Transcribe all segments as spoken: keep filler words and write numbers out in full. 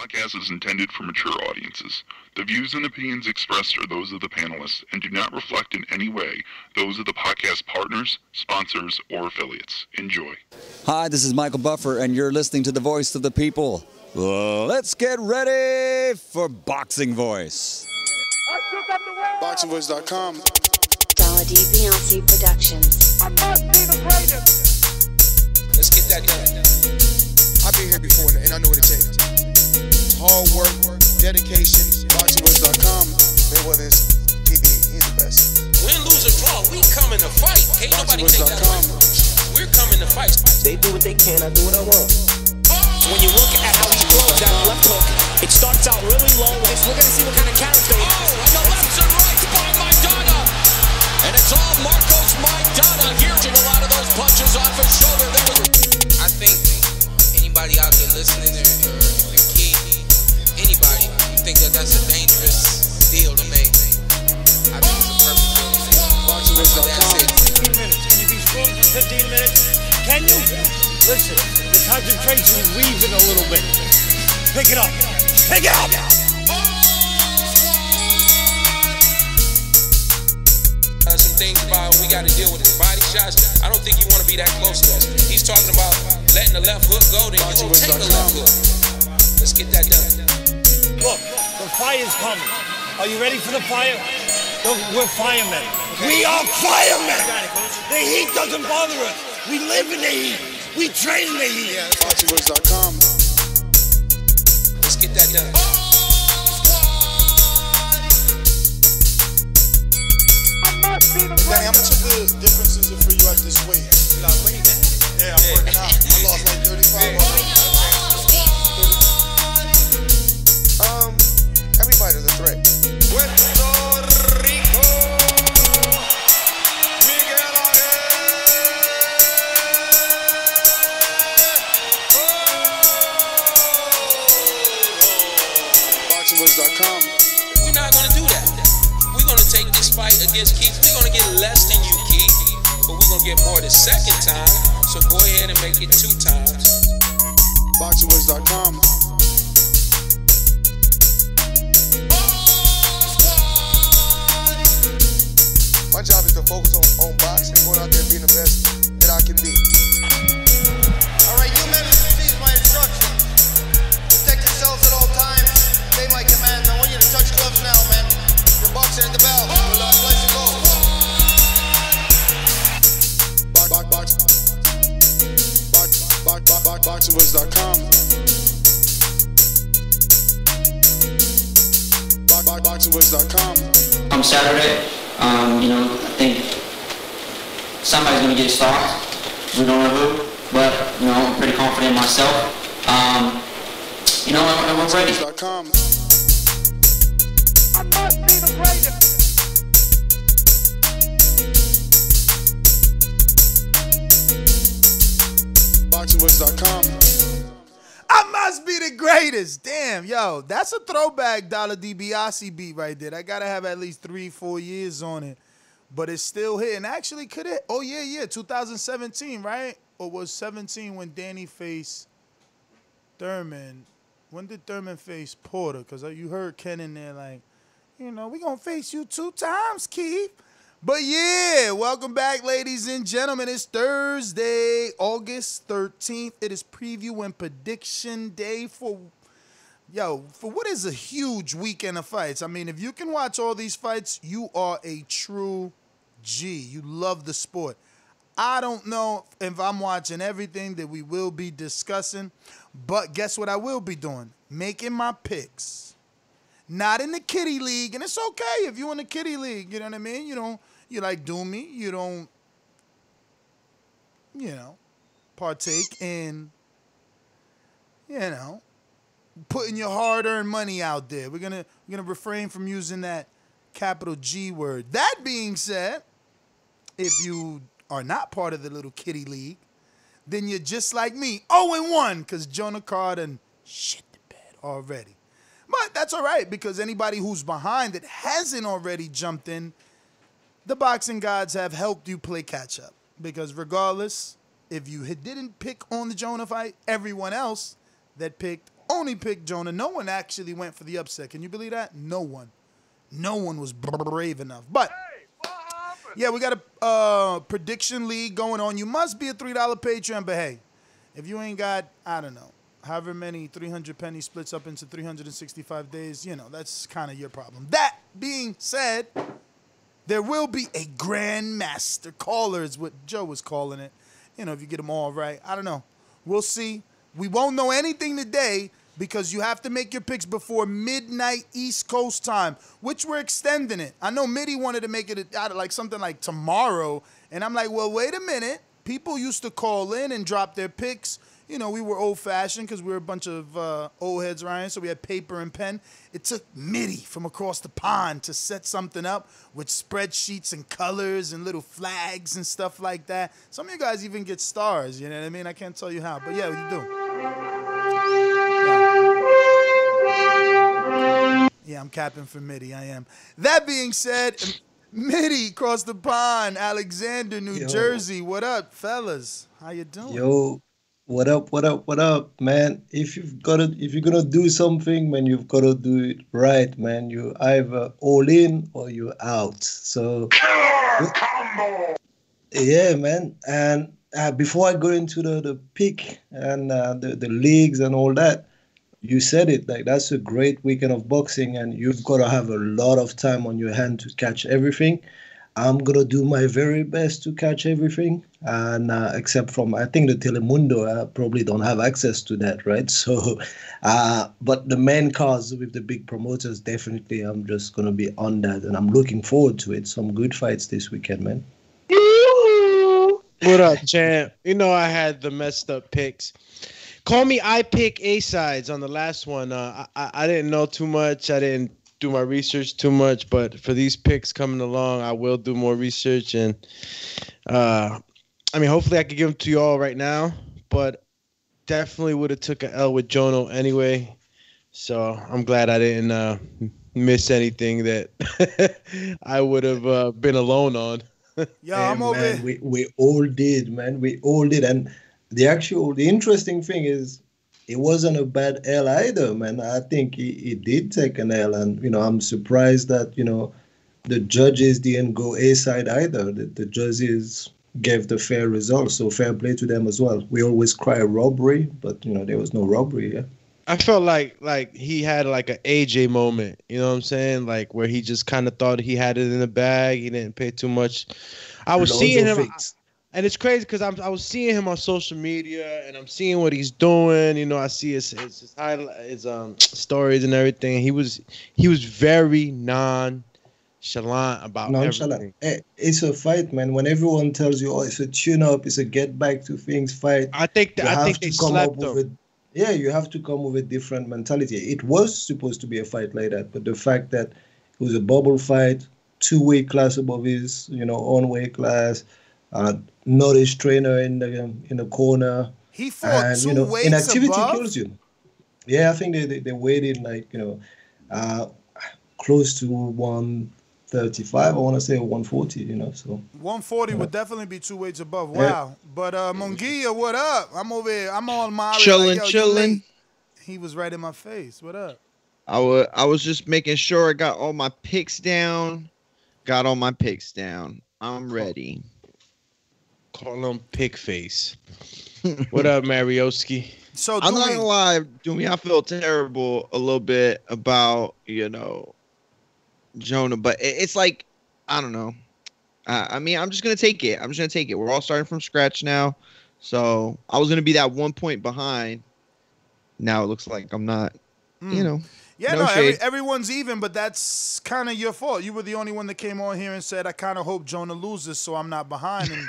podcast is intended for mature audiences. The views and opinions expressed are those of the panelists and do not reflect in any way those of the podcast partners, sponsors, or affiliates. Enjoy. Hi, this is Michael Buffer, and you're listening to The Voice of the People. Let's get ready for Boxing Voice. Boxing Voice dot com. Gaudi Beyonce Productions. I must be the greatest. Let's get that done. I've been here before, and I know what it takes. It's hard work, dedication. Boxing Voice dot com. Mayweather is P B, he's the best. Win, lose, or draw, we come in to fight. Can't nobody take that away. We're coming to fight. They do what they can, I do what I want. When you look at how he throws that left hook, it starts out really low. We're going to see what kind of character he has. Oh, and the lefts and rights by Maidana. And it's all Marcos Maidana here. A lot of those punches off his shoulder. I think anybody out there listening, or the kid, anybody, think that that's a dangerous deal to make. I think it's a perfect deal to make. So that's it. fifteen minutes. Can you be strong for fifteen minutes? Can you? Listen, the concentration's weaving a little bit. Pick it up. Pick it up! Uh, some things about we got to deal with his body shots. I don't think you want to be that close to us. He's talking about letting the left hook go, then you're going to take the left hook. Let's get that done. Look, the fire's coming. Are you ready for the fire? Look, we're firemen. Okay. We are firemen! The heat doesn't bother us. We live in the heat. We train in the heat. Yeah, Boxing Voice dot com. Let's get that done. I must be the Danny, how much of the difference is it for you at this weight? Like, wait, man. Yeah, I'm yeah. working out. I lost like thirty-five yeah. already. Um, everybody's a threat. Puerto Rico. We're not going to do that. We're going to take this fight against Keith. We're going to get less than you, Keith, but we're going to get more the second time, so go ahead and make it two times. Boxing Voice dot com. My job is to focus on, on boxing, going out there being the best that I can be. All right, you men, please, my instructions. Protect yourselves at all times. My commands. I want you to touch gloves now, man. Your boxer at the bell. We'll not let you go. Box, box, box. Box, box, box, box, boxing voice dot com. Box, box, boxing voice dot com. On Saturday, um, you know, I think somebody's going to get stopped. We don't know who, but, you know, I'm pretty confident in myself. Um, you know, I'm, I'm ready. I must be the greatest. Boxing Voice dot com. I must be the greatest. Damn, yo, that's a throwback Dollar DiBiase beat right there. I gotta have at least three, four years on it, but it's still hitting. Actually, could it? Oh yeah, yeah, two thousand seventeen, right? Or was seventeen when Danny faced Thurman? When did Thurman face Porter? Because you heard Ken in there like, you know, we going to face you two times, Keith. But, yeah, welcome back, ladies and gentlemen. It's Thursday, August thirteenth. It is preview and prediction day for, yo, for what is a huge weekend of fights. I mean, if you can watch all these fights, you are a true G. You love the sport. I don't know if I'm watching everything that we will be discussing, but guess what I will be doing? Making my picks. Not in the kiddie league, and it's okay if you're in the kiddie league. You know what I mean? You don't, you like do me. You don't, you know, partake in, you know, putting your hard-earned money out there. We're gonna we're gonna refrain from using that capital G word. That being said, if you are not part of the little kiddie league, then you're just like me, oh and one, because Jonah Carden shit the bed already. But that's all right, because anybody who's behind that hasn't already jumped in, the boxing gods have helped you play catch-up. Because regardless, if you didn't pick on the Jonah fight, everyone else that picked only picked Jonah. No one actually went for the upset. Can you believe that? No one. No one was brave enough. But, yeah, we got a uh, prediction league going on. You must be a three dollar Patreon, but hey, if you ain't got, I don't know, however many three hundred penny splits up into three hundred sixty-five days, you know, that's kind of your problem. That being said, there will be a grandmaster caller is what Joe was calling it. You know, if you get them all right. I don't know. We'll see. We won't know anything today because you have to make your picks before midnight East Coast time, which we're extending it. I know Mitty wanted to make it out of like something like tomorrow, and I'm like, well, wait a minute. People used to call in and drop their picks. You know, we were old-fashioned because we were a bunch of uh, old heads, Ryan, so we had paper and pen. It took Mitty from across the pond to set something up with spreadsheets and colors and little flags and stuff like that. Some of you guys even get stars, you know what I mean? I can't tell you how, but yeah, you do. Yeah, yeah I'm capping for Mitty, I am. That being said, Mitty across the pond, Alexander, New Yo. Jersey. What up, fellas? How you doing? Yo. What up, what up, what up, man? If you've got to, if you're gonna do something, man, you've gotta do it right, man. You either all in or you out. So yeah, man. And uh, before I go into the, the pick and uh, the, the leagues and all that, you said it, like that's a great weekend of boxing and you've gotta have a lot of time on your hand to catch everything. I'm going to do my very best to catch everything, and uh, except from, I think the Telemundo, I probably don't have access to that, right? So, uh, but the main cars with the big promoters, definitely I'm just going to be on that, and I'm looking forward to it. Some good fights this weekend, man. What up, champ? You know I had the messed up picks. Call me I Pick A-Sides on the last one. Uh, I, I didn't know too much. I didn't do my research too much, but for these picks coming along, I will do more research. And uh, I mean, hopefully I can give them to you all right now, but definitely would have took an L with Jono anyway. So I'm glad I didn't uh, miss anything that I would have uh, been alone on. Yeah, I'm over it. We, we all did, man. We all did. And the actual, the interesting thing is, it wasn't a bad L either, man. I think he, he did take an L. And, you know, I'm surprised that, you know, the judges didn't go A-side either. The, the judges gave the fair result, so fair play to them as well. We always cry robbery, but, you know, there was no robbery, yeah. I felt like like he had like an A J moment, you know what I'm saying? Like where he just kind of thought he had it in the bag. He didn't pay too much. I was Loads seeing him... And it's crazy because I'm I was seeing him on social media and I'm seeing what he's doing. You know, I see his his, his, his um stories and everything. He was he was very nonchalant about nonchalant. Everything. It's a fight, man. When everyone tells you, "Oh, it's a tune-up, it's a get back to things fight," I think that, I think they slept up with, yeah, you have to come with a different mentality. It was supposed to be a fight like that, but the fact that it was a bubble fight, two weight class above his, you know, own weight class. Uh, notice trainer in the um, in the corner. He fought and, two you know, weights inactivity above? Kills you. Yeah, I think they, they they weighed in like you know, uh, close to one thirty five. I want to say one forty. You know, so one forty would definitely be two weights above. Wow. Yeah. But uh, Munguia, what up? I'm over here. I'm on my chilling, like, chilling. He was right in my face. What up? I was I was just making sure I got all my picks down. Got all my picks down. I'm ready. Oh. Call him Pig Face. What up, Marioski? So I'm not gonna lie, Doomy, I feel terrible a little bit about you know Jonah, but it's like I don't know. Uh, I mean, I'm just gonna take it. I'm just gonna take it. We're all starting from scratch now, so I was gonna be that one point behind. Now it looks like I'm not. Mm. You know. Yeah, no, no every, everyone's even, but that's kind of your fault. You were the only one that came on here and said, I kind of hope Jonah loses so I'm not behind him.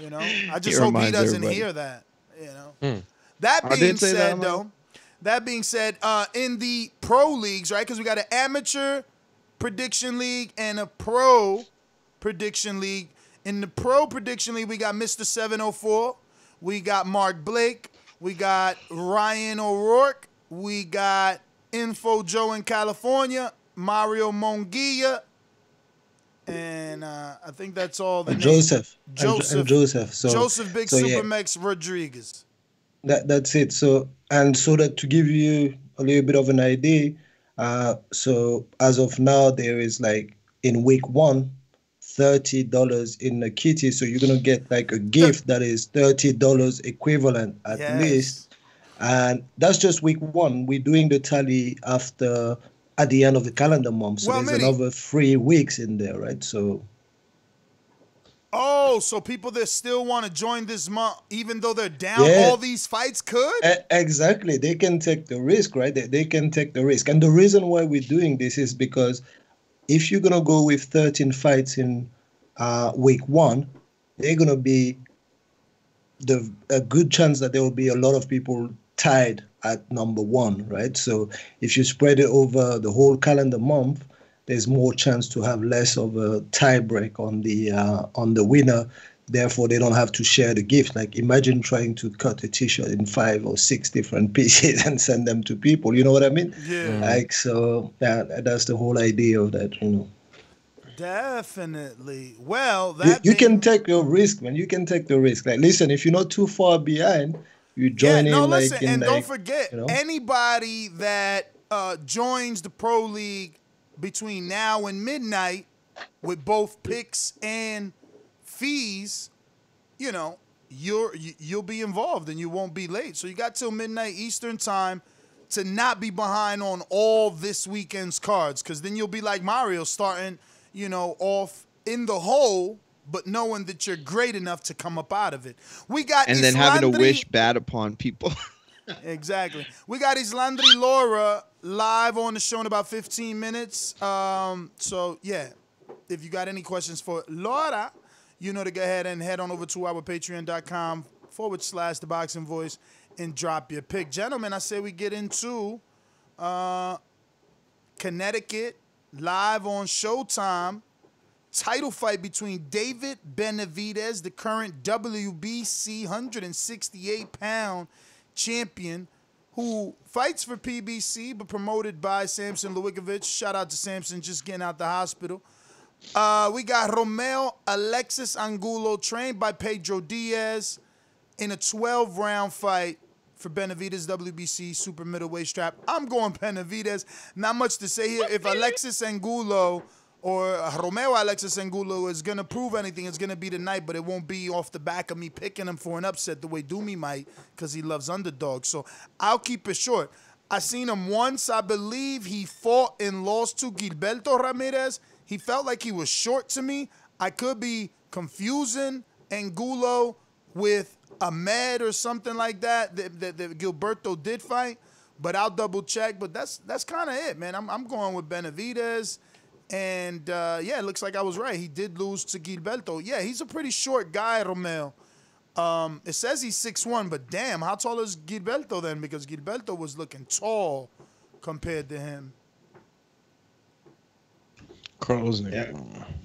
You know, I just it hope he doesn't everybody. hear that. You know, mm. that being said, that, though, that being said, uh, in the pro leagues, right, because we got an amateur prediction league and a pro prediction league. In the pro prediction league, we got Mister seven oh four. We got Mark Blake. We got Ryan O'Rourke. We got Info Joe in California, Mario Munguia, and uh, I think that's all. The Joseph, Joseph, and, and Joseph, so, Joseph, Big so, Supermex yeah. Rodriguez. That that's it. So And so that to give you a little bit of an idea, uh, so as of now, there is like in week one, thirty dollars in the kitty. So you're going to get like a gift that is thirty dollars equivalent at yes. least. And that's just week one. We're doing the tally after at the end of the calendar month. So well, there's many- another three weeks in there, right? So... Oh, so people that still want to join this month, even though they're down yeah. all these fights, could? E- exactly. They can take the risk, right? They, they can take the risk. And the reason why we're doing this is because if you're going to go with thirteen fights in uh, week one, they're going to be the a good chance that there will be a lot of people tied at number one, right? So if you spread it over the whole calendar month, there's more chance to have less of a tie break on the uh, on the winner. Therefore, they don't have to share the gift. Like imagine trying to cut a T-shirt in five or six different pieces and send them to people. You know what I mean? Yeah. Like so that that's the whole idea of that. You know. Definitely. Well, that you, you can take your risk, man. You can take the risk. Like listen, if you're not too far behind, you join yeah, no, in. No, listen, like, in, and like, don't forget you know? anybody that uh, joins the Pro League between now and midnight with both picks and fees, you know, you're, you'll be involved and you won't be late. So you got till midnight Eastern time to not be behind on all this weekend's cards, because then you'll be like Mario, starting, you know, off in the hole, but knowing that you're great enough to come up out of it. We got And Islandri- then having to wish bad upon people. Exactly. We got Erislandy Lara live on the show in about fifteen minutes. Um, so, yeah, if you got any questions for Lara, you know to go ahead and head on over to our patreon.com forward slash the boxing voice and drop your pick. Gentlemen, I say we get into uh, Connecticut live on Showtime. Title fight between David Benavidez, the current W B C one sixty-eight pound champion, who fights for P B C, but promoted by Samson Lewickovich. Shout out to Samson, just getting out the hospital. Uh, we got Roamer Alexis Angulo, trained by Pedro Diaz, in a twelve round fight for Benavidez, W B C super middleweight strap. I'm going Benavidez. Not much to say here. If Alexis Angulo or Roamer Alexis Angulo is going to prove anything, it's going to be tonight, but it won't be off the back of me picking him for an upset the way Doomy might, because he loves underdogs. So I'll keep it short. I seen him once. I believe he fought and lost to Gilberto Ramirez. He felt like he was short to me. I could be confusing Angulo with Ahmed or something like that that, that, that Gilberto did fight, but I'll double check. But that's that's kind of it, man. I'm, I'm going with Benavidez. And, uh, yeah, it looks like I was right. He did lose to Gilberto. Yeah, he's a pretty short guy, Romero. Um, it says he's six one, but damn, how tall is Gilberto then? Because Gilberto was looking tall compared to him. Carl's yeah.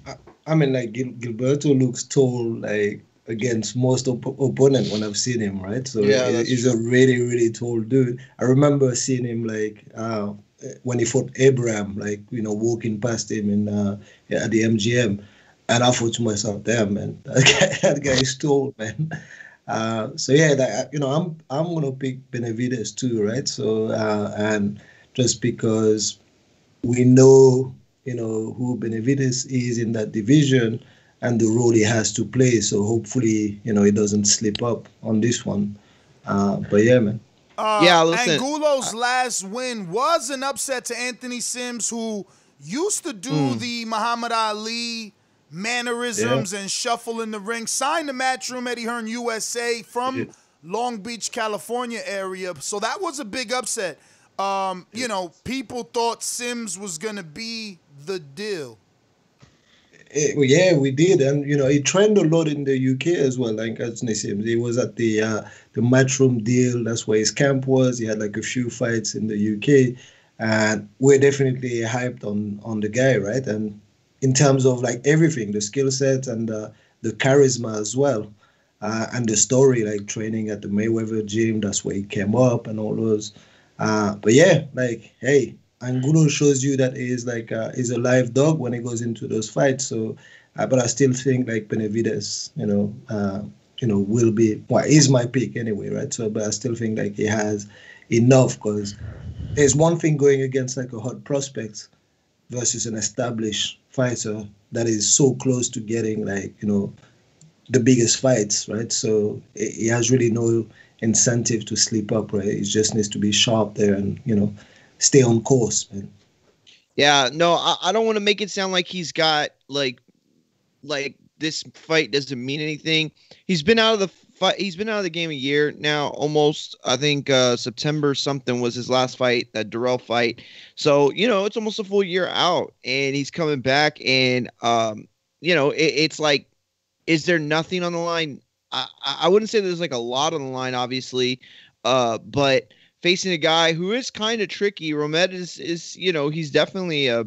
I, I mean, like, Gil- Gilberto looks tall, like, against most op- opponent when I've seen him, right? So yeah, he, he's true. a really, really tall dude. I remember seeing him, like, uh, when he fought Abraham, like, you know, walking past him in uh, at the M G M. And I thought to myself, damn, man, that guy, that guy is tall, man. Uh, so, yeah, that, you know, I'm I'm going to pick Benavidez too, right? So, uh, and just because we know, you know, who Benavidez is in that division and the role he has to play. So, hopefully, you know, he doesn't slip up on this one. Uh, but, yeah, man. Uh, yeah, listen. Angulo's last win was an upset to Anthony Sims, who used to do mm. the Muhammad Ali mannerisms yeah. and shuffle in the ring. Signed to Matchroom, Eddie Hearn U S A from yeah. Long Beach, California area. So that was a big upset. Um, yeah. You know, people thought Sims was going to be the deal. It, yeah, we did, and you know, it trained a lot in the U K as well. Like Anthony Sims, he was at the uh, the Matchroom deal. That's where his camp was. He had like a few fights in the U K, and we're definitely hyped on on the guy, right? And in terms of like everything, the skill set and uh, the charisma as well, uh, and the story, like training at the Mayweather gym. That's where he came up and all those. Uh, but yeah, like hey. Angulo shows you that he's like uh, he's a live dog when he goes into those fights. So, uh, but I still think like Benavidez, you know, uh, you know, will be well, is my pick anyway, right? So, but I still think like he has enough, because there's one thing going against like a hot prospect versus an established fighter that is so close to getting, like, you know, the biggest fights, right? So he has really no incentive to slip up, right? He just needs to be sharp there and, you know, stay on course, man. Yeah, no, I, I don't want to make it sound like he's got, like, like this fight doesn't mean anything. He's been out of the fight. He's been out of the game a year now, almost. I think uh, September something was his last fight, that Durrell fight. So, you know, it's almost a full year out, and he's coming back. And, um, you know, it, it's like, is there nothing on the line? I, I wouldn't say there's like a lot on the line, obviously, uh, but facing a guy who is kind of tricky. Romero is, is, you know, he's definitely a,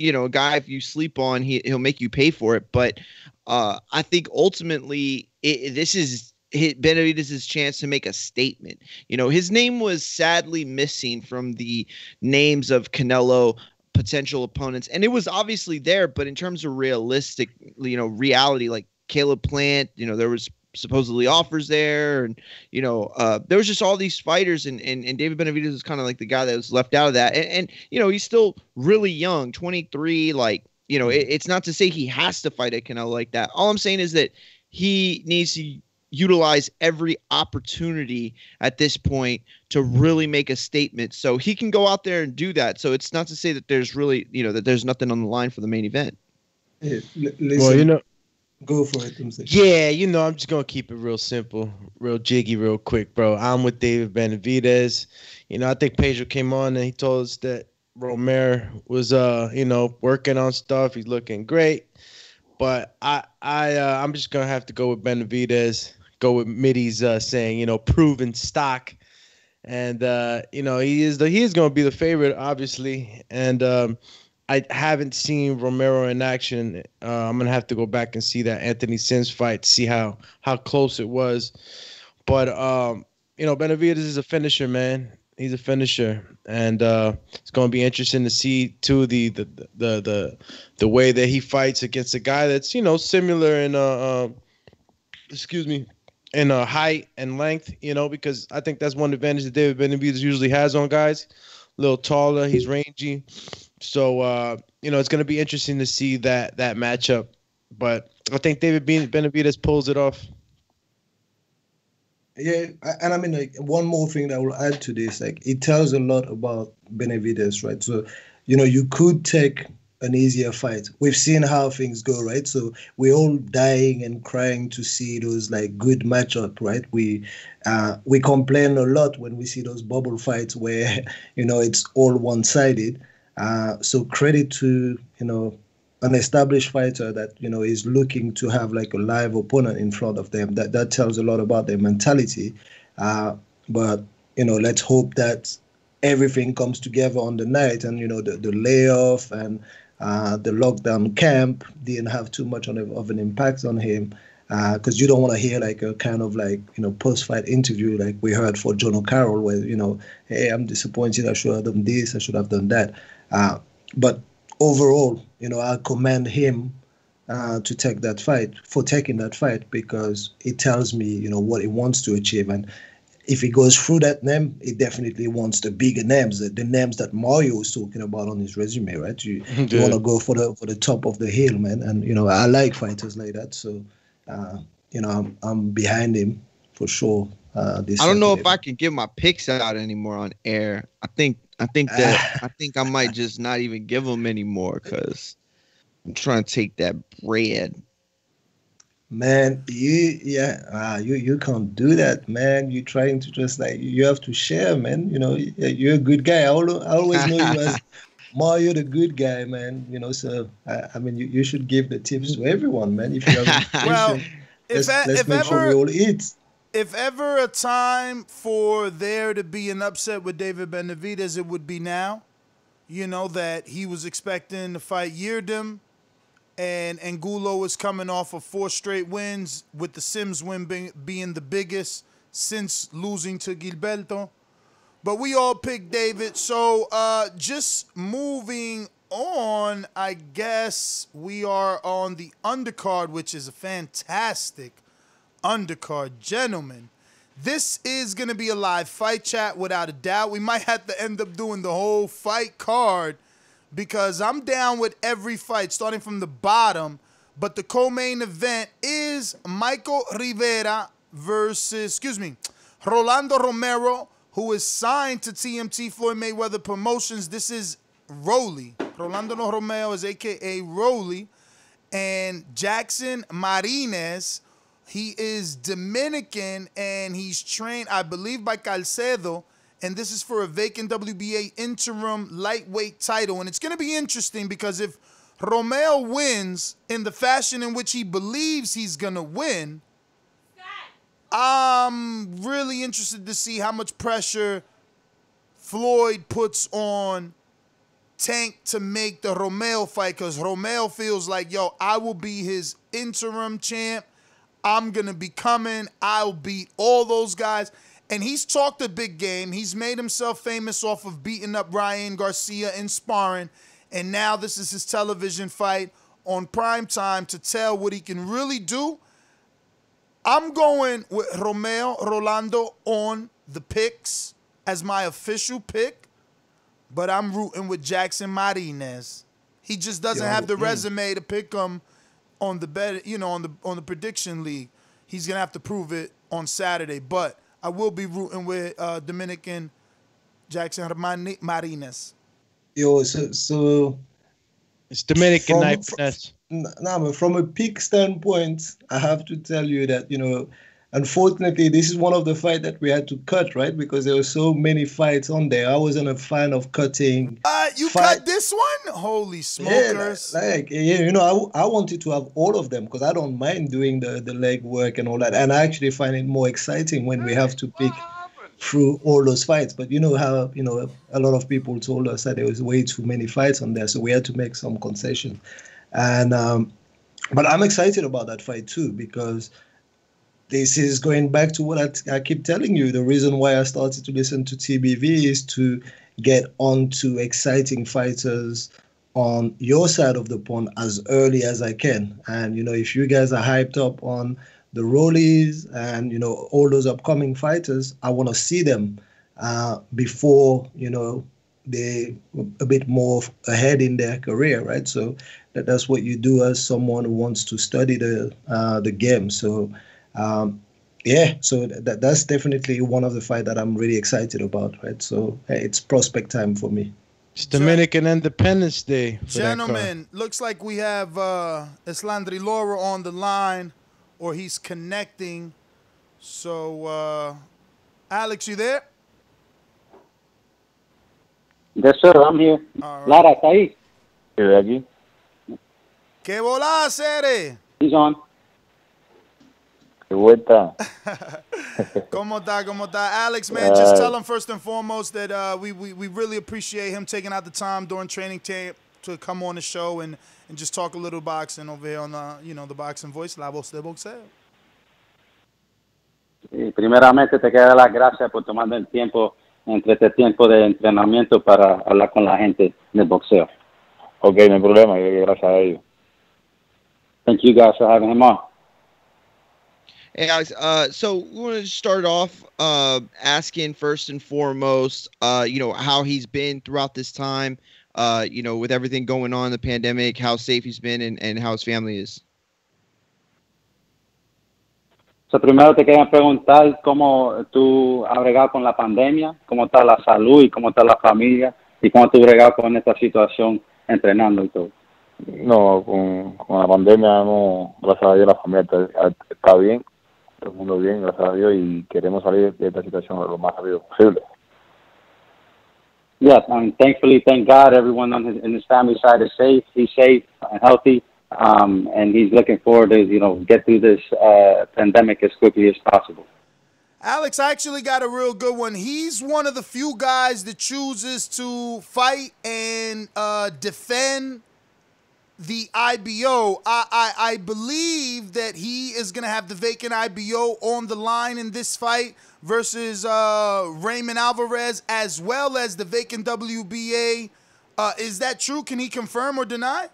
you know, a guy, if you sleep on, he, he'll make you pay for it. But uh, I think ultimately it, this is Benavidez's chance to make a statement. You know, his name was sadly missing from the names of Canelo potential opponents. And it was obviously there, but in terms of realistic, you know, reality, like Caleb Plant, you know, there was supposedly offers there, and you know, uh, there was just all these fighters, and and, and David Benavidez was kind of like the guy that was left out of that, and, and you know, he's still really young, twenty-three. Like, you know, it, it's not to say he has to fight at Canelo like that. All I'm saying is that he needs to utilize every opportunity at this point to really make a statement, so he can go out there and do that. So it's not to say that there's really, you know, that there's nothing on the line for the main event. Yeah, l- well, you know. Go for it. Yeah, you know, I'm just going to keep it real simple, real jiggy, real quick, bro. I'm with David Benavidez. You know, I think Pedro came on and he told us that Romero was, uh, you know, working on stuff. He's looking great. But I, I, uh, I'm just going to have to go with Benavidez, go with Mitty's uh, saying, you know, proven stock. And, uh, you know, he is the, he is going to be the favorite, obviously. And, um, I haven't seen Romero in action. Uh, I'm going to have to go back and see that Anthony Sims fight, see how how close it was. But, um, you know, Benavidez is a finisher, man. He's a finisher. And uh, it's going to be interesting to see, too, the the, the the the way that he fights against a guy that's, you know, similar in, uh, uh, excuse me, in uh, height and length, you know, because I think that's one advantage that David Benavidez usually has on guys. A little taller. He's rangy. So, uh, you know, it's going to be interesting to see that that matchup. But I think David Benavidez pulls it off. Yeah, and I mean, like, one more thing that I will add to this, like, it tells a lot about Benavidez, right? So, you know, you could take an easier fight. We've seen how things go, right? So we're all dying and crying to see those, like, good matchup, right? We uh, we complain a lot when we see those bubble fights where, you know, it's all one-sided. Uh, so credit to, you know, an established fighter that, you know, is looking to have like a live opponent in front of them. That that tells a lot about their mentality. Uh, but, you know, let's hope that everything comes together on the night, and, you know, the, the layoff and uh, the lockdown camp didn't have too much on a, of an impact on him. Because uh, you don't want to hear like a kind of like, you know, post-fight interview like we heard for John O'Carroll where, you know, hey, I'm disappointed. I should have done this. I should have done that. Uh, but overall, you know, I commend him uh, to take that fight, for taking that fight, because it tells me, you know, what he wants to achieve. And if he goes through that name, he definitely wants the bigger names, the, the names that Mario was talking about on his resume, right? You, you want to go for the for the top of the hill, man. And, you know, I like fighters like that. So, uh, you know, I'm, I'm behind him for sure. Uh, this I don't know if I can give my picks out anymore on air. I think I think that I think I might just not even give them anymore because I'm trying to take that bread. Man, you yeah, ah, you you can't do that, man. You're trying to just like you have to share, man. You know, you're a good guy. I always know you as Mario, the good guy, man. You know, so I, I mean, you, you should give the tips to everyone, man. If you have, well, let's, if I, let's if make ever... sure we all eat. If ever a time for there to be an upset with David Benavidez, it would be now. You know that he was expecting to fight Yeardem, and Angulo was coming off of four straight wins, with the Sims win being, being the biggest since losing to Gilberto. But we all picked David, so uh, just moving on, I guess we are on the undercard, which is a fantastic undercard, gentlemen. This is going to be a live fight chat without a doubt. We might have to end up doing the whole fight card because I'm down with every fight, starting from the bottom. But the co-main event is Michael Rivera versus, excuse me, Rolando Romero, who is signed to T M T Floyd Mayweather Promotions. This is Rolly. Rolando Romero is a k a. Rolly. And Jackson Marinez, he is Dominican, and he's trained, I believe, by Calcedo. And this is for a vacant W B A interim lightweight title. And it's going to be interesting because if Romero wins in the fashion in which he believes he's going to win, I'm really interested to see how much pressure Floyd puts on Tank to make the Romero fight, because Romero feels like, yo, I will be his interim champ. I'm going to be coming. I'll beat all those guys. And he's talked a big game. He's made himself famous off of beating up Ryan Garcia in sparring. And now this is his television fight on primetime to tell what he can really do. I'm going with Romeo Rolando on the picks as my official pick, but I'm rooting with Jackson Marinez. He just doesn't Yo, have the mm. resume to pick him on the bet, you know, on the on the prediction league. He's gonna have to prove it on Saturday, but I will be rooting with uh, Dominican Jackson Marinez. Yo, so, so it's Dominican from, night. From, Nah, but from a pick standpoint, I have to tell you that, you know, unfortunately, this is one of the fights that we had to cut, right? Because there were so many fights on there. I wasn't a fan of cutting. Uh, you fight. cut this one? Holy smokers. Yeah, like, yeah, you know, I, I wanted to have all of them because I don't mind doing the, the leg work and all that. And I actually find it more exciting when we have to pick through all those fights. But you know how, you know, a lot of people told us that there was way too many fights on there. So we had to make some concessions. And um, but I'm excited about that fight too, because this is going back to what I, I keep telling you. The reason why I started to listen to T B V is to get onto exciting fighters on your side of the pond as early as I can. And, you know, if you guys are hyped up on the Rollies and, you know, all those upcoming fighters, I want to see them uh, before, you know, they're a bit more ahead in their career, right? So that, that's what you do as someone who wants to study the uh, the game. So, um, yeah, so that that's definitely one of the fights that I'm really excited about, right? So hey, it's prospect time for me. It's Dominican Independence Day. Gentlemen, looks like we have uh, Erislandy Lara on the line, or he's connecting. So, uh, Alex, you there? Yes, sir, I'm here. Right. Lara, Saeed. Hey, Reggie. Que bola, Sere? He's on. Que vuelta. Como ta, como ta. Alex, man, uh, just tell him first and foremost that uh, we, we, we really appreciate him taking out the time during training camp to come on the show and, and just talk a little boxing over here on the, you know, the Boxing Voice, La Voz de Boxeo. Y primeramente te quiero dar las gracias por tomando el tiempo entre este tiempo de entrenamiento para hablar con la gente del boxeo. Ok, no hay problema, gracias a ellos. Thank you guys for having him on. Hey guys, uh, so we want to start off uh, asking first and foremost, uh, you know, how he's been throughout this time, uh, you know, with everything going on, the pandemic, how safe he's been and, and how his family is. So, primero te quería preguntar cómo tú has bregado con la pandemia, cómo está la salud y cómo está la familia y cómo tú has bregado con esta situación entrenando y todo. No, con, con la pandemia, no, gracias a Dios la familia está, está bien, todo el mundo bien, gracias a Dios, y queremos salir de esta situación lo más rápido posible. Yes, and thankfully, thank God, everyone on his, in his family side is safe, he's safe and healthy. Um, and he's looking forward to, you know, get through this uh, pandemic as quickly as possible. Alex, I actually got a real good one. He's one of the few guys that chooses to fight and uh, defend the I B O. I, I, I believe that he is going to have the vacant I B O on the line in this fight versus uh, Raymond Alvarez, as well as the vacant W B A. Uh, is that true? Can he confirm or deny?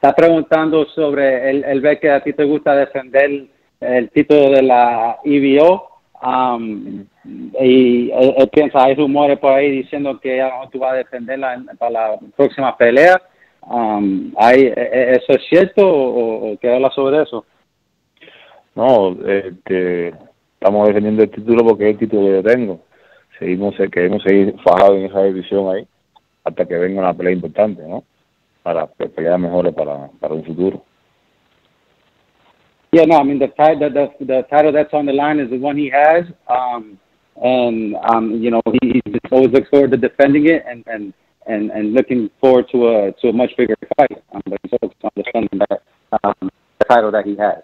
Está preguntando sobre el, el ver que a ti te gusta defender el título de la I B O. Um, y él, él piensa, hay rumores por ahí diciendo que oh, tú vas a defenderla para la próxima pelea. Um, ¿hay, ¿Eso es cierto o, o qué habla sobre eso? No, este, estamos defendiendo el título porque es el título que yo tengo. Seguimos, queremos seguir fajados en esa división ahí hasta que venga una pelea importante, ¿no? Para pelear mejores para, para un futuro. Yeah, no, I mean, the, the, the, the title that's on the line is the one he has. Um, and, um, you know, he, he just always looks forward to defending it and, and, and, and looking forward to a, to a much bigger fight. Um, but he's focused on defending that, um, the title that he has.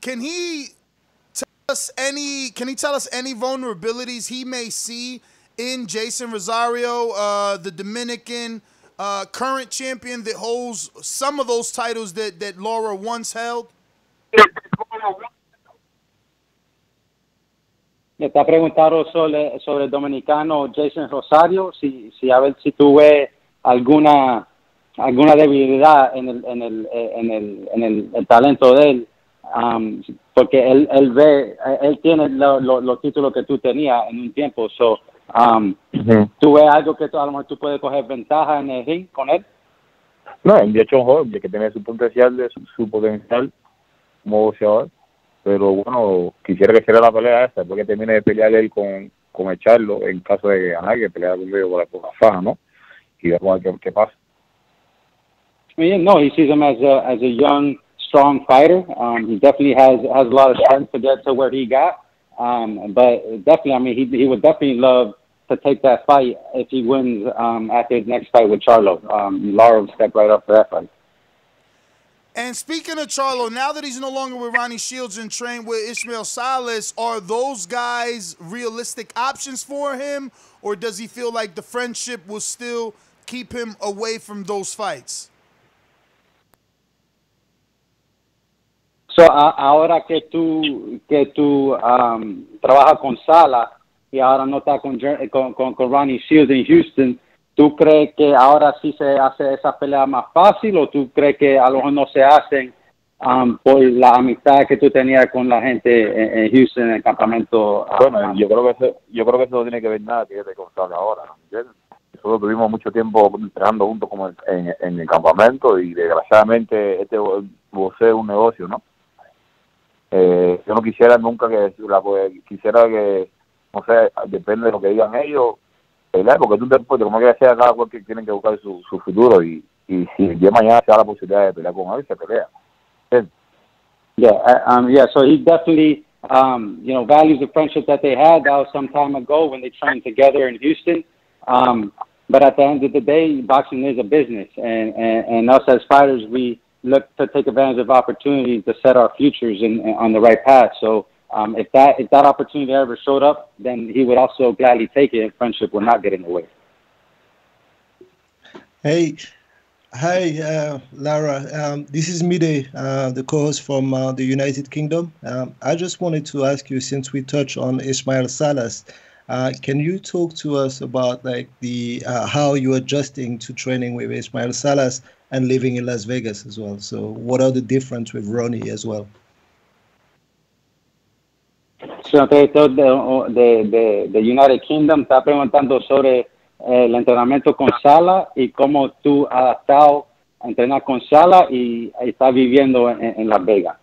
Can he tell us any, can he tell us any vulnerabilities he may see in Jason Rosario, uh, the Dominican, Uh, current champion that holds some of those titles that, that Lara once held? Me está preguntando sobre, sobre el dominicano Jason Rosario, si, si a ver si tú ves alguna, alguna debilidad en el, en el, en el, en el, el talento de él, um, porque él, él ve, él tiene lo, lo, los títulos que tú tenías en un tiempo, so, Um, uh-huh. ¿Tú ves algo que tú, a lo mejor tú puedes coger ventaja en el ring con él? No, de hecho, obvio, que tiene su potencial, su, su potencial como boxeador, pero bueno, quisiera que fuera la pelea esa, porque termine de pelear él con, con el Charlo, en caso de ganar, que peleara conmigo por la, por la faja, ¿no? Y vamos a ver qué, qué pasa. Yeah, no, he sees him as a, as a young, strong fighter. Um, he definitely has, has a lot of strength to get to where he got. Um, but definitely, I mean, he he would definitely love to take that fight if he wins um, after his next fight with Charlo. Um, Lara will step right up for that fight. And speaking of Charlo, now that he's no longer with Ronnie Shields and trained with Ismael Salas, are those guys realistic options for him, or does he feel like the friendship will still keep him away from those fights? So, a, ahora que tú, que tú um, trabajas con Sala y ahora no estás con, con, con, con Ronnie Shields en Houston, ¿tú crees que ahora sí se hace esa pelea más fácil o tú crees que a lo mejor no se hacen um, por la amistad que tú tenías con la gente en, en Houston, en el campamento? Bueno, um, yo creo que eso, yo creo que eso no tiene que ver nada que yo te contaba ahora. Nosotros tuvimos mucho tiempo entrenando juntos como en, en, en el campamento y desgraciadamente este boxeo es un negocio, ¿no? Eh, yo no quisiera nunca que la pues, quisiera que no sé, depende de lo que digan ellos, ¿verdad? Porque tú después, como que sea cada cual que tienen que buscar su, su futuro y, y si el día de mañana se da la posibilidad de pelear con él, se pelea. Yeah, um, yeah, so he definitely, um, you know, values the friendship that they had. That was some time ago when they trained together in Houston. Um, but at the end of the day, boxing is a business, and, and, and us as fighters, we look to take advantage of opportunities to set our futures in, in, on the right path. So um, if that if that opportunity ever showed up, then he would also gladly take it, and friendship will not get in the way. Hey, hi, uh, Lara. Um, this is Mide, uh, the co-host from uh, the United Kingdom. Um, I just wanted to ask you, since we touched on Ismael Salas, uh, can you talk to us about like the uh, how you're adjusting to training with Ismael Salas and living in Las Vegas as well? So what are the difference with Ronnie as well? So, de, de, de United Kingdom está preguntando sobre el entrenamiento con Sala y cómo tú has adaptado a entrenar con Sala y, y estás viviendo en, en Las Vegas.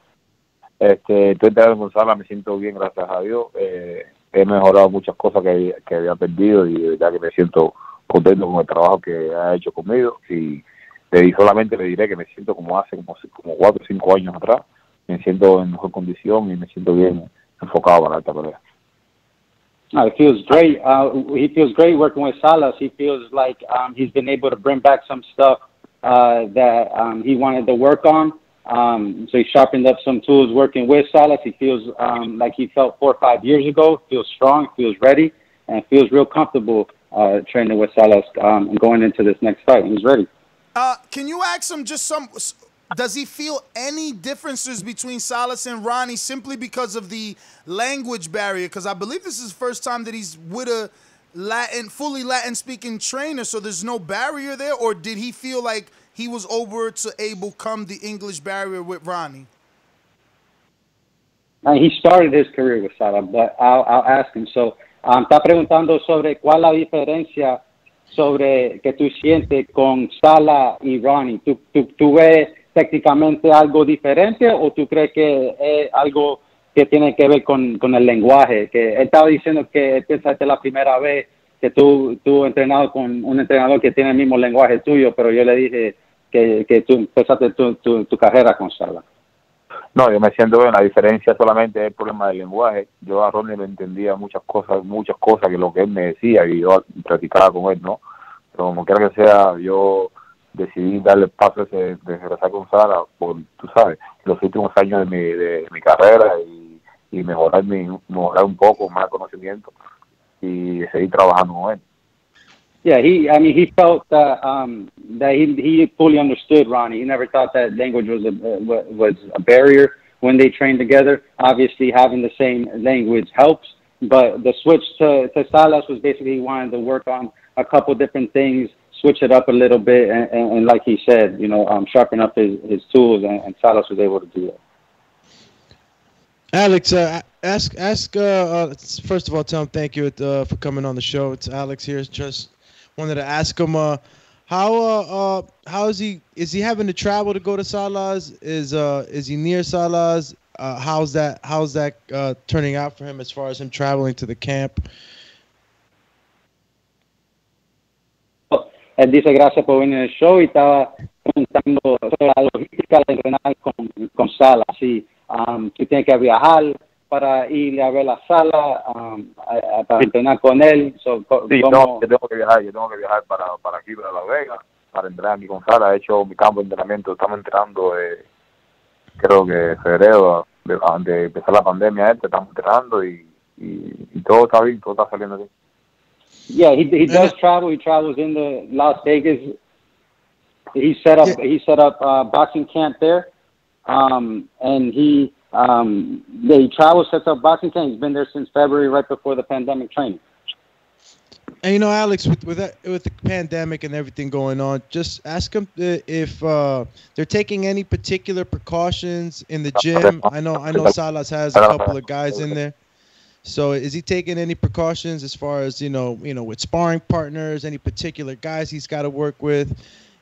Este, estoy entrenando con Sala, me siento bien, gracias a Dios. Eh, he mejorado muchas cosas que, que había perdido y de verdad que me siento contento con el trabajo que ha hecho conmigo y y solamente le diré que me siento como hace como, como cuatro o cinco años atrás, me siento en mejor condición y me siento bien enfocado para esta pelea. No, it feels great. Uh, he feels great working with Salas. He feels like um, he's been able to bring back some stuff uh, that um, he wanted to work on. Um, so he sharpened up some tools working with Salas. He feels um, like he felt four or five years ago, feels strong, feels ready, and feels real comfortable uh, training with Salas um, and going into this next fight. He's ready. Uh, can you ask him just some, does he feel any differences between Salas and Ronnie simply because of the language barrier? Because I believe this is the first time that he's with a Latin, fully Latin-speaking trainer, so there's no barrier there? Or did he feel like he was over to overcome the English barrier with Ronnie? He started his career with Salas, but I'll, I'll ask him. So, um, está preguntando sobre cuál la diferencia sobre que tú sientes con Salas y Ronnie. ¿Tú, tú, tú ves técnicamente algo diferente o tú crees que es algo que tiene que ver con, con el lenguaje? Que él estaba diciendo que piensa que es la primera vez que tú, tú entrenado con un entrenador que tiene el mismo lenguaje tuyo, pero yo le dije que, que tú empezaste tu, tu, tu carrera con Salas. No, yo me siento bien. La diferencia solamente es el problema del lenguaje. Yo a Ronnie le entendía muchas cosas, muchas cosas que lo que él me decía y yo practicaba con él, ¿no? Pero como quiera que sea, yo decidí darle el paso ese de regresar con Salas por, tú sabes, los últimos años de mi, de mi carrera y, y mejorar mi, mejorar un poco más conocimiento y seguir trabajando con él. Yeah, he, I mean, he felt that, um, that he, he fully understood Ronnie. He never thought that language was a, was a barrier when they trained together. Obviously, having the same language helps, but the switch to, to Salas was basically he wanted to work on a couple different things, switch it up a little bit, and, and, and like he said, you know, um, sharpen up his, his tools, and, and Salas was able to do that. Alex, uh, ask, ask uh, uh, first of all, tell him thank you uh, for coming on the show. It's Alex here. It's just... wanted to ask him, uh, how uh, uh, how is he? Is he having to travel to go to Salas? Is uh, is he near Salas? Uh, how's that? How's that uh, turning out for him as far as him traveling to the camp? Él dice gracias por venir al show y estaba preguntando sobre la logística de entrenar con con Salas. Si tú tienes que viajar para ir a ver la sala, um, a, a, para sí. entrenar con él. So, sí, no, yo tengo que viajar, yo tengo que viajar para, para aquí, para Las Vegas, para entrenar aquí con Sala. He hecho mi campo de entrenamiento, estamos entrenando, eh, creo que febrero, antes de empezar la pandemia, este, estamos entrenando y, y, y todo está bien, todo está saliendo bien. Yeah, he, he does travel, he travels in the Las Vegas. He set up, he set up a boxing camp there, um, and he... Um, they travel, sets up boxing camp. He's been there since February, right before the pandemic training. And you know, Alex, with with, that, with the pandemic and everything going on, just ask them if uh, they're taking any particular precautions in the gym. I know, I know, Salas has a couple of guys in there. So, is he taking any precautions as far as you know, you know, with sparring partners, any particular guys he's got to work with?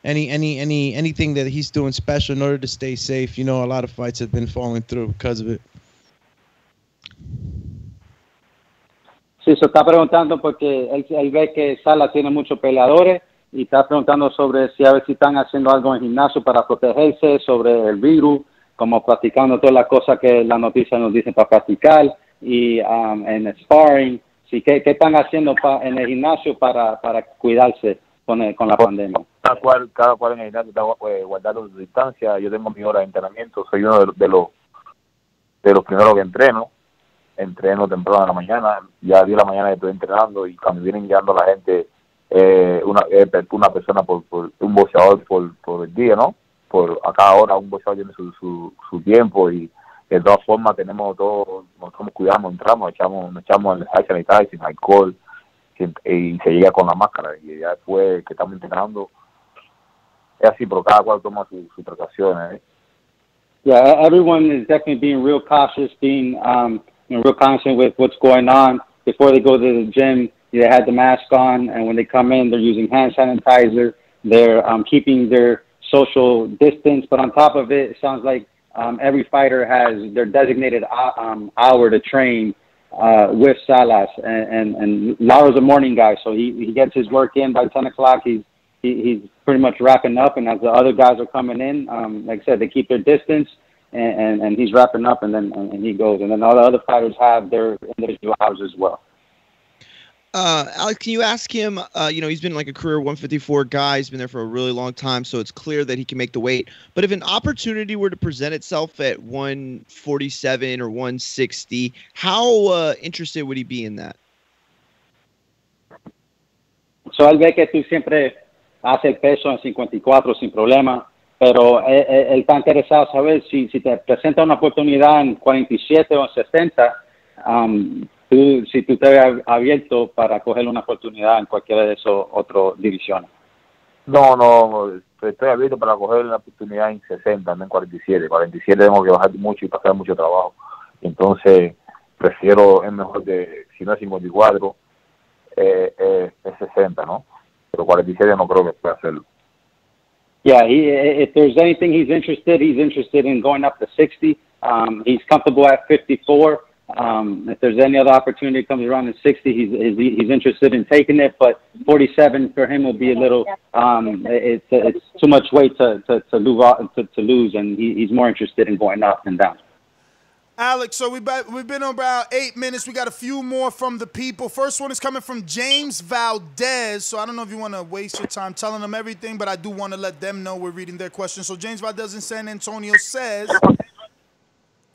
Any, any, any, anything that he's doing special in order to stay safe? You know, a lot of fights have been falling through because of it. Sí, se está preguntando porque él, él ve que Salas tiene muchos peleadores y está preguntando sobre si a ver si están haciendo algo en el gimnasio para protegerse sobre el virus, como practicando todas las cosas que las noticias nos dicen para practicar y um, en sparring. Sí, ¿qué, qué están haciendo pa, en el gimnasio para para cuidarse con el, con la pandemia? Cada cual, cada cual en el gimnasio está eh, guardando su distancia. Yo tengo mi hora de entrenamiento, soy uno de, de los de los primeros que entreno, entreno temprano en la mañana, ya a diez de la mañana estoy entrenando y cuando vienen llegando la gente, eh, una eh, una persona por, por un boxeador por, por el día, ¿no? Por a cada hora un boxeador tiene su, su, su tiempo y de todas formas tenemos todo, nosotros cuidamos, entramos, echamos, nos echamos en la sanitaria sin alcohol y se llega con la máscara y ya después que estamos entrenando. Yeah, everyone is definitely being real cautious, being um, you know, real conscious with what's going on. Before they go to the gym, they had the mask on, and when they come in, they're using hand sanitizer. They're um, keeping their social distance, but on top of it, it sounds like um, every fighter has their designated um, hour to train uh, with Salas, and, and, and Lara's a morning guy, so he, he gets his work in by ten o'clock. He's he's pretty much wrapping up, and as the other guys are coming in, um, like I said, they keep their distance, and, and, and he's wrapping up, and then and he goes. And then all the other fighters have their individual hours as well. Uh, Alex, can you ask him, uh, you know, he's been like a career one fifty-four guy. He's been there for a really long time, so it's clear that he can make the weight. But if an opportunity were to present itself at one forty-seven or one sixty, how uh, interested would he be in that? So I'll make it to siempre... hace el peso en cincuenta y cuatro sin problema, pero él, él, él está interesado saber si, si te presenta una oportunidad en cuarenta y siete o sesenta, um, tú, si tú te habías abierto para coger una oportunidad en cualquiera de esos otros divisiones. No, no, estoy abierto para coger una oportunidad en sesenta, no en cuarenta y siete. cuarenta y siete tengo que bajar mucho y pasar mucho trabajo. Entonces, prefiero, es mejor que, si no es cincuenta y cuatro, eh, eh, es sesenta, ¿no? Pero cuarenta y siete no creo que pueda hacerlo. Yeah, he, if there's anything he's interested, he's interested in going up to sixty. Um, he's comfortable at fifty-four. Um, if there's any other opportunity that comes around in sixty, he's, he's interested in taking it. But forty-seven for him will be a little, um, it's, it's too much weight to, to, to, lose, to, to lose, and he, he's more interested in going up and down. Alex, so we've been on about eight minutes. We got a few more from the people. First one is coming from James Valdez. So I don't know if you want to waste your time telling them everything, but I do want to let them know we're reading their questions. So James Valdez in San Antonio says,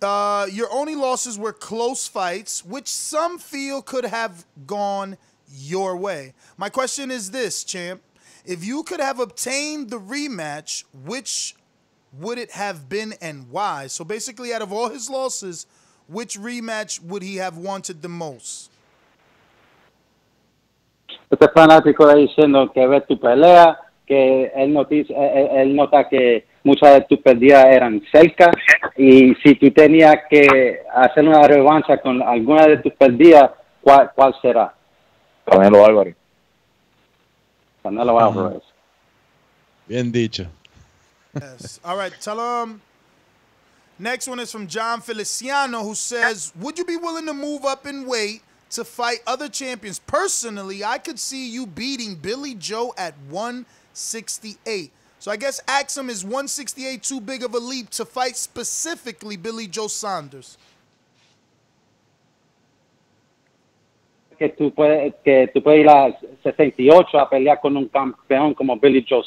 uh, your only losses were close fights, which some feel could have gone your way. My question is this, champ. If you could have obtained the rematch, which would it have been and why? So basically, out of all his losses, which rematch would he have wanted the most? Este fanático está diciendo que ve tu pelea, que él nota que muchas de tus pérdidas eran cerca y si tú tenías que hacer una revancha con alguna de tus pérdidas, ¿cuál, cuál será? Canelo Álvarez. Canelo Álvarez. Bien dicho. Yes. All right. Tell them. Next one is from John Feliciano, who says, would you be willing to move up in weight to fight other champions? Personally, I could see you beating Billy Joe at one sixty-eight. So I guess Axum is one sixty-eight too big of a leap to fight specifically Billy Joe Saunders. Que tú puedes que tú puedes ir a sesenta y ocho a pelear con un campeón como Billy Joe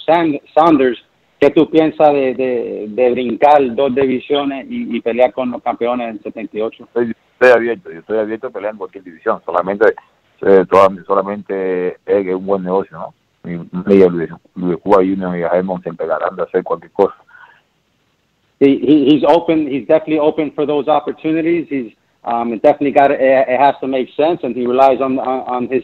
Saunders. ¿Qué tú piensas de, de, de brincar dos divisiones y, y pelear con los campeones en setenta y ocho? Estoy, estoy abierto, yo estoy abierto a pelear en cualquier división, solamente eh, toda, solamente es un buen negocio, ¿no? Mi media Luis Cuba Junior y Hermon se encargarán de hacer cualquier cosa. He, he, he's open, he's definitely open for those opportunities. He's um, definitely got, it, it has to make sense, and he relies on on, on his.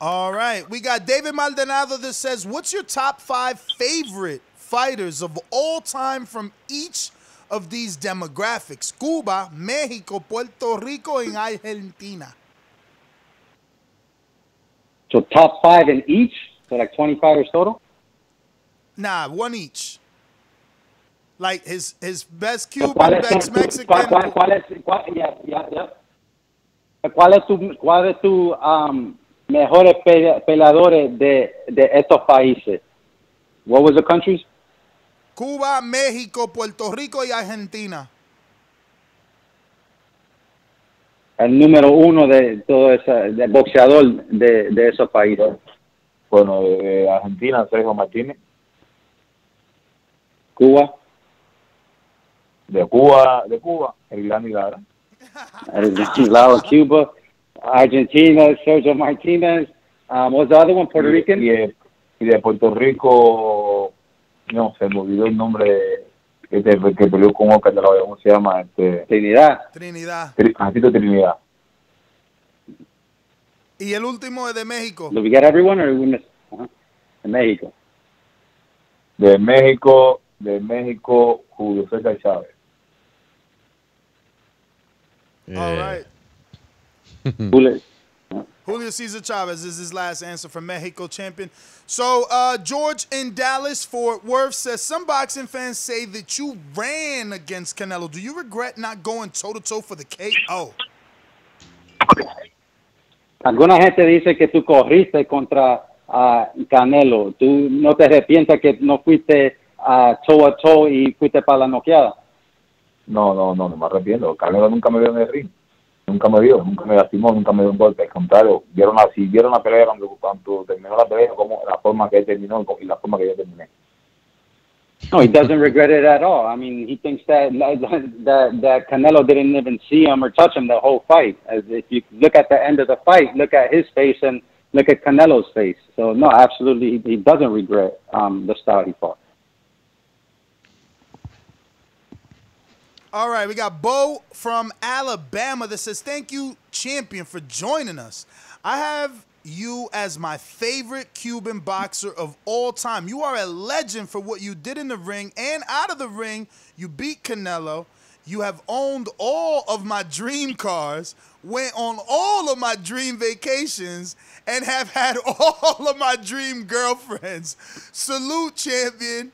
All right, we got David Maldonado that says, what's your top five favorite fighters of all time from each of these demographics? Cuba, Mexico, Puerto Rico, and Argentina. So top five in each? So like twenty fighters total? Nah, one each. Like his, his best Cuban, best Mexican. ¿Cuál, cuál es, cuál, yeah, yeah, yeah. ¿Cuál es tu, cuál es tu um, mejores peleadores de, de estos países? What was the countries? Cuba, México, Puerto Rico y Argentina. El número uno de todo ese de boxeador de, de esos países. Bueno, de Argentina, Sergio Martínez. Cuba. De Cuba, de Cuba, Erislandy Lara. Erislandy Lara, Cuba. Argentina, Sergio Martinez. Um, what was the other one? Puerto Rican? Yeah, y de Puerto Rico, no, se me olvidó el nombre que peleó con Oca, ¿cómo se llama? Este, Trinidad. Trinidad. Trinidad. Trinidad. Y el último es de México. ¿Did we get everyone or did we miss? Uh-huh. De México. De México, de México, Julio César Chávez. Yeah. All right. Julio Cesar Chavez is his last answer from Mexico, champion. So uh, George in Dallas, Fort Worth says, some boxing fans say that you ran against Canelo. Do you regret not going toe-to-toe for the K O? Alguna gente dice que tú corriste contra uh, Canelo. ¿Tú no te arrepientas que no fuiste uh, toe-a-toe y fuiste para la noqueada? No, no, no, no me arrepiento. Canelo nunca me vio en el ring. Nunca me vio, nunca me lastimó, nunca me dio un golpe. Al contrario, vieron así, vieron la pelea cuando, cuando terminó la pelea, como la forma que él terminó y la forma que yo terminé. No, he doesn't regret it at all. I mean, he thinks that that, that Canelo didn't even see him or touch him the whole fight. As if you look at the end of the fight, look at his face and look at Canelo's face. So no, absolutely, he doesn't regret um, the style he fought. All right, we got Bo from Alabama that says, thank you, champion, for joining us. I have you as my favorite Cuban boxer of all time. You are a legend for what you did in the ring and out of the ring. You beat Canelo. You have owned all of my dream cars, went on all of my dream vacations, and have had all of my dream girlfriends. Salute, champion.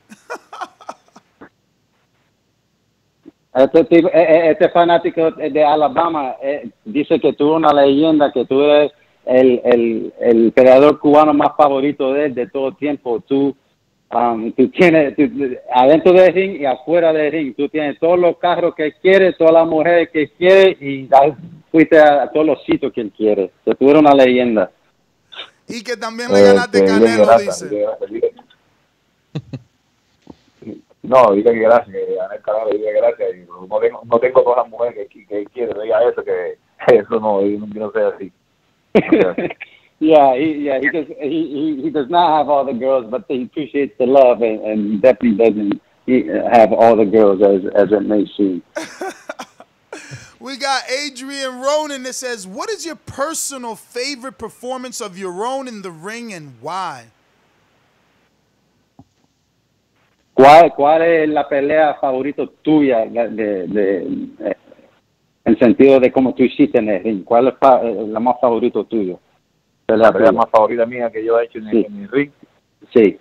Este, tipo, este fanático de Alabama eh, dice que tú eres una leyenda, que tú eres el, el, el peleador cubano más favorito de él de todo tiempo. Tú, um, tú tienes tú, adentro del ring y afuera del ring, tú tienes todos los carros que quieres, todas las mujeres que quieres y fuiste a, a todos los sitios que él quiere. Que tú eres una leyenda. Y que también le ganaste eh, Canelo, dice. No, dile que gracias, que gané el canal, dile que gracias. No tengo, no tengo todas las mujeres que, que quiere, no diga eso, que eso no, yo no sé así. Okay. yeah, he, yeah, he does, he, he does not have all the girls, but he appreciates the love, and, and he definitely doesn't he have all the girls, as, as it may seem. We got Adrian Ronan that says, what is your personal favorite performance of your own in the ring, and why? ¿Cuál, ¿Cuál es la pelea favorita tuya de, de, de, en sentido de cómo tú hiciste en el ring? ¿Cuál es fa, la más favorita tuya? La pelea más favorita mía que yo he hecho en, sí. en el ring. Sí.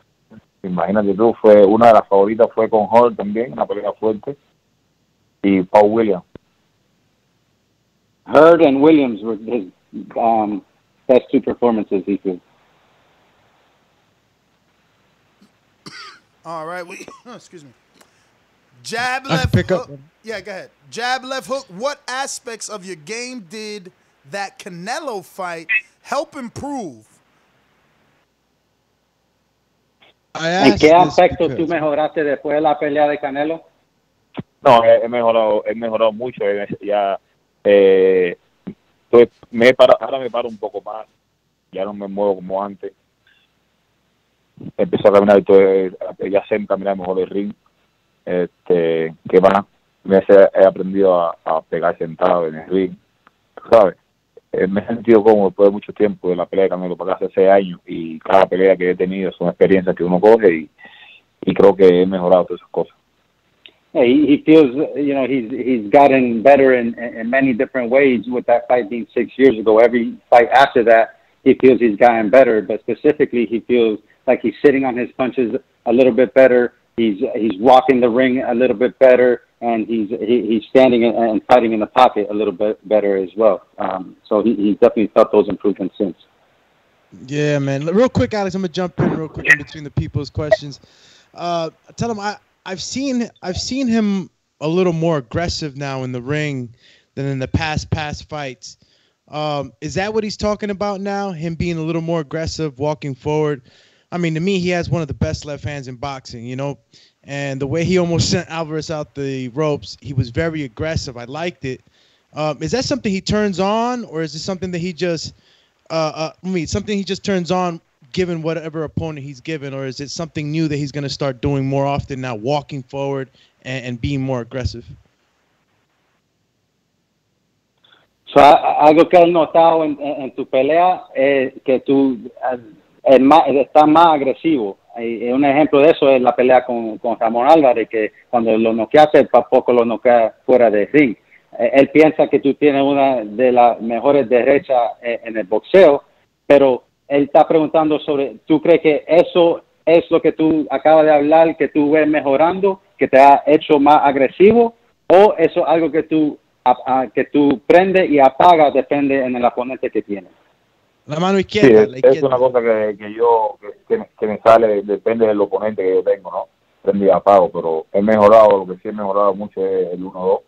Imagínate tú, fue una de las favoritas fue con Hurd también, una pelea fuerte, y Paul Williams. Hurd and Williams were his um, best two performances he could. All right, we, oh, excuse me. Jab, left pick hook. Up. Yeah, go ahead. Jab, left hook. What aspects of your game did that Canelo fight help improve? ¿En qué aspecto tú mejoraste después de la pelea de Canelo? No, he mejorado, he mejorado mucho. Ya, eh, estoy, me paro, ahora me paro un poco más. Ya no me muevo como antes. Empecé a caminar, ya sé caminar mejor el ring. Este, que más, me he aprendido a, a pegar sentado en el ring, ¿sabes? Me he sentido cómodo después de mucho tiempo de la pelea de Canelo, para hace seis años, y cada pelea que he tenido son experiencias que uno coge, y, y creo que he mejorado todas esas cosas. Yeah, he, he feels, you know, he's, he's gotten better in, in many different ways with that fight being six years ago. Every fight after that, he feels he's gotten better, but specifically he feels like he's sitting on his punches a little bit better. He's he's walking the ring a little bit better, and he's he, he's standing and fighting in the pocket a little bit better as well. Um, so he, he definitely felt those improvements since. Yeah, man. Real quick, Alex, I'm gonna jump in real quick in between the people's questions. Uh, tell him I I've seen I've seen him a little more aggressive now in the ring than in the past past fights. Um, is that what he's talking about now? Him being a little more aggressive, walking forward. I mean, to me, he has one of the best left hands in boxing, you know, and the way he almost sent Alvarez out the ropes, he was very aggressive. I liked it. Um, is that something he turns on, or is it something that he just, uh, uh, I mean, something he just turns on given whatever opponent he's given, or is it something new that he's going to start doing more often now, walking forward and, and being more aggressive? So, algo que he notado en, en tu pelea es que tú es más, estás más agresivo. Y un ejemplo de eso es la pelea con, con Ramón Álvarez, que cuando lo noqueaste, para poco lo noquea fuera del ring. Él piensa que tú tienes una de las mejores derechas en el boxeo, pero él está preguntando sobre, ¿tú crees que eso es lo que tú acabas de hablar, que tú ves mejorando, que te ha hecho más agresivo, o eso es algo que tú A, a, que tú prendes y apagas depende en el oponente que tienes? La mano izquierda, sí, la izquierda. Es una cosa que, que yo que, que, me, que me sale, depende del oponente que yo tengo, ¿no? Prende y apago, pero he mejorado, lo que sí he mejorado mucho es el uno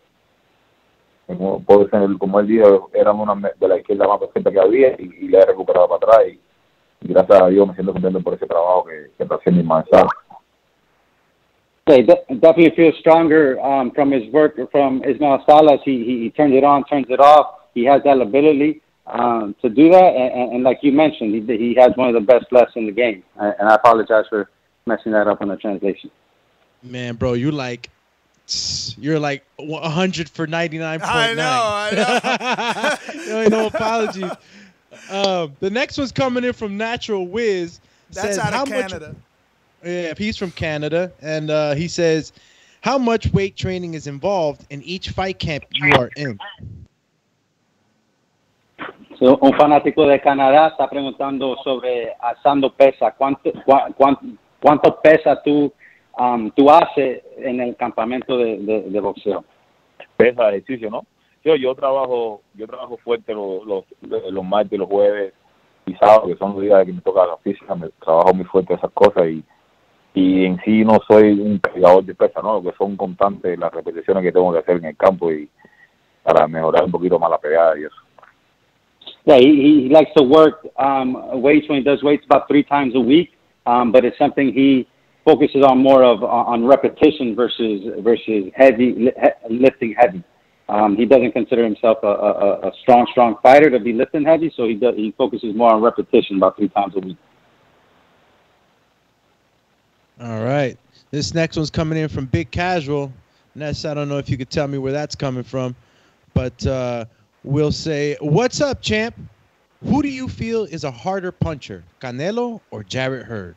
dos. Puede ser, como él dijo, era una de la izquierda más perfecta que había, y, y la he recuperado para atrás, y, y gracias a Dios me siento contento por ese trabajo que, que está haciendo Ismael Salas. Yeah, he definitely feels stronger um, from his work, from Ismael Salas. He, he, he turns it on, turns it off. He has that ability um, to do that. And, and, and like you mentioned, he, he has one of the best lefts in the game. And I apologize for messing that up on the translation. Man, bro, you like bets, you're like one hundred for ninety-nine point nine. I know, I know. No, no apologies. Uh, the next one's coming in from Natural Wiz. That's says, out of Canada. Much... Yeah, he's from Canada. And uh, he says, how much weight training is involved in each fight camp you are in? So, un fanático de Canadá está preguntando sobre alzando pesa. ¿Cuánto, cu- cu- cuánto pesa tú, um, tú haces en el campamento de, de, de boxeo? Pesa, ejercicio, ¿no? Yo, yo trabajo yo trabajo fuerte los, los, los martes, los jueves y sábados, que son los días que me toca la física. Me trabajo muy fuerte esas cosas y, y en sí no soy un cargador de pesa, ¿no? Que son constantes las repeticiones que tengo que hacer en el campo y para mejorar un poquito más la pegada y eso. Yeah, he, he likes to work um, weights when he does weights about three times a week, um, but it's something he focuses on more of on repetition versus versus heavy lifting heavy. Um, he doesn't consider himself a, a, a strong strong fighter to be lifting heavy, so he does, he focuses more on repetition about three times a week. All right, this next one's coming in from Big Casual. Ness, I don't know if you could tell me where that's coming from, but. Uh, We'll say, what's up, champ? Who do you feel is a harder puncher, Canelo or Jarrett Hurd?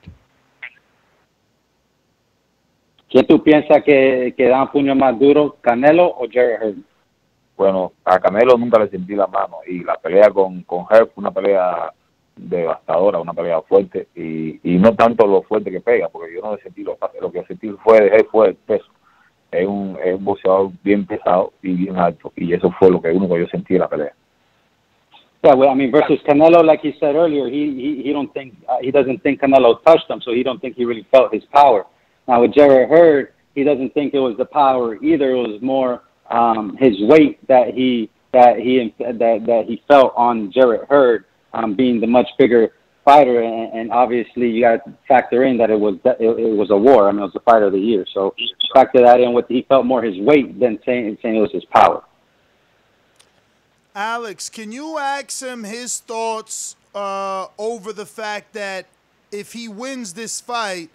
¿Quién tú piensas que, que da un puño más duro, Canelo o Jarrett Hurd? Bueno, a Canelo nunca le sentí la mano y la pelea con, con Hurd fue una pelea devastadora, una pelea fuerte y, y no tanto lo fuerte que pega, porque yo no le sentí lo, lo que sentí fue de Hurd fue el peso. Es un, es un boxeador bien pesado y bien alto, y eso fue lo que único yo sentí en la pelea. Yeah, well, I mean, versus Canelo, like he said earlier, he he, he don't think uh, he doesn't think Canelo touched him, so he don't think he really felt his power. Now with Jarrett Hurd, he doesn't think it was the power either; it was more um, his weight that he that he that that he felt on Jarrett Hurd um, being the much bigger fighter, and, and obviously you got to factor in that it was it, it was a war. I mean, it was the fight of the year, so factor that in. With he felt more his weight than saying, saying it was his power. Alex, can you ask him his thoughts uh, over the fact that if he wins this fight,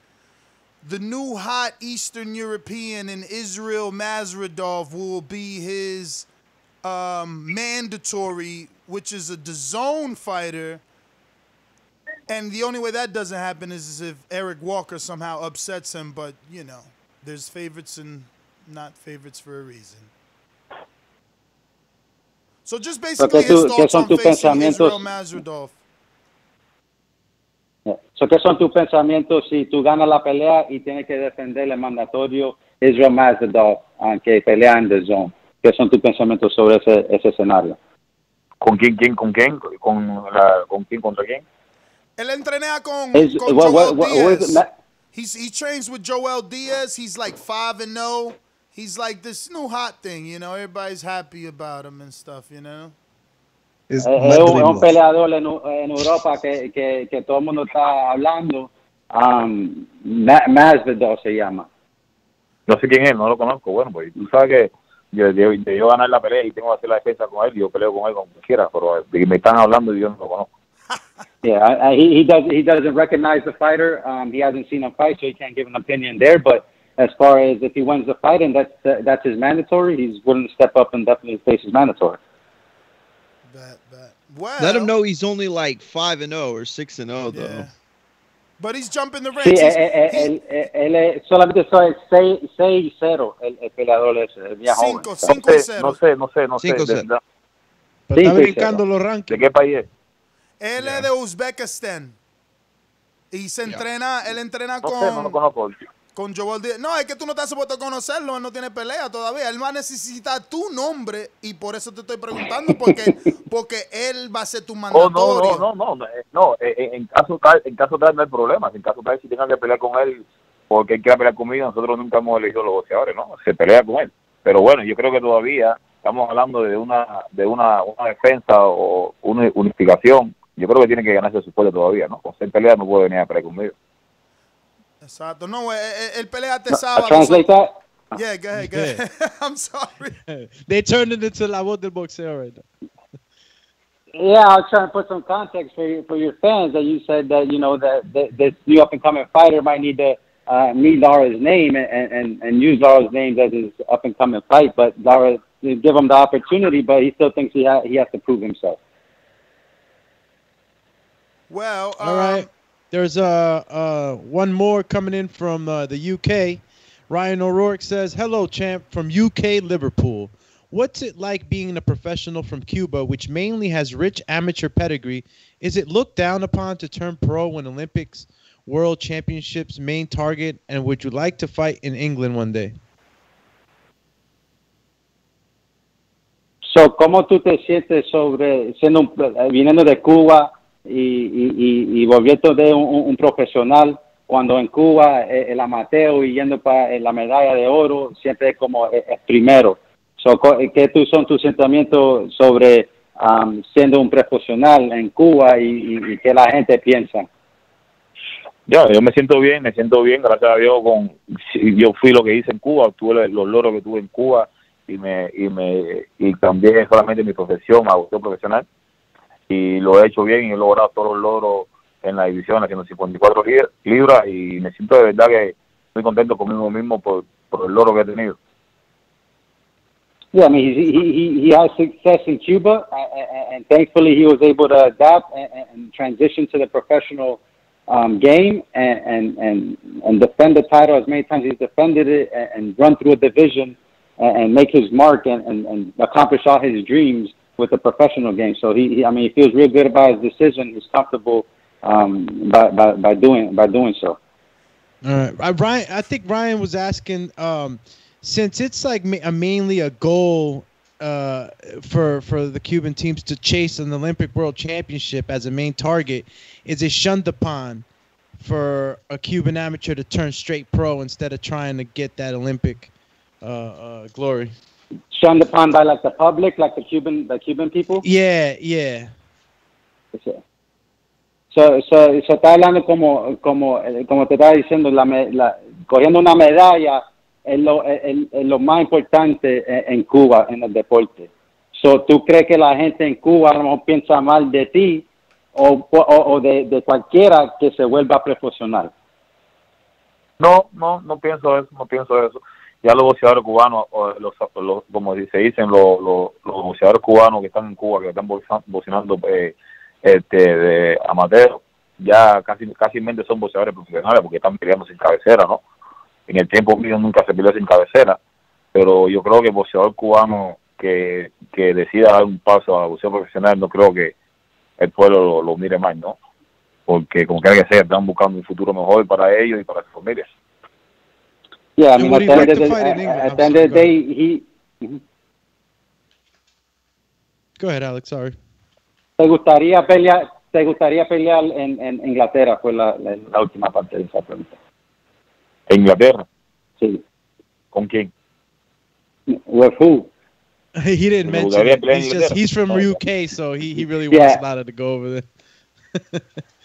the new hot Eastern European and Israil Madrimov will be his um, mandatory, which is a D A Z N fighter. And the only way that doesn't happen is if Eric Walker somehow upsets him. But, you know, there's favorites and not favorites for a reason. So just basically his thoughts on facing Israil Madrimov. So, ¿qué son tus pensamientos si tú ganas la pelea y tienes que defender el mandatorio Israil Madrimov, aunque pelea en The Zone? ¿Qué son tus pensamientos sobre ese, ese escenario? ¿Con quién, quién, con quién? ¿Con, la, con quién, contra quién? Él entrenea con, Is, con what, Joel what, what, Diaz. What he's, he trains with Joel Diaz. He's like five and oh. He's like this new hot thing, you know. Everybody's happy about him and stuff, you know. Es un, un peleador en, en Europa que, que, que todo el mundo está hablando. Um, Masvidal se llama. No sé quién es, no lo conozco. Bueno, pues tú sabes que yo, yo, yo ganar la pelea y tengo que hacer la defensa con él y yo peleo con él como quiera, pero me están hablando y yo no lo conozco. Yeah, I, he, he does. He doesn't recognize the fighter. Um, he hasn't seen him fight, so he can't give an opinion there. But as far as if he wins the fight and that's uh, that's his mandatory, he's willing to step up and definitely face his mandatory. That, that. Well, let him know he's only like five and zero or six and zero though. Yeah. But he's jumping the ranks. Sí, él él solamente soy seis seis cero el peleador ese viejo. Cinco cinco cero. No sé, no sé, no sé. Cinco cero. Está brincando los rankings. ¿De qué país? Él yeah. es de Uzbekistán y se entrena, yeah. él entrena no con, sé, no lo conozco. Con Joel Díaz. No, es que tú no estás supuesto a conocerlo, él no tiene pelea todavía. Él va a necesitar tu nombre y por eso te estoy preguntando, porque, porque él va a ser tu mandatorio. Oh, no, no, no, no, no. En caso tal, en caso tal no hay problema. En caso tal, si tengan que pelear con él, porque él quiera pelear conmigo, nosotros nunca hemos elegido los boxeadores, ¿no? Se pelea con él. Pero bueno, yo creo que todavía estamos hablando de una, de una, una defensa o una unificación. Yo creo que tiene que ganarse su pueblo todavía, ¿no? Con ser pelea no puede venir a pelear conmigo. Exacto. No, el pelea este sábado. Translate that. Yeah, go ahead, go ahead. I'm sorry. They turned it into La Voz del Boxeo right now. Yeah, I'll try and put some context for, you, for your fans that you said that, you know, that this new up-and-coming fighter might need to uh, me Lara's name and, and, and use Lara's name as his up-and-coming fight, but Lara, you know, give him the opportunity, but he still thinks he, ha he has to prove himself. Well, um, all right. There's uh, uh, one more coming in from uh, the U K. Ryan O'Rourke says, hello, champ, from U K Liverpool. What's it like being a professional from Cuba, which mainly has rich amateur pedigree? Is it looked down upon to turn pro when Olympics, World Championships, main target? And would you like to fight in England one day? So, ¿cómo tú te sientes sobre siendo viniendo de Cuba y, y, y volviendo de un, un profesional? Cuando en Cuba el amateur y yendo para la medalla de oro siempre es como es primero. So, ¿qué tú son tus sentimientos sobre um, siendo un profesional en Cuba y, y, y qué la gente piensa? Yo, yo me siento bien, me siento bien, gracias a Dios. Con, yo fui lo que hice en Cuba, tuve los logros que tuve en Cuba y me y me y cambié solamente mi profesión, me gustó profesional y lo he hecho bien y he logrado todos los logros en la división, haciendo cincuenta y cuatro libras, y me siento de verdad que muy contento conmigo mismo por, por el logro que he tenido. Yeah, I mean, he, he, he has success in Cuba, and, and thankfully he was able to adapt and, and transition to the professional um, game and, and, and defend the title as many times he's defended it and run through a division and make his mark and, and, and accomplish all his dreams with the professional game. So, he, I mean, he feels real good about his decision. He's comfortable um by, by by doing by doing so. All right, I, Ryan, I think Ryan was asking um since it's like ma a mainly a goal uh for for the Cuban teams to chase an Olympic World Championship as a main target, is it shunned upon for a Cuban amateur to turn straight pro instead of trying to get that Olympic uh, uh glory? Shunned upon by like the public, like the Cuban the Cuban people? Yeah, yeah. That's it. So, so, so está hablando como, como, como te estaba diciendo, la, la, cogiendo una medalla es lo, es, es lo más importante en, en Cuba, en el deporte. So, ¿tú crees que la gente en Cuba a lo mejor piensa mal de ti o, o, o de, de cualquiera que se vuelva profesional? No, no, no pienso eso, no pienso eso. Ya los boxeadores cubanos, los, los, como se dicen, los, los, los boxeadores cubanos que están en Cuba, que están boxeando, eh, este de amateur, ya casi casi mente son boxeadores profesionales porque están peleando sin cabecera, ¿no? En el tiempo mío nunca se peleó sin cabecera, pero yo creo que el boxeador cubano que, que decida dar un paso a boxeo profesional, no creo que el pueblo lo, lo mire mal, ¿no? Porque como quiera que sea, están buscando un futuro mejor para ellos y para sus familias. Yeah, I mean, at the end of the day, at the end of the day, he... Go ahead, Alex, sorry. ¿Te gustaría pelear, te gustaría pelear en, en Inglaterra? Fue la, la, la última parte de esa pregunta. ¿En Inglaterra? Sí. ¿Con quién? With who? He didn't mention it. He's, just, he's from U K, so he, he really yeah. wants Lada to go over there.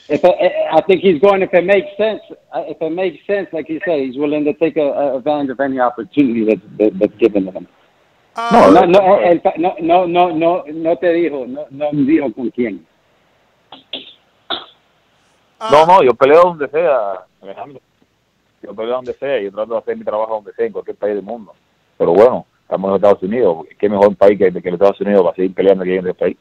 if I, I think he's going, if it makes sense, if it makes sense, like he said, he's willing to take advantage of any opportunity that's, that, that's given him. No, no, no, el, no, no, no, no, no te dijo, no, no dijo con quién. No, no, yo peleo donde sea, Alejandro. Yo peleo donde sea, yo trato de hacer mi trabajo donde sea, en cualquier país del mundo. Pero bueno, estamos en Estados Unidos, ¿qué mejor país que, que los Estados Unidos para seguir peleando aquí en el país?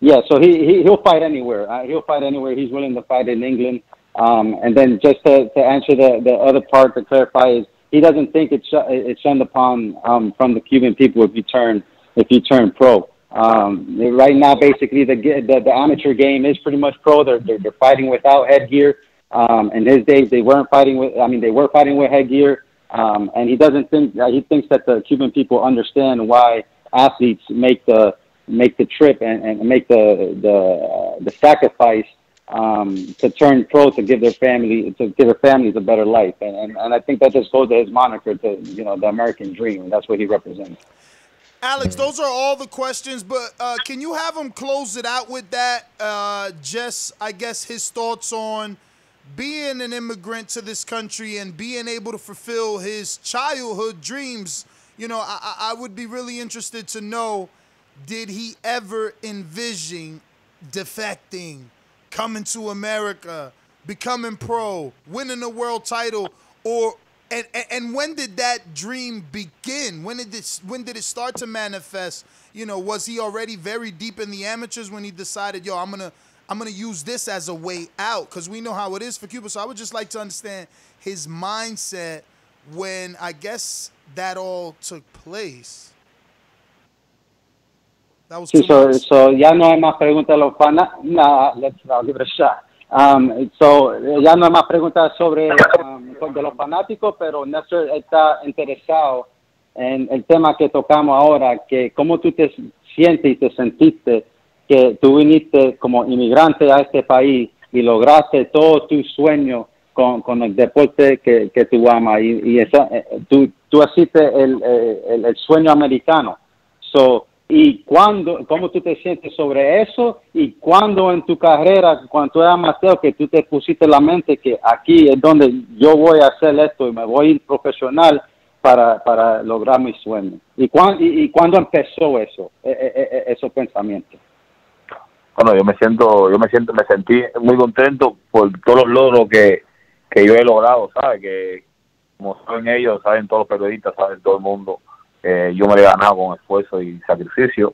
Yeah, so he, he, he'll fight anywhere. Uh, he'll fight anywhere. He's willing to fight in England. Um, and then just to, to answer the, the other part, to clarify is, he doesn't think it's it's shunned upon um, from the Cuban people if you turn if you turn pro. Um, right now, basically, the, the the amateur game is pretty much pro. They're they're, they're fighting without headgear. Um, in his days, they weren't fighting with. I mean, they were fighting with headgear. Um, and he doesn't think uh, he thinks that the Cuban people understand why athletes make the make the trip and, and make the the uh, the sacrifice um to turn pro, to give their family to give their families a better life, and, and and I think that just goes to his moniker, to you know the American dream, and that's what he represents. Alex, those are all the questions, but uh can you have him close it out with that, uh just I guess his thoughts on being an immigrant to this country and being able to fulfill his childhood dreams? You know, I I would be really interested to know, did he ever envision defecting, coming to America, becoming pro, winning a world title, or and, and and when did that dream begin? When did it when did it start to manifest? You know, was he already very deep in the amateurs when he decided, yo, I'm gonna I'm gonna use this as a way out? Because we know how it is for Cuba. So I would just like to understand his mindset when I guess that all took place. That was sí, so, so ya no hay más preguntas de los fans. Nah, let's I'll give it a shot. Um, so ya no hay más preguntas sobre um, de los fanáticos, pero Nestor está interesado en el tema que tocamos ahora, que cómo tú te sientes y te sentiste que tú viniste como inmigrante a este país y lograste todo tu sueño con, con el deporte que, que tú amas, y, y esa, tú, tú asiste el, el, el sueño americano. So, y cuando, cómo tú te sientes sobre eso, y cuando en tu carrera, cuando tú eras Mateo, que tú te pusiste en la mente que aquí es donde yo voy a hacer esto y me voy a ir profesional para, para lograr mis sueños. ¿Y, cuán, y, y cuándo empezó eso, e, e, e, esos pensamientos? Bueno, yo me siento, yo me siento, me sentí muy contento por todos los logros que, que yo he logrado, ¿sabes? Que como saben ellos, saben todos los periodistas, saben todo el mundo. Eh, yo me lo he ganado con esfuerzo y sacrificio.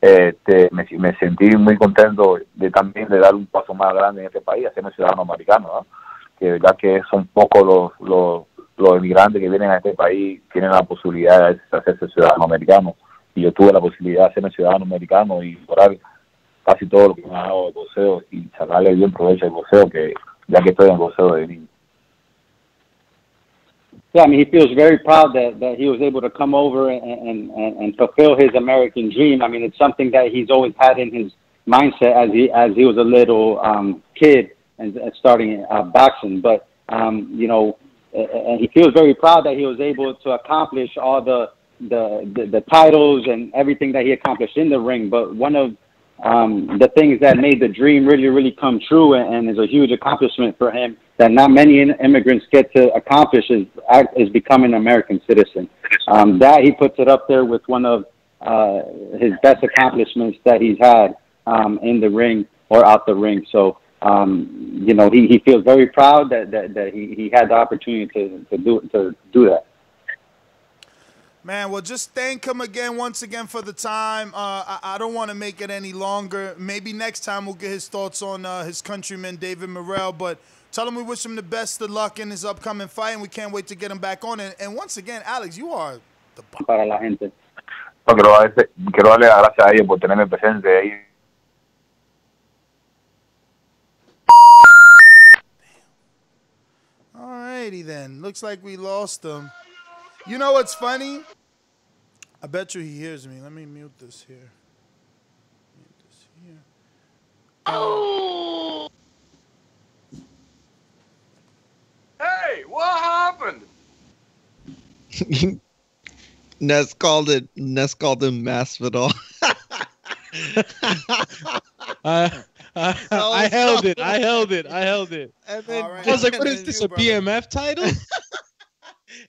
Este, me, me sentí muy contento de también de dar un paso más grande en este país, hacerme ciudadano americano, ¿no? Que de verdad que son pocos los, los, los inmigrantes que vienen a este país tienen la posibilidad de hacerse ciudadano americano. Y yo tuve la posibilidad de hacerme ciudadano americano y lograr casi todo lo que me ha dado de boxeo y sacarle bien provecho del boxeo, que ya que estoy en el boxeo de niño. Yeah, I mean, he feels very proud that, that he was able to come over and, and, and fulfill his American dream. I mean, it's something that he's always had in his mindset as he as he was a little um, kid and, and starting uh, boxing. But, um, you know, and he feels very proud that he was able to accomplish all the, the, the, the titles and everything that he accomplished in the ring. But one of um, the things that made the dream really, really come true and, and is a huge accomplishment for him that not many immigrants get to accomplish is, is become an American citizen. Um, that he puts it up there with one of uh, his best accomplishments that he's had um, in the ring or out the ring. So, um, you know, he, he feels very proud that, that, that he, he had the opportunity to, to, do, to do that. Man, well, just thank him again, once again, for the time. Uh, I, I don't want to make it any longer. Maybe next time we'll get his thoughts on uh, his countryman, David Morrell, but tell him we wish him the best of luck in his upcoming fight, and we can't wait to get him back on. And, and once again, Alex, you are the bomb. Para la gente. Quiero darle las gracias a ellos por tenerme presente ahí. All righty then. Looks like we lost him. You know what's funny? I bet you he hears me. Let me mute this here. Mute this here. Oh. Hey, what happened? Ness called it. Ness called him Masvidal. uh, uh, I held it. I held it. I held it. And then right. I was like, "What is this? You, a brother. B M F title?"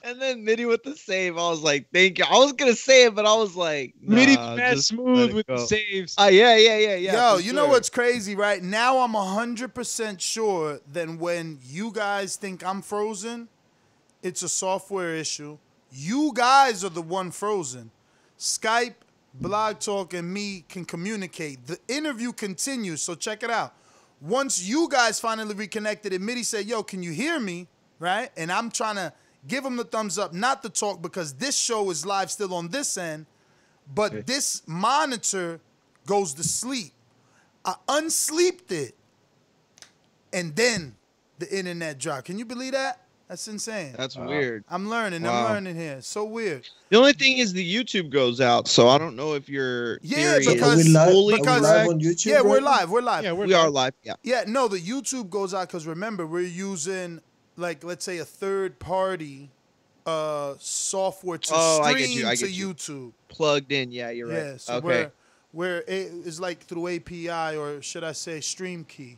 And then Mitty with the save. I was like, "Thank you." I was gonna say it, but I was like, nah, "Mitty fast smooth with the saves." Oh uh, yeah, yeah, yeah, yeah. Yo, you sure. know what's crazy, right? Now I'm a hundred percent sure that when you guys think I'm frozen, it's a software issue. You guys are the one frozen. Skype, Blog Talk, and me can communicate. The interview continues, so check it out. Once you guys finally reconnected, and Mitty said, "Yo, can you hear me?" Right, and I'm trying to give them the thumbs up, not the talk, because this show is live still on this end, but okay. This monitor goes to sleep. I unsleeped it, and then the internet dropped. Can you believe that? That's insane. That's wow. weird. I'm learning. Wow. I'm learning here. So weird. The only thing is the YouTube goes out, so I don't know if you're yeah because, we live? Fully because we live on YouTube, yeah right? we're live we're live yeah we're we live. Are live yeah yeah no the YouTube goes out because remember we're using, like, let's say a third party uh, software to oh, stream I get you. I get to you. YouTube. Plugged in, yeah, you're right. Yeah, so okay. where, where it's like through A P I, or should I say stream key.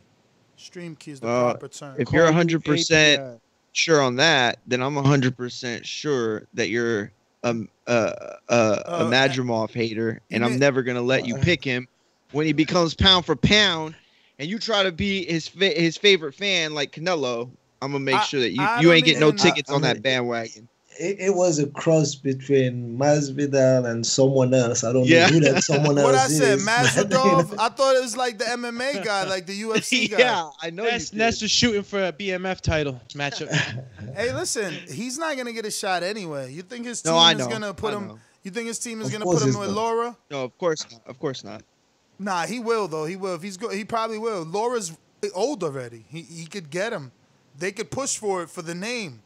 Stream key is the uh, proper term. If Call you're one hundred percent sure on that, then I'm one hundred percent sure that you're a, a, a, a Madrimov hater, and I'm never going to let you pick him when he becomes pound for pound. and you try to be his fa his favorite fan like Canelo, I'm gonna make I, sure that you, you ain't getting no tickets I, on I mean, that bandwagon. It, it was a cross between Masvidal and someone else. I don't yeah. know who that someone else what I said, is. Masvidal, I thought it was like the M M A guy, like the U F C guy. Yeah, I know. That's, that's just shooting for a B M F title matchup. Hey, listen, he's not gonna get a shot anyway. You think his team no, is gonna put I him? Know. You think his team is of gonna put him with Laura? No, of course, not. of course not. Nah, he will though. He will. If he's good, he probably will. Laura's old already. He he could get him. They could push for it for the name.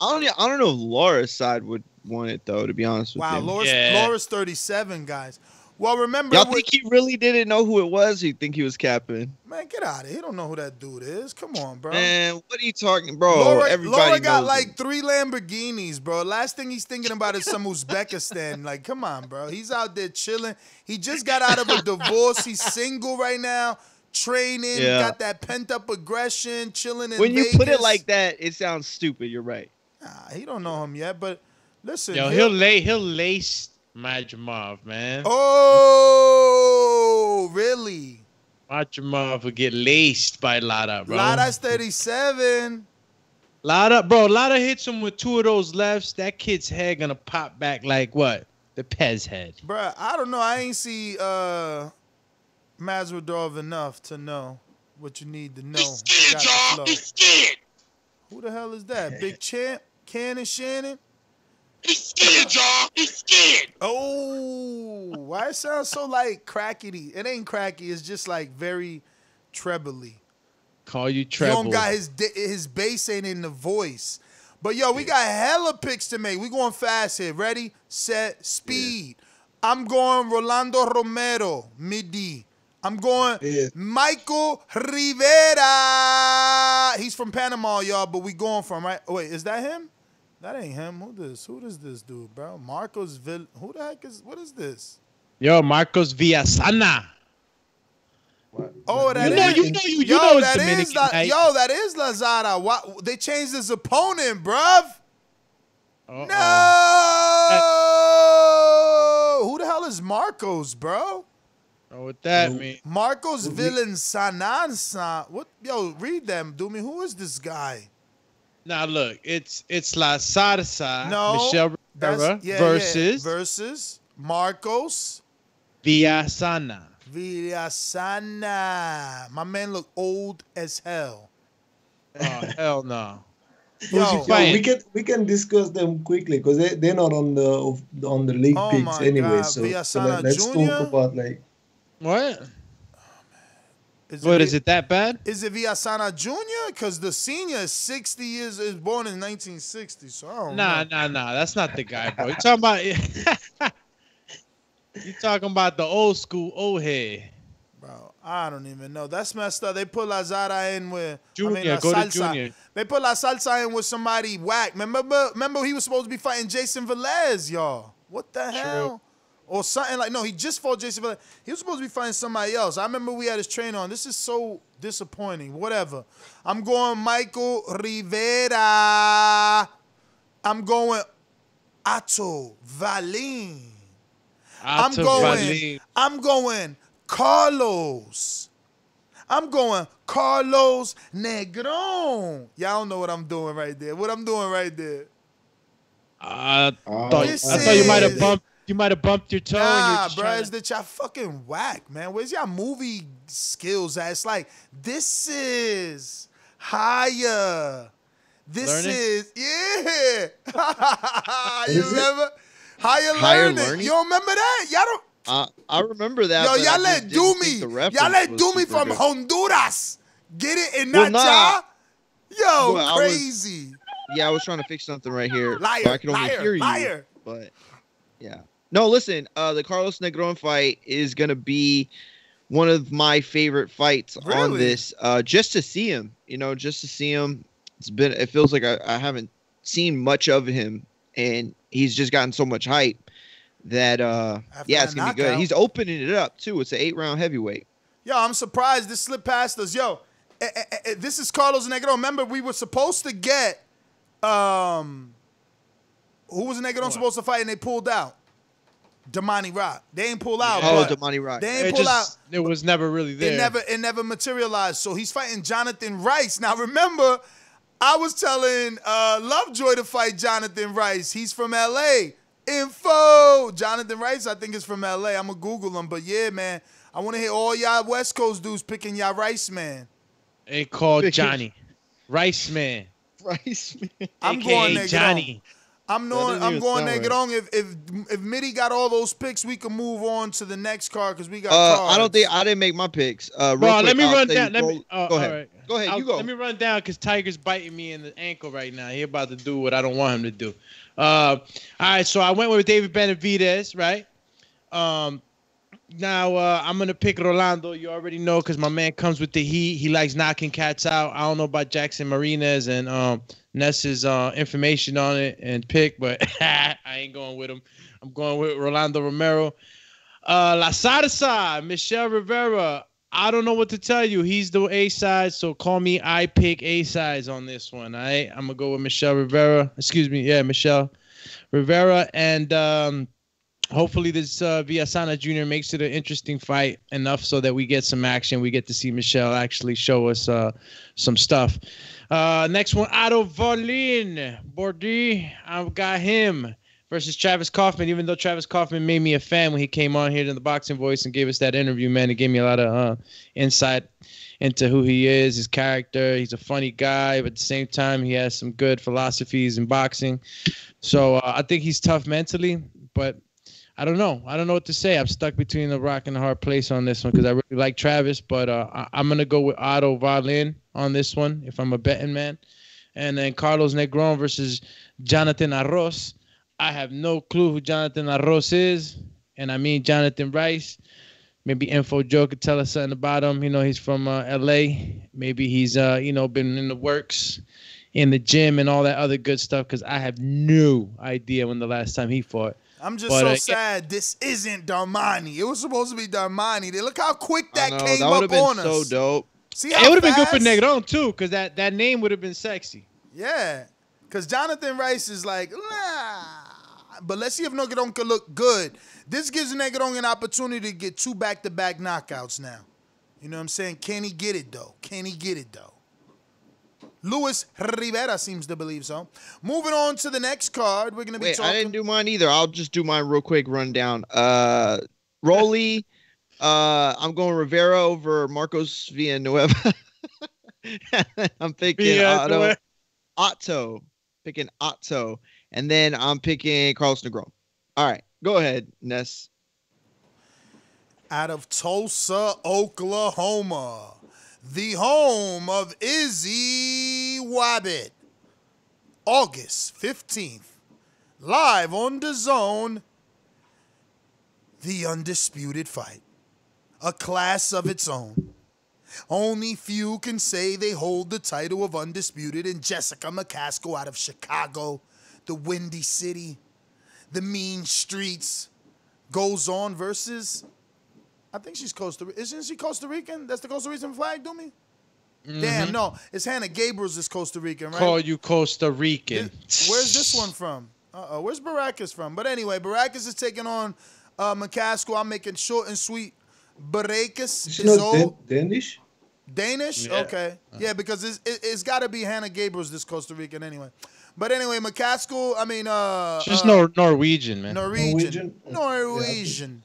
I don't. I don't know if Laura's side would want it though. To be honest with you. Wow, Laura's, yeah. Laura's thirty-seven, guys. Well, remember. Y'all think he really didn't know who it was? You think he was capping? Man, get out of here! He don't know who that dude is. Come on, bro. Man, what are you talking, bro? Laura, Everybody Laura got knows like him. three Lamborghinis, bro. Last thing he's thinking about is some Uzbekistan. Like, come on, bro. He's out there chilling. He just got out of a divorce. He's single right now. Training, yeah. Got that pent-up aggression, chilling in When you Vegas. Put it like that, it sounds stupid. You're right. Nah, he don't know him yet, but listen. Yo, he'll, he'll lay, he'll lace Madrimov, man. Oh, really? Madrimov will get laced by Lara, bro. Lara's thirty-seven. Lara, bro, Lara hits him with two of those lefts. That kid's head gonna pop back like what? The Pez head. Bro, I don't know. I ain't see... uh. Masvidal enough to know what you need to know. He's scared, y'all. He's scared. Who the hell is that? Big Champ? Cannon Shannon? He's scared, y'all. He's scared. Oh, why it sounds so like crackety? It ain't cracky. It's just like very trebly. Call you treble. You don't got his his bass ain't in the voice. But yo, we got hella picks to make. We going fast here. Ready, set, speed. Yeah. I'm going Rolando Romero, Midi. I'm going yeah. Michael Rivera. He's from Panama, y'all, but we going from, right? Wait, is that him? That ain't him. Who this? Who is this dude, bro? Marcos Vill... Who the heck is... What is this? Yo, Marcos Villasana. What? Oh, that you know, is... You know, you, you yo, know that is La, right? Yo, that is Lazada. Why, they changed his opponent, bruv. Uh-oh. No! Hey. Who the hell is Marcos, bro? Oh, what that mean? Marcos Villasana. What? Yo, read them, do me. Who is this guy? Now nah, look, it's it's La Sarsa. No, Michelle Rivera yeah, versus yeah. versus Marcos Villasana. Villasana. My man look old as hell. Oh hell no. Yo, yo, we can we can discuss them quickly because they they're not on the on the league oh picks anyway. God. So, so like, let's Junior? talk about like. What? Oh, is what, it, is it that bad? Is it Villasana Junior? Because the senior is sixty years, is born in nineteen sixty, so I don't nah, know. Nah, nah, nah. That's not the guy, bro. You're talking about... You're talking about the old school old head. Bro, I don't even know. That's messed up. They put Lazada in with... Junior, I mean, go salsa. to Junior. They put La Salsa in with somebody whack. Remember, remember he was supposed to be fighting Jason Valdez, y'all. What the True. hell? Or something like, no, he just fought Jason Valdez. He was supposed to be fighting somebody else. I remember we had his trainer on. This is so disappointing. Whatever. I'm going Michael Rivera. I'm going Otto Valim. I'm going, Valim. I'm going Carlos. I'm going Carlos Negron. Y'all don't know what I'm doing right there. What I'm doing right there. I thought, I thought you might have bumped. You might have bumped your toe. Nah, and bro, it's that y'all fucking whack, man. Where's y'all movie skills at? It's like, this is higher. This learning? is, yeah. You remember? Higher, higher learning. learning. You don't remember that? Y'all don't. Uh, I remember that. Yo, y'all let do me. Y'all let do me from good. Honduras. Get it in that job? Yo, well, crazy. I was, yeah, I was trying to fix something right here. Liar, I can only liar, hear you, liar. But, yeah. No, listen, uh, the Carlos Negron fight is going to be one of my favorite fights really? on this. Uh, just to see him, you know, just to see him. It's been, it feels like I, I haven't seen much of him, and he's just gotten so much hype that, uh, yeah, it's going to be good. He's opening it up, too. It's an eight round heavyweight. Yo, I'm surprised this slipped past us. Yo, eh, eh, eh, this is Carlos Negron. Remember, we were supposed to get... Um, Who was Negron supposed to fight and they pulled out? Damani Rock. They ain't pull out. Oh, Damani Rock. They ain't it pull just, out. It was never really there. It never, it never materialized. So he's fighting Jonathan Rice. Now remember, I was telling uh, Lovejoy to fight Jonathan Rice. He's from L A. Info. Jonathan Rice, I think, is from L A. I'm gonna Google him. But yeah, man, I want to hear all y'all West Coast dudes picking y'all Rice man. They called Johnny Rice man. Rice man. I'm going there, Johnny. I'm knowing, I'm going there. Get on. If if if Mitty got all those picks, we can move on to the next card because we got. Uh, cards. I don't think I didn't make my picks. Uh, Bro, quick, let me I'll run down. Let go, me, uh, go ahead. All right. Go ahead. I'll, you go. Let me run down because Tiger's biting me in the ankle right now. He about to do what I don't want him to do. Uh, all right. So I went with David Benavidez, right? Um, now uh, I'm gonna pick Rolando. You already know because my man comes with the heat. He likes knocking cats out. I don't know about Jackson Marinez and um. Ness's uh, information on it and pick, but I ain't going with him. I'm going with Rolando Romero. Uh, La Sarsa, Michelle Rivera. I don't know what to tell you. He's the A-side, so call me I pick A-sides on this one. All right? I'm going to go with Michelle Rivera. Excuse me. Yeah, Michelle Rivera. And um, hopefully this uh, Villasana Junior makes it an interesting fight enough so that we get some action. We get to see Michelle actually show us uh, some stuff. Uh, next one, Otto Wallin, Bordy. I've got him versus Travis Kaufman, even though Travis Kaufman made me a fan when he came on here to the Boxing Voice and gave us that interview, man. It gave me a lot of uh, insight into who he is, his character. He's a funny guy, but at the same time, he has some good philosophies in boxing. So uh, I think he's tough mentally, but I don't know. I don't know what to say. I'm stuck between the rock and the hard place on this one because I really like Travis, but uh, I I'm going to go with Otto Wallin on this one if I'm a betting man. And then Carlos Negron versus Jonathan Arroz. I have no clue who Jonathan Arroz is, and I mean Jonathan Rice. Maybe Info Joe could tell us something about him. You know, he's from uh, L A. Maybe he's, uh, you know, been in the works in the gym and all that other good stuff because I have no idea when the last time he fought. I'm just but, so uh, sad this isn't Darmani. It was supposed to be Darmani. Look how quick that know, came that up been on so us. That would have been so dope. See how it would have been good for Negron, too, because that, that name would have been sexy. Yeah, because Jonathan Rice is like, nah. But let's see if Negron could look good. This gives Negron an opportunity to get two back-to-back knockouts now. You know what I'm saying? Can he get it, though? Can he get it, though? Luis Rivera seems to believe so. Moving on to the next card. We're going to be Wait, talking. I didn't do mine either. I'll just do mine real quick rundown. Uh, Rolly, uh, I'm going Rivera over Marcos Villanueva. I'm picking Villanueva. Otto. Otto. Picking Otto. And then I'm picking Carlos Negron. All right. Go ahead, Ness. Out of Tulsa, Oklahoma. The home of Izzy Wabbit, August fifteenth, live on DAZN, the undisputed fight, a class of its own. Only few can say they hold the title of undisputed, and Jessica McCaskill out of Chicago, the Windy City, the mean streets, goes on versus... I think she's Costa Rican. Isn't she Costa Rican? That's the Costa Rican flag, do me? Mm-hmm. Damn, no. It's Hannah Gabriel's is Costa Rican, right? Call you Costa Rican. This, where's this one from? Uh-oh. Where's Baracus from? But anyway, Baracus is taking on uh, McCaskill. I'm making short and sweet. Baracus is, is old. Dan Danish? Danish? Yeah. Okay. Uh-huh. Yeah, because it's, it, it's got to be Hannah Gabriel's this Costa Rican anyway. But anyway, McCaskill, I mean... Uh, She's uh, Nor Norwegian, man. Norwegian. Norwegian. Norwegian.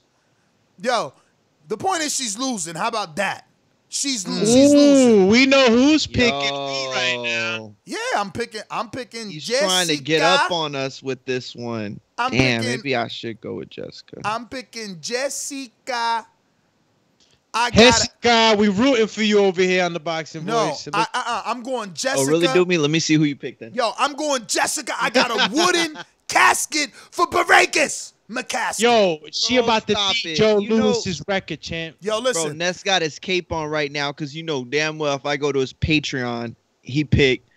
Yeah, okay. Yo. The point is she's losing. How about that? She's losing. She's losing. We know who's picking who right now. Yeah, I'm picking. I'm picking. He's Jessica. Trying to get up on us with this one. I'm Damn, picking, maybe I should go with Jessica. I'm picking Jessica. I Jessica, we rooting for you over here on the Boxing no, Voice. No, I'm going Jessica. Oh, really, do me? Let me see who you picked then. Yo, I'm going Jessica. I got a wooden casket for Baracus. McCaskill. Yo, she Bro, about to beat it. Joe you Lewis's know, record, champ. Yo, listen. Bro, Ness got his cape on right now because you know damn well if I go to his Patreon, he picked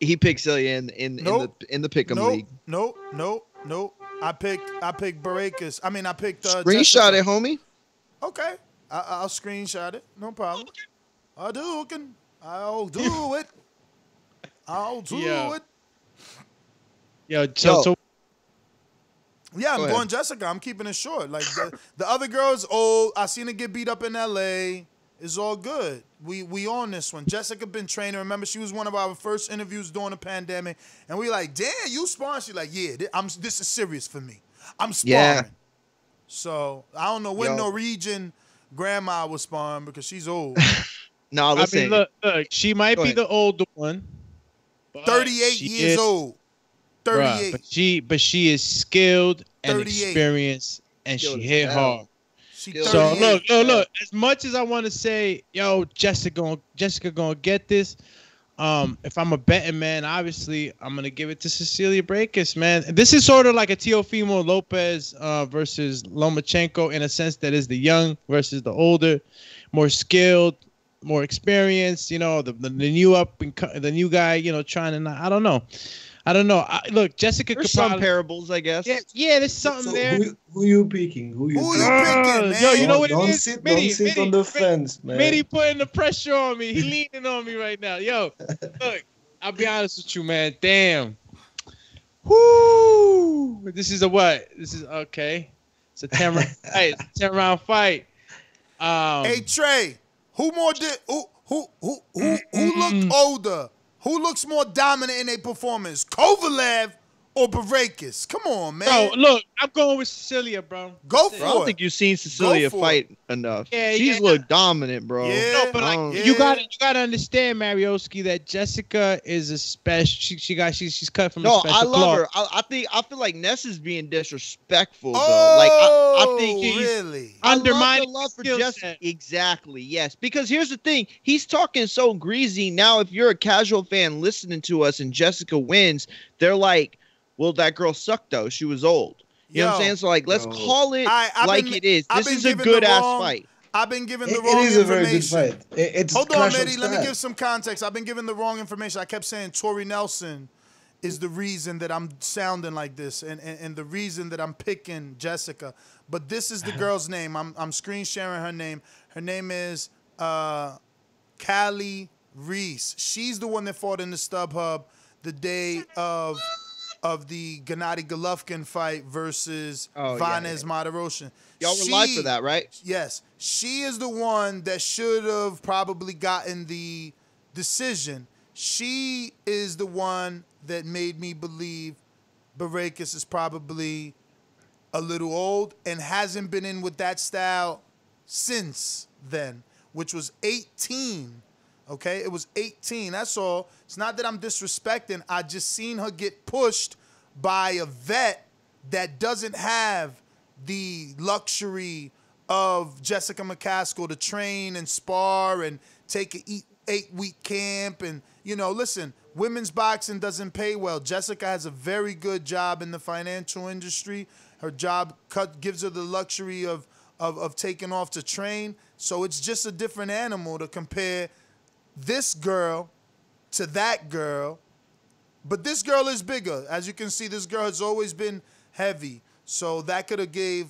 he picked Celia in in, nope. in the in the pick'em nope. league. Nope, nope, nope. I picked I picked Baracus. I mean I picked uh Screenshot Jessica. It, homie. Okay. I I'll screenshot it. No problem. I'll do it. I'll do it. I'll do yeah. it. Yo, so, Yo. so Yeah, I'm Go going Jessica. I'm keeping it short. Like the, the other girls, old. I seen her get beat up in L A. It's all good. We we on this one. Jessica been training. Remember, she was one of our first interviews during the pandemic, and we like, damn, you sparring? She like, yeah, th I'm. This is serious for me. I'm sparring. Yeah. So I don't know when Yo. Norwegian grandma was sparring because she's old. No, listen. I mean, look, look, she might Go be ahead. the older one. Thirty-eight years is, old. Thirty-eight. Bruh, but she, but she is skilled and experienced, and Yo, she hit man. hard. So look, look, look. As much as I want to say, yo, Jessica, gonna, Jessica gonna get this. Um, if I'm a betting man, obviously I'm gonna give it to Cecilia Breakus, man. This is sort of like a Teofimo Lopez uh, versus Lomachenko in a sense that is the young versus the older, more skilled, more experienced. You know, the the, the new up and the new guy. You know, trying to not, I don't know. I don't know. I, look, Jessica. There's some probably, parables, I guess. Yeah, yeah there's something so there. Who, who you picking? Who you, who picking? you picking, man? Yo, you know what don't it is? Sit, Mitty, don't sit Mitty, on the fence, man. Mitty putting the pressure on me. He leaning on me right now. Yo, look, I'll be honest with you, man. Damn. Woo! This is a what? This is, okay. It's a ten-round fight. It's a ten-round fight. Um, hey, Trey, who more did, who, who, who, who, who looked older? Who looks more dominant in their performance, Kovalev or Breakus? Come on, man. Bro, look, I'm going with Cecilia, bro. Go for it. I don't it. think you've seen Cecilia fight it. enough. Yeah, She's yeah. looked dominant, bro. Yeah. No, but like, yeah. you got you got to understand, Marioski, that Jessica is a special. She, she got she, she's cut from. No, a special I love cloth. her. I, I think I feel like Ness is being disrespectful. Oh, though. Like I, I think he's really undermining love for Jessica. Exactly. Yes, because here's the thing: he's talking so greasy now. If you're a casual fan listening to us and Jessica wins, they're like, well, that girl sucked, though. She was old. You Yo, know what I'm saying? So, like, let's no. call it I, like been, it is. This is a good-ass fight. I've been given the it, wrong information. It is a very good fight. It, it's Hold on, Mitty. Let me give some context. I've been given the wrong information. I kept saying Torrey Nelson is the reason that I'm sounding like this and, and, and the reason that I'm picking Jessica. But this is the girl's name. I'm, I'm screen-sharing her name. Her name is uh, Callie Reese. She's the one that fought in the StubHub the day of... of the Gennady Golovkin fight versus oh, Vanez yeah, yeah. Moderoshin. Y'all were live for that, right? Yes. She is the one that should have probably gotten the decision. She is the one that made me believe Breakus is probably a little old and hasn't been in with that style since then, which was eighteen. Okay, it was eighteen. That's all. It's not that I'm disrespecting. I just seen her get pushed by a vet that doesn't have the luxury of Jessica McCaskill to train and spar and take an eight-week camp. And, you know, listen, women's boxing doesn't pay well. Jessica has a very good job in the financial industry. Her job cut gives her the luxury of, of, of taking off to train. So it's just a different animal to compare this girl to that girl, but this girl is bigger. As you can see, this girl has always been heavy, so that could have gave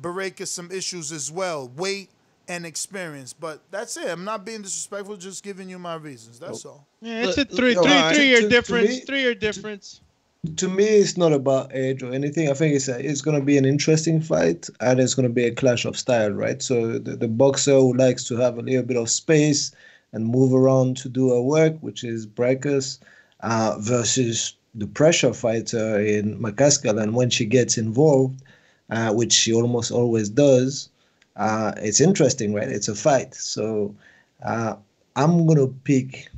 Breakus some issues as well, weight and experience. But that's it. I'm not being disrespectful, just giving you my reasons. That's all. Yeah, it's a three, three, right. three year to, difference. To me, three year difference. To, to me, it's not about age or anything. I think it's a, it's gonna be an interesting fight, and it's gonna be a clash of style, right? So the, the boxer who likes to have a little bit of space and move around to do her work, which is Breakus, uh, versus the pressure fighter in McCaskill. And when she gets involved, uh, which she almost always does, uh, it's interesting, right? It's a fight. So uh, I'm going to pick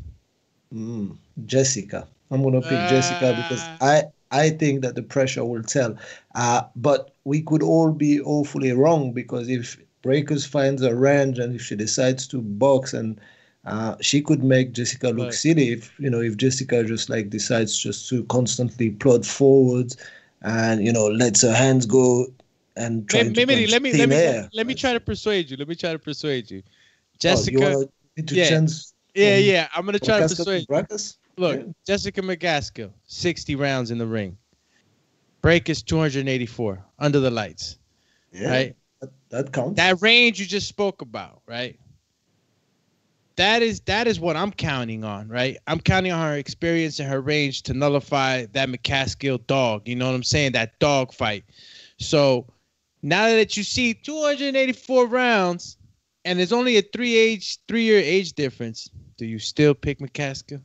mm, Jessica. I'm going to pick uh... Jessica because I, I think that the pressure will tell. Uh, but we could all be awfully wrong, because if Breakus finds a range and if she decides to box and Uh, she could make Jessica look right. silly if, you know, if Jessica just like decides just to constantly plod forward and, you know, lets her hands go and try maybe, to maybe let me let me air. let me try to persuade you. Let me try to persuade you, Jessica. Oh, you want to yeah, chance yeah, from, yeah. I'm gonna try to persuade you. Look, yeah. Jessica McCaskill, sixty rounds in the ring. Breakus two hundred eighty-four under the lights. Yeah, right. That, that counts. That range you just spoke about, right? That is that is what I'm counting on, right? I'm counting on her experience and her range to nullify that McCaskill dog. You know what I'm saying? That dog fight. So now that you see two hundred eighty-four rounds and there's only a three age, three year age difference, do you still pick McCaskill?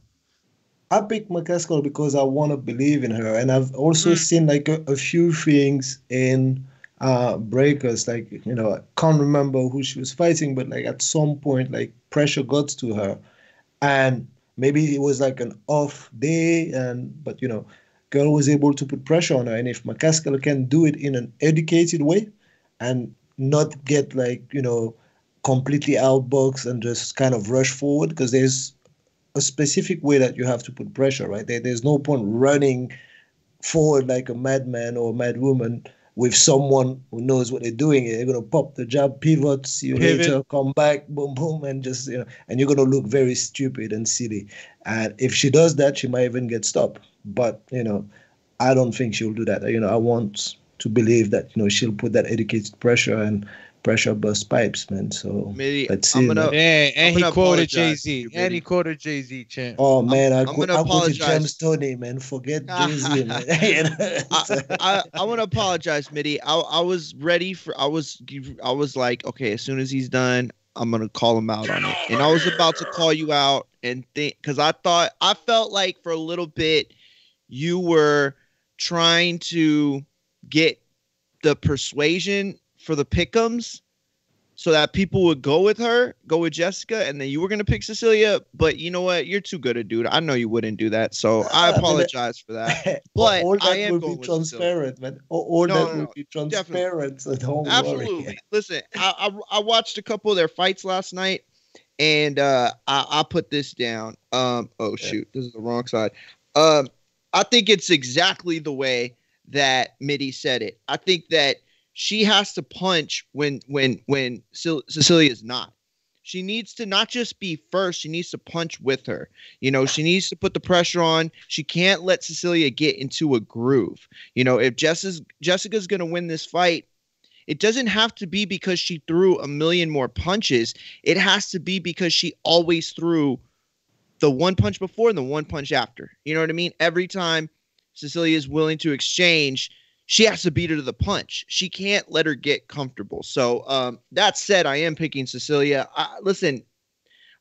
I picked McCaskill because I want to believe in her. And I've also mm-hmm. seen like a, a few things in uh, breakers. Like, you know, I can't remember who she was fighting, but like at some point, like pressure got to her. And maybe it was like an off day. And, but you know, girl was able to put pressure on her. And if McCaskill can do it in an educated way and not get like, you know, completely outboxed and just kind of rush forward, because there's a specific way that you have to put pressure, right? There, there's no point running forward like a madman or a madwoman with someone who knows what they're doing. They're going to pop the jab, pivot, see you pivot. later, come back, boom, boom, and just, you know, and you're going to look very stupid and silly. And if she does that, she might even get stopped. But, you know, I don't think she'll do that. You know, I want to believe that, you know, she'll put that educated pressure and pressure bust pipes, man. So Maybe, let's see. Gonna, man, and he quoted Jay-Z. And he quoted Jay-Z, champ. Oh, man. I'm, I, I'm go, I quoted James Tony, man. Forget Jay-Z, man. I, I, I want to apologize, Mitty. I, I was ready for, I was, I was like, okay, as soon as he's done, I'm going to call him out on it. And I was about to call you out and think, because I thought, I felt like for a little bit, you were trying to get the persuasion for the pick'ems so that people would go with her, go with Jessica, and then you were going to pick Cecilia. But you know what? You're too good a dude. I know you wouldn't do that, so I apologize for that. But all that I am will be transparent, man. All no, that no, no. will be transparent, so don't Absolutely. worry. Listen, I, I, I watched a couple of their fights last night, and uh, I, I put this down. Um, oh, shoot. This is the wrong side. Um, I think it's exactly the way that Mitty said it. I think that she has to punch when when when Cecilia is not. She needs to not just be first. She needs to punch with her. You know, she needs to put the pressure on. She can't let Cecilia get into a groove. You know, if Jess is, Jessica's going to win this fight, it doesn't have to be because she threw a million more punches. It has to be because she always threw the one punch before and the one punch after. You know what I mean? Every time Cecilia is willing to exchange, she has to beat her to the punch. She can't let her get comfortable. So um, that said, I am picking Cecilia. I, listen,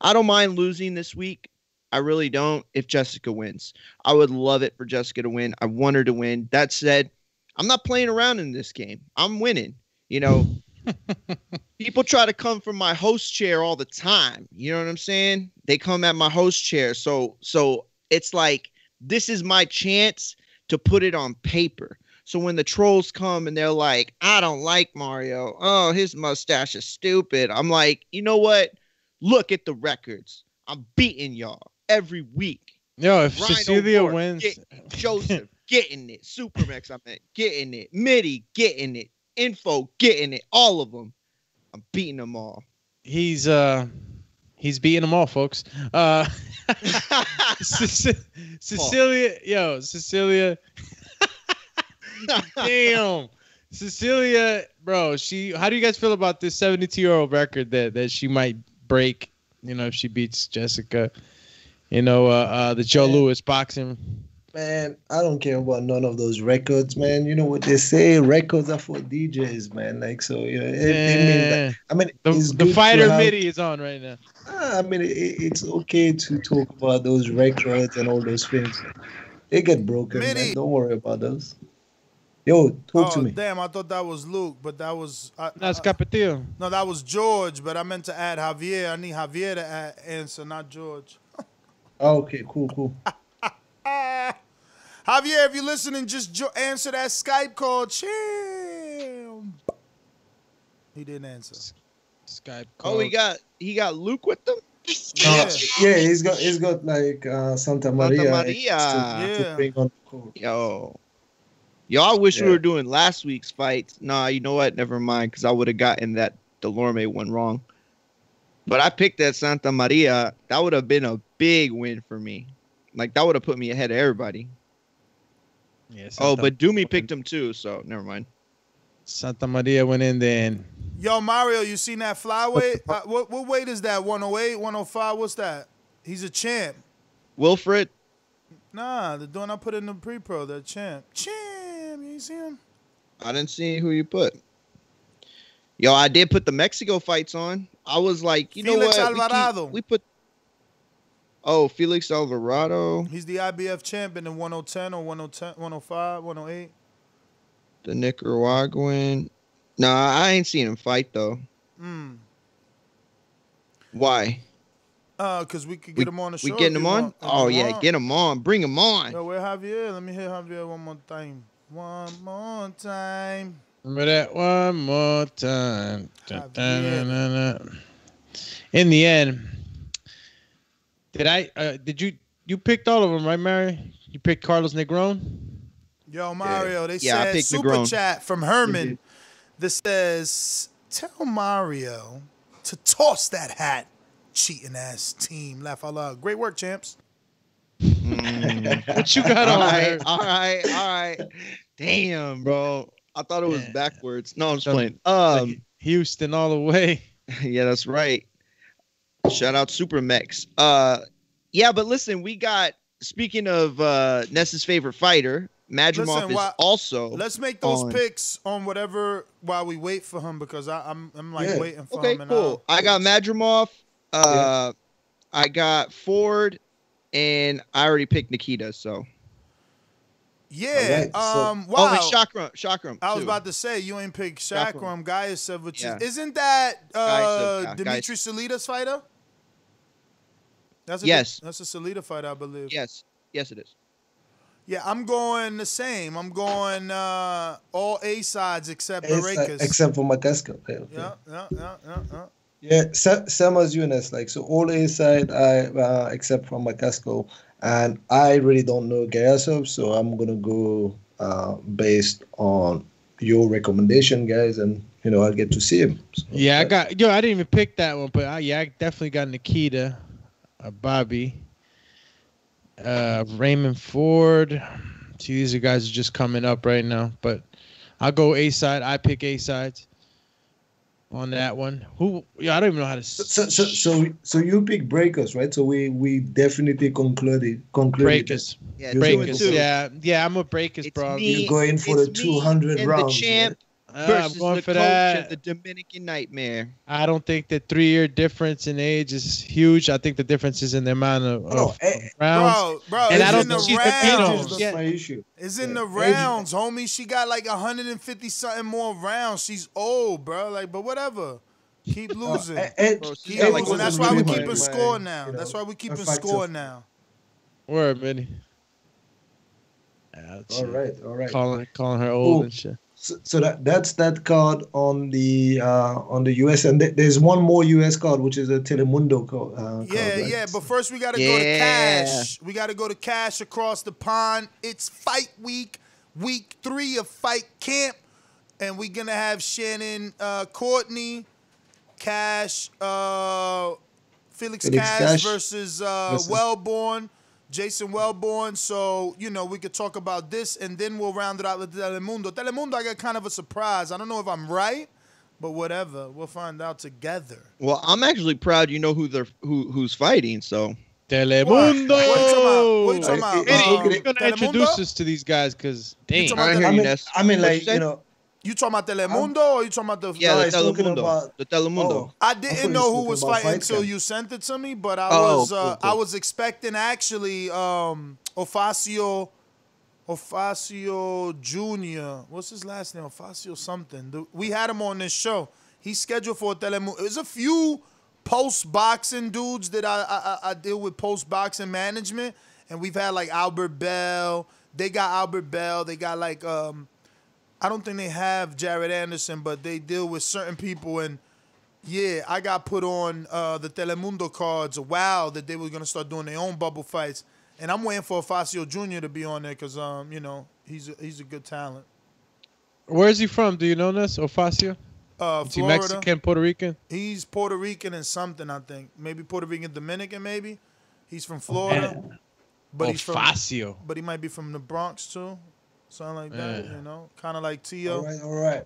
I don't mind losing this week. I really don't. If Jessica wins, I would love it for Jessica to win. I want her to win. That said, I'm not playing around in this game. I'm winning. You know, people try to come from my host chair all the time. You know what I'm saying? They come at my host chair. So, so it's like, this is my chance to put it on paper. So when the trolls come and they're like, I don't like Mario. Oh, his mustache is stupid. I'm like, you know what? Look at the records. I'm beating y'all every week. Yo, if Rhino Cecilia Moore, wins. Get, Joseph, getting it. Supermax, I meant, getting it. Mitty, getting it. Info, getting it. All of them. I'm beating them all. He's, uh, he's beating them all, folks. Uh, Cecilia, Cecilia, yo, Cecilia. Damn, Cecilia, bro. She, how do you guys feel about this seventy-two-year-old record that that she might break? You know, if she beats Jessica, you know, uh, uh the Joe man, Louis boxing. Man, I don't care about none of those records, man. You know what they say? Records are for D Js, man. Like so, you know. It, it means that, I mean, the, it's the fighter have, MIDI is on right now. I mean, it, it's okay to talk about those records and all those things. They get broken, man. Don't worry about those. Yo, talk oh, to me. Damn, I thought that was Luke, but that was... I, That's I, Capetillo. No, that was George, but I meant to add Javier. I need Javier to add answer, not George. Oh, okay, cool, cool. Javier, if you're listening, just jo- answer that Skype call. Chill. He didn't answer. Skype call. Oh, he got, he got Luke with them? Yeah. yeah, he's got he's got like uh, Santa Maria. Santa Maria. To, yeah. to bring on the court. Yo. Y'all Yo, wish yeah. we were doing last week's fights. Nah, you know what? Never mind, because I would have gotten that Delorme one wrong. But I picked that Santa Maria. That would have been a big win for me. Like, that would have put me ahead of everybody. Yeah, oh, but Doomy picked him too, so never mind. Santa Maria went in there. And... Yo, Mario, you seen that flyweight? uh, what, what weight is that? one oh eight, one oh five? What's that? He's a champ. Wilfred? Nah, the one I put in the pre-pro, the champ. Champ. You see him? I didn't see who you put. Yo, I did put the Mexico fights on. I was like, you Felix know what? Alvarado. We, keep, we put. Oh, Felix Alvarado. He's the I B F champion in one oh ten or one oh five, one oh eight. The Nicaraguan. Nah, I ain't seen him fight though. Hmm. Why? Uh, cause we could get we, him on the show. We getting him on? Want, oh him yeah, on. Get him on. Bring him on. Yo, where Javier? Let me hear Javier one more time. One more time. Remember that one more time. Da, da, da, da, da. In the end, did I? Uh, did you? You picked all of them, right, Mary? You picked Carlos Negron. Yo, Mario. They yeah, said super Negron. Chat from Herman. Mm-hmm. This says, tell Mario to toss that hat, cheating ass team. Laugh out loud. Great work, champs. Mm. What you got all on? Right, all right, all right. Damn, bro. I thought it was yeah. backwards. No, I'm just playing. Um, Houston all the way. Yeah, that's right. Shout out Supermex. Uh, yeah, but listen, we got, speaking of uh, Ness's favorite fighter, Madrimov is also. Let's make those on. picks on whatever while we wait for him, because I, I'm I'm like yeah. waiting for okay, him. Okay, cool. I'll... I got Madrimov. Uh, yeah. I got Ford, and I already picked Nikita. So. Yeah. Okay, so. Um. Wow. Oh, Chakram. Chakram. I was about to say you ain't picked Chakram Gaesev, which yeah. is, isn't that uh, Gaesev, yeah. Dimitri Gaesev. Salida's fighter? That's a, yes. That's a Salida fight, I believe. Yes. Yes, it is. Yeah, I'm going the same. I'm going uh, all A sides except Barakas. Except for Makasco. Okay, okay. Yeah, yeah, yeah, yeah, yeah. Yeah, same, same as Yunus. Like, so all A side I uh, except for Makasco, and I really don't know Gaesev, so I'm gonna go uh, based on your recommendation, guys, and you know I'll get to see him. So, yeah, I got yo. I didn't even pick that one, but I, yeah, I definitely got Nikita, or Bobby. Uh, Raymond Ford. See, these are guys are just coming up right now, but I'll go A side. I pick A sides on that one. Who? Yeah, I don't even know how to. So, so, so, so you pick Breakers, right? So we we definitely concluded concluded. Breakers, yeah, Breakers, yeah, yeah. I'm a Breakers, it's bro. Me, You're going for the two hundred rounds. The champ right? versus I'm going the for coach that. Of the Dominican Nightmare. I don't think the three-year difference in age is huge. I think the difference is in the amount of, of, oh, of rounds. Bro, bro, and I don't think she's rounds. That's yeah. my issue. It's in yeah. the rounds, homie. She got like one hundred fifty something more rounds. She's old, bro. Like, but whatever. Keep losing. Uh, and, bro, keep losing. Like, that's why we keep in score now. You know, that's why we keep in score of... now. Word, Benny. Yeah, all right, all right. Calling, calling her old Ooh. and shit. So, so that that's that card on the uh, on the U S, and th there's one more U S card, which is a Telemundo card. Uh, yeah, card, right? yeah, but first we gotta yeah. go to Cash. We gotta go to Cash across the pond. It's Fight Week, week three of Fight Camp, and we're gonna have Shannon, uh, Courtney, Cash, uh, Felix, Felix Cash, Cash versus uh, versus. Wellborn. Jason Wellborn, so, you know, we could talk about this, and then we'll round it out with Telemundo. Telemundo, I got kind of a surprise. I don't know if I'm right, but whatever. We'll find out together. Well, I'm actually proud you know who they're, who who's fighting, so. Telemundo! What are you talking about? What are you talking about? Eddie, um, you're going to introduce us to these guys, because, dang. I, hear you, Ness. I mean, like, you know. You talking about Telemundo I'm, or you talking about the yeah the Telemundo? About, the Telemundo. Oh, I didn't I know who was fighting until you sent it to me, but I oh, was uh, cool. I was expecting actually um, Ofacio, Ofacio Junior What's his last name? Ofacio something. The, we had him on this show. He's scheduled for a Telemundo. There's a few post boxing dudes that I I, I deal with post boxing management, and we've had like Albert Bell. They got Albert Bell. They got like. Um, I don't think they have Jared Anderson, but they deal with certain people. And, yeah, I got put on uh, the Telemundo cards a while that they were going to start doing their own bubble fights. And I'm waiting for Ofacio Junior to be on there because, um, you know, he's a, he's a good talent. Where is he from? Do you know this, Ofacio? Uh, is he Florida. Mexican, Puerto Rican? He's Puerto Rican and something, I think. Maybe Puerto Rican, Dominican, maybe. He's from Florida. Oh, but Ofacio. He's from, but he might be from the Bronx, too. Something like that, yeah. you know, kind of like Tio. All right, all right.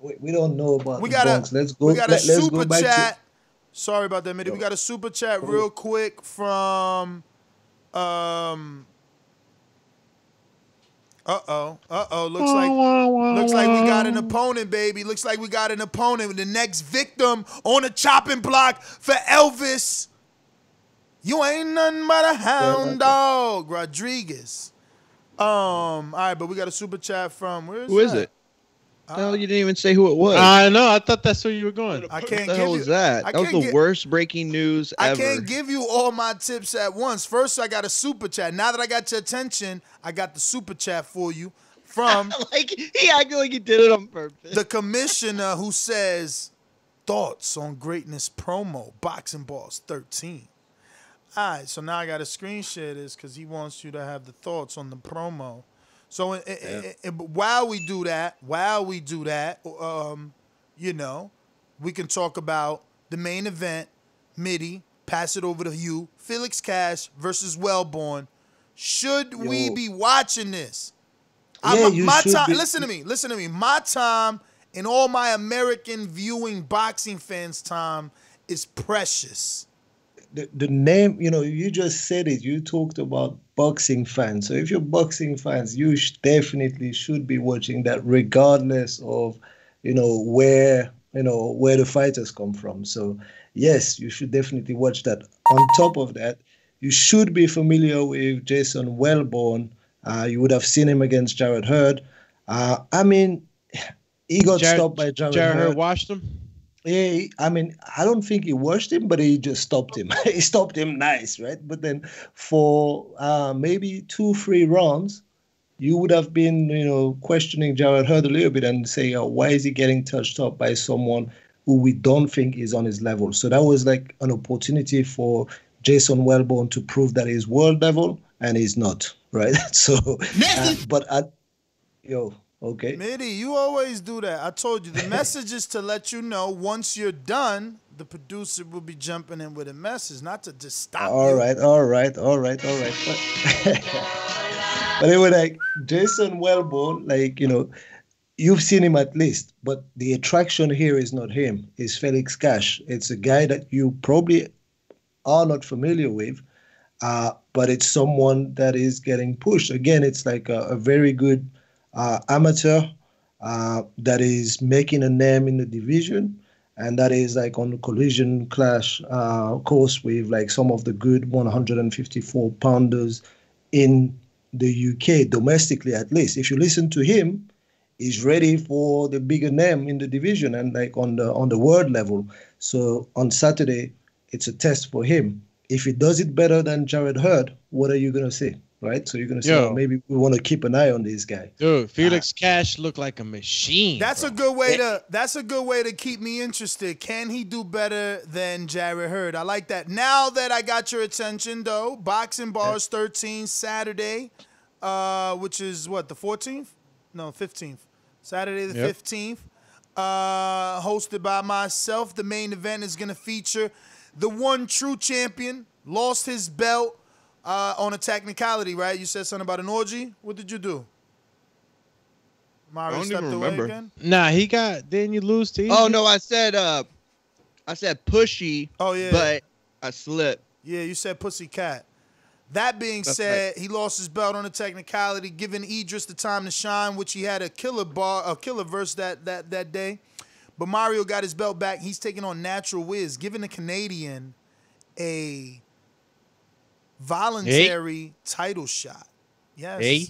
We, we don't know about we the got Bronx. A, let's go. We got a let, super go chat. To... Sorry about that, Mitty. We got a super chat cool. real quick from um, Uh-oh. Uh-oh. Looks like looks like we got an opponent, baby. Looks like we got an opponent. The next victim on the chopping block for Elvis. You ain't nothing but a hound dog, Rodriguez. Um, all right, but we got a super chat from where is Who is that? it? Uh, Hell, you didn't even say who it was. I know. I thought that's where you were going. I can't. What the hell was that? That was the worst breaking news ever. I can't give you all my tips at once. First, I got a super chat. Now that I got your attention, I got the super chat for you from like he acted like he did it on purpose. The commissioner who says thoughts on greatness promo Boxing Balls thirteen. All right, so now I got to screen share this because he wants you to have the thoughts on the promo. So it, yeah. it, it, while we do that, while we do that, um, you know, we can talk about the main event, Mitty, pass it over to you, Felix Cash versus Wellborn. Should Yo. we be watching this? Yeah, I'm, you my should time, be. Listen to me. Listen to me. My time and all my American viewing boxing fans' time is precious. The, the name, you know, you just said it. You talked about boxing fans. So if you're boxing fans, you sh definitely should be watching that regardless of, you know, where, you know, where the fighters come from. So, yes, you should definitely watch that. On top of that, you should be familiar with Jason Wellborn. Uh, you would have seen him against Jarrett Hurd. Uh, I mean, he got Jared, stopped by Jarrett Hurd. Jarrett Hurd watched him? Yeah, I mean, I don't think he watched him, but he just stopped him. He stopped him nice, right? But then for uh, maybe two, three rounds, you would have been, you know, questioning Jarrett Hurd a little bit and say, oh, why is he getting touched up by someone who we don't think is on his level? So that was like an opportunity for Jason Wellborn to prove that he's world level, and he's not, right? So, uh, but I, yo. Okay. Mitty, you always do that. I told you the message is to let you know once you're done, the producer will be jumping in with a message, not to just stop. All you. right, all right, all right, all right. But, but they were like Jason Wellborn, like, you know, you've seen him at least, but the attraction here is not him. It's Felix Cash. It's a guy that you probably are not familiar with, uh, but it's someone that is getting pushed. Again, it's like a, a very good. Uh, amateur uh, that is making a name in the division, and that is like on the collision clash uh, course with like some of the good one fifty-four pounders in the U K, domestically at least. If you listen to him, he's ready for the bigger name in the division and like on the on the world level. So on Saturday, it's a test for him. If he does it better than Jarrett Hurd, what are you gonna say? Right, so you're gonna say, oh, maybe we want to keep an eye on this guy. Dude, Felix uh, Cash looked like a machine. That's bro. a good way to. That's a good way to keep me interested. Can he do better than Jarrett Hurd? I like that. Now that I got your attention, though, Boxing Bars thirteen Saturday, uh, which is what the fourteenth? No, fifteenth. Saturday the yep. fifteenth, uh, hosted by myself. The main event is gonna feature the one true champion. Lost his belt. Uh, on a technicality, right? You said something about an orgy. What did you do? Mario I don't stepped even away remember. Again? Nah, he got. Didn't you lose to? Egypt? Oh no, I said. Uh, I said pushy. Oh yeah, but I slipped. Yeah, you said pussy cat. That being That's said, right. he lost his belt on a technicality, giving Idris the time to shine, which he had a killer bar, a killer verse that that that day. But Mario got his belt back. He's taking on Natural Wiz, giving the Canadian a. Voluntary hey. title shot. Yes. Hey.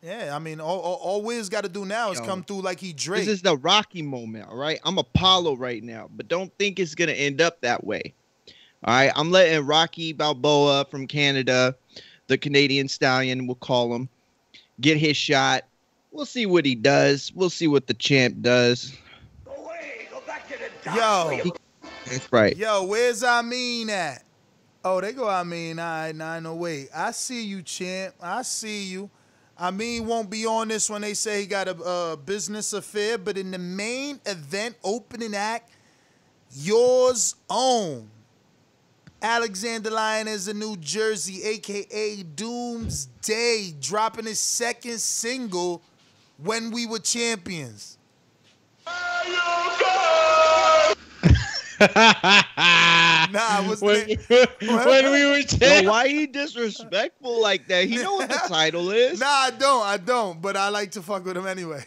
Yeah, I mean, all, all, all Wiz got to do now is Yo, come through like he Drake. This is the Rocky moment, all right? I'm Apollo right now, but don't think it's going to end up that way. All right? I'm letting Rocky Balboa from Canada, the Canadian Stallion, we'll call him, get his shot. We'll see what he does. We'll see what the champ does. Go away. Go back to the Yo. He, that's right. Yo, where's I mean at? Oh, they go, I mean, I, I no wait. I see you, champ. I see you. I mean, won't be on this when they say he got a, a business affair, but in the main event opening act, yours own. Alexander Lyon is a New Jersey, a k a. Doomsday, dropping his second single, When We Were Champions. Nah, was when, the, when, when we were champs. Yo, why he disrespectful like that? He know what the title is. Nah, I don't. I don't. But I like to fuck with him anyway.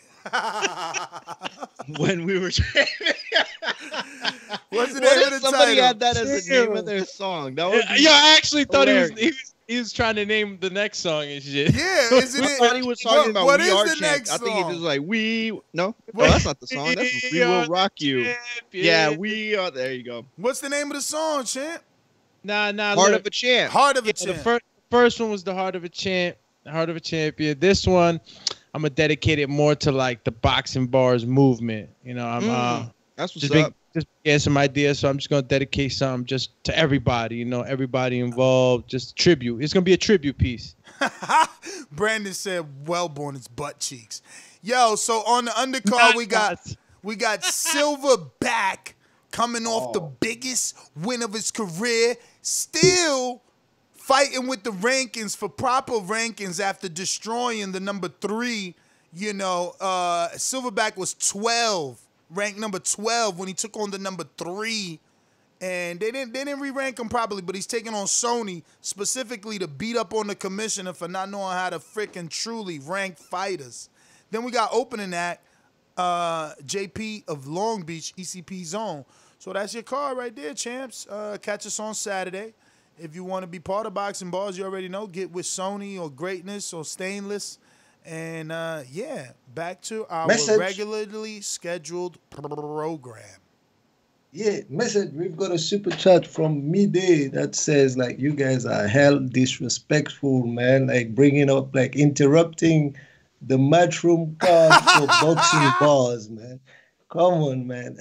When we were champs. What's the name what of the somebody title? Had that as the name of their song. That was yeah, I actually thought he was, he was he was trying to name the next song and shit. Yeah, isn't it? I thought he was talking what, about what we is are the next I think he was like we no, well, that's not the song. That's we will rock you. Champ, yeah. yeah, we are. There you go. What's the name of the song, champ? Nah, nah. Heart look, of a champ. Heart of a yeah, champ. The first, first one was the heart of a champ. The heart of a champion. This one, I'm gonna dedicate it more to like the boxing bars movement. You know, I'm. Mm, uh, that's what's up. Big, just get some ideas, so I'm just gonna dedicate something just to everybody, you know, everybody involved. Just a tribute. It's gonna be a tribute piece. Brandon said, "Wellborn is butt cheeks." Yo, so on the undercard, Not we got us. we got Silverback coming oh. off the biggest win of his career, still fighting with the rankings for proper rankings after destroying the number three. You know, uh, Silverback was twelve. Ranked number twelve when he took on the number three, and they didn't they didn't re-rank him probably, but he's taking on Sony specifically to beat up on the commissioner for not knowing how to freaking truly rank fighters. Then we got opening act uh, J P of Long Beach, E C P Zone. So that's your card right there, champs. Uh, catch us on Saturday. If you want to be part of Boxing Bars, you already know, get with Sony or Greatness or Stainless. And, uh, yeah, back to our message. regularly scheduled program. Yeah, message. We've got a super chat from Midday that says, like, you guys are hell disrespectful, man. Like, bringing up, like, interrupting the matchroom card for boxing bars, man. Come on, man.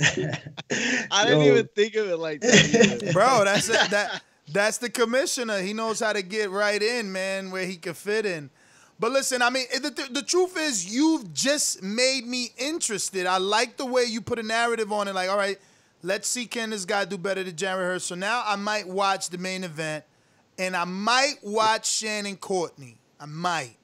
I didn't Yo. even think of it like that. Bro, that's it. That, that's the commissioner. He knows how to get right in, man, where he can fit in. But listen, I mean, the, th the truth is you've just made me interested. I like the way you put a narrative on it. Like, all right, let's see, can this guy do better than Jarrett Hurd? So now I might watch the main event, and I might watch Shannon Courtney. I might.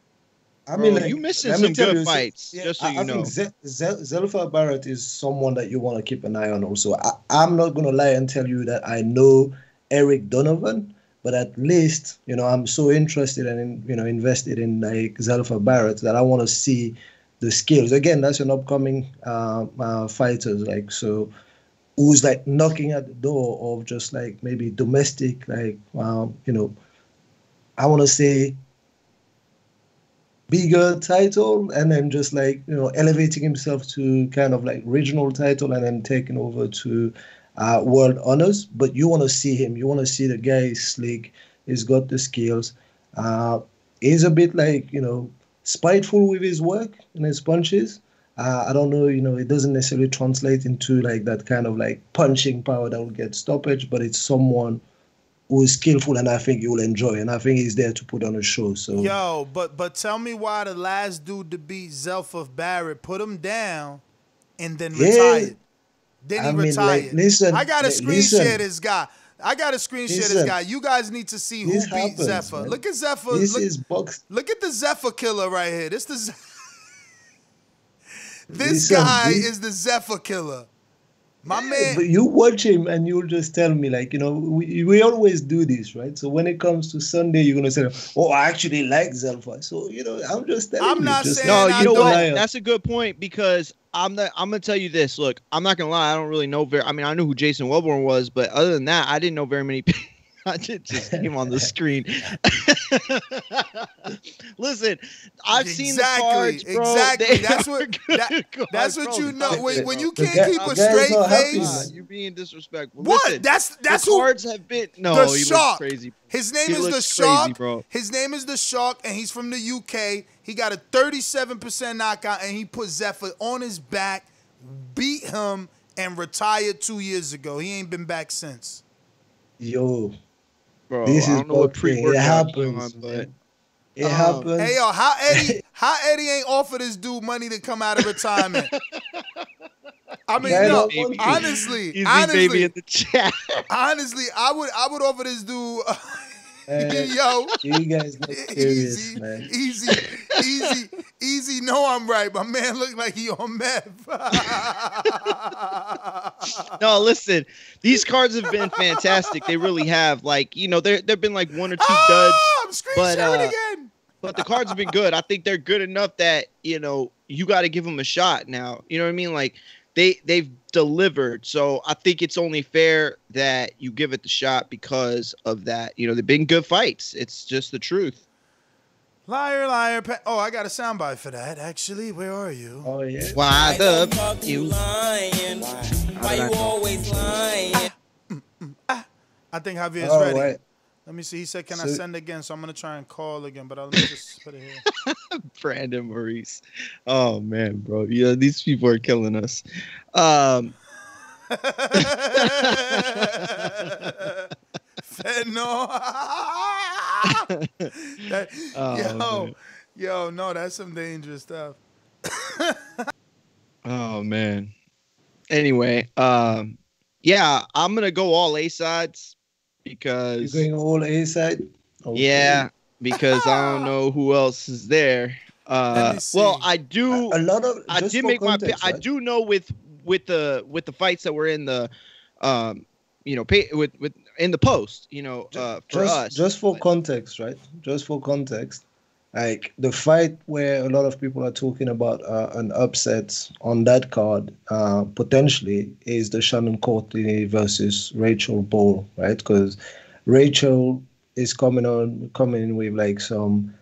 I mean, Bro, like, you missing some good you, fights, yeah, just so I, you I know. Think Zelfa Barrett is someone that you want to keep an eye on also. I, I'm not going to lie and tell you that I know Eric Donovan. But at least, you know, I'm so interested and, in, you know, invested in like Zelfa Barrett that I want to see the skills. Again, that's an upcoming uh, uh, fighters, like, so who's like knocking at the door of just like maybe domestic, like, um, you know, I want to say bigger title and then just like, you know, elevating himself to kind of like regional title and then taking over to Uh, world honors, but you want to see him. You want to see the guy is slick. He's got the skills. Uh, he's a bit like, you know, spiteful with his work and his punches. Uh, I don't know, you know, it doesn't necessarily translate into like that kind of like punching power that will get stoppage, but it's someone who is skillful and I think you'll enjoy. And I think he's there to put on a show. So Yo, but, but tell me why the last dude to beat Zelfa Barrett put him down and then yeah. retired. Then he I mean, retired. Like, listen, I got to screen listen, share this guy. I got to screen listen, share this guy. You guys need to see who beat happens, Zephyr. Man. Look at Zephyr. This look, is box. Look at the Zephyr killer right here. This the Ze this listen, guy this is the Zephyr killer. My yeah, man. But you watch him and you'll just tell me, like, you know, we, we always do this, right? So when it comes to Sunday, you're going to say, oh, I actually like Zelfa. So, you know, I'm just telling I'm you. I'm not just, saying No, you I know what? Liar. That's a good point because I'm not, I'm going to tell you this. Look, I'm not going to lie. I don't really know. Very, I mean, I knew who Jason Wellborn was, but other than that, I didn't know very many people. I did just came on the screen. Listen, I've exactly, seen the cards, bro. Exactly. That's what, that, cards, that's what you know. When, when you can't keep a straight face. You're being disrespectful. What? Listen, that's that's the who, cards have been. No, the he Shark. Looks crazy. His name he is the Shark. Crazy, bro. His name is the Shark, and he's from the U K. He got a thirty-seven percent knockout, and he put Zephyr on his back, beat him, and retired two years ago. He ain't been back since. Yo. Bro, this is what pre-workout. It happens, but it um, happens. Hey yo, how Eddie, how Eddie ain't offer this dude money to come out of retirement? I mean, yeah, no, baby. honestly, Easy honestly, baby in the chat. honestly, I would, I would offer this dude. Man. Yo, you guys look serious, easy, man. Easy, easy, easy. No, I'm right. My man looked like he on meth. No, listen, these cards have been fantastic. They really have. Like, you know, there there've been like one or two oh, duds. I'm screen but, sharing uh, again. But the cards have been good. I think they're good enough that, you know, you got to give them a shot now. You know what I mean? Like, they they've delivered. So I think it's only fair that you give it the shot because of that. You know, they've been good fights. It's just the truth. Liar, liar. Pa oh, I got a soundbite for that. Actually, where are you? Oh, yeah. Why the fuck you lying? Why, Why you always lying? Ah, mm, mm, ah. I think Javier's oh, ready. Wait. Let me see. He said, can so, I send again? So I'm going to try and call again, but I'll just put it here. Brandon Maurice. Oh, man, bro. Yeah, these people are killing us. Um... no. that, oh, yo, man. yo, no, that's some dangerous stuff. Oh, man. Anyway, um, yeah, I'm going to go all A sides. Because you're going all A side, okay. Yeah. Because I don't know who else is there. Uh, well, I do. A, a lot of I did make context, my. Right? I do know with with the with the fights that were in the, um, you know, pay, with with in the post. You know, uh, for just, us. Just for but, context, right? Just for context, like the fight where a lot of people are talking about uh, an upset on that card uh, potentially is the Shannon Courtney versus Rachel Ball, right? Because Rachel is coming on coming with like some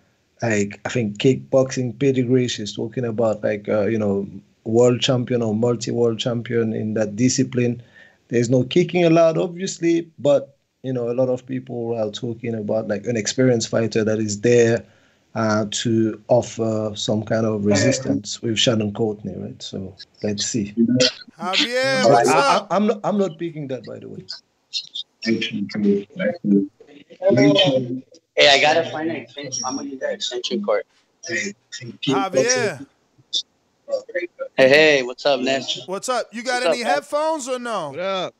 like I think kickboxing pedigree. She's talking about like uh, you know, world champion or multi-world champion in that discipline. There's no kicking allowed, obviously, but you know, a lot of people are talking about like an experienced fighter that is there Uh, to offer some kind of resistance with Shannon Courtney, right? So let's see. Javier, what's I, up? I, I'm not. I'm not picking that, by the way. Hey, I gotta find an extension. I'm gonna need that extension cord. Javier. Hey, hey, what's up, Nash? What's up? You got what's any up, headphones or no? What up?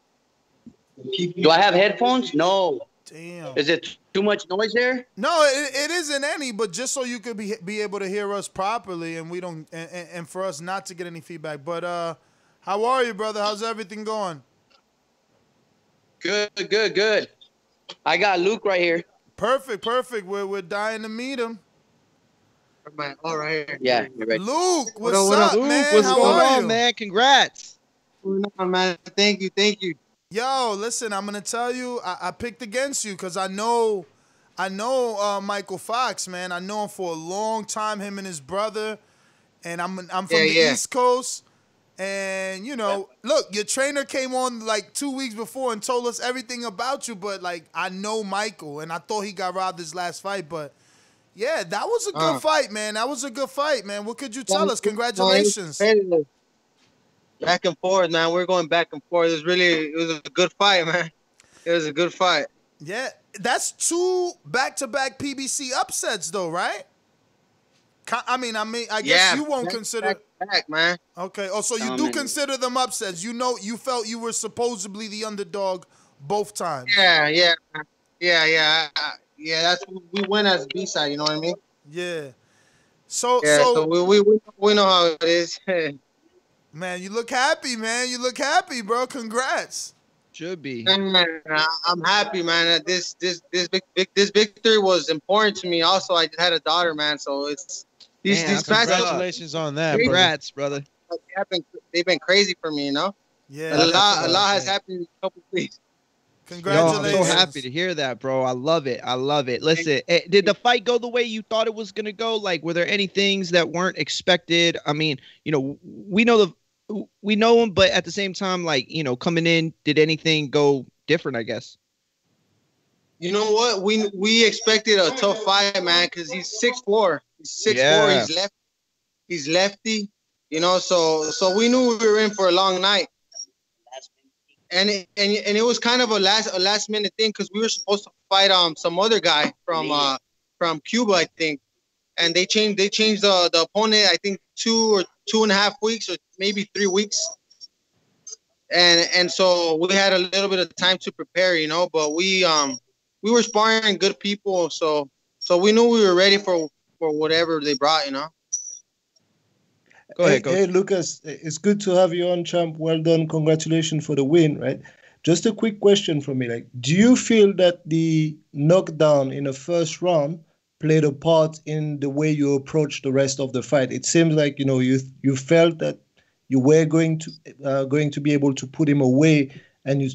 Do I have headphones? No. Damn. Is it too much noise there? No, it, it isn't any, but just so you could be be able to hear us properly and we don't and, and for us not to get any feedback. But uh how are you, brother? How's everything going? Good, good, good. I got Luke right here. Perfect, perfect. We're we're dying to meet him. All right. Yeah, you're right. Luke, what's what up, what up, Luke? Man? What's how going on, you? man? Congrats. What's going on, man? Thank you, thank you. Yo, listen, I'm gonna tell you, I, I picked against you because I know, I know uh, Michael Fox, man. I know him for a long time, him and his brother, and I'm I'm from yeah, the yeah. East Coast, and you know, look, your trainer came on like two weeks before and told us everything about you, but like I know Michael, and I thought he got robbed his last fight, but yeah, that was a good uh, fight, man. That was a good fight, man. What could you tell us? Congratulations. Back and forth, man. We're going back and forth. It was really, it was a good fight, man. It was a good fight. Yeah, that's two back-to-back -back P B C upsets, though, right? I mean, I mean, I guess yeah, you won't back, consider back, back, man. Okay. Oh, so you oh, do man. consider them upsets. You know, you felt you were supposedly the underdog both times. Yeah, yeah, yeah, yeah, yeah. That's we went as B side. You know what I mean? Yeah. So, yeah, so, so we we we know how it is. Man, you look happy, man. You look happy, bro. Congrats. Should be. I'm happy, man. This this this big, big this victory was important to me. Also, I had a daughter, man. So it's these man, these congratulations on that. Congrats, brother. They've been, they've been crazy for me, you know. Yeah. A lot a lot has happened in a couple of weeks. Congratulations. Yo, I'm so happy to hear that, bro. I love it. I love it. Listen, did the fight go the way you thought it was gonna go? Like, were there any things that weren't expected? I mean, you know, we know the. We know him, but at the same time, like, you know, coming in, did anything go different, I guess? You know what? We we expected a tough fight, man, because he's six four. He's six four. Yeah. He's left. He's lefty. You know, so so we knew we were in for a long night. And it, and and it was kind of a last a last minute thing because we were supposed to fight um some other guy from uh from Cuba, I think. And they changed they changed the, the opponent, I think, two or two and a half weeks or maybe three weeks. And and so we had a little bit of time to prepare, you know, but we um we were sparring good people, so so we knew we were ready for, for whatever they brought, you know. Go ahead, go. Hey, Lucas, it's good to have you on, champ. Well done. Congratulations for the win, right? Just a quick question from me. Like, do you feel that the knockdown in the first round played a part in the way you approach the rest of the fight? It seems like, you know, you you felt that you were going to uh, going to be able to put him away, and you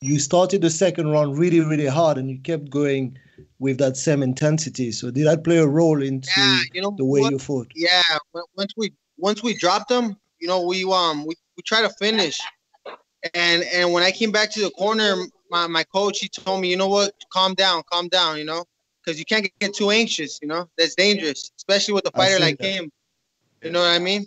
you started the second round really, really hard, and you kept going with that same intensity. So did that play a role into yeah, you know, the way once, you fought? Yeah, once we once we dropped him, you know, we um we, we tried to finish. And and when I came back to the corner, my, my coach, he told me, you know what, calm down, calm down, you know, because you can't get too anxious, you know. That's dangerous, especially with a fighter like that. him. You know what I mean?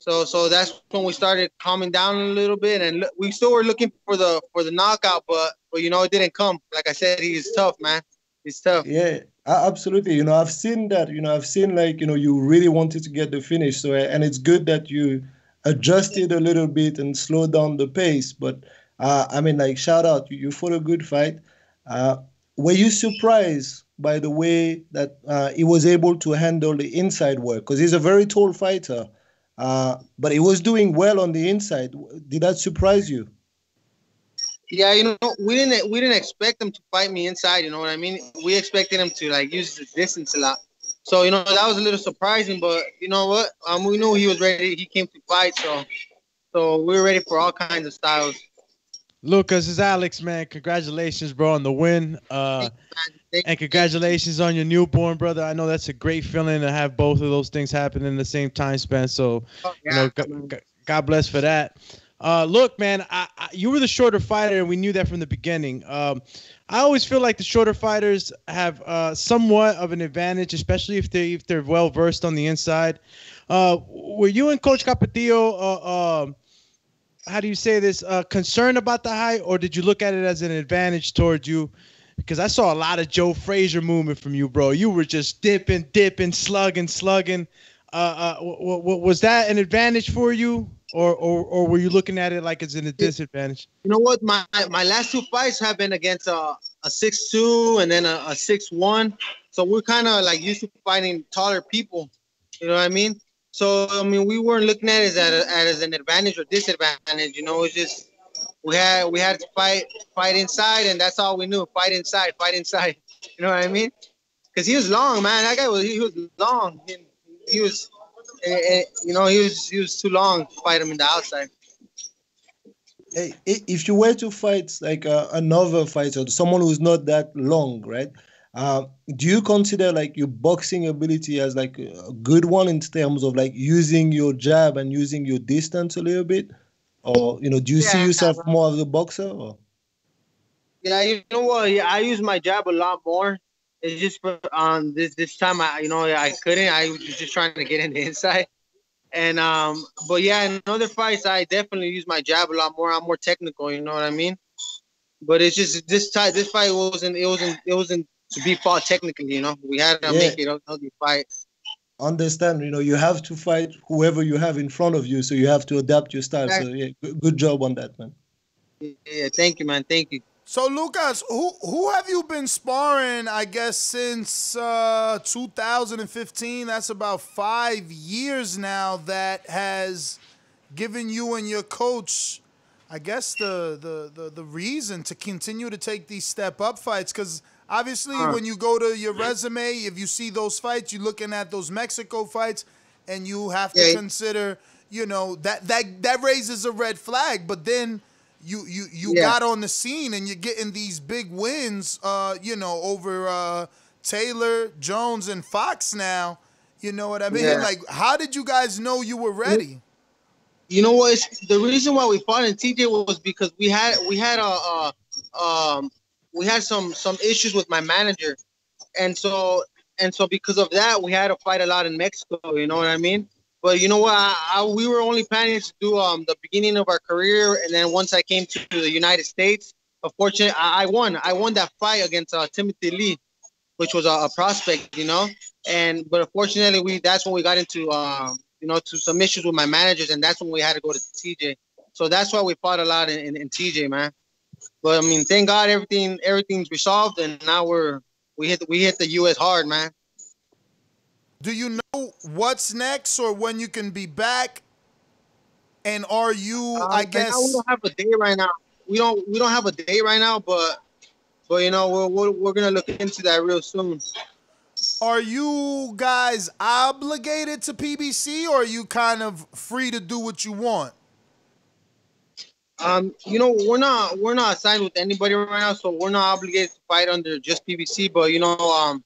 So so that's when we started calming down a little bit, and we still were looking for the for the knockout, but but you know, it didn't come. Like I said, he's tough, man. He's tough. Yeah, absolutely. You know, I've seen that. You know, I've seen like you know, you really wanted to get the finish. So and it's good that you adjusted a little bit and slowed down the pace. But, uh, I mean, like, shout out. You, you fought a good fight. Uh, were you surprised by the way that uh, he was able to handle the inside work? Because he's a very tall fighter, uh, but he was doing well on the inside. Did that surprise you? Yeah, you know, we didn't, we didn't expect him to fight me inside, you know what I mean? We expected him to, like, use the distance a lot. So, you know, that was a little surprising, but you know what? Um, we knew he was ready. He came to fight, so so we were ready for all kinds of styles. Lucas, it's Alex, man. Congratulations, bro, on the win. Uh, and congratulations on your newborn, brother. I know that's a great feeling to have both of those things happen in the same time span. So, oh, yeah. you know, God, God bless for that. Uh, look, man, I, I, you were the shorter fighter, and we knew that from the beginning. Um, I always feel like the shorter fighters have uh, somewhat of an advantage, especially if they if they're well versed on the inside. Uh, were you and Coach Capetillo, uh, uh, how do you say this, uh, concerned about the height, or did you look at it as an advantage towards you? Because I saw a lot of Joe Frazier movement from you, bro. You were just dipping, dipping, slugging, slugging. Uh, uh, w w was that an advantage for you? Or, or or were you looking at it like it's in a disadvantage? You know what? My my last two fights have been against a six two and then a six one. So we're kind of like used to fighting taller people. You know what I mean? So, I mean, we weren't looking at it as, a, as an advantage or disadvantage. You know, it's just we had we had to fight, fight inside, and that's all we knew. Fight inside, fight inside. You know what I mean? Because he was long, man. That guy, was he was long. He, he was... You know, he was, he was too long to fight him in the outside. Hey, if you were to fight like uh, another fighter, someone who's not that long, right? Uh, do you consider like your boxing ability as like a good one in terms of like using your jab and using your distance a little bit? Or, you know, do you yeah, see yourself more as a boxer? Or? Yeah, you know what? Yeah, I use my jab a lot more. It's just on um, this this time, I you know I couldn't. I was just trying to get in the inside, and um, but yeah, in other fights, I definitely use my jab a lot more. I'm more technical, you know what I mean. But it's just this time, this fight wasn't it wasn't it wasn't to be fought technically, you know. We had to yeah. make it an ugly fight. Understand, you know, you have to fight whoever you have in front of you, so you have to adapt your style. Exactly. So yeah, good, good job on that, man. Yeah, thank you, man. Thank you. So, Lucas, who who have you been sparring, I guess, since uh, two thousand fifteen? That's about five years now that has given you and your coach, I guess, the the, the, the reason to continue to take these step-up fights. Because, obviously, uh, when you go to your resume, if you see those fights, you're looking at those Mexico fights, and you have to yeah. consider, you know, that, that, that raises a red flag. But then... You you you yeah. got on the scene and you're getting these big wins, uh, you know, over uh, Taylor, Jones, and Fox. Now, you know what I mean? Yeah. Like, how did you guys know you were ready? You know what? It's, the reason why we fought in T J was because we had we had a, a um we had some some issues with my manager, and so and so because of that we had to fight a lot in Mexico. You know what I mean? But you know what? I, I, we were only planning to do um, the beginning of our career, and then once I came to the United States, unfortunately, I, I won. I won that fight against uh, Timothy Lee, which was a, a prospect, you know. And but unfortunately, we that's when we got into um, you know to some issues with my managers, and that's when we had to go to T J. So that's why we fought a lot in, in, in T J, man. But I mean, thank God everything everything's resolved, and now we're we hit we hit the U S hard, man. Do you know what's next or when you can be back? And are you? Uh, I guess we don't have a date right now. We don't we don't have a date right now, but but you know we're we're, we're gonna look into that real soon. Are you guys obligated to P B C, or are you kind of free to do what you want? Um, you know, we're not we're not signed with anybody right now, so we're not obligated to fight under just P B C. But you know, um,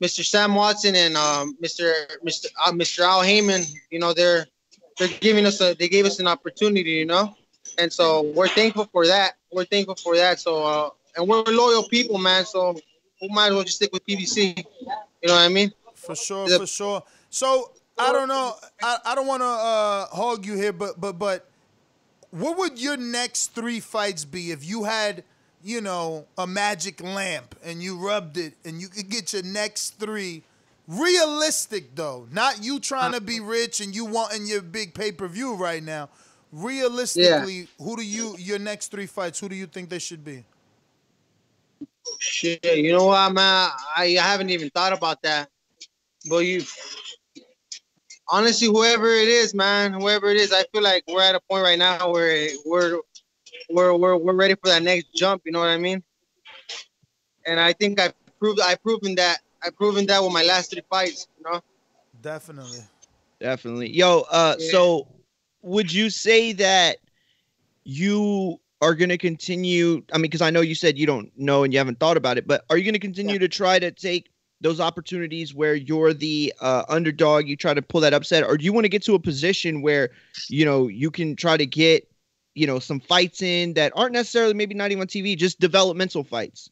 Mister Sam Watson and um, Mister Mister Uh, Mister Al Heyman, you know, they're they're giving us a they gave us an opportunity, you know, and so we're thankful for that. We're thankful for that. So uh, and we're loyal people, man. So we might as well just stick with P B C. You know what I mean? For sure, the, for sure. So I don't know. I, I don't want to uh, hog you here, but but but. What would your next three fights be if you had, you know, a magic lamp and you rubbed it and you could get your next three? Realistic, though. Not you trying to be rich and you wanting your big pay-per-view right now. Realistically, yeah. who do you, your next three fights, who do you think they should be? Shit, you know what, man? I, I haven't even thought about that. But you... Honestly, whoever it is, man, whoever it is, I feel like we're at a point right now where we're we're we're we're ready for that next jump. You know what I mean? And I think I proved I proven that I proven that with my last three fights. You know? Definitely, definitely. Yo, uh, yeah. So would you say that you are going to continue? I mean, because I know you said you don't know and you haven't thought about it, but are you going to continue yeah. to try to take those opportunities where you're the uh, underdog, you try to pull that upset, or do you want to get to a position where, you know, you can try to get, you know, some fights in that aren't necessarily maybe not even on T V, just developmental fights?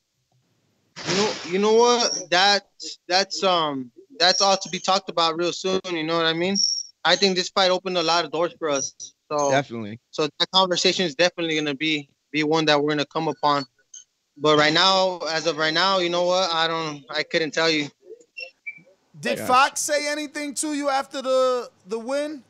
You know, you know what? That that's um that's all to be talked about real soon. You know what I mean? I think this fight opened a lot of doors for us. So definitely. So that conversation is definitely gonna be be one that we're gonna come upon. But right now, as of right now, you know what? I don't, I couldn't tell you. Did Fox say anything to you after the the win?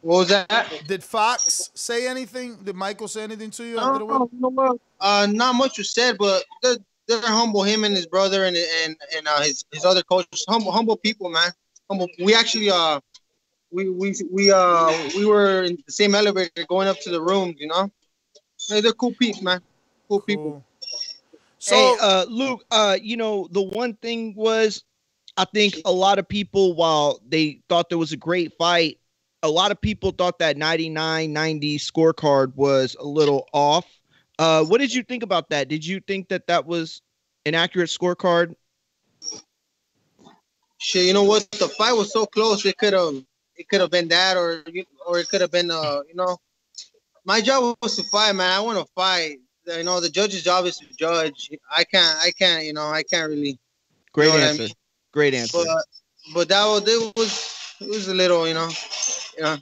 What was that? Did Fox say anything? Did Michael say anything to you after the win? No, uh, not much was said, but they're, they're humble. Him and his brother and and and uh, his his other coaches, humble humble people, man. Humble. We actually uh, we we we uh we were in the same elevator going up to the rooms, you know. They're cool people, man. Cool people. So, hey, uh, Luke, uh, you know, the one thing was, I think a lot of people, while they thought there was a great fight, a lot of people thought that ninety-nine ninety scorecard was a little off. Uh, what did you think about that? Did you think that that was an accurate scorecard? Shit, you know what? The fight was so close. It could have, it could have been that, or or it could have been, uh, you know, my job was to fight, man. I want to fight. You know, the judge's job is to judge. I can't, I can't, you know, I can't really. Great you know answer. I mean? Great answer. But, but that was, it was, it was a little, you know, you know.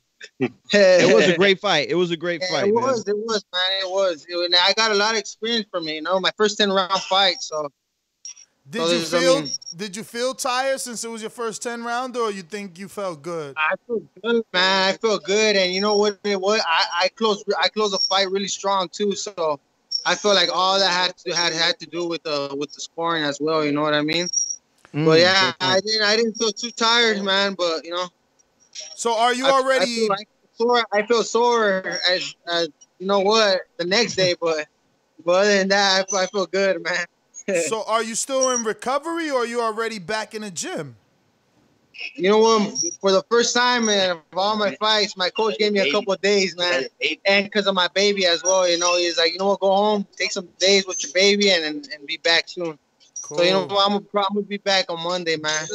It was a great fight. It was a great yeah, fight. It man. was, it was, man. It was. It, and I got a lot of experience from it, you know, my first ten round fight. So. Did so you feel, I mean, did you feel tired since it was your first ten rounder, or you think you felt good? I feel good, man. I feel good. And you know what, what I, I closed, I closed a fight really strong too. So. I feel like all that had to had had to do with the with the scoring as well. You know what I mean? Mm, but yeah, definitely. I didn't I didn't feel too tired, man. But you know. So are you I, already? I feel, like sore, I feel sore as, as you know what the next day, but but other than that, I, I feel good, man. So are you still in recovery, or are you already back in the gym? You know what? For the first time, man, of all my fights, my coach gave me a couple of days, man, and because of my baby as well. You know, he's like, you know what, go home, take some days with your baby, and and, and be back soon. Cool. So you know, what? I'm gonna probably be back on Monday, man.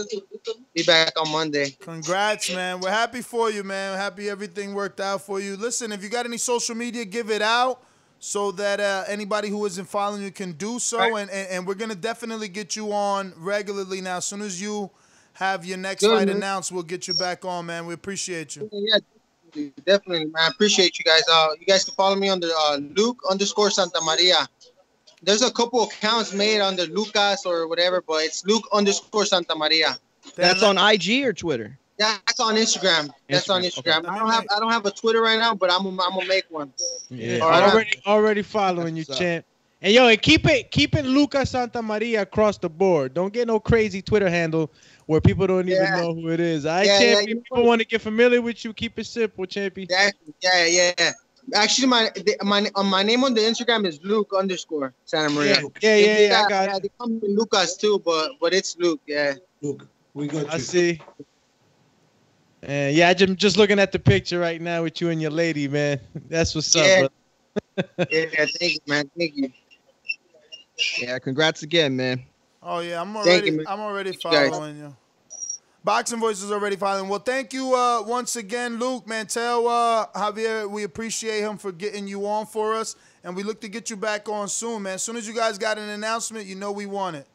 Be back on Monday. Congrats, man. We're happy for you, man. We're happy everything worked out for you. Listen, if you got any social media, give it out so that uh, anybody who isn't following you can do so. Right. And, and and we're gonna definitely get you on regularly now. As soon as you have your next Good, fight man. announced, we'll get you back on, man. We appreciate you. Yeah, definitely, man. I appreciate you guys. Uh, you guys can follow me under uh, Luke underscore Santa Maria. There's a couple accounts made under Lucas or whatever, but it's Luke underscore Santa Maria. That's on I G or Twitter? That's on Instagram. That's Instagram. on Instagram. Okay. I don't have I don't have a Twitter right now, but I'm a, I'm gonna make one. Yeah, right. already already following you, champ. And yo, and keep it keeping Luca Santa Maria across the board. Don't get no crazy Twitter handle where people don't yeah. even know who it is. I yeah, champion. Yeah, you, people want to get familiar with you. Keep it simple, champion. Yeah, yeah, yeah. Actually, my my my name on the Instagram is Luke underscore Santa Maria. Yeah, yeah, yeah. yeah, yeah I got yeah, it. They come with Lucas too, but but it's Luke. Yeah, Luke. We got you. I see. And yeah, I'm just looking at the picture right now with you and your lady, man. That's what's yeah. up, bro. yeah, thank you, man. Thank you. Yeah, congrats again, man. Oh yeah, I'm already you, I'm already following you, you. Boxing Voice is already following. Well, thank you uh, once again, Luke, man. Tell uh, Javier we appreciate him for getting you on for us, and we look to get you back on soon, man. As soon as you guys got an announcement, you know we want it.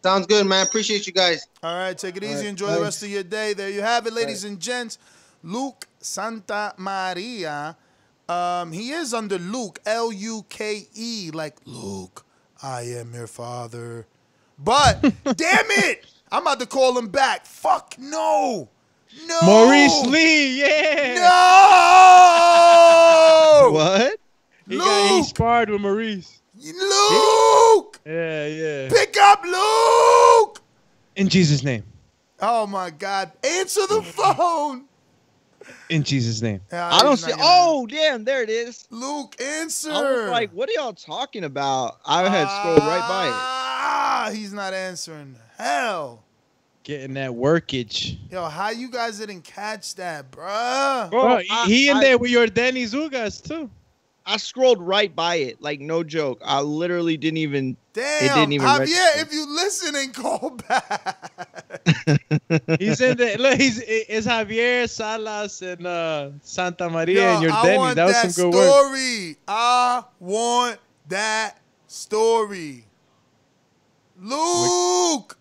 Sounds good, man. Appreciate you guys. All right, take it easy. Right, Enjoy thanks. the rest of your day. There you have it, ladies right. and gents. Luke Santa Maria. Um, he is under Luke, L U K E, like Luke, I am your father. But damn it, I'm about to call him back. Fuck no, no. Maurice Lee, yeah. No. What? He Luke. got he sparred with Maurice. Luke! Yeah, yeah. Pick up Luke! In Jesus' name. Oh, my God. Answer the phone! In Jesus' name. Yeah, I, I don't see... Oh, name. damn, there it is. Luke, answer! I was like, what are y'all talking about? I had ah, scrolled right by it. Ah, he's not answering. Hell. Getting that workage. Yo, how you guys didn't catch that, bruh? Bro, Bro I, he in I, there I, with your Danny Zugas, too. I scrolled right by it, like no joke. I literally didn't even. Damn, it didn't even Javier, register. If you listen and call back. He's in the look. He's it's Javier Salas and uh, Santa Maria. Yo, and your I Denny. Want that, that was some good story. Work. I want that story. Luke,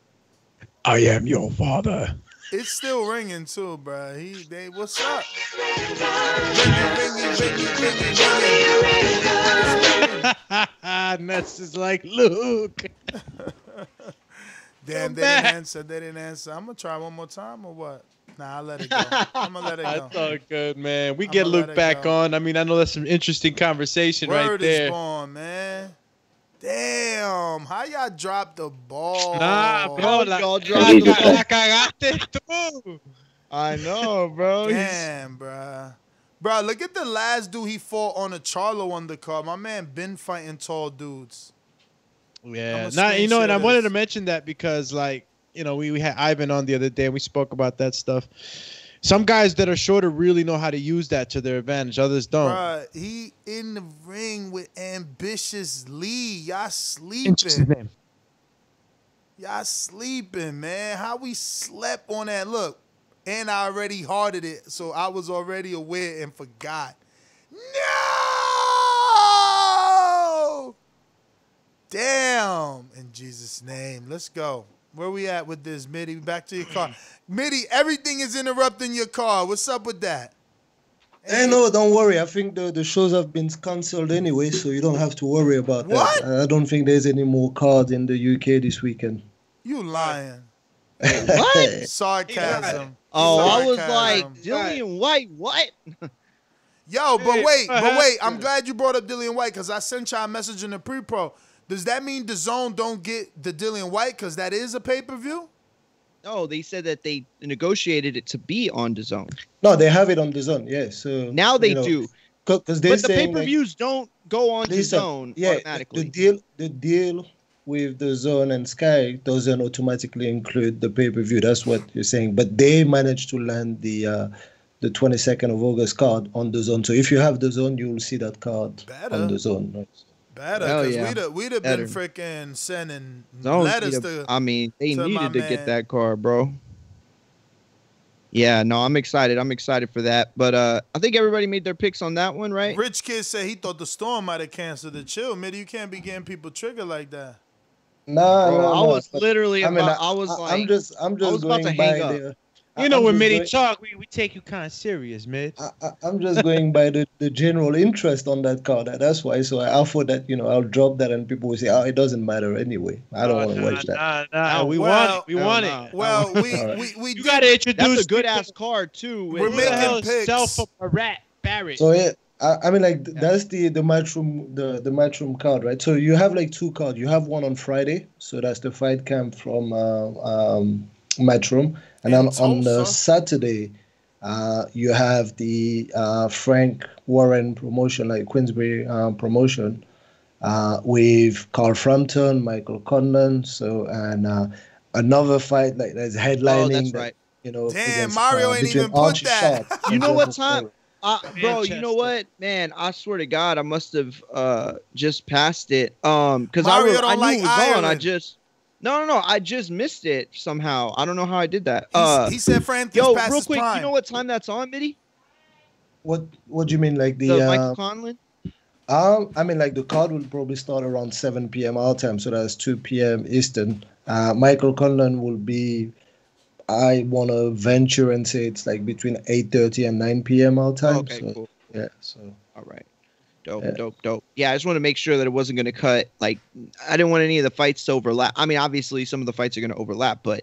I am your father. It's still ringing too, bro. He, they, what's up? Ness is like Luke. Damn, they didn't answer. They didn't answer. I'm gonna try one more time or what? Nah, I let it go. I'm gonna let it go. That's all good, man. We get Luke back on. I mean, I know that's some interesting conversation right there. Word is born, man. Damn, how y'all dropped the ball? Nah, bro, y'all dropped the ball. I know, bro. Damn, bro. Bro, look at the last dude he fought on a Charlo undercard. My man been fighting tall dudes. Yeah, nah, you know, and I wanted to mention that because, like, you know, we, we had Ivan on the other day and we spoke about that stuff. Some guys that are shorter really know how to use that to their advantage. Others don't. Bruh, he in the ring with Ambitious Lee. Y'all sleeping. Y'all sleeping, man. How we slept on that. Look, and I already hearted it, so I was already aware and forgot. No! Damn. In Jesus' name. Let's go. Where we at with this, Mitty? Back to your car. Mitty, everything is interrupting your car. What's up with that? Hey, no, don't worry. I think the, the shows have been cancelled anyway, so you don't have to worry about what? that. I don't think there's any more cards in the U K this weekend. You lying. What? Sarcasm. Oh, Sarcasm. I was like, Dillian White, what? Yo, but wait, but wait. I'm glad you brought up Dillian White because I sent y'all a message in the pre-pro. Does that mean DAZN don't get the Dillian White because that is a pay-per-view? No, they said that they negotiated it to be on DAZN. No, they have it on DAZN, yeah. So now they you know, do. Cause but the pay-per-views like, don't go on DAZN yeah, automatically. The deal, the deal with DAZN and Sky doesn't automatically include the pay-per-view. That's what you're saying. But they managed to land the uh, the twenty-second of August card on DAZN. So if you have DAZN, you'll see that card Better. on DAZN. Right? Better, because yeah. we'd have, we'd have been freaking sending Zones letters to. I mean, they to needed to man. get that car, bro. Yeah, no, I'm excited. I'm excited for that. But uh, I think everybody made their picks on that one, right? Rich Kid said he thought the storm might have canceled the chill. Mitty, you can't be getting people triggered like that. Nah, bro, no, I was no, literally. I mean, about, I, I was I, like, I'm just, I'm just I was going about to hang by up. There. You know, I'm when Mitty talk, we, we take you kind of serious, man. I, I, I'm just going by the, the general interest on that card. That's why. So I offered that, you know, I'll drop that and people will say, oh, it doesn't matter anyway. I don't oh, want to nah, watch nah, that. Nah, nah, we well, want it. We want it. Nah. Well, we, right. we, we You got to introduce That's a good-ass card, too. We're making picks. Zelfa Barrett. So, yeah. I mean, like, yeah. that's the the matchroom the the matchroom card, right? So you have like two cards. You have one on Friday, so that's the fight camp from uh, um, Matchroom, and then on the Saturday, uh, you have the uh, Frank Warren promotion, like Queensbury uh, promotion, uh, with Carl Frampton, Michael Conlon, so and uh, another fight like that's headlining. Oh, that's right. That, you know, damn, against, Mario uh, ain't even Archie put that. Sharp, you know what time? Uh, bro, you know what, man? I swear to God, I must have uh, just passed it. Um, because I, re- I knew like it was Ireland. on. I just no, no, no. I just missed it somehow. I don't know how I did that. Uh, he said, "Frank, yo, past real quick, prime. You know what time that's on, Mitty?" What What do you mean, like the, the uh, Michael Conlon? Um, I mean, like the card will probably start around seven p.m. our time, so that's two p.m. Eastern. Uh, Michael Conlon will be. I want to venture and say it's like between eight thirty and nine p.m. our time. Okay, so, cool. Yeah, so. All right. Dope, yeah. dope, dope. Yeah, I just want to make sure that it wasn't going to cut. Like, I didn't want any of the fights to overlap. I mean, obviously, some of the fights are going to overlap, but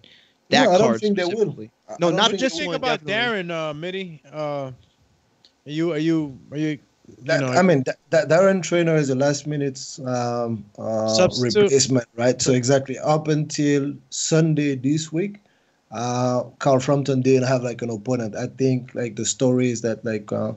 that no, card I don't think specifically. They would. No, not think just think about definitely. Darren, uh, Mitty. Uh, are you, are you, are you, that, you know, I mean, that, that Darren Trainor is a last minute um, uh, replacement, right? So, exactly. Up until Sunday this week, Uh, Carl Frampton didn't have like an opponent. I think like the story is that like uh,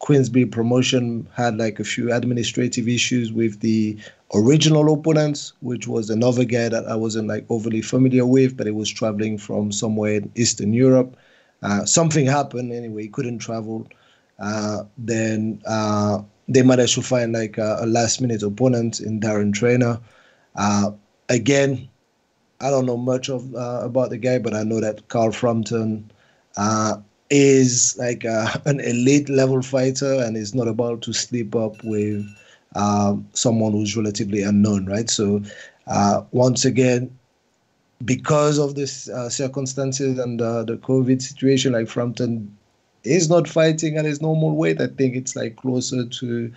Queensbury promotion had like a few administrative issues with the original opponents, which was another guy that I wasn't like overly familiar with, but he was traveling from somewhere in Eastern Europe. Uh, something happened anyway, he couldn't travel. Uh, then uh, they managed to find like a, a last minute opponent in Darren Trainor. Uh, again, I don't know much of uh, about the guy, but I know that Carl Frampton uh, is like uh, an elite level fighter and is not about to slip up with uh, someone who's relatively unknown, right? So uh, once again, because of this uh, circumstances and uh, the COVID situation, like Frampton is not fighting at his normal weight. I think it's like closer to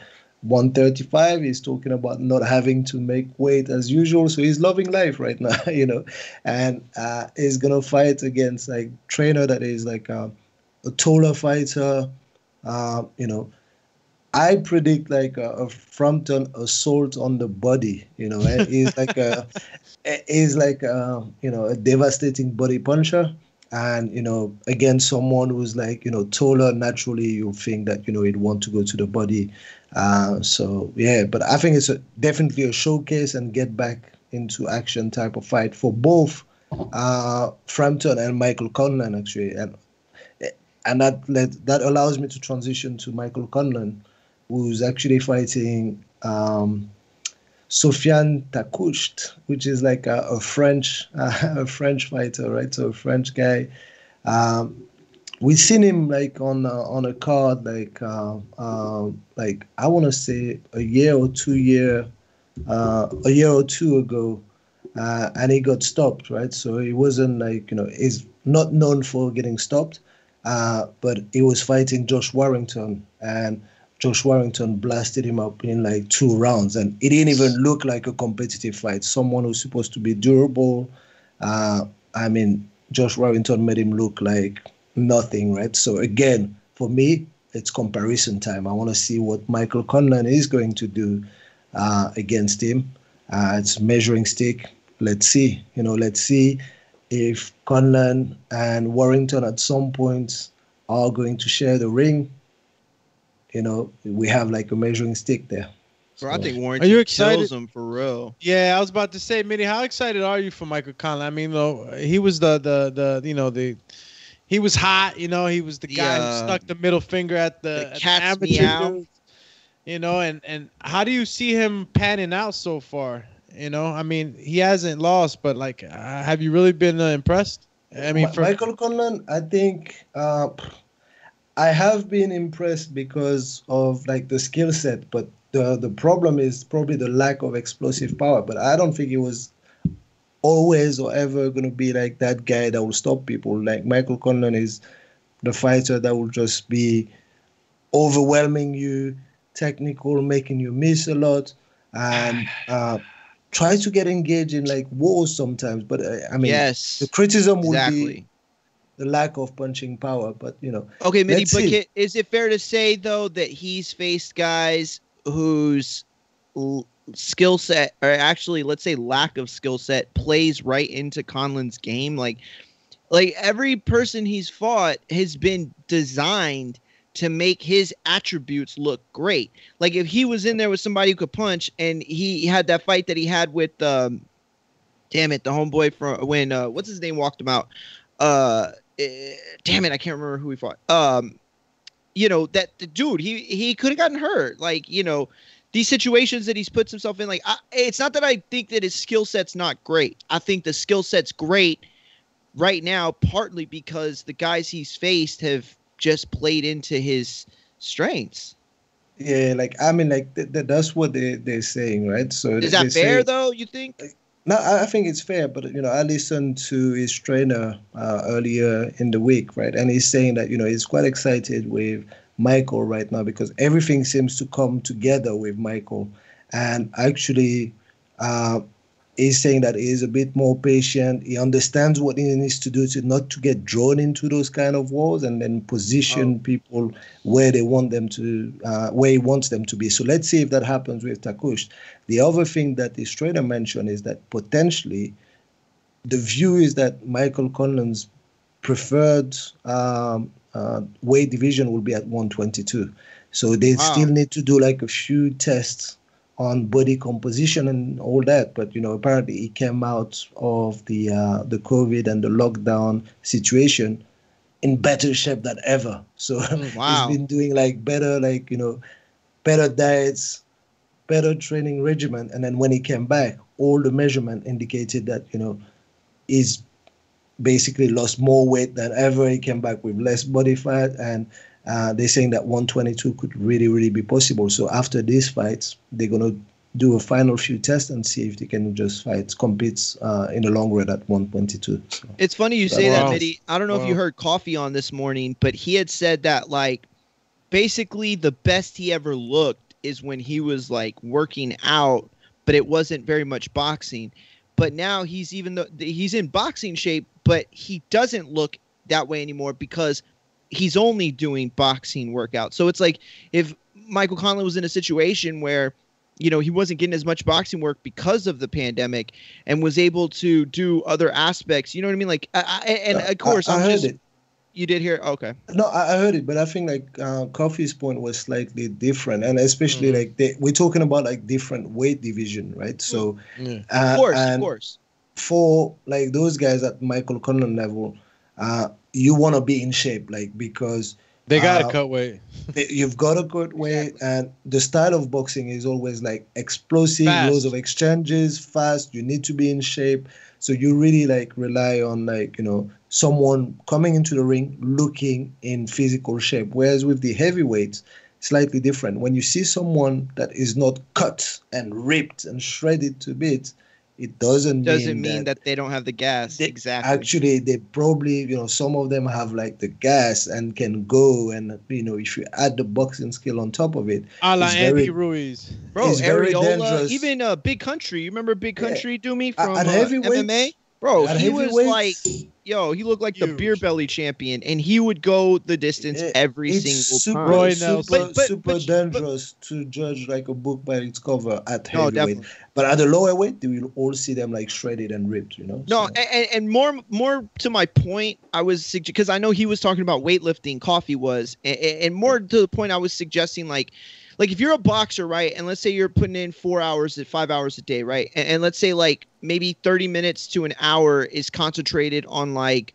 one thirty-five. He's talking about not having to make weight as usual, so he's loving life right now, you know, and uh, he's gonna fight against like Trainor that is like a, a taller fighter, uh, you know. I predict like a, a Frampton assault on the body, you know, and he's like a is like a, you know, a devastating body puncher. And, you know, again, someone who's like, you know, taller, naturally, you think that, you know, he'd want to go to the body. Uh, so, yeah, but I think it's a, definitely a showcase and get back into action type of fight for both uh, Frampton and Michael Conlon, actually. And and that led, that allows me to transition to Michael Conlon, who's actually fighting um, Sofiane Takouche, which is like a, a French uh, a French fighter, right? So a French guy. Um, We've seen him like on uh, on a card like uh, uh, like I want to say a year or two year uh, a year or two ago, uh, and he got stopped, right? So he wasn't like, you know, he's not known for getting stopped, uh, but he was fighting Josh Warrington, and Josh Warrington blasted him up in like two rounds, and it didn't even look like a competitive fight. Someone who's supposed to be durable, uh, I mean, Josh Warrington made him look like nothing, right? So again, for me, it's comparison time. I want to see what Michael Conlon is going to do uh, against him. Uh, it's measuring stick. Let's see. You know, let's see if Conlon and Warrington at some point are going to share the ring. You know, we have like a measuring stick there. Bro, so. I think Warrington are you excited? Kills him for real. Yeah, I was about to say, Mitty, how excited are you for Michael Conlon? I mean, though, he was the the the you know the. He was hot, you know. He was the guy yeah. who stuck the middle finger at the, the, at the amateur dudes, you know. And, and how do you see him panning out so far? You know, I mean, he hasn't lost, but like, uh, have you really been uh, impressed? I mean, for- Michael Conlon, I think uh, I have been impressed because of like the skill set, but the the problem is probably the lack of explosive power. But I don't think he was always or ever going to be like that guy that will stop people. Like Michael Conlon is the fighter that will just be overwhelming you, technical, making you miss a lot, and uh, try to get engaged in like wars sometimes. But uh, I mean, yes, the criticism would exactly. be the lack of punching power. But you know, okay, Mitty, but can, is it fair to say though that he's faced guys whose l- skill set, or actually, let's say, lack of skill set, plays right into Conlon's game? Like, like every person he's fought has been designed to make his attributes look great. Like if he was in there with somebody who could punch, and he had that fight that he had with, um, damn it, the homeboy from when, uh, what's his name, walked him out. Uh, uh, damn it, I can't remember who he fought. Um, you know, that the dude, he, he could have gotten hurt. Like, you know, these situations that he's puts himself in, like, I, it's not that I think that his skill set's not great. I think the skill set's great right now, partly because the guys he's faced have just played into his strengths. Yeah, like, I mean, like, th- th- that's what they, they're saying, right? So is that fair, say, though, you think? Like, no, I, I think it's fair, but, you know, I listened to his trainer uh, earlier in the week, right? And he's saying that, you know, he's quite excited with Michael right now because everything seems to come together with Michael. And actually, uh, he's saying that he's a bit more patient. He understands what he needs to do to not to get drawn into those kind of wars and then position oh. people where they want them to, uh, where he wants them to be. So let's see if that happens with Takouche. The other thing that his trainer mentioned is that potentially the view is that Michael Conlon's preferred um, uh, weight division will be at one twenty-two. So they wow. still need to do like a few tests on body composition and all that, but you know, apparently he came out of the uh, the COVID and the lockdown situation in better shape than ever. So wow. he's been doing like better, like you know, better diets, better training regimen, and then when he came back, all the measurement indicated that you know, he's basically lost more weight than ever. He came back with less body fat and. Uh, they're saying that one twenty-two could really, really be possible. So after these fights, they're going to do a final few tests and see if they can just fight, compete uh, in the long run at one twenty-two. So, it's funny you say wow. that, Mitty. I don't know wow. if you heard Coffee on this morning, but he had said that, like, basically the best he ever looked is when he was, like, working out, but it wasn't very much boxing. But now he's even though he's in boxing shape, but he doesn't look that way anymore because – he's only doing boxing workouts. So it's like if Michael Conlon was in a situation where, you know, he wasn't getting as much boxing work because of the pandemic and was able to do other aspects, you know what I mean? Like, I, I, and of course, I, I I'm heard just, it. You did hear? Okay. No, I heard it, but I think like uh, Coffee's point was slightly different. And especially mm-hmm. like they, we're talking about like different weight division, right? So, mm-hmm. uh, of course, of course. For like those guys at Michael Conlon level, uh, you want to be in shape, like, because they got to uh, cut weight. they, you've got to cut weight. Exactly. And the style of boxing is always like explosive, fast. Loads of exchanges, fast. You need to be in shape. So you really like rely on like, you know, someone coming into the ring, looking in physical shape. Whereas with the heavyweights, slightly different. When you see someone that is not cut and ripped and shredded to bits, It doesn't, doesn't mean, mean that, that they don't have the gas. They, exactly. Actually, they probably, you know, some of them have like the gas and can go. And, you know, if you add the boxing skill on top of it. A la Andy Ruiz. Bro, Areola, even uh, Big Country. You remember Big Country, yeah. Doomy, from at, at uh, M M A? Bro, at he was like, yo, he looked like huge. The beer belly champion. And he would go the distance it, every it's single super, time. Roy super, but, but, super but, dangerous but, to judge like a book by its cover at heavyweight. No, definitely. But at the lower weight, we will all see them like shredded and ripped, you know? No, so. and, and more more to my point, I was suggesting, because I know he was talking about weightlifting, Coffee was, and, and more to the point I was suggesting, like, like if you're a boxer, right, and let's say you're putting in four hours, five hours a day, right, and, and let's say like maybe thirty minutes to an hour is concentrated on like,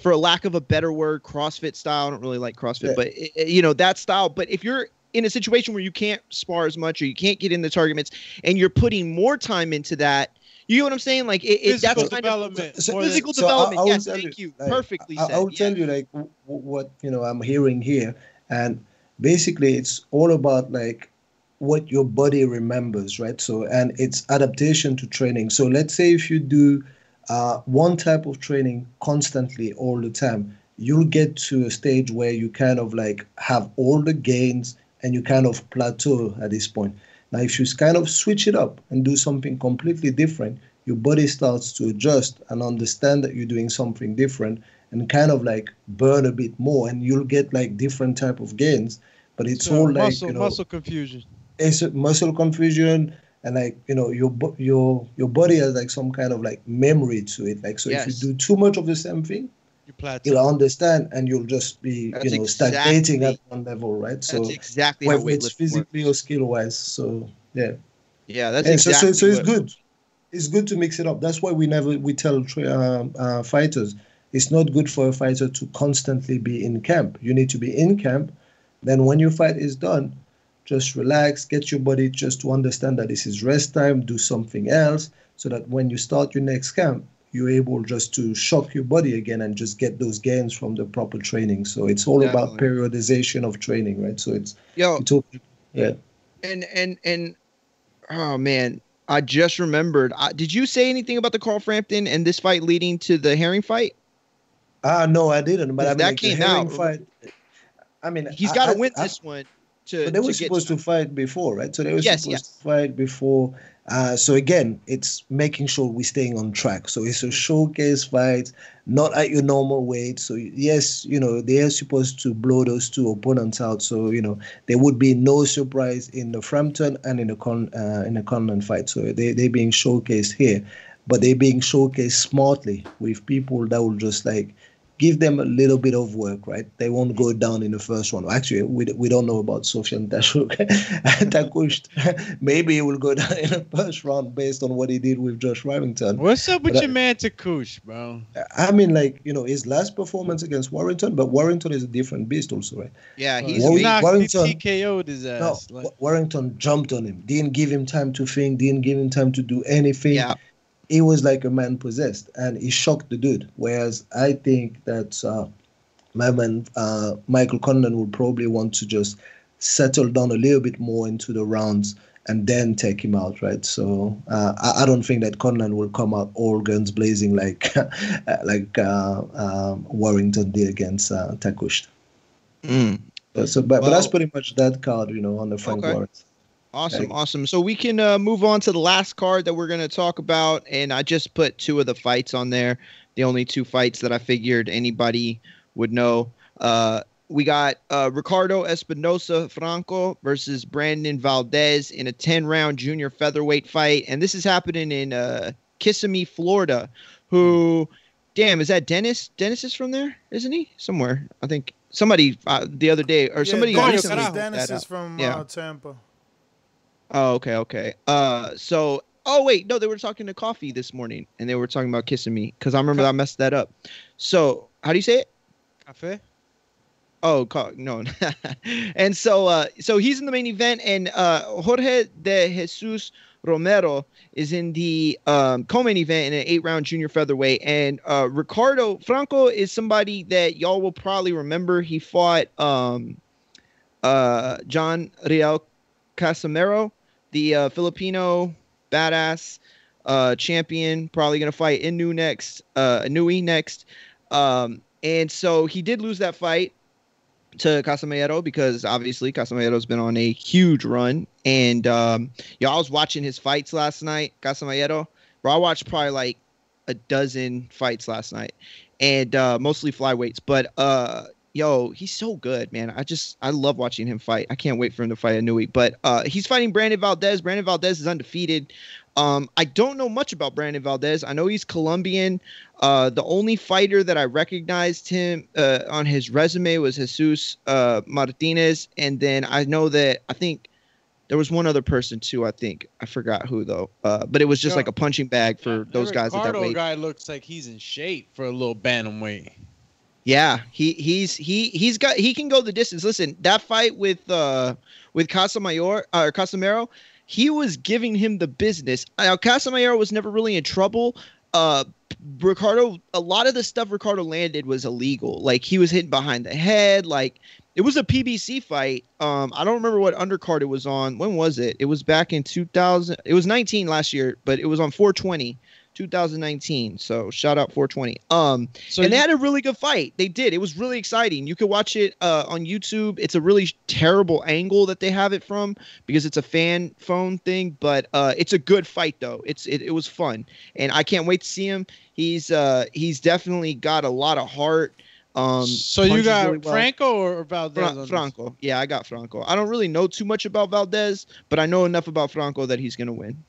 for lack of a better word, CrossFit style. I don't really like CrossFit, yeah. but, it, you know, that style. But if you're in a situation where you can't spar as much or you can't get in the targets and you're putting more time into that, you know what I'm saying? Like it, it, that's kind of so, physical so development. I, I yes, thank you. you. Like, perfectly I, said. I'll yeah. tell you like w- what, you know, I'm hearing here. And basically it's all about like what your body remembers, right? So, and it's adaptation to training. So let's say if you do uh, one type of training constantly all the time, you'll get to a stage where you kind of like have all the gains and you kind of plateau at this point. Now, if you kind of switch it up and do something completely different, your body starts to adjust and understand that you're doing something different and kind of like burn a bit more, and you'll get like different type of gains. But it's so all muscle, like, you know, muscle confusion. It's muscle confusion. And like, you know, your, your, your body has like some kind of like memory to it. Like, so yes. if you do too much of the same thing, you'll understand and you'll just be, that's you know, exactly, stagnating at one level, right? So that's exactly whether it's physically works. Or skill-wise. So yeah, yeah, that's and exactly. So, so, so it's good. It's good to mix it up. That's why we never we tell uh, uh, fighters it's not good for a fighter to constantly be in camp. You need to be in camp. Then when your fight is done, just relax, get your body just to understand that this is rest time. Do something else so that when you start your next camp, you're able just to shock your body again and just get those gains from the proper training. So it's all Definitely. About periodization of training, right? So it's, Yo, it's all, yeah. And, and, and, oh man, I just remembered. I, did you say anything about the Carl Frampton and this fight leading to the Herring fight? Ah, uh, no, I didn't. But I mean, that like, came out. Fight, I mean, he's got to win I, this I, one. To, but they were supposed to fight before, right? So they were yes, supposed yes. to fight before. Uh, so again, it's making sure we're staying on track. So it's a showcase fight, not at your normal weight. So yes, you know, they are supposed to blow those two opponents out. So, you know, there would be no surprise in the Frampton and in the con uh, in the Conlon fight. So they, they're being showcased here, but they're being showcased smartly with people that will just like, give them a little bit of work, right? They won't go down in the first one. Actually, we, we don't know about Sofiane Takouche. Maybe he will go down in the first round based on what he did with Josh Warrington. What's up with but your I, man Takouche, bro? I mean, like, you know, his last performance against Warrington, but Warrington is a different beast also, right? Yeah, he's War knocked, Warrington, he T K O'd his ass. No, like. Warrington jumped on him, didn't give him time to think, didn't give him time to do anything. Yeah. He was like a man possessed, and he shocked the dude. Whereas I think that uh, my man uh, Michael Conlon would probably want to just settle down a little bit more into the rounds and then take him out, right? So uh, I, I don't think that Conlon will come out all guns blazing like like uh, um, Warrington did against uh, Takouche. Mm. So, so but, well, but that's pretty much that card, you know, on the Frank okay. Warrington. Awesome, awesome. So we can uh, move on to the last card that we're going to talk about, and I just put two of the fights on there, the only two fights that I figured anybody would know. Uh, we got uh, Ricardo Espinoza Franco versus Brandon Valdez in a ten-round junior featherweight fight, and this is happening in uh, Kissimmee, Florida, who – damn, is that Dennis? Dennis is from there, isn't he? Somewhere, I think. Somebody uh, the other day – or yeah, somebody Dennis, recently – Dennis is from yeah. uh, Tampa. Oh, okay, okay. Uh, so, oh, wait, no, they were talking to Coffee this morning, and they were talking about Kissimmee, because I remember I messed that up. So, how do you say it? Cafe? Oh, no. And so uh, so he's in the main event, and uh, Jorge de Jesus Romero is in the um, co-main event in an eight-round junior featherweight, and uh, Ricardo Franco is somebody that y'all will probably remember. He fought um, uh, John Riel Casimero, the uh, Filipino badass uh, champion, probably going to fight Inoue next. Uh, Inoue next. Um, and so he did lose that fight to Casimero because, obviously, Casimiro's been on a huge run. And, um, yo, I was watching his fights last night, Casimero. Bro, I watched probably, like, a dozen fights last night. And uh, mostly flyweights. But, uh yo, he's so good, man. I just I love watching him fight. I can't wait for him to fight Inoue. But uh, he's fighting Brandon Valdez. Brandon Valdez is undefeated. Um, I don't know much about Brandon Valdez. I know he's Colombian. Uh, the only fighter that I recognized him uh, on his resume was Jesus uh, Martinez. And then I know that I think there was one other person too. I think I forgot who though. Uh, but it was just yo, like a punching bag for yeah, those guys at that weight. Ricardo guy looks like he's in shape for a little bantamweight. Yeah, he he's he he's got he can go the distance. Listen, that fight with uh with Casamayor or uh, Casimero, he was giving him the business. Now Casimero was never really in trouble. Uh, Ricardo, a lot of the stuff Ricardo landed was illegal. Like he was hitting behind the head. Like It was a P B C fight. Um, I don't remember what undercard it was on. When was it? It was back in two thousand. It was nineteen last year, but it was on four twenty, two thousand nineteen. So shout out four twenty. Um, so and you- they had a really good fight. They did. It was really exciting. You could watch it uh, on YouTube. It's a really terrible angle that they have it from because it's a fan phone thing. But uh, it's a good fight, though. It's it, it was fun, and I can't wait to see him. He's uh, he's definitely got a lot of heart. Um, so you got really well. Franco or Valdez? Fra- Franco. Yeah, I got Franco. I don't really know too much about Valdez, but I know enough about Franco that he's going to win.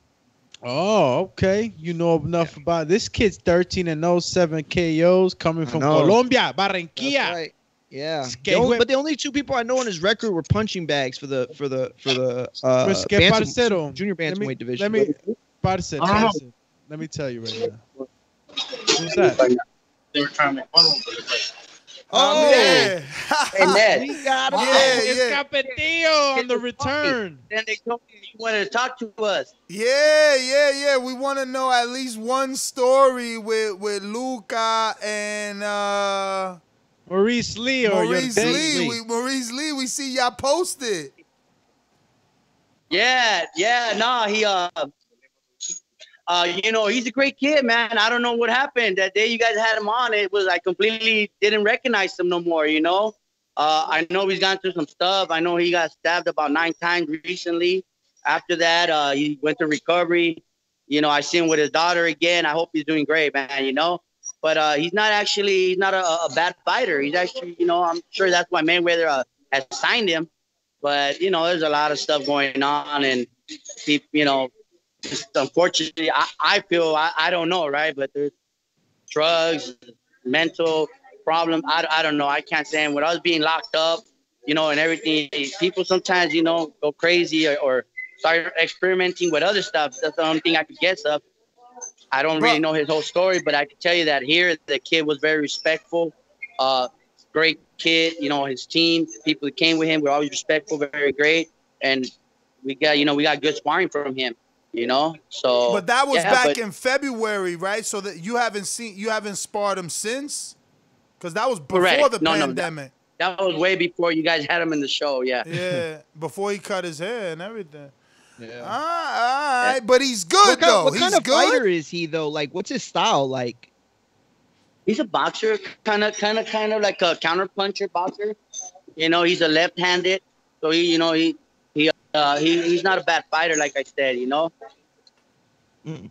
Oh, okay. You know enough yeah. about this kid's thirteen and oh, seven K Os coming from Colombia, Barranquilla. That's right. Yeah. The only, but the only two people I know on his record were punching bags for the for the for the uh pues bantam, junior bantamweight division. Let me parcero, oh. Let me tell you right now. Who's that? They were trying to make fun of him, but it's like Oh, yeah. yeah. We got him. Yeah, it's yeah. Capetillo on the return. Then they told me you wanted to talk to us. Yeah, yeah, yeah. We want to know at least one story with, with Luca and uh, Maurice Lee. Or Maurice Lee. We, Maurice Lee, we see y'all posted. Yeah, yeah. Nah, he, uh, uh, you know, he's a great kid, man. I don't know what happened that day. You guys had him on. It was I completely didn't recognize him no more. You know, uh, I know he's gone through some stuff. I know he got stabbed about nine times recently. After that, uh, he went to recovery. You know, I seen him with his daughter again. I hope he's doing great, man. You know, but uh, he's not actually he's not a, a bad fighter. He's actually, you know, I'm sure that's why Mayweather uh, has signed him. But you know, there's a lot of stuff going on, and he, you know. Just unfortunately, I, I feel, I, I don't know, right? But there's drugs, mental problems. I, I don't know. I can't say. And when I was being locked up, you know, and everything, people sometimes, you know, go crazy or, or start experimenting with other stuff. That's the only thing I could guess of. I don't really know his whole story, but I can tell you that here, the kid was very respectful. Uh, great kid. You know, his team, the people that came with him were always respectful, very great. And we got, you know, we got good sparring from him. You know, so. But that was yeah, back but, in February, right? So that you haven't seen, you haven't sparred him since, because that was before correct. the no, pandemic. No, that, that was way before you guys had him in the show, yeah. Yeah, before he cut his hair and everything. Yeah. All right, all right. But he's good what though. Kind, what he's kind of good? Fighter is he though? Like, what's his style like? He's a boxer, kind of, kind of, kind of like a counterpuncher boxer. You know, he's a left-handed, so he, you know, he. Uh, he, he's not a bad fighter, like I said, you know? Mm.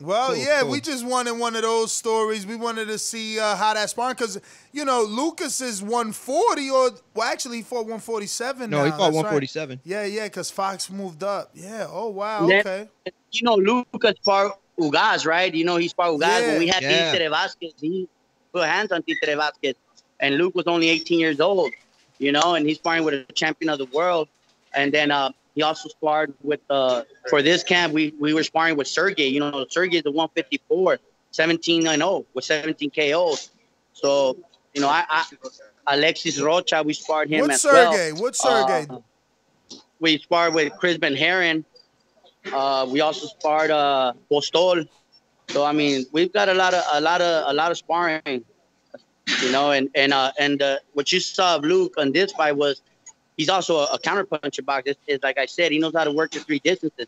Well, cool, yeah, cool. We just wanted one of those stories. We wanted to see uh, how that sparring, because, you know, Lucas is one forty, or, well, actually, he fought one forty-seven No, now. he fought That's one forty-seven Right. Yeah, yeah, because Fox moved up. Yeah, oh, wow, then, okay. You know, Lucas fought Ugas, right? You know, he fought Ugas yeah. when we had yeah. Títere Vázquez. He put hands on Títere Vázquez, and Luke was only eighteen years old, you know, and he's sparring with a champion of the world. And then uh, he also sparred with, uh, for this camp, we, we were sparring with Sergey. You know, Sergey's the one fifty-four, seventeen and oh with seventeen K Os. So, you know, I, I Alexis Rocha, we sparred him What's as Sergey? well. What's Sergey? Uh, we sparred with Chris Van Heron. Uh, we also sparred uh, Postol. So, I mean, we've got a lot of, a lot of, a lot of sparring, you know, and, and, uh, and uh, what you saw of Luke on this fight was, he's also a, a counterpuncher boxer. It's, it's like I said, he knows how to work the three distances.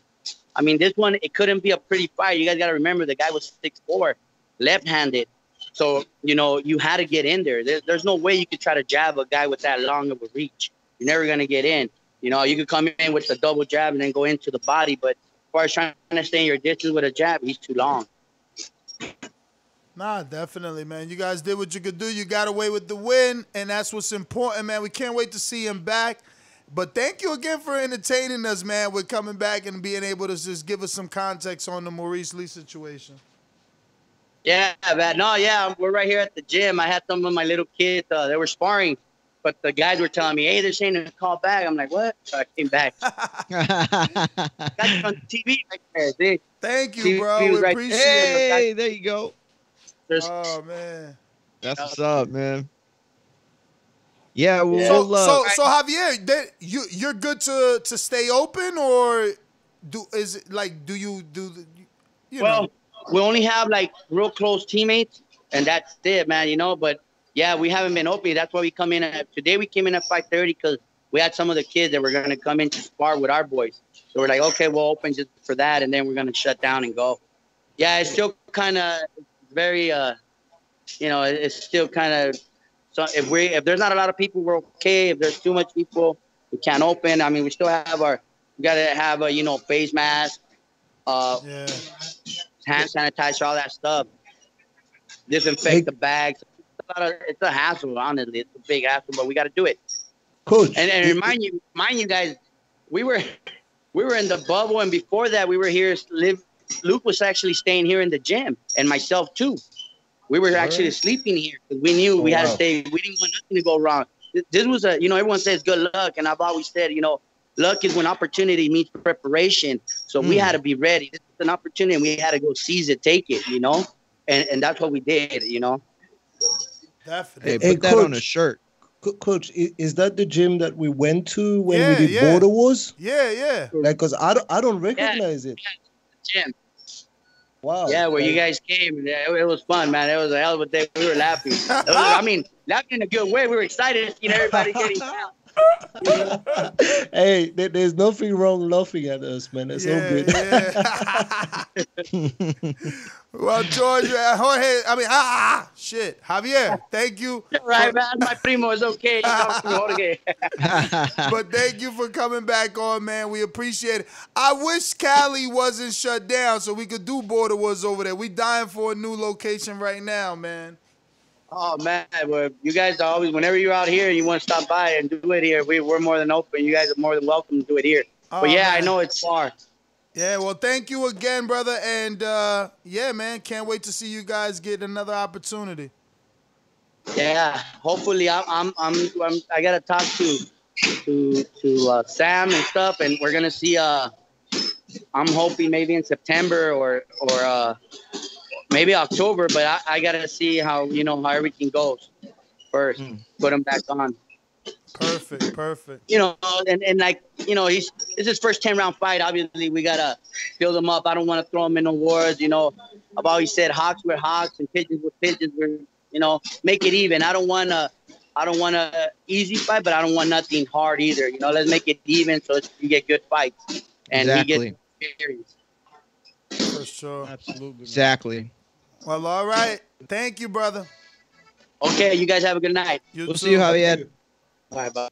I mean, this one, it couldn't be a pretty fight. You guys got to remember the guy was six four, left-handed. So, you know, you had to get in there. there. There's no way you could try to jab a guy with that long of a reach. You're never going to get in. You know, you could come in with a double jab and then go into the body. But as far as trying to stay in your distance with a jab, he's too long. Nah, definitely, man. You guys did what you could do. You got away with the win, and that's what's important, man. We can't wait to see him back. But thank you again for entertaining us, man, with coming back and being able to just give us some context on the Maurice Lee situation. Yeah, man. No, yeah, we're right here at the gym. I had some of my little kids. Uh, they were sparring, but the guys were telling me, hey, they're saying to call back. I'm like, what? So I came back. That's on T V right there, see? Thank you, bro. T V we right appreciate it. Hey, it. There you go. There's oh man, that's what's up, man. Yeah, well, yeah. So, so so Javier, that you you're good to to stay open, or do is it like do you do? You well, know. we only have like real close teammates, and that's it, man. You know, but yeah, we haven't been opening. That's why we come in at, today we came in at five thirty because we had some of the kids that were going to come in to spar with our boys. So we're like, okay, we'll open just for that, and then we're going to shut down and go. Yeah, it's still kind of very, uh, you know, it's still kind of, so if we if there's not a lot of people, we're okay. If there's too much people, we can't open. I mean, we still have our, we got to have a, you know, face mask, uh, yeah. hand sanitizer, all that stuff. Disinfect it, the bags. It's a, lot of, it's a hassle, honestly. It's a big hassle, but we got to do it. Cool. And, and remind you, remind you guys, we were we were in the bubble, and before that, we were here. Live, Luke was actually staying here in the gym, and myself too. We were actually sleeping here because we knew oh, we had wow. to stay. We didn't want nothing to go wrong. This was a, you know, everyone says good luck, and I've always said, you know, luck is when opportunity meets preparation. So mm. we had to be ready. This is an opportunity, and we had to go seize it, take it, you know, and and that's what we did, you know. Definitely. Hey, put hey, that coach, on a shirt. Coach, is that the gym that we went to when yeah, we did yeah. Border Wars? Yeah, yeah. Like, cause I don't, I don't recognize yeah, it. Yeah, gym. Wow. Yeah, where you guys came, it was fun, man. It was a hell of a day. We were laughing. Was, I mean, laughing in a good way. We were excited to see everybody getting out. Hey, there's nothing wrong laughing at us, man. That's yeah, all good. Yeah. Well, George, Jorge, I mean, ah, shit, Javier, thank you. Right, man, my primo is okay. But thank you for coming back on, man. We appreciate it. I wish Cali wasn't shut down so we could do Border Wars over there. We dying for a new location right now, man. Oh, man, well, you guys are always, whenever you're out here and you want to stop by and do it here, we, we're more than open. You guys are more than welcome to do it here. Oh, but, yeah, man. I know it's far. Yeah, well, thank you again, brother. And, uh, yeah, man, can't wait to see you guys get another opportunity. Yeah, hopefully. I'm, I'm, I'm, I'm I got to talk to to, to uh, Sam and stuff, and we're going to see, uh, I'm hoping maybe in September or, or uh, maybe October, but I, I gotta see how you know how everything goes first. Mm. Put him back on. Perfect, perfect. You know, and, and like you know, he's it's his first ten round fight. Obviously, we gotta build him up. I don't want to throw him in no wars. You know, I've always said hawks were hawks and pigeons were pigeons. Were, you know, make it even. I don't want to, I don't want a easy fight, but I don't want nothing hard either. You know, let's make it even so you get good fights and exactly. he gets experience. For sure, absolutely, exactly. Well, all right. Thank you, brother. Okay, you guys have a good night. You we'll too. see you, Javier. Bye, bye.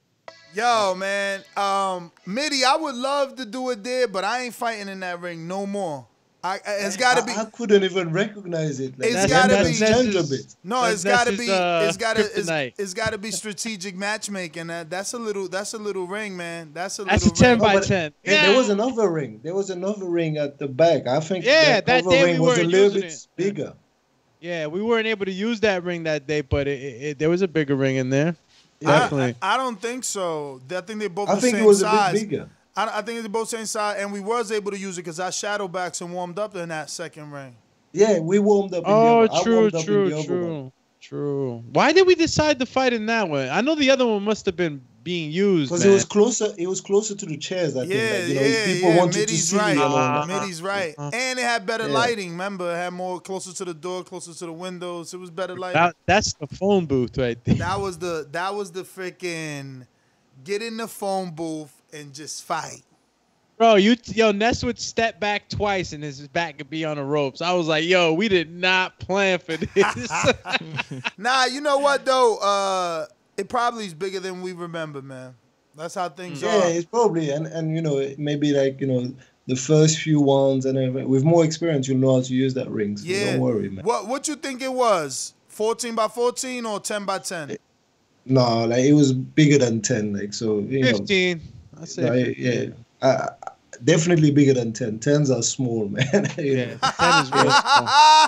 Yo, man. Um, Mitty, I would love to do it there, but I ain't fighting in that ring no more. I, I it's gotta be. I, I couldn't even recognize it. Like, it's gotta that's, be. That's just, no, it's that's, gotta that's be. Just, uh, it's gotta. It's, it's gotta be strategic matchmaking. That, that's a little. That's a little ring, man. That's a. Little that's a ten ring. by oh, ten. Yeah. There was another ring. There was another ring at the back. I think. Yeah, that, that day ring we was a little bit it. bigger. Yeah, we weren't able to use that ring that day, but it, it, it, there was a bigger ring in there. Definitely. I, I, I don't think so. I think they both. I the think same it was size. a bit bigger. I, I think it's both same side, and we was able to use it because I shadow backs and warmed up in that second ring. Yeah, we warmed up. In oh, the true, up true, in the true, true. Why did we decide to fight in that one? I know the other one must have been being used because it was closer. It was closer to the chairs. I yeah, think. Like, you know, yeah, people yeah. wanted Mitty's to see right. You know, Mitty's right, uh-huh. and it had better yeah. lighting. Remember, it had more closer to the door, closer to the windows. It was better lighting. That, that's the phone booth right there. That was the that was the freaking get in the phone booth. And just fight, bro. You yo Ness would step back twice, and his back could be on the ropes. I was like, yo, we did not plan for this. Nah, you know what though? Uh, it probably is bigger than we remember, man. That's how things yeah, are. Yeah, it's probably, and and you know maybe like you know the first few ones, and with more experience, you'll know how to use that ring. So yeah. Don't worry, man. What what you think it was? fourteen by fourteen or ten by ten? No, like it was bigger than ten. Like so, you fifteen. Know. I say right, yeah, uh, definitely bigger than ten. Tens are small, man. Yeah, ten is real small.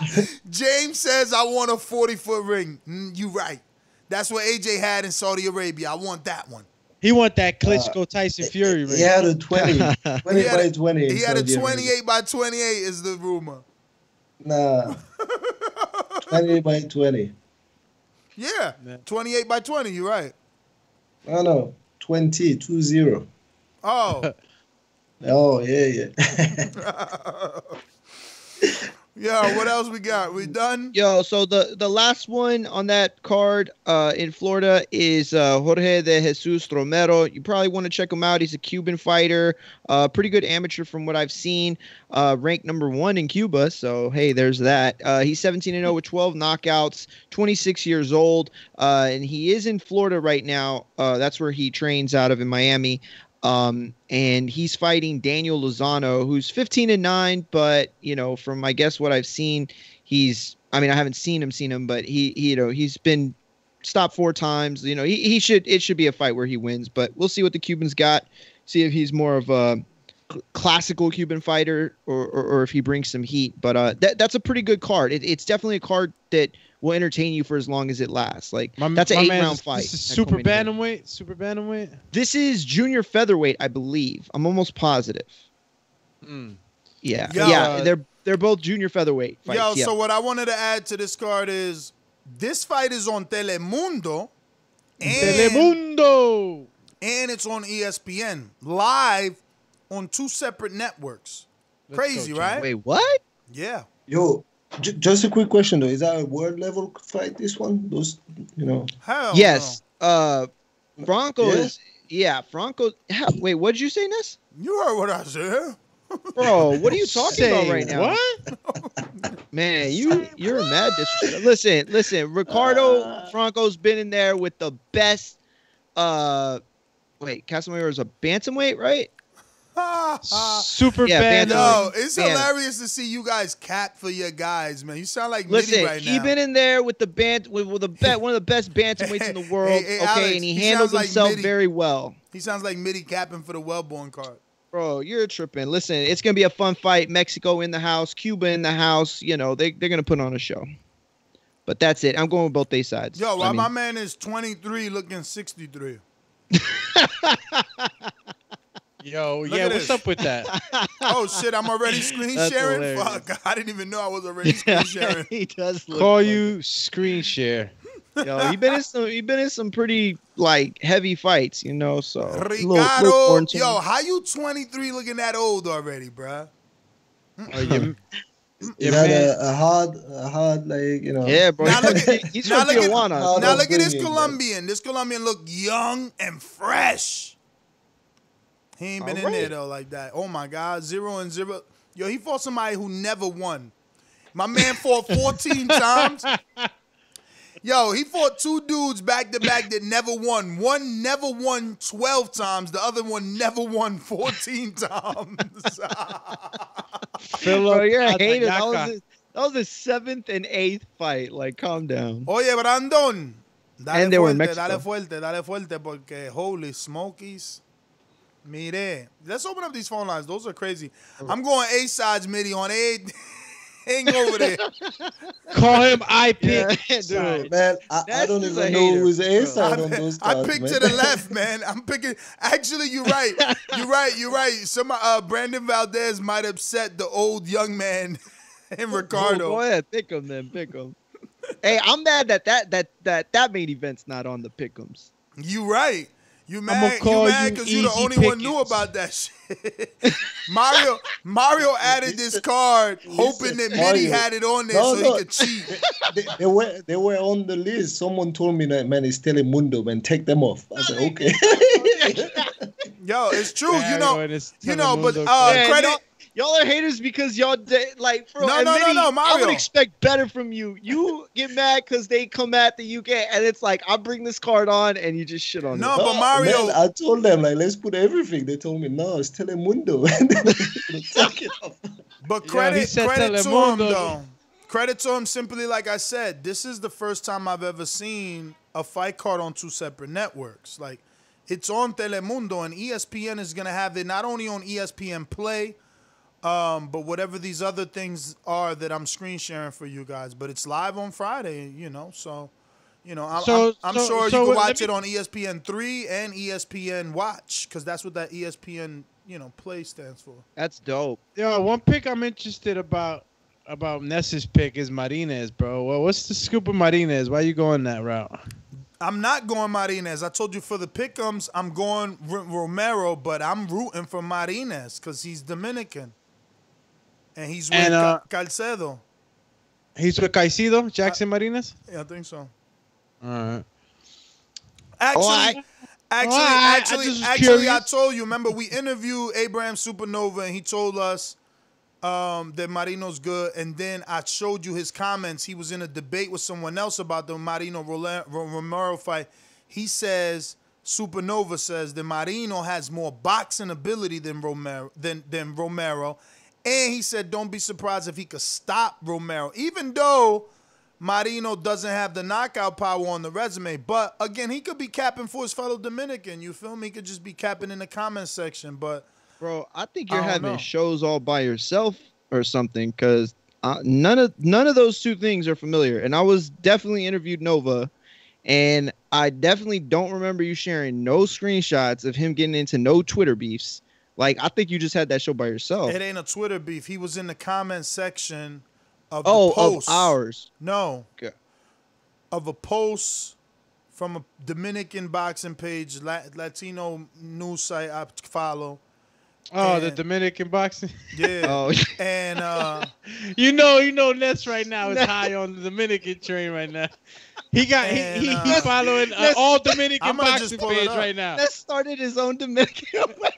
James says, "I want a forty-foot ring." Mm, you right. That's what A J had in Saudi Arabia. I want that one. He want that Klitschko Tyson uh, Fury ring. He had a twenty, twenty he had by a, twenty. He had Saudi a twenty-eight Arabia. By twenty-eight is the rumor. Nah, twenty-eight by twenty. Yeah, man. twenty-eight by twenty. You right. No, no, twenty two zero. Oh. Oh, yeah, yeah. Yeah, what else we got? We done? Yo, so the, the last one on that card uh, in Florida is uh, Jorge de Jesus Romero. You probably want to check him out. He's a Cuban fighter, uh, pretty good amateur from what I've seen, uh, ranked number one in Cuba. So, hey, there's that. Uh, he's seventeen and oh with twelve knockouts, twenty-six years old, uh, and he is in Florida right now. Uh, that's where he trains out of in Miami. Um, and he's fighting Daniel Lozano, who's fifteen and nine, but, you know, from, I guess what I've seen, he's, I mean, I haven't seen him, seen him, but he, he you know, he's been stopped four times, you know, he, he should, it should be a fight where he wins, but we'll see what the Cubans got. See if he's more of a classical Cuban fighter or, or, or if he brings some heat, but, uh, that, that's a pretty good card. It, it's definitely a card that will entertain you for as long as it lasts. Like my, that's an eight round fight. This is super bantamweight. Super bantamweight. This is junior featherweight, I believe. I'm almost positive. Mm. Yeah, yo, yeah. Uh, they're they're both junior featherweight fights. Yo, yeah. So what I wanted to add to this card is this fight is on Telemundo. And, Telemundo. And it's on E S P N live on two separate networks. Let's Crazy, go, right? Wait, what? Yeah. Yo. Just a quick question though: is that a world level fight? This one, those, you know. Hell yes, no. uh, Franco yeah. is. Yeah, Franco. How, wait, what did you say, Ness? You heard what I said, bro. What are you talking say about right now? What? Man, you you're mad. Disrespect. Listen, listen. Ricardo uh, Franco's been in there with the best. Uh, wait, Casimiro is a bantamweight, right? Super yeah, bad. No, it's Bantam. Hilarious to see you guys cap for your guys, man. You sound like Listen, right now. He's been in there with the band with, with the bet one of the best bantamweights in the world. Hey, hey, okay, Alex, and he, he handled himself like very well. He sounds like Mitty capping for the Wellborn card. Bro, you're tripping. Listen, it's gonna be a fun fight. Mexico in the house, Cuba in the house. You know they they're gonna put on a show. But that's it. I'm going with both their sides. Yo, well, I mean, my man is twenty-three, looking sixty-three. Yo, Look yeah, what's this. up with that? Oh, shit, I'm already screen That's sharing? Hilarious. Fuck, I didn't even know I was already screen sharing. He does look Call funny. you screen share. Yo, he been in some, he been in some pretty, like, heavy fights, you know, so. Ricardo, little, little yo, how you twenty-three looking that old already, bruh? Are you... Is that a, a hard, a hard, like, you know. Yeah, bro. Now look at, He's now look at, now now look at this Colombian. Bro. This Colombian look young and fresh. He ain't been All in right. there, though, like that. Oh, my God. Zero and zero. Yo, he fought somebody who never won. My man fought fourteen times. Yo, he fought two dudes back-to-back that never won. One never won twelve times. The other one never won fourteen times. Philip, oh, you're a hater. That was his, that was his seventh and eighth fight. Like, calm down. Oye, Brandon. Dale and they fuerte, were in Mexico. Dale fuerte, dale fuerte, porque holy smokies. Mire. Let's open up these phone lines. Those are crazy. I'm going A sides, Mitty, on A. Hang over there. Call him I pick. Yeah, dude, man, I, I don't even know who's A side on those cards. I picked to the left, man. I'm picking. Actually, you're right. You're right. You're right. Some uh, Brandon Valdez might upset the old young man and Ricardo. Go ahead, pick him then. Pick him. Hey, I'm mad that that that that that main event's not on the pick'ems. You right. You mad? You mad because you you're the only pickings. one knew about that shit. Mario, Mario added this card hoping that Mitty had it on there no, so no. he could cheat. They, they were they were on the list. Someone told me that man, it's Telemundo, man, take them off. I said okay. Yo, it's true. Yeah, you know, you know, but uh, yeah, credit. No. Y'all are haters because y'all like. Bro, no, no, Mitty, no, no, Mario. I would expect better from you. You get mad because they come at the U K, and it's like I bring this card on, and you just shit on. No, them. but Mario, man, I told them like let's put everything. They told me no, it's Telemundo. Take it off. But credit, yeah, credit Telemundo. to him though. Credit to him. Simply like I said, this is the first time I've ever seen a fight card on two separate networks. Like it's on Telemundo, and E S P N is gonna have it not only on E S P N Play. Um, but whatever these other things are that I'm screen sharing for you guys, but it's live on Friday, you know, so, you know, I'm, so, I'm, I'm so, sure so you can watch me... it on E S P N three and E S P N Watch because that's what that E S P N, you know, Play stands for. That's dope. Yeah, one pick I'm interested about about Ness's pick is Marinez, bro. Well, what's the scoop of Marinez? Why are you going that route? I'm not going Marinez. I told you for the pick'ems, I'm going R Romero, but I'm rooting for Marinez because he's Dominican. And he's with and, uh, Calcedo. He's with Caicedo, Jackson I, Marinez? Yeah, I think so. All right. Actually, oh, I, actually, oh, I, actually, I, I actually, I told you, remember, we interviewed Abraham Supernova, and he told us um, that Marino's good, and then I showed you his comments. He was in a debate with someone else about the Marino-Romero fight. He says... Supernova says that Marino has more boxing ability than Romero, than, than Romero. And he said, don't be surprised if he could stop Romero, even though Marino doesn't have the knockout power on the resume. But, again, he could be capping for his fellow Dominican. You feel me? He could just be capping in the comment section. But, bro, I think you're I having know. shows all by yourself or something, because none of, none of those two things are familiar. And I was definitely interviewed Nova. And I definitely don't remember you sharing no screenshots of him getting into no Twitter beefs. Like, I think you just had that show by yourself. It ain't a Twitter beef. He was in the comment section of oh, the post. Oh, of ours. No. Okay. Of a post from a Dominican boxing page, Latino news site I follow. Oh, and the Dominican boxing? Yeah. Oh. And, uh... you know, you know, Ness right now is high on the Dominican train right now. He got, and, he, he, uh, he following an all-Dominican boxing page right now. Ness started his own Dominican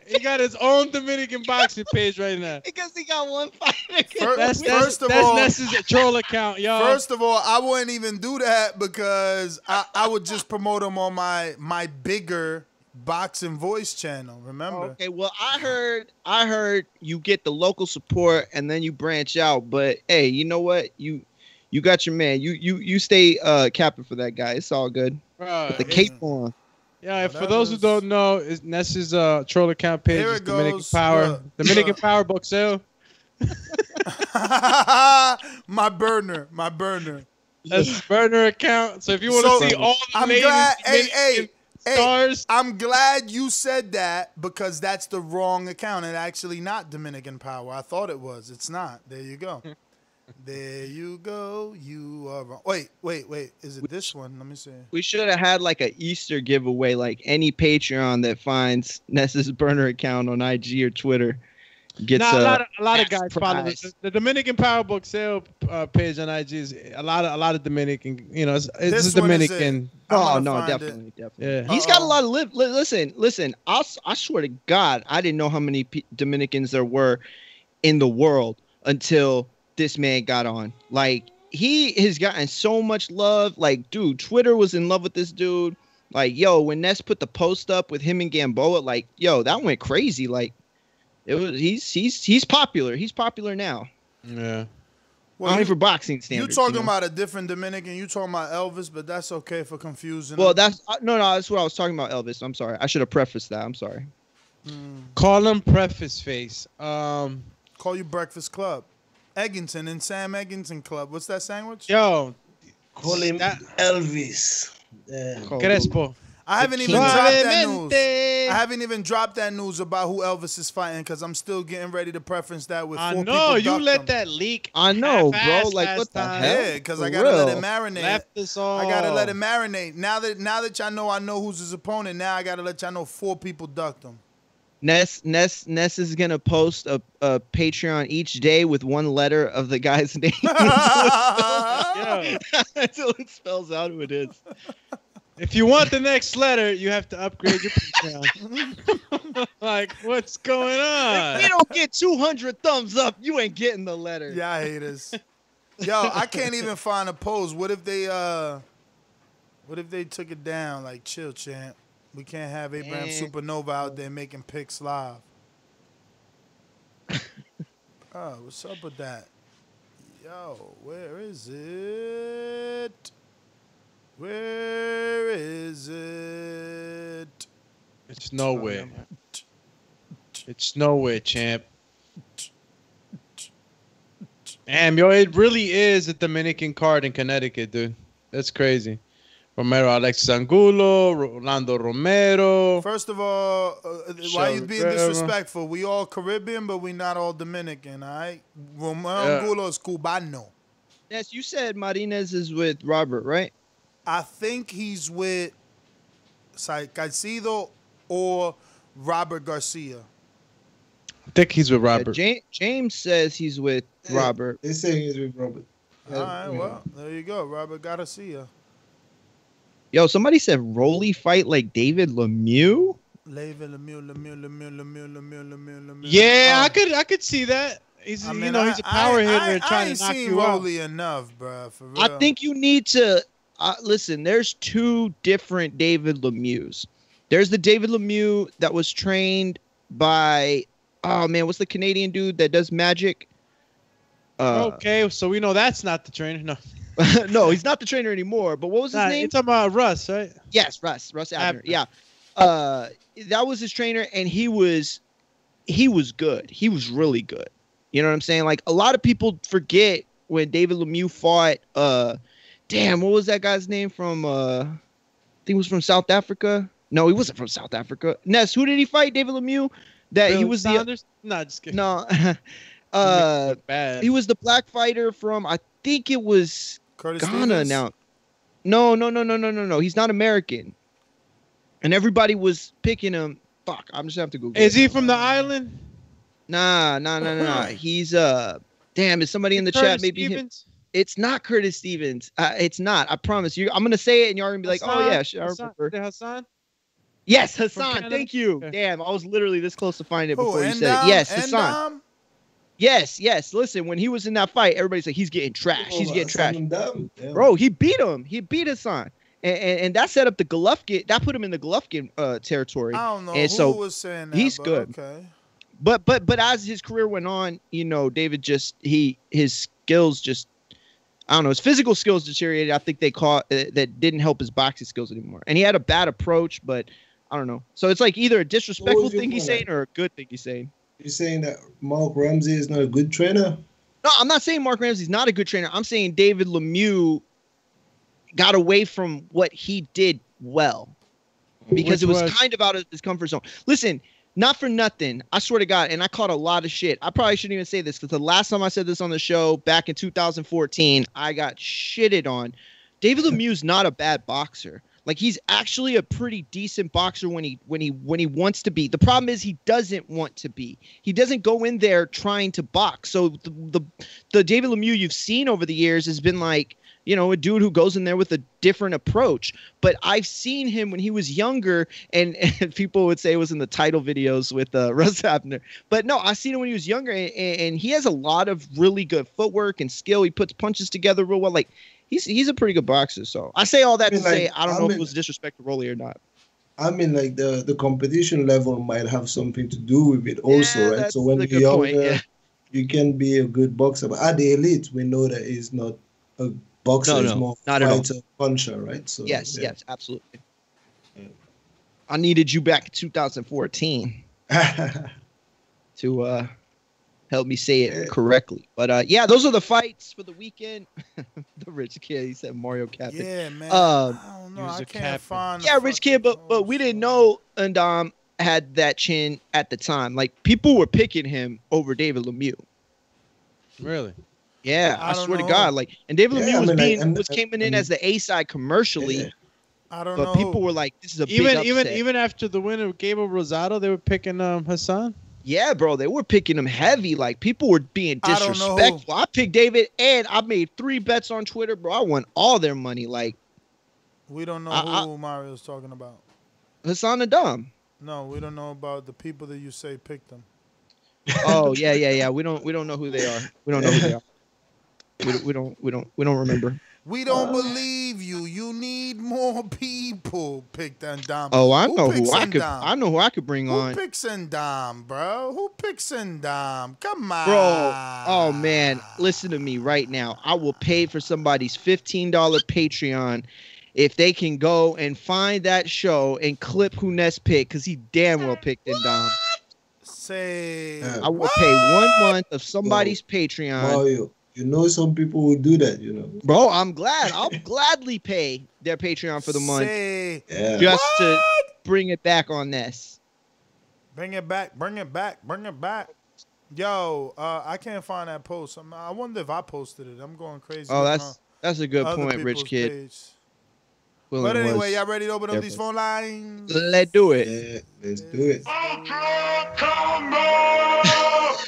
He got his own Dominican boxing page right now. Because he got one fight against That's, that's, first of that's all, Ness's troll account, y'all. First of all, I wouldn't even do that because I, I would just promote him on my, my bigger... boxing voice channel, remember? Okay, well, I heard I heard you get the local support and then you branch out, but hey, you know what? You you got your man. You you you stay uh captain for that guy. It's all good. Uh, Put the yeah. cape on. Yeah, well, for those was... who don't know, is Ness's uh troll account page Here is it Dominican goes. Power. Uh, Dominican uh, Power Boxeo. my burner, my burner. That's his burner account. So if you want to so, see all the I'm glad, hey, hey. Hey, I'm glad you said that because that's the wrong account. It's actually not Dominican Power. I thought it was. It's not. There you go. There you go. You are wrong. Wait, wait, wait. Is it this one? Let me see. We should have had like an Easter giveaway, like any Patreon that finds Ness's burner account on I G or Twitter. Gets nah, a, a, lot of, a lot of guys follow the, the Dominican Power Book sale uh, page on I G. Is a lot of a lot of Dominican, you know, it's, it's Dominican. It. Oh no, definitely, it. definitely. Yeah. Uh -oh. He's got a lot of live. Li listen, listen. I I swear to God, I didn't know how many P Dominicans there were in the world until this man got on. Like he has gotten so much love. Like, dude, Twitter was in love with this dude. Like, yo, when Ness put the post up with him and Gamboa, like, yo, that went crazy. Like. It was he's he's he's popular. He's popular now. Yeah. Well, only for boxing standards. You're talking you know? about a different Dominican. You talking about Elvis, but that's okay for confusing. Well, him. that's uh, no, no. That's what I was talking about, Elvis. I'm sorry. I should have prefaced that. I'm sorry. Mm. Call him Preface Face. Um, call you Breakfast Club, Eggington and Sam Eggington Club. What's that sandwich? Yo, call him that Elvis. Yeah. Crespo. I haven't even dropped that news. I haven't even dropped that news about who Elvis is fighting because I'm still getting ready to preference that with four people. I know you let that leak. I know, bro. Like what the hell? Yeah, because I gotta let it marinate. Left us all. I gotta let it marinate. Now that now that y'all know, I know who's his opponent. Now I gotta let y'all know four people ducked him. Ness Ness Ness is gonna post a, a Patreon each day with one letter of the guy's name until it spells out who it is. If you want the next letter, you have to upgrade your Patreon. Like, what's going on? If you don't get two hundred thumbs up, you ain't getting the letter. Yeah, I hate us. Yo, I can't even find a post. What if they uh what if they took it down? Like, chill, champ. We can't have Abraham Man. Supernova out there making picks live. Oh, what's up with that? Yo, where is it? Where is it? It's nowhere. It's nowhere, champ. Damn, yo, it really is a Dominican card in Connecticut, dude. That's crazy. Roamer Alexis Angulo, Rolando Romero. First of all, uh, why are you being disrespectful? We all Caribbean, but we not all Dominican, all right? Romero yeah. Angulo is Cubano. Yes, you said Marinez is with Robert, right? I think he's with Caicedo or Robert Garcia. I think he's with Robert. Yeah, James, James says he's with Robert. They say he's with Robert. All right, yeah. Well, there you go, Robert Garcia. Yo, somebody said Rolly fight like David Lemieux. David Lemieux, Lemieux, Lemieux, Lemieux, Lemieux, Lemieux, Lemieux. Yeah, oh. I could, I could see that. He's, I mean, you know, I, he's a power I, hitter I, trying I to knock you out. Rolly enough, bro. For real. I think you need to uh, listen. There's two different David Lemieux. There's the David Lemieux that was trained by, oh man, what's the Canadian dude that does magic? Uh, okay, so we know that's not the trainer. No, no, he's not the trainer anymore. But what was his nah, name? You're talking about Russ, right? Yes, Russ, Russ Abner. Abner. Yeah, uh, that was his trainer, and he was, he was good. He was really good. You know what I'm saying? Like a lot of people forget when David Lemieux fought. Uh, damn, what was that guy's name from? Uh, I think it was from South Africa. No, he wasn't from South Africa. Ness, who did he fight? David Lemieux. That Bill he was Saunders? the. No, just kidding. No. Uh, he was the black fighter from, I think it was Curtis Ghana Stevens? now. No, no, no, no, no, no, no. He's not American. And everybody was picking him. Fuck, I'm just going to have to Google. Is it. he from the island? Nah, nah, nah, nah. He's, uh, damn, is somebody is in the Curtis chat? Maybe him. It's not Curtis Stevens. Uh, it's not. I promise you. I'm going to say it and you're going to be Hassan, like, oh, yeah. Sure, Hassan, I remember. Hassan? Yes, Hassan. Thank you. Okay. Damn, I was literally this close to finding it before oh, you said um, it. Yes, Hassan. Um, Yes, yes. Listen, when he was in that fight, everybody's like, he's getting trashed. He's getting trashed. Bro, he beat him. He beat Hassan. And, and, and that set up the Golovkin. That put him in the Golovkin uh, territory. I don't know and who so was saying that. He's but good. Okay. But but but as his career went on, you know, David just, he his skills just, I don't know, his physical skills deteriorated. I think they caught, uh, that didn't help his boxing skills anymore. And he had a bad approach, but I don't know. So it's like either a disrespectful thing he's saying or a good thing he's saying. You're saying that Mark Ramsey is not a good trainer? No, I'm not saying Mark Ramsey's not a good trainer. I'm saying David Lemieux got away from what he did well because Which it was, was kind of out of his comfort zone. Listen, not for nothing. I swear to God, and I caught a lot of shit. I probably shouldn't even say this because the last time I said this on the show back in two thousand fourteen, I got shitted on. David Lemieux's not a bad boxer. Like he's actually a pretty decent boxer when he when he when he wants to be. The problem is he doesn't want to be. He doesn't go in there trying to box. So the the, the David Lemieux you've seen over the years has been like, you know, a dude who goes in there with a different approach. But I've seen him when he was younger, and, and people would say it was in the title videos with uh, Russ Abner. But no, I've seen him when he was younger, and, and he has a lot of really good footwork and skill. He puts punches together real well. Like. He's he's a pretty good boxer, so I say all that I mean, to like, say I don't I know mean, if it was disrespect to Rolly or not. I mean, like the, the competition level might have something to do with it also, yeah, right? That's so when you're younger, point, yeah. you can be a good boxer, but at the elite, we know that he's not a boxer; no, no, he's more not fighter, puncher, right? So yes, yeah. yes, absolutely. Yeah. I needed you back in two thousand fourteen to uh, help me say it correctly, but uh, yeah, those are the fights for the weekend. The rich kid, he said Mario Captain. Yeah, man. Um, I don't know. I can't captain. find. Yeah, rich kid, but but we didn't know Ndam had that chin at the time. Like people were picking him over David Lemieux. Really? Yeah, I, I swear know. to God. Like, and David yeah, Lemieux was I mean, being like, was coming in I mean, as the A side commercially. Yeah. I don't but know. But people were like, "This is a even big even even after the win of Gabriel Rosado, they were picking um, Hassan." Yeah, bro, they were picking him heavy. Like, people were being disrespectful. I, I picked David, and I made three bets on Twitter, bro. I won all their money. Like, we don't know I, who I, Mario's talking about. Hassan Ndam. No, we don't know about the people that you say picked them. Oh yeah, yeah, yeah. We don't, we don't know who they are. We don't know who they are. We, we don't, we don't, we don't remember. We don't uh, believe you. You need more people. Pick Ndam. Oh, I know who, who I could. I know who I could bring who on. Who picks Ndam, bro? Who picks Ndam? Come on, bro. Oh man, listen to me right now. I will pay for somebody's fifteen dollar Patreon if they can go and find that show and clip who Ness picked, because he damn well picked Ndam. Say, I will what? pay one month of somebody's Whoa. Patreon. Mario. You know, some people will do that, you know. Bro, I'm glad. I'll gladly pay their Patreon for the month yeah. just what? to bring it back on this. Bring it back. Bring it back. Bring it back. Yo, uh, I can't find that post. I'm, I wonder if I posted it. I'm going crazy. Oh, that's that's a good point, Rich Kid. But anyway, y'all ready to open up these phone lines? Let's do it. Yeah, let's do it. Ultra combo.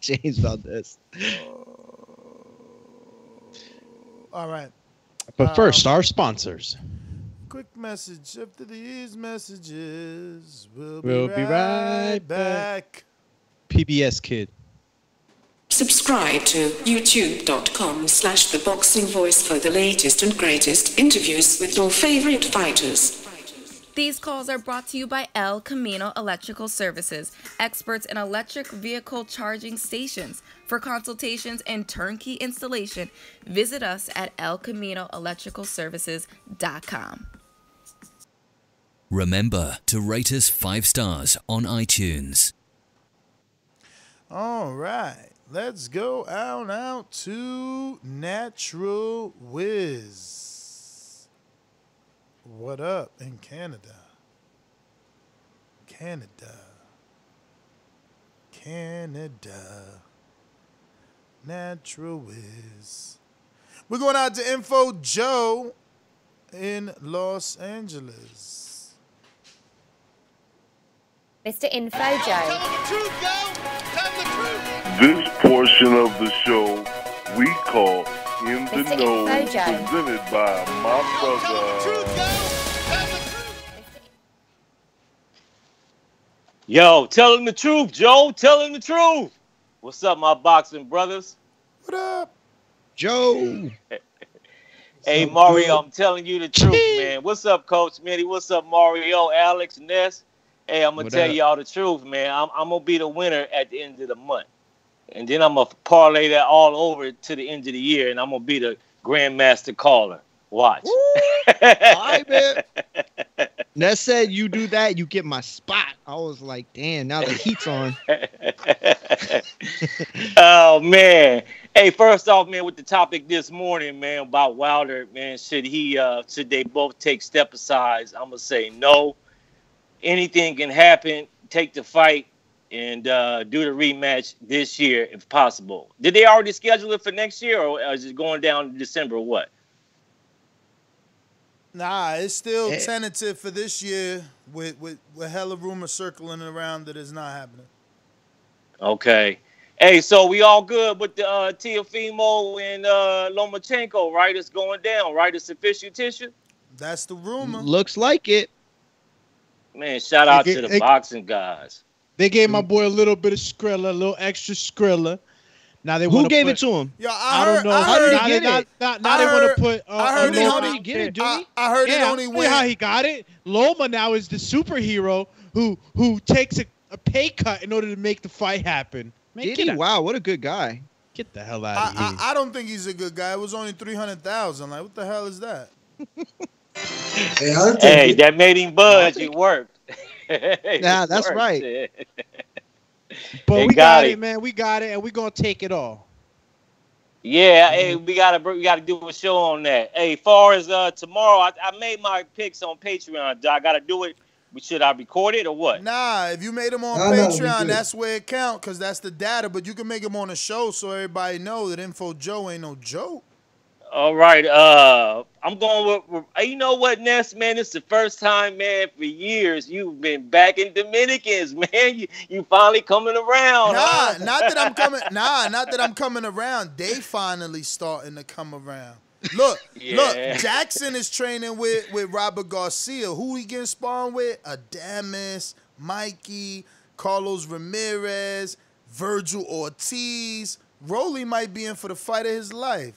James Valdez. Oh. All right. But first, um, our sponsors. Quick message after these messages. We'll be, we'll right, be right back. back. P B S Kid. Subscribe to youtube.com slash the boxing voice for the latest and greatest interviews with your favorite fighters. These calls are brought to you by El Camino Electrical Services, experts in electric vehicle charging stations. For consultations and turnkey installation, visit us at El Camino Electrical Services dot com. Remember to rate us five stars on iTunes. All right, let's go on out to Natural Wiz. What up in Canada? Canada. Canada. Natural Wiz. We're going out to Info Joe in Los Angeles. Mister Info Joe. This portion of the show we call In the Know, presented by my brother. Yo, tell him the truth, Joe. Tell him the truth. What's up, my boxing brothers? What up, Joe? Hey, so Mario, good. I'm telling you the truth, man. What's up, Coach Mitty? What's up, Mario, Alex, Ness? Hey, I'm going to tell y'all the truth, man. I'm, I'm going to be the winner at the end of the month. And then I'm going to parlay that all over to the end of the year, and I'm going to be the Grandmaster Caller. Watch. All right, man. Ness said, you do that, you get my spot. I was like, damn, now the heat's on. Oh, man. Hey, first off, man, with the topic this morning, man, about Wilder, man, should he, uh, should they both take step aside? I'm going to say no. Anything can happen. Take the fight and uh, do the rematch this year if possible. Did they already schedule it for next year, or is it going down in December or what? Nah, it's still tentative for this year with, with, with hella rumor circling around that it's not happening. Okay. Hey, so we all good with the uh, Teofimo and uh, Lomachenko, right? It's going down, right? It's official tissue? That's the rumor. Looks like it. Man, shout out they, to the they, boxing guys. They gave my boy a little bit of Skrilla, a little extra Skrilla. Now they Who gave put, it to him? Yo, I, I heard, don't know. I how heard, did he get now, it? Now, now they want to put. Uh, I heard it only get it. Do I, I heard yeah, it only win. How he got it? Loma now is the superhero who who takes a, a pay cut in order to make the fight happen. Man, did he? Out. Wow, what a good guy! Get the hell out I, of here! I, I don't think he's a good guy. It was only three hundred thousand. Like, what the hell is that? hey, hey that made him budge. It worked. it nah, that's worked. Right. But they we got, got it. it, man. We got it, and we're gonna take it all. Yeah, mm-hmm. hey, we gotta we gotta do a show on that. Hey, far as uh, tomorrow, I, I made my picks on Patreon. I gotta do it. Should I record it or what? Nah, if you made them on no, Patreon, no, that's where it count because that's the data. But you can make them on a show so everybody know that Info Joe ain't no joke. All right, uh, I'm going with, with you know what, Ness, man, it's the first time, man, for years you've been back in Dominicans, man. You you finally coming around. Nah, huh? not that I'm coming. Nah, not that I'm coming around. They finally starting to come around. Look, yeah. look, Jackson is training with with Robert Garcia. Who he getting spawned with? Adamas, Mikey, Carlos Ramirez, Virgil Ortiz. Roley might be in for the fight of his life.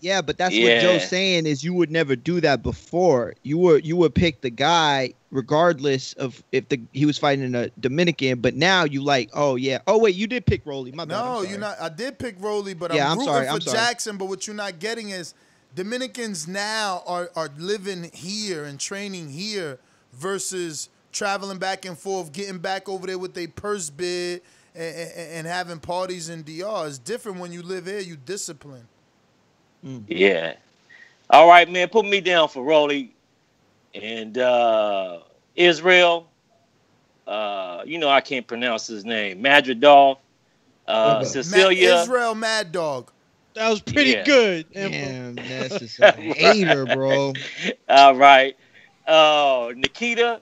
Yeah, but that's yeah. what Joe's saying is you would never do that before. You were you would pick the guy regardless of if the he was fighting in a Dominican, but now you like, oh yeah. Oh wait, you did pick Roley. My bad. No, you're not I did pick Roley, but yeah, I'm, I'm rooting sorry, for I'm sorry. Jackson, but what you're not getting is Dominicans now are are living here and training here versus traveling back and forth, getting back over there with their purse bid and, and, and having parties in D R. It's different when you live here, you discipline. Mm-hmm. Yeah. All right, man. Put me down for Roley and uh, Israil. Uh, you know I can't pronounce his name. Madridov. Uh, okay. Cecilia. Ma Israil Mad Dog. That was pretty yeah. good. Damn, that's just a hater, bro. All right. Uh, Nikita.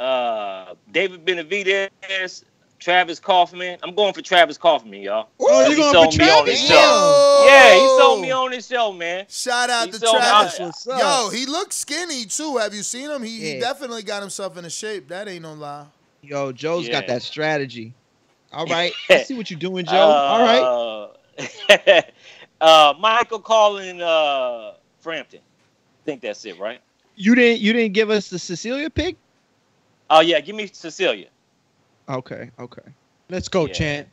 Uh, David Benavidez. Travis Kaufman. I'm going for Travis Kaufman, y'all. Oh, you going sold for me Travis? On his show. Yo. Yeah, he sold me on his show, man. Shout out he to Travis. I, Yo, he looks skinny, too. Have you seen him? He, yeah. he definitely got himself into shape. That ain't no lie. Yo, Joe's yeah. got that strategy. All right. I see what you're doing, Joe. All right. Uh, uh, Michael calling uh, Frampton. I think that's it, right? You didn't you didn't give us the Cecilia pick? Oh, yeah. Give me Cecilia. Okay, okay. Let's go, yeah. Chant.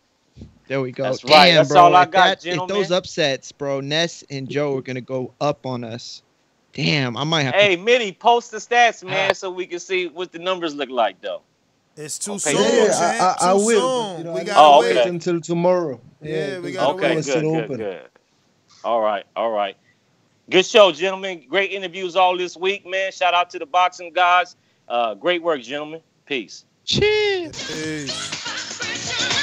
There we go. That's right. Damn, That's bro. all I if got, that, gentlemen. If those upsets, bro, Ness and Joe are going to go up on us. Damn, I might have Hey, to... Mitty, post the stats, man, so we can see what the numbers look like, though. It's too okay. soon, yeah, Chant. I, I, I will. You know, we got to oh, okay. wait until tomorrow. Yeah, yeah we got to okay, wait. Good, good, open. good. All right, all right. Good show, gentlemen. Great interviews all this week, man. Shout out to the boxing guys. Uh, great work, gentlemen. Peace. Cheers.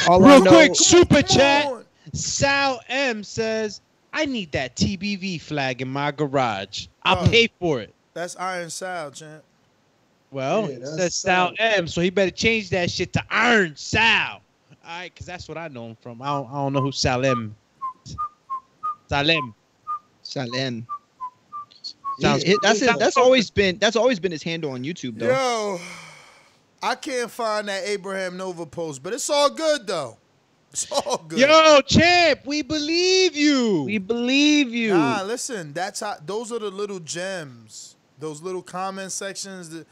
Real quick, super chat. Sal M says, I need that T B V flag in my garage. I'll oh, pay for it. That's Iron Sal, champ. Well, yeah, that's it says Sal M, so he better change that shit to Iron Sal. All right, because that's what I know him from. I don't, I don't know who Sal M is. Sal M. Sal M. Sounds yeah, it, that's, it, that's, always been, that's always been his handle on YouTube, though. Yo. I can't find that Abraham Nova post, but it's all good, though. It's all good. Yo, champ, we believe you. We believe you. Nah, listen, that's how, those are the little gems, those little comment sections, the,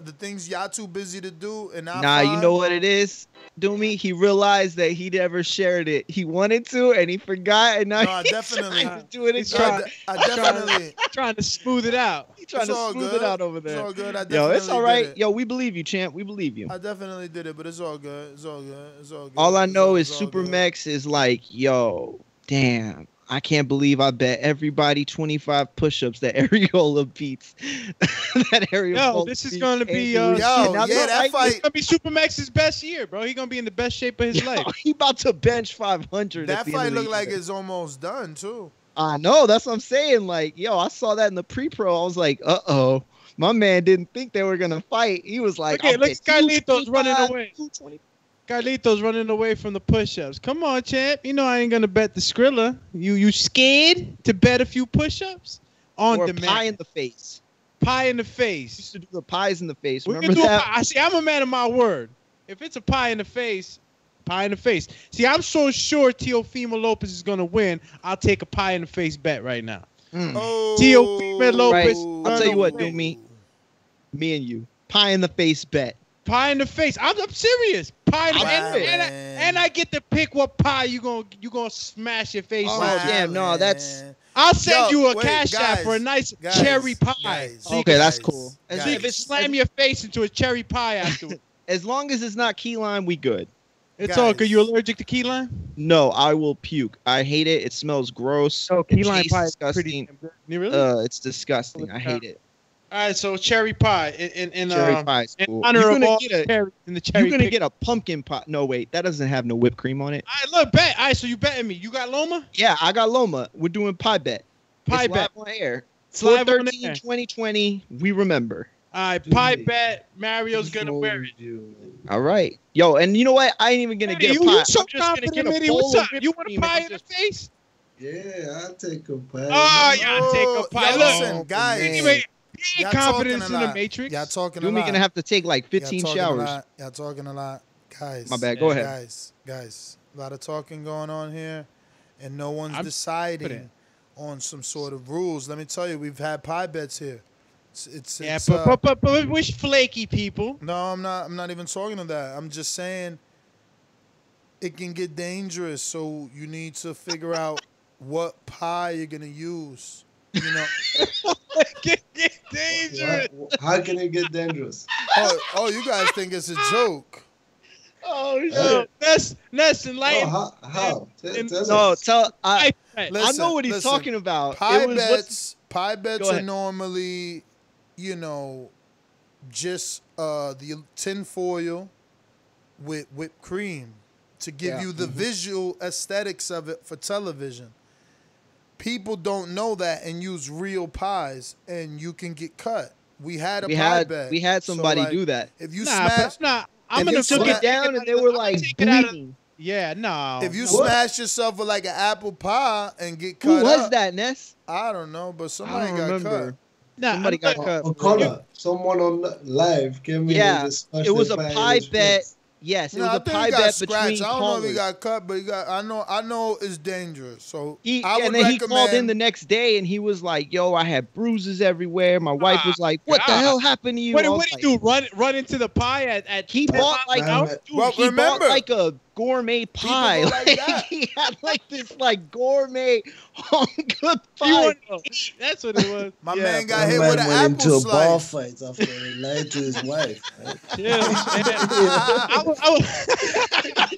the things y'all too busy to do. And I Nah, find. you know what it is, Doomy? He realized that he never shared it. He wanted to, and he forgot, and now nah, he's definitely. trying to do it. He's trying, I, I definitely. trying to smooth it out. Trying it's to smooth good. it out over there. It's all good. I Yo, it's all right. It. Yo, we believe you, champ. We believe you. I definitely did it, but it's all good. It's all good. It's all good. All I know it's is Super Mex is like, yo, damn, I can't believe I bet everybody twenty-five push-ups that Areola beats. that Areola Yo, this is going to be uh, yo, yeah, that fight. It's going to be Super Mex's best year, bro. He's going to be in the best shape of his yo, life. He about to bench five hundred. That fight looked like it's almost done, too. I know. That's what I'm saying. Like, yo, I saw that in the pre-pro. I was like, uh-oh. My man didn't think they were going to fight. He was like, okay, look, Carlito's running away. Carlito's running away from the push-ups. Come on, champ. You know I ain't going to bet the Skrilla. You you scared to bet a few push-ups? On or demand. Pie in the face. Pie in the face. Used to do the pies in the face. We Remember that? I see, I'm a man of my word. If it's a pie in the face... Pie in the face. See, I'm so sure Teofimo Lopez is going to win. I'll take a pie in the face bet right now. Mm. Oh, Teofimo Lopez. Right. I'll tell you what, do me. Me and you. Pie in the face bet. Pie in the face. I'm, I'm serious. Pie in the face. Wow, and, and, and I get to pick what pie you're going you gonna to smash your face. Oh, wow, damn. No, that's... I'll send Yo, you a wait, cash guys, app for a nice guys, cherry pie. Guys, okay, guys, that's cool. And so you can slam your face into a cherry pie afterwards. As long as it's not key lime, we good. It's all good. You allergic to key lime? No, I will puke. I hate it. It smells gross. Oh, key lime pie is disgusting. Really? Uh, it's disgusting. I hate it. All right, so cherry pie in in cherry uh, pie is cool. in honor you're gonna of all get a, cherry, in the cherry. You're gonna pick. get a pumpkin pie. No, wait, that doesn't have no whipped cream on it. All right, look, bet. All right, so you betting me? You got Loma? Yeah, I got Loma. We're doing pie bet. Pie it's bet. Live on air. four thirteen twenty twenty. We remember. All right, dude, pie bet. Mario's going to wear it. Dude. All right. Yo, and you know what? I ain't even going to get a pie. You, you so confident, get a What's up? You want a pie in just... the face? Yeah, I'll take a pie. Oh, yeah, I'll take a pie. Yo, listen, oh, guys. Anyway, you ain't confidence in the Matrix. Y'all talking a lot. You're going to have to take like fifteen showers. Y'all talking a lot. Guys. My bad. Go yeah. ahead. Guys, guys, a lot of talking going on here, and no one's I'm deciding confident. on some sort of rules. Let me tell you, we've had pie bets here. It's, it's, yeah, it's, but, uh, but, but, but we're flaky people. No, I'm not. I'm not even talking to that. I'm just saying it can get dangerous, so you need to figure out what pie you're gonna use. You know, it can get dangerous. What? How can it get dangerous? Oh, oh, you guys think it's a joke? Oh shit! That's that's enlightening. Oh, how? how? And, tell, tell no, tell. I, I, listen, I know what he's listen, talking about. Pie it was, bets. Pie bets are normally. You know, just uh, the tinfoil with whipped cream to give yeah. you the mm-hmm. visual aesthetics of it for television. People don't know that and use real pies, and you can get cut. We had a we pie had, bet. We had somebody so, like, do that. If you nah, smash, nah, I'm gonna took it down and they were like bleeding. Yeah, no. If you smash yourself with like an apple pie and get cut up. Who was that, Ness? I don't know, but somebody got cut. No, somebody got cut. Someone on live gave me the discussion. It was a pie bet. Yes, it no, was I a pie bet between I don't callers. know if he got cut, but he got, I know I know it's dangerous. So he, I would And then recommend... he called in the next day, and he was like, yo, I had bruises everywhere. My wife ah, was like, what God. the hell happened to you? What, what did he like, do, run run into the pie? at, at He bought like, dude, well, he remember, bought like a gourmet pie. Like like, he had like this like gourmet home-cooked pie. That's what it was. My yeah, man got hit man with an apple into slice. A ball fight after he lied to his wife. Right? Yeah, I was, I was,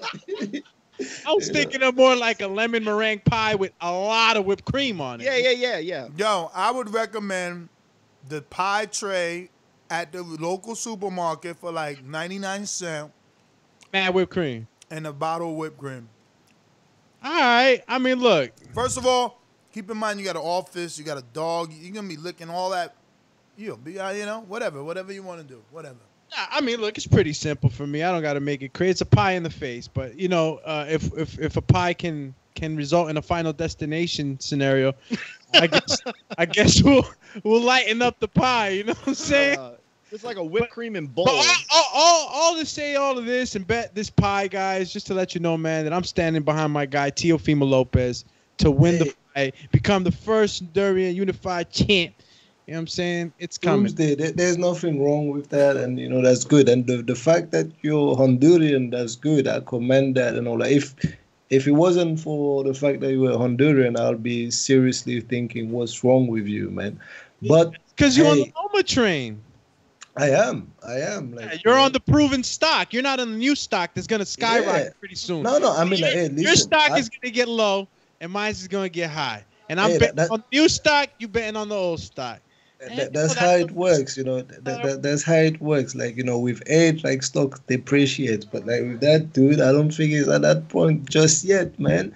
I was thinking of more like a lemon meringue pie with a lot of whipped cream on it. Yeah, yeah, yeah, yeah. Yo, I would recommend the pie tray at the local supermarket for like ninety-nine cents. Mad whipped cream. And a bottle of whipped cream. All right. I mean, look. First of all, keep in mind you got an office, you got a dog, you're going to be licking all that. You'll be, you know, whatever, whatever you want to do, whatever. I mean, look, it's pretty simple for me. I don't got to make it crazy. It's a pie in the face, but you know, uh, if if if a pie can can result in a Final Destination scenario, I guess I guess we'll we'll lighten up the pie. You know what I'm saying? Uh, it's like a whipped but, cream and bowl. All, all, all, all to say all of this and bet this pie, guys, just to let you know, man, that I'm standing behind my guy Teofimo Lopez to win hey. the fight, become the first Honduran unified champ. You know what I'm saying? It's coming. Tuesday, there, there's nothing wrong with that, and you know that's good. And the the fact that you're Honduran, that's good. I commend that and all that. If if it wasn't for the fact that you were Honduran, I'll be seriously thinking what's wrong with you, man. But because you're hey, on the Loma train. I am. I am. Like, yeah, you're man. on the proven stock. You're not on the new stock that's gonna skyrocket yeah. pretty soon. No, no. I mean, your, like, hey, listen, your stock I, is gonna get low, and mine is gonna get high. And I'm hey, betting that, that, on new stock. You betting on the old stock. That, that's how it works, you know. That, that, that's how it works. Like, you know, with age, like, stocks depreciate. But, like, with that dude, I don't think he's at that point just yet, man.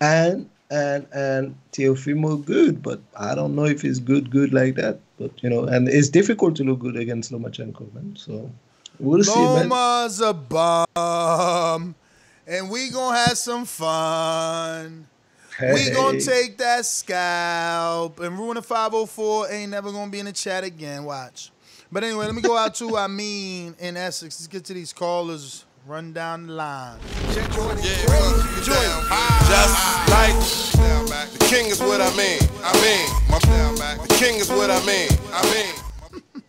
And, and, and Teofimo good, but I don't know if he's good, good like that. But, you know, and it's difficult to look good against Lomachenko, man. So, we'll Loma's see, man. Loma's a bomb, and we gonna have some fun. Hey. We gonna take that scalp and ruin a five oh four. Ain't never gonna be in the chat again. Watch. But anyway, let me go out to I mean in Essex. Let's get to these callers. Run down the line. Yeah, Jordan, yeah, Jordan, Jordan. Just like the king is what I mean. I mean, the king is what I mean. I mean.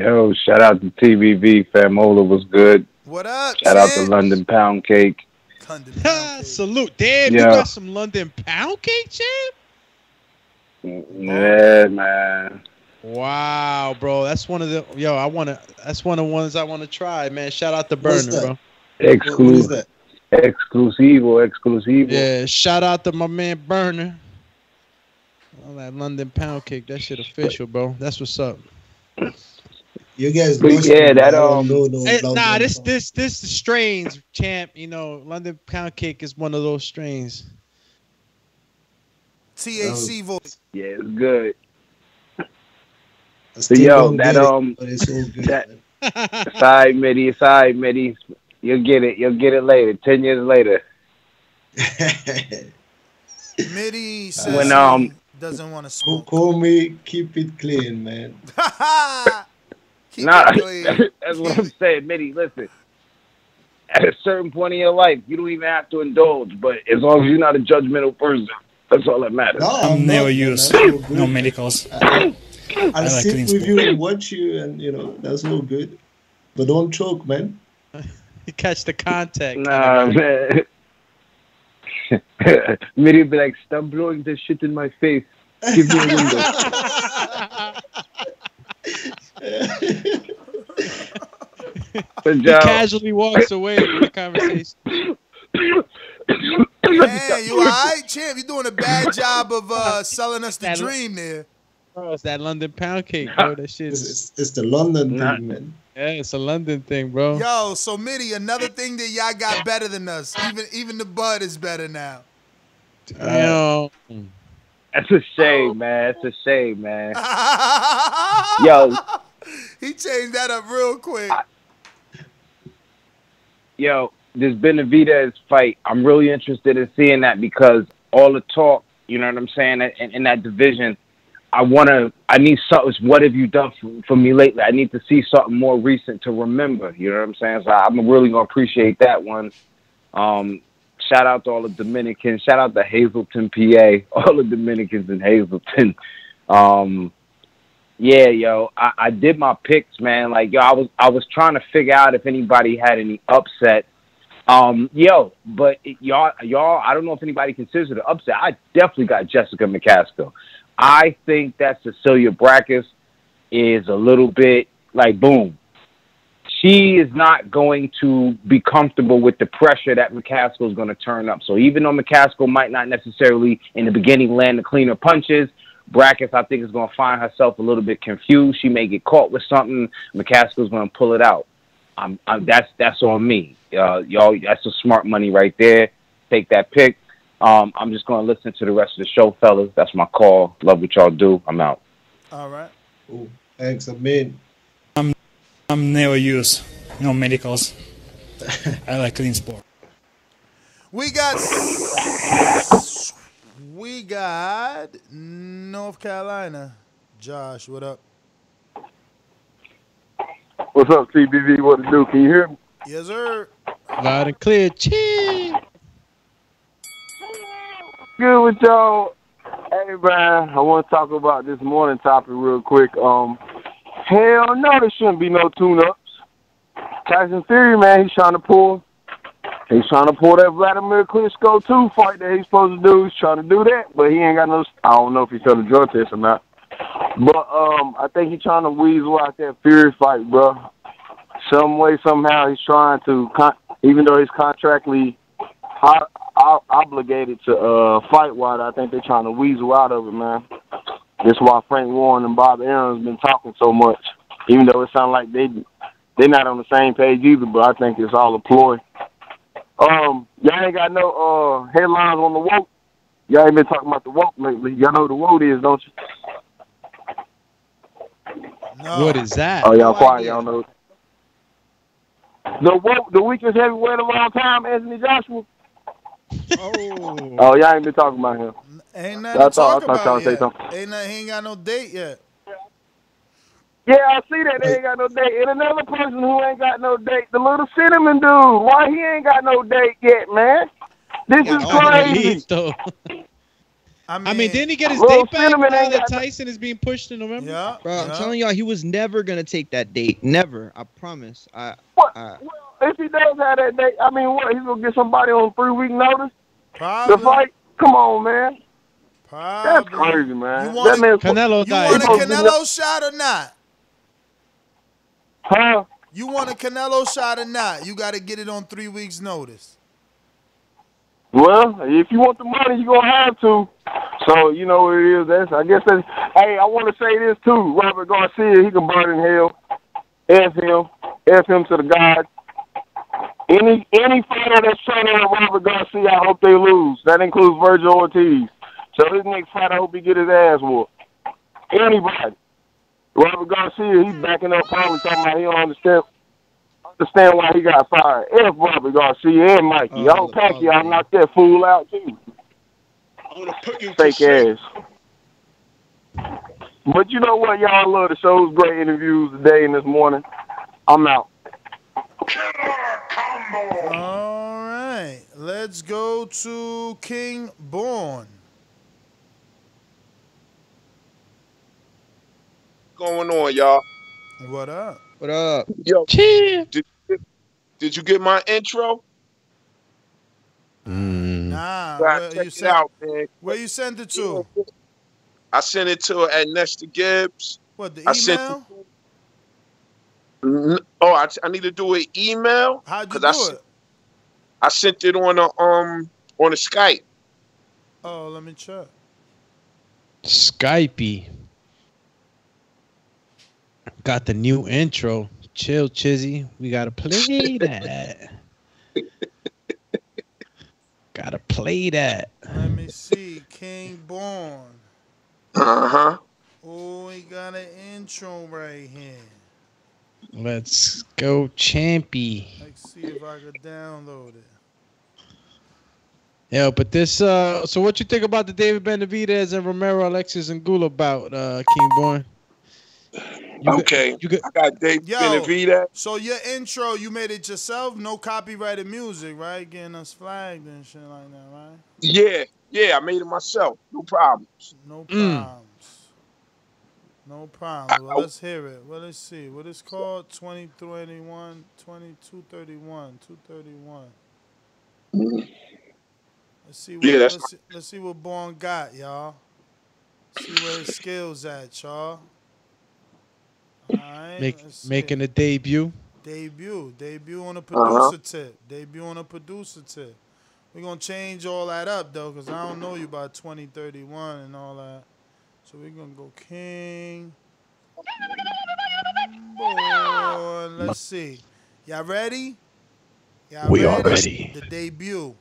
Yo, shout out to T V V. Famola was good. What up? Shout out to London Pound Cake. Salute, damn! Yeah. You got some London pound cake, champ. Yeah, man. Wow, bro, that's one of the yo. I wanna. That's one of the ones I wanna try, man. Shout out to Burner, bro. Exclusive, exclusivo, exclusivo. Yeah, shout out to my man Burner. All that London pound cake, that shit official, bro. That's what's up. You guys, yeah, that um, no, no, it, nah, this this this the strains, champ. You know, London pound cake is one of those strains. T H C voice. Yeah, it's good. So yo, that um, it, so good, that side midi, side midi. You'll get it. You'll get it later. Ten years later. Midi says when um doesn't want to smoke. Call me. Keep it clean, man. Nah, that's what I'm saying, Mitty. Listen, at a certain point in your life, you don't even have to indulge, but as long as you're not a judgmental person, that's all that matters. No, I'm never used no medicals. I, I, I like sit with you and watch you, and you know that's all good. But don't choke, man. You catch the contact. Nah, man. Mitty be like, stop blowing this shit in my face. Give me a window. He casually walks away from the conversation. Man, you all right, champ? You're doing a bad job of uh, selling us the dream there. Bro, it's that London pound cake, bro. That shit is it's, it's the London nah. thing, man. Yeah, it's a London thing, bro. Yo, so Mitty, another thing that y'all got better than us. Even even the bud is better now. Damn. Um, That's a shame, man. That's a shame, man. Yo. He changed that up real quick. I, yo, this Benavidez fight, I'm really interested in seeing that because all the talk, you know what I'm saying, in, in that division, I want to, I need something, what have you done for, for me lately? I need to see something more recent to remember, you know what I'm saying? So I'm really going to appreciate that one. Um, shout out to all the Dominicans, shout out to Hazleton, P A, all the Dominicans in Hazleton. Um, yeah, yo, I, I did my picks, man. Like, yo, I was, I was trying to figure out if anybody had any upset. Um, yo, but it, y'all, y'all, I don't know if anybody considers it an upset. I definitely got Jessica McCaskill. I think that Cecilia Brackus is a little bit like, boom. She is not going to be comfortable with the pressure that McCaskill is going to turn up. So even though McCaskill might not necessarily in the beginning land the cleaner punches, Brackus, I think, is going to find herself a little bit confused. She may get caught with something. McCaskill's going to pull it out. I'm, I'm, that's that's on me. Uh, y'all, that's some smart money right there. Take that pick. Um, I'm just going to listen to the rest of the show, fellas. That's my call. Love what y'all do. I'm out. All right. Ooh, thanks a million. I'm, I'm Neo Use. No medicals. I like clean sport. We got... We got North Carolina. Josh, what up? What's up, C B V? What to do? Can you hear me? Yes, sir. Loud and clear. Cheers. Good with y'all. Hey, Brian, I want to talk about this morning topic real quick. Um, hell no, there shouldn't be no tune-ups. Tyson Fury, man, he's trying to pull. He's trying to pull that Vladimir Klitschko two fight that he's supposed to do. He's trying to do that, but he ain't got no... I don't know if he's done a drug test or not. But um, I think he's trying to weasel out that Fury fight, bro. Some way, somehow, he's trying to... Con- even though he's contractually... Hot- obligated to uh, fight Wilder. I think they're trying to weasel out of it, man. That's why Frank Warren and Bob Arum has been talking so much, even though it sounds like they, they're not on the same page either, but I think it's all a ploy. Um, y'all ain't got no uh, headlines on the woke. Y'all ain't been talking about the woke lately. Y'all know who the woke is, don't you? No. What is that? Oh, y'all quiet. Y'all know. The woke, the weakest heavyweight of all time, Anthony Joshua. oh. oh, y'all ain't been talking about him. Ain't nothing to talk about yet. Ain't nothing, he ain't got no date yet. Yeah, I see that. They ain't got no date. And another person who ain't got no date, the little cinnamon dude. Why he ain't got no date yet, man? This yeah, is crazy. Though. I mean, I mean, didn't he get his date back now that Tyson is being pushed in November? Yeah, bro, yeah. I'm telling y'all, he was never going to take that date. Never. I promise. I, what? I, well, if he does have that date, I mean, what? He's going to get somebody on three-week notice? Probably. The fight? Come on, man. Probably. That's crazy, man. You want, that a, Canelo you want a Canelo shot or not? Huh? You want a Canelo shot or not? You got to get it on three weeks' notice. Well, if you want the money, you're going to have to. So, you know what it is. That's, I guess that's... Hey, I want to say this, too. Robert Garcia, he can burn in hell. F him. F him to the gods. Any any fighter that's trying to Robert Garcia, I hope they lose. That includes Virgil Ortiz. So this next fight, I hope he get his ass whooped. Anybody. Robert Garcia, he's backing up probably talking about he don't understand. Understand why he got fired. F Robert Garcia and Mikey. I'll pack you. I'll knock that fool out too. Fake ass. But you know what, y'all love the show's great interviews today and this morning. I'm out. Killer combo. All right, let's go to King Born. Going on, y'all. What up? What up? Yo, did, did you get my intro? Mm. Nah, where, check you it sent, out, man. Where you sent it to? I sent it to at Nesta Gibbs. What, the email? I sent it, oh, I, I need to do an email. How'd you do I it? Sent, I sent it on a um on a Skype. Oh, let me check. Skypey. Got the new intro. Chill, Chizzy. We gotta play that. Gotta play that. Let me see. King Born. Uh-huh. Oh, we got an intro right here. Let's go, Champy. Let's see if I could download it. Yeah, but this. Uh, so, what you think about the David Benavidez and Romero Alexis Angulo bout, uh, King Born? You okay, got, you got, I got David Yo, Benavidez. So your intro, you made it yourself. No copyrighted music, right? Getting us flagged and shit like that, right? Yeah, yeah, I made it myself. No problems. No problems. Mm. No problem. Well, let's hear it. Well, let's see. What it's called? twenty twenty-one, twenty-two thirty-one, two thirty-one. Let's see what, yeah, that's let's, see, let's see what Born got, y'all. See where his skills at, y'all. All right, Make, making a debut. Debut. Debut on a producer uh-huh. tip. Debut on a producer tip. We're going to change all that up, though, because I don't know you about twenty thirty-one and all that. So we're going to go King Born. Let's see. Y'all ready? Y'all we ready? are ready. The debut.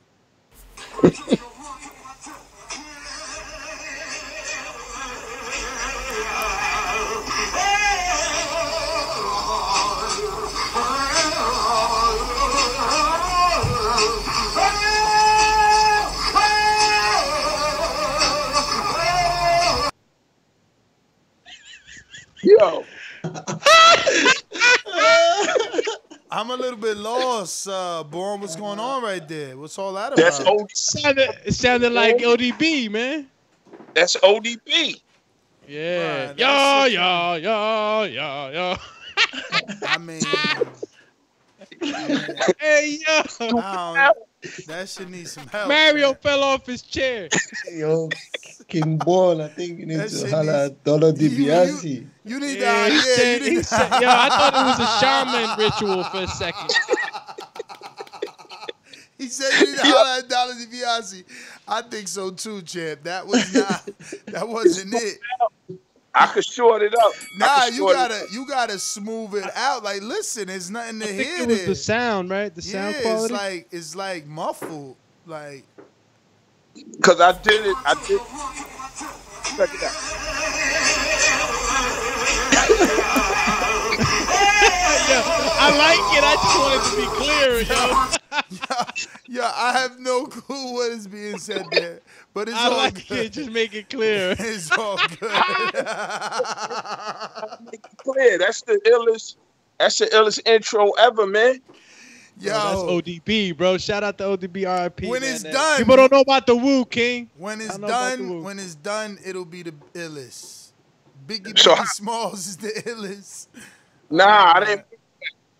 Yo, I'm a little bit lost, uh, Born. What's going on right there? What's all that about? That's O D B. It sounded, it sounded like O D B, man. That's O D B. Yeah. Right, yo, yo, yo, yo, yo. I mean, man. Hey, yo. I don't, that shit needs some help. Mario man. fell off his chair. Yo. King Born, I think you need that to holler at Dollar DiBiase. You, you, you need yeah, to yeah, you need said, yo, I thought it was a shaman ritual for a second. He said you need to holler at Dollar DiBiase. I think so too, champ. That was not that wasn't it. I could short it up. Nah, you gotta you gotta smooth it out. Like, listen, there's nothing to I hear. It was there. the sound, right? The sound yeah, quality. It's like it's like muffled. Like Cause I did it, I did. Check it out. Yo, I like it. I just wanted to be clear, yo. Yo, yo, I have no clue what is being said there, but it's I all like good. It. Just make it clear. It's all good. Make it clear. That's the illest. That's the illest intro ever, man. Yo, oh, that's O D B, bro. Shout out to O D B, R I P. When man, it's man. done, people don't know about the Woo King. When it's done, when it's done, it'll be the illest. Biggie, Biggie so, Smalls is the illest. Nah, I didn't.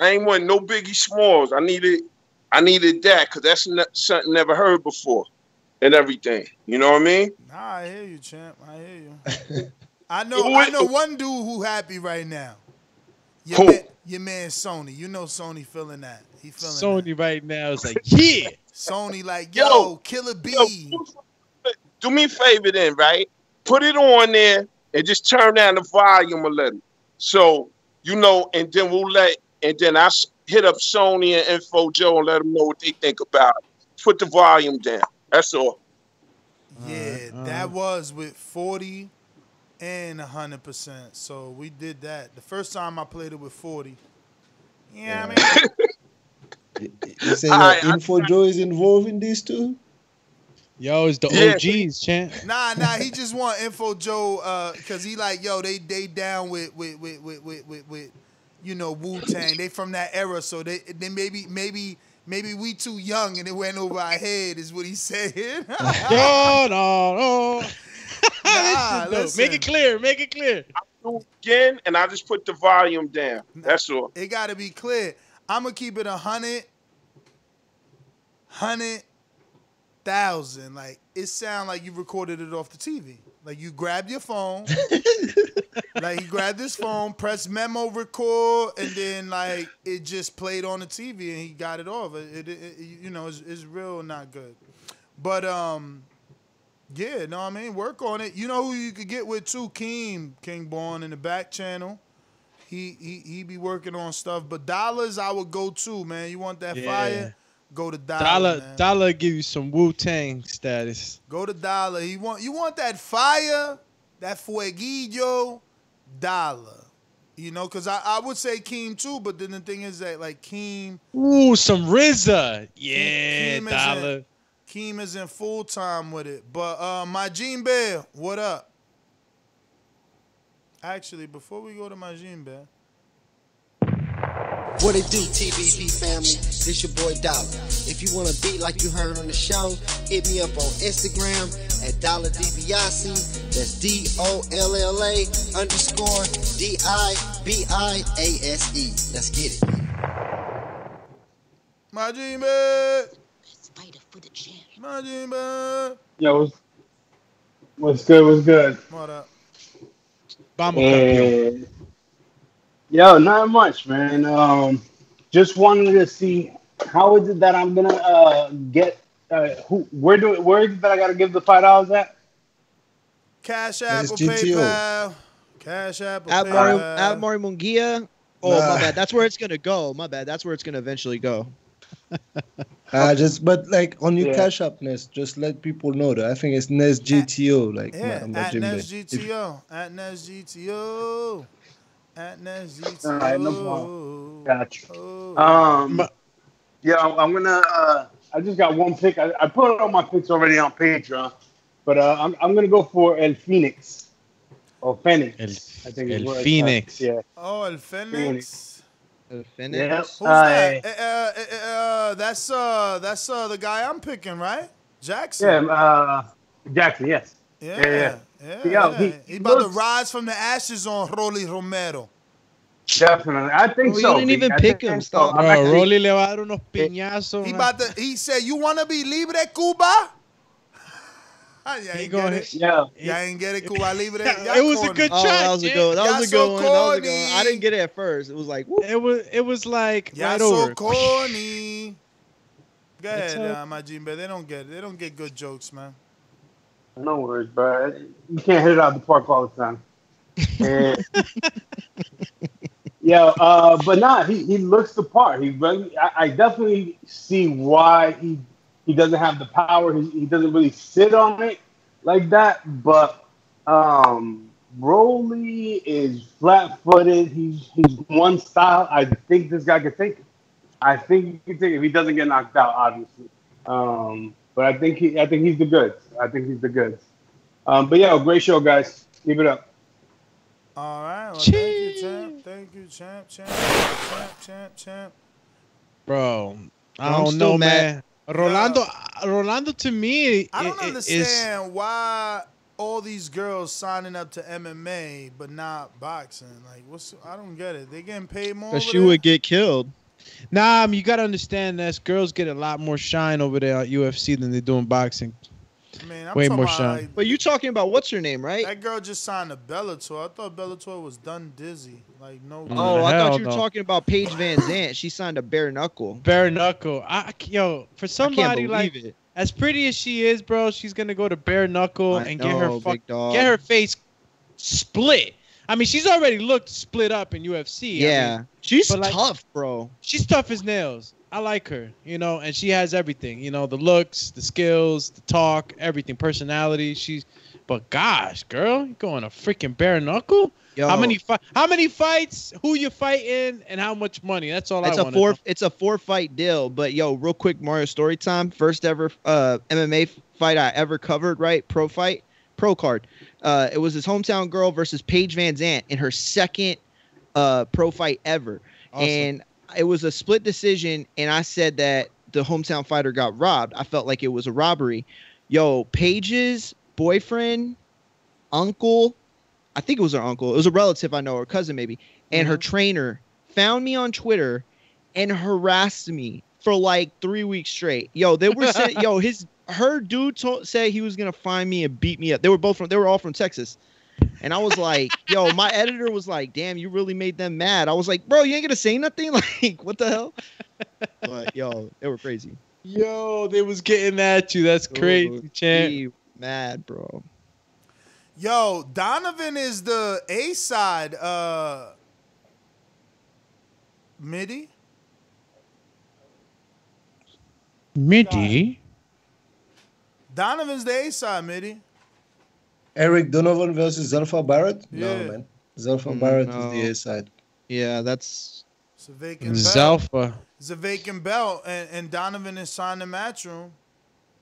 I ain't want no Biggie Smalls. I needed, I needed that because that's not, something never heard before, and everything. You know what I mean? Nah, I hear you, champ. I hear you. I know. I know one dude who happy right now. Your who? Man, your man Sony. You know Sony feeling that. Sony that. right now is like, yeah. Sony like, yo, yo Killer B. Yo, do me a favor then, right? Put it on there and just turn down the volume a little. So, you know, and then we'll let, and then I hit up Sony and Info Joe and let them know what they think about it. Put the volume down. That's all. Yeah, uh, uh. that was with forty and one hundred percent. So we did that. The first time I played it with forty. Yeah, yeah. I mean... You say that Info Joe is involved in this too? Yo, it's the yeah. O Gs, champ. Nah, nah, he just want Info Joe uh, because he like, yo, they they down with with with with with, with you know, Wu-Tang. They from that era, so they they maybe maybe maybe we too young and it went over our head is what he said. no, no, no. Nah, listen. Make it clear. Make it clear. I do it again, and I just put the volume down. That's all. It got to be clear. I'm going to keep it one hundred, one hundred thousand. Like, it sound like you recorded it off the T V. Like, you grabbed your phone. Like, he grabbed his phone, pressed memo, record, and then, like, it just played on the T V, and he got it off. It, it, it, you know, it's, it's real not good. But, um, yeah, know what I mean? Work on it. You know who you could get with, too? King, King Born in the back channel. He, he he be working on stuff, but Dollar's I would go to, man. You want that yeah. fire? Go to Dollar. Dollar, man. Dollar give you some Wu-Tang status. Go to Dollar. You want you want that fire, that fueguillo, Dollar. You know, because I, I would say Keem too, but then the thing is that, like, Keem. Ooh, some R Z A. Yeah, Keem dollar. Isn't, Keem isn't full time with it. But uh, my Jean Bear, what up? Actually, before we go to my Jean Bear. What it do, T V B family? This your boy Dollar. If you want to beat like you heard on the show, hit me up on Instagram at Dollar DiBiase. That's D O L L A underscore D I B I A S E. Let's get it. My G, man. My G, man. Yo, what's, what's good? What's good? What up? Bomb hey. Yo, not much, man. Um, just wanted to see how is it that I'm gonna uh, get uh, who? Where do? Where is it that I gotta give the five dollars at? Cash App or PayPal? Cash App or PayPal? Al Mari Munguia. Oh uh, my bad. That's where it's gonna go. My bad. That's where it's gonna eventually go. uh, just but like on your yeah. Cash App, Ness, just let people know that I think it's Ness G T O. Like yeah, my, my at Ness G T O. If, at Ness G T O. At All right, no problem. Gotcha. Oh. Um, yeah, I'm gonna. Uh, I just got one pick. I, I put all my picks already on Patreon, but uh, I'm I'm gonna go for El Phoenix. Or Phoenix. El, I think El it's Phoenix. It, uh, yeah. Oh, El Phoenix. El Phoenix. Yeah. Who's uh, that? Uh, uh, uh, that's uh, that's uh, the guy I'm picking, right? Jackson. Yeah. Uh, Jackson. Yes. Yeah. Yeah. yeah. Yeah, Yo, he, he, he about looks, to rise from the ashes on Rolly Romero. Definitely, I think well, so. You didn't even I pick him. So. Bro, actually, Rolly le va a dar unos piñazos. He about to. He said, "You wanna be libre, Cuba?" Yeah, he going. Yeah, yeah, ain't get it. Cuba libre. It was corny. a good oh, shot. That was a good. That was a good one. That was a good one. I didn't get it at first. It was like. Whoop. It was. It was like. Yeah, right so over. corny. Go ahead, uh, my Jimbe. They don't get. They don't get good jokes, man. No worries, bro. You can't hit it out of the park all the time. yeah, uh, but nah, he, he looks the part. He really, I, I definitely see why he he doesn't have the power. He, he doesn't really sit on it like that. But um, Rolly is flat-footed. He's he's one style. I think this guy can take it. I think he can take it if he doesn't get knocked out, obviously. Um, But I think he, I think he's the goods. I think he's the goods. Um, but yeah, great show, guys. Keep it up. All right. Well, thank you, champ. Thank you, champ. Champ. Champ. Champ. Champ. Bro, I don't, don't know, man. man. Rolando, yeah. Rolando, to me, I don't it, understand why all these girls signing up to M M A but not boxing. Like, what's? I don't get it. They getting paid more. Because she there? would get killed. Nah, I mean, you got to understand that girls get a lot more shine over there at U F C than they do in boxing. Man, I'm Way more about, shine. Like, but you talking about what's her name, right? That girl just signed a Bellator. I thought Bellator was done dizzy. Like no. Oh, I thought you were no. talking about Paige Van Zandt. She signed a bare knuckle. Bare knuckle. I yo for somebody like it. as pretty as she is, bro, she's gonna go to bare knuckle I and know, get her fuck, get her face split. I mean, she's already looked split up in U F C. Yeah. I mean, she's like, tough, bro. She's tough as nails. I like her, you know, and she has everything, you know, the looks, the skills, the talk, everything, personality. She's, but gosh, girl, you're going to freaking bare knuckle? Yo. How many fi How many fights, who you fighting, and how much money? That's all it's I want to know. It's a four-fight deal, but, yo, real quick, Mario, story time. First ever uh, M M A fight I ever covered, right? Pro fight. Pro card. Uh, it was his hometown girl versus Paige Van Zandt in her second uh, pro fight ever. Awesome. And it was a split decision, and I said that the hometown fighter got robbed. I felt like it was a robbery. Yo, Paige's boyfriend, uncle, I think it was her uncle. It was a relative I know, her cousin maybe, and mm-hmm. her trainer found me on Twitter and harassed me for like three weeks straight. Yo, they were sitting, yo, his... Her dude told, said he was gonna find me and beat me up. They were both from. They were all from Texas, and I was like, "Yo," my editor was like, "Damn, you really made them mad." I was like, "Bro, you ain't gonna say nothing." Like, what the hell? But yo, they were crazy. Yo, they was getting at you. That's yo, crazy, champ. Mad, bro. Yo, Donovan is the A side. Uh, Midi. Midi. Donovan's the A side, Mitty. Eric Donovan versus Zelfa Barrett? Yeah. No, man. Zelfa Barrett no. is the A side. Yeah, that's it's a vacant Zelfa. Belt. It's a vacant belt, and, and Donovan is signed to Matchroom.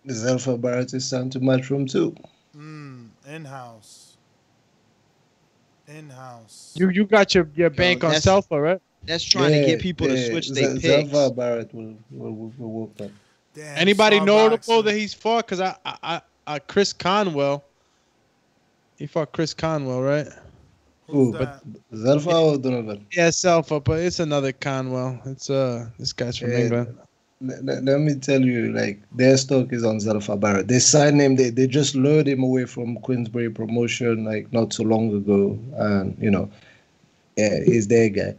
Zelfa Barrett is signed to Matchroom too. Mm, in-house. In-house. You you got your, your bank Yo, on Zelfa, right? That's trying yeah, to get people yeah. to switch their picks. Zelfa Barrett will will will work that. Damn, anybody notable that he's fought? Because I, I, I, I, Chris Conwell. He fought Chris Conwell, right? Who? Zelfa or Donovan? Yeah, Zelfa, but it's another Conwell. It's uh, this guy's from yeah, England. Let, let me tell you, like their stock is on Zelfa Barrett. They signed him. They they just lured him away from Queensbury Promotion like not so long ago, and you know, yeah, he's their guy.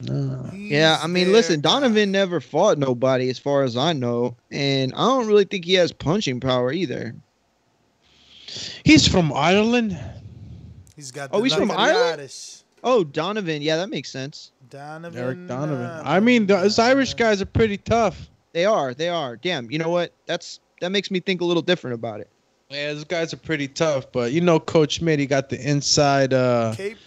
No. Yeah, I mean, there. listen, Donovan never fought nobody as far as I know, and I don't really think he has punching power either. He's from Ireland. He's got. Oh, he's from Ireland. Oh, Donovan. Yeah, that makes sense. Donovan. Eric Donovan. Donovan. I mean, those Irish guys are pretty tough. They are. They are. Damn. You know what? That's that makes me think a little different about it. Yeah, those guys are pretty tough, but you know, Coach Schmidt, he got the inside. Uh, Cape.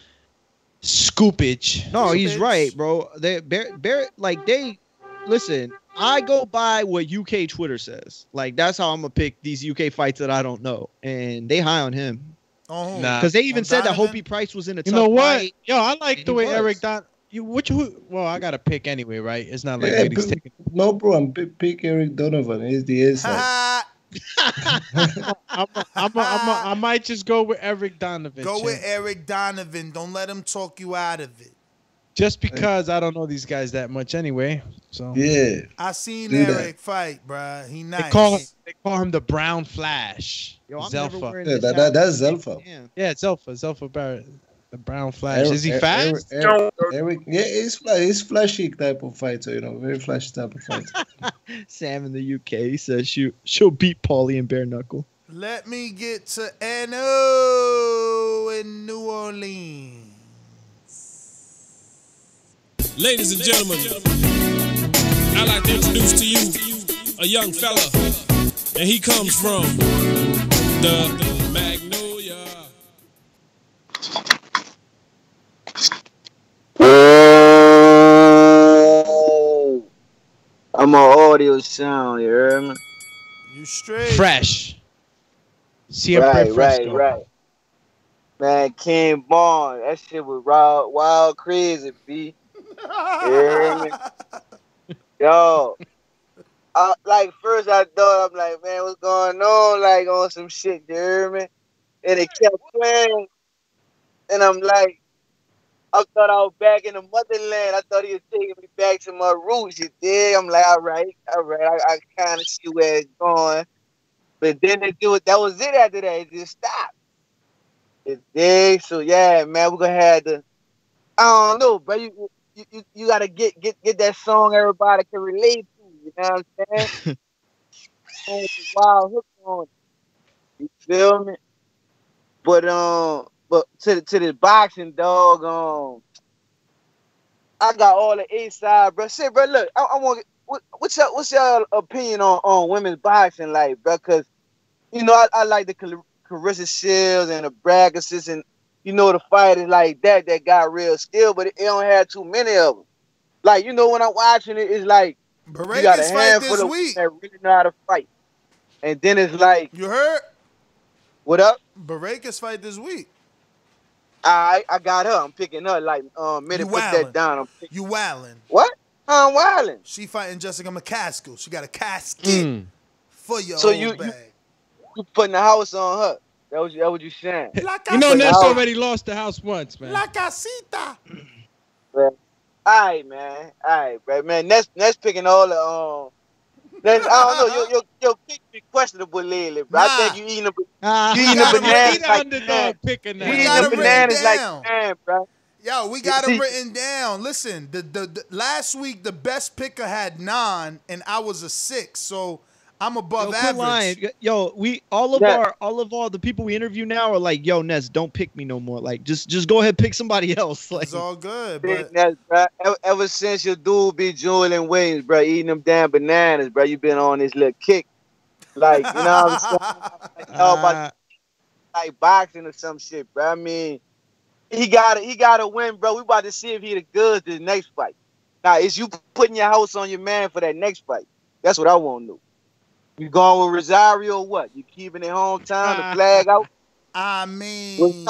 Scoopage. No, he's right, bro. They, bear, bear, like they, listen. I go by what U K Twitter says. Like that's how I'm gonna pick these U K fights that I don't know, and they high on him. Oh, nah. Cause they even on said Donovan? that Hopi Price was in a. You tough know what? Fight. Yo, I like the way was. Eric Don. You which who? Well, I gotta pick anyway, right? It's not like yeah, he's taking. No, bro, I'm pick Eric Donovan. He's the inside. I'm a, I'm a, I'm a, I might just go with Eric Donovan. Go champ. with Eric Donovan. Don't let him talk you out of it. Just because I don't know these guys that much anyway. So yeah, I seen Do Eric that. fight, bro. He nice. They call him, they call him the Brown Flash. Yo, I'm Zelfa. Yeah, that, that, that's Zelfa. Yeah, yeah Zelfa. Zelfa Barrett. The Brown Flash. Eric, Is he fast? Eric, Eric, Eric, yeah, he's flashy. He's flashy type of fighter, you know, very flashy type of fighter. Sam in the U K says she, she'll beat Paulie and bare knuckle. Let me get to N O in New Orleans. Ladies and gentlemen, I'd like to introduce to you a young fella, and he comes from the, the Magnolia. I'm on audio sound, you hear me? You straight. Fresh. See a Right, right, going. right. Man, King Bond, that shit was wild, wild crazy, B. You hear me? Yo. I, like, first I thought, I'm like, man, what's going on? Like, on some shit, you hear me? And it kept playing. And I'm like, I thought I was back in the motherland. I thought he was taking me back to my roots. You dig? I'm like, all right, all right. I, I kind of see where it's going. But then they do it. That was it after that. It just stopped. You dig? So, yeah, man, we're going to have to. I don't know, bro. You, you, you, you got to get, get get that song everybody can relate to. You know what I'm saying? It's a wild hook on it. You feel me? But, um, But to the, to the boxing, dog, um, I got all the A side, bro. Say, bro, look, I, I want what, what's your what's your opinion on, on women's boxing, like, bro? Cause you know I, I like the Car Carissa Shields and the Braggasis and you know the fighters like that that got real skill, but it, it don't have too many of them. Like you know when I'm watching it, it's like Baragas you got a handful of women that really know how to fight, and then it's like you heard what up? Baragas fight this week. I I got her. I'm picking her. Like, um, minute put that down. I'm picking you wildin'. What? I'm wildin'. She fighting Jessica McCaskill. She got a casket mm. for your so you, bag. You, you putting the house on her. That was that what you saying. You know Ness already lost the house once, man. La casita. All right, man. All right, bro. Man, Ness Ness picking all the um. That's, I don't know. Your your your pick be questionable lately, bro. Nah. I think you eating a, nah. you eating a banana like damn. Picking that. You eating a banana like damn, bro. Yo, we got him written down. Listen, the, the the last week the best picker had nine, and I was a six, so I'm above yo, average. Lying. Yo, we all of yeah. our all of all the people we interview now are like, yo, Ness, don't pick me no more. Like, just just go ahead, pick somebody else. Like, it's all good, but Ness, bro. Ever, ever since your dude be Julian Williams, bro, eating them damn bananas, bro, you been on this little kick. Like, you know what I'm saying? Like, uh, about, like boxing or some shit, bro. I mean, He got it. He got to win, bro. We about to see if he the goods the next fight. Now, is you putting your house on your man for that next fight? That's what I want to know. You going with Rosario or what? You keeping it hometown, the flag out? I mean,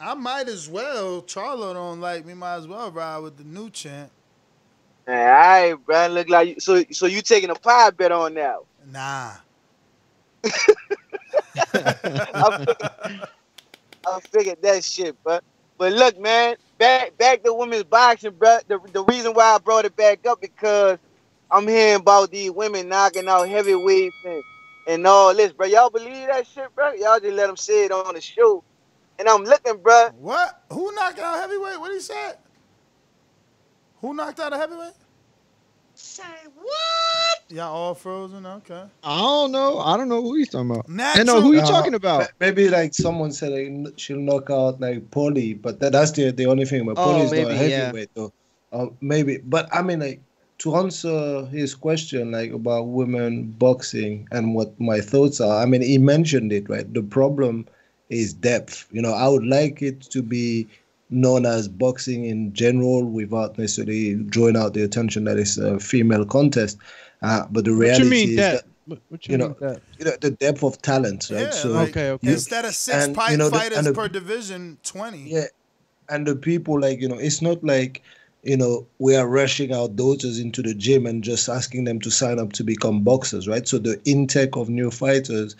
I might as well. Charlo don't like me. Might as well ride with the new champ. All right, bro. Look like you, so. So you taking a pie bet on now? Nah. I, figured, I figured that shit, bro. But look, man, back back to women's boxing, bro. The, the reason why I brought it back up because I'm hearing about these women knocking out heavyweights and, and all this, bro. Y'all believe that shit, bro? Y'all just let them say it on the show. And I'm looking, bro. What? Who knocked out heavyweight? What he said? Who knocked out a heavyweight? Say what? Y'all all frozen? Okay. I don't know. I don't know who he's talking about. Matchroom. And uh, who you uh, talking about? Maybe like someone said like, she'll knock out like Paulie, but that, that's the the only thing. But oh, Paulie's maybe, not heavyweight yeah. though. Uh, maybe. But I mean, like to answer his question, like about women boxing and what my thoughts are. I mean, he mentioned it right. The problem is depth. You know, I would like it to be known as boxing in general without necessarily drawing out the attention that is a female contest. Uh, but the reality what you mean is that, that what you, you, mean know, that? you know the depth of talent, right? Yeah, so like, okay, okay. Instead of six and, you know, fighters the, the, per division, twenty. Yeah, and the people like you know, it's not like you know we are rushing our daughters into the gym and just asking them to sign up to become boxers, right? So the intake of new fighters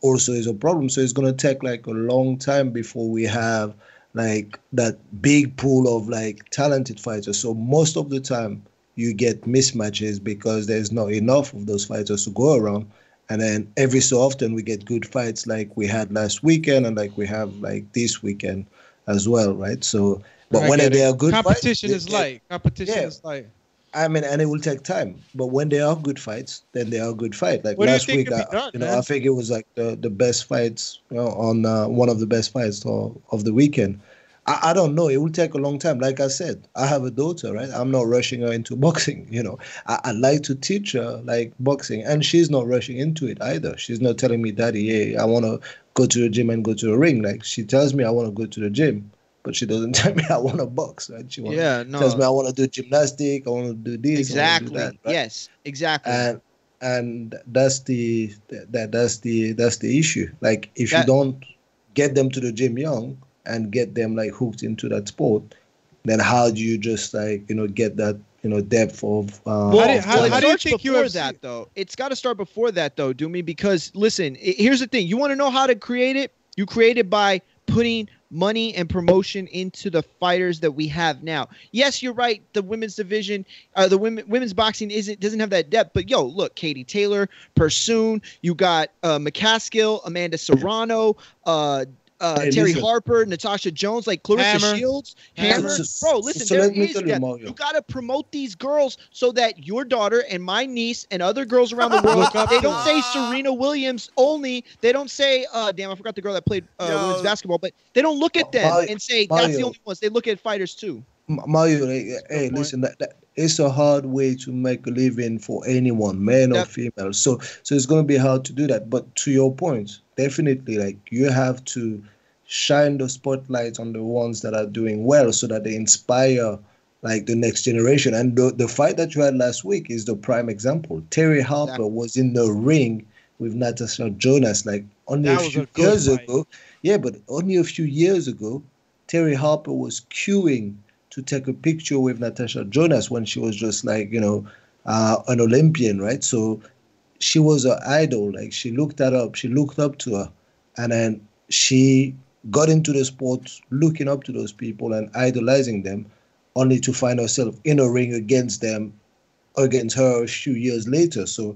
also is a problem. So it's going to take like a long time before we have like that big pool of like talented fighters. So most of the time you get mismatches because there's not enough of those fighters to go around. And then every so often we get good fights like we had last weekend and like we have like this weekend as well, right? So, but when they are good fights, competition is light. Competition is light. I mean, and it will take time. But when they are good fights, then they are good fights. Like last week, I, you know, I think it was like the, the best fights you know, on uh, one of the best fights of, of the weekend. I, I don't know. It will take a long time. Like I said, I have a daughter, right? I'm not rushing her into boxing. You know, I, I like to teach her like boxing, and she's not rushing into it either. She's not telling me, "Daddy, hey, I want to go to the gym and go to the ring." Like she tells me, "I want to go to the gym." But she doesn't tell me I want to box, right? She wants, yeah, no. tells me I want to do gymnastics, I want to do this, exactly. I want to do that, right? Yes, exactly. And and that's the that that's the that's the issue. Like if that, you don't get them to the gym young and get them like hooked into that sport, then how do you just like you know get that you know depth of? Uh, well, how, of how, how do you think you have that though? It's got to start before that though, Doomy. Because listen, it, here's the thing: you want to know how to create it. You create it by putting money and promotion into the fighters that we have now. Yes, you're right. The women's division, uh, the women women's boxing isn't doesn't have that depth. But yo, look, Katie Taylor, Pursoon, you got uh, McCaskill, Amanda Serrano, uh, uh, hey, Terry listen. Harper, Natasha Jones, like Clarissa Hammer. Shields, Hammer. Hammer. Bro, listen, so there is depth. You, you got to promote these girls so that your daughter and my niece and other girls around the world they don't say Serena Williams only. They don't say, uh, damn, I forgot the girl that played uh, no. women's basketball, but they don't look at them Mario, and say that's Mario. the only ones. They look at fighters too. Mario, hey, hey listen, that, that it's a hard way to make a living for anyone, man yep. or female. So, so it's going to be hard to do that. But to your point, definitely, like you have to shine the spotlight on the ones that are doing well, so that they inspire like the next generation. And the the fight that you had last week is the prime example. Terry Harper exactly. was in the ring with Natasha Jonas like only that a few a years fight. ago. Yeah, but only a few years ago, Terry Harper was queuing to take a picture with Natasha Jonas when she was just like, you know, uh, an Olympian, right? So she was an idol. Like she looked that up. She looked up to her. And then she got into the sport looking up to those people and idolizing them, only to find herself in a ring against them, against her a few years later. So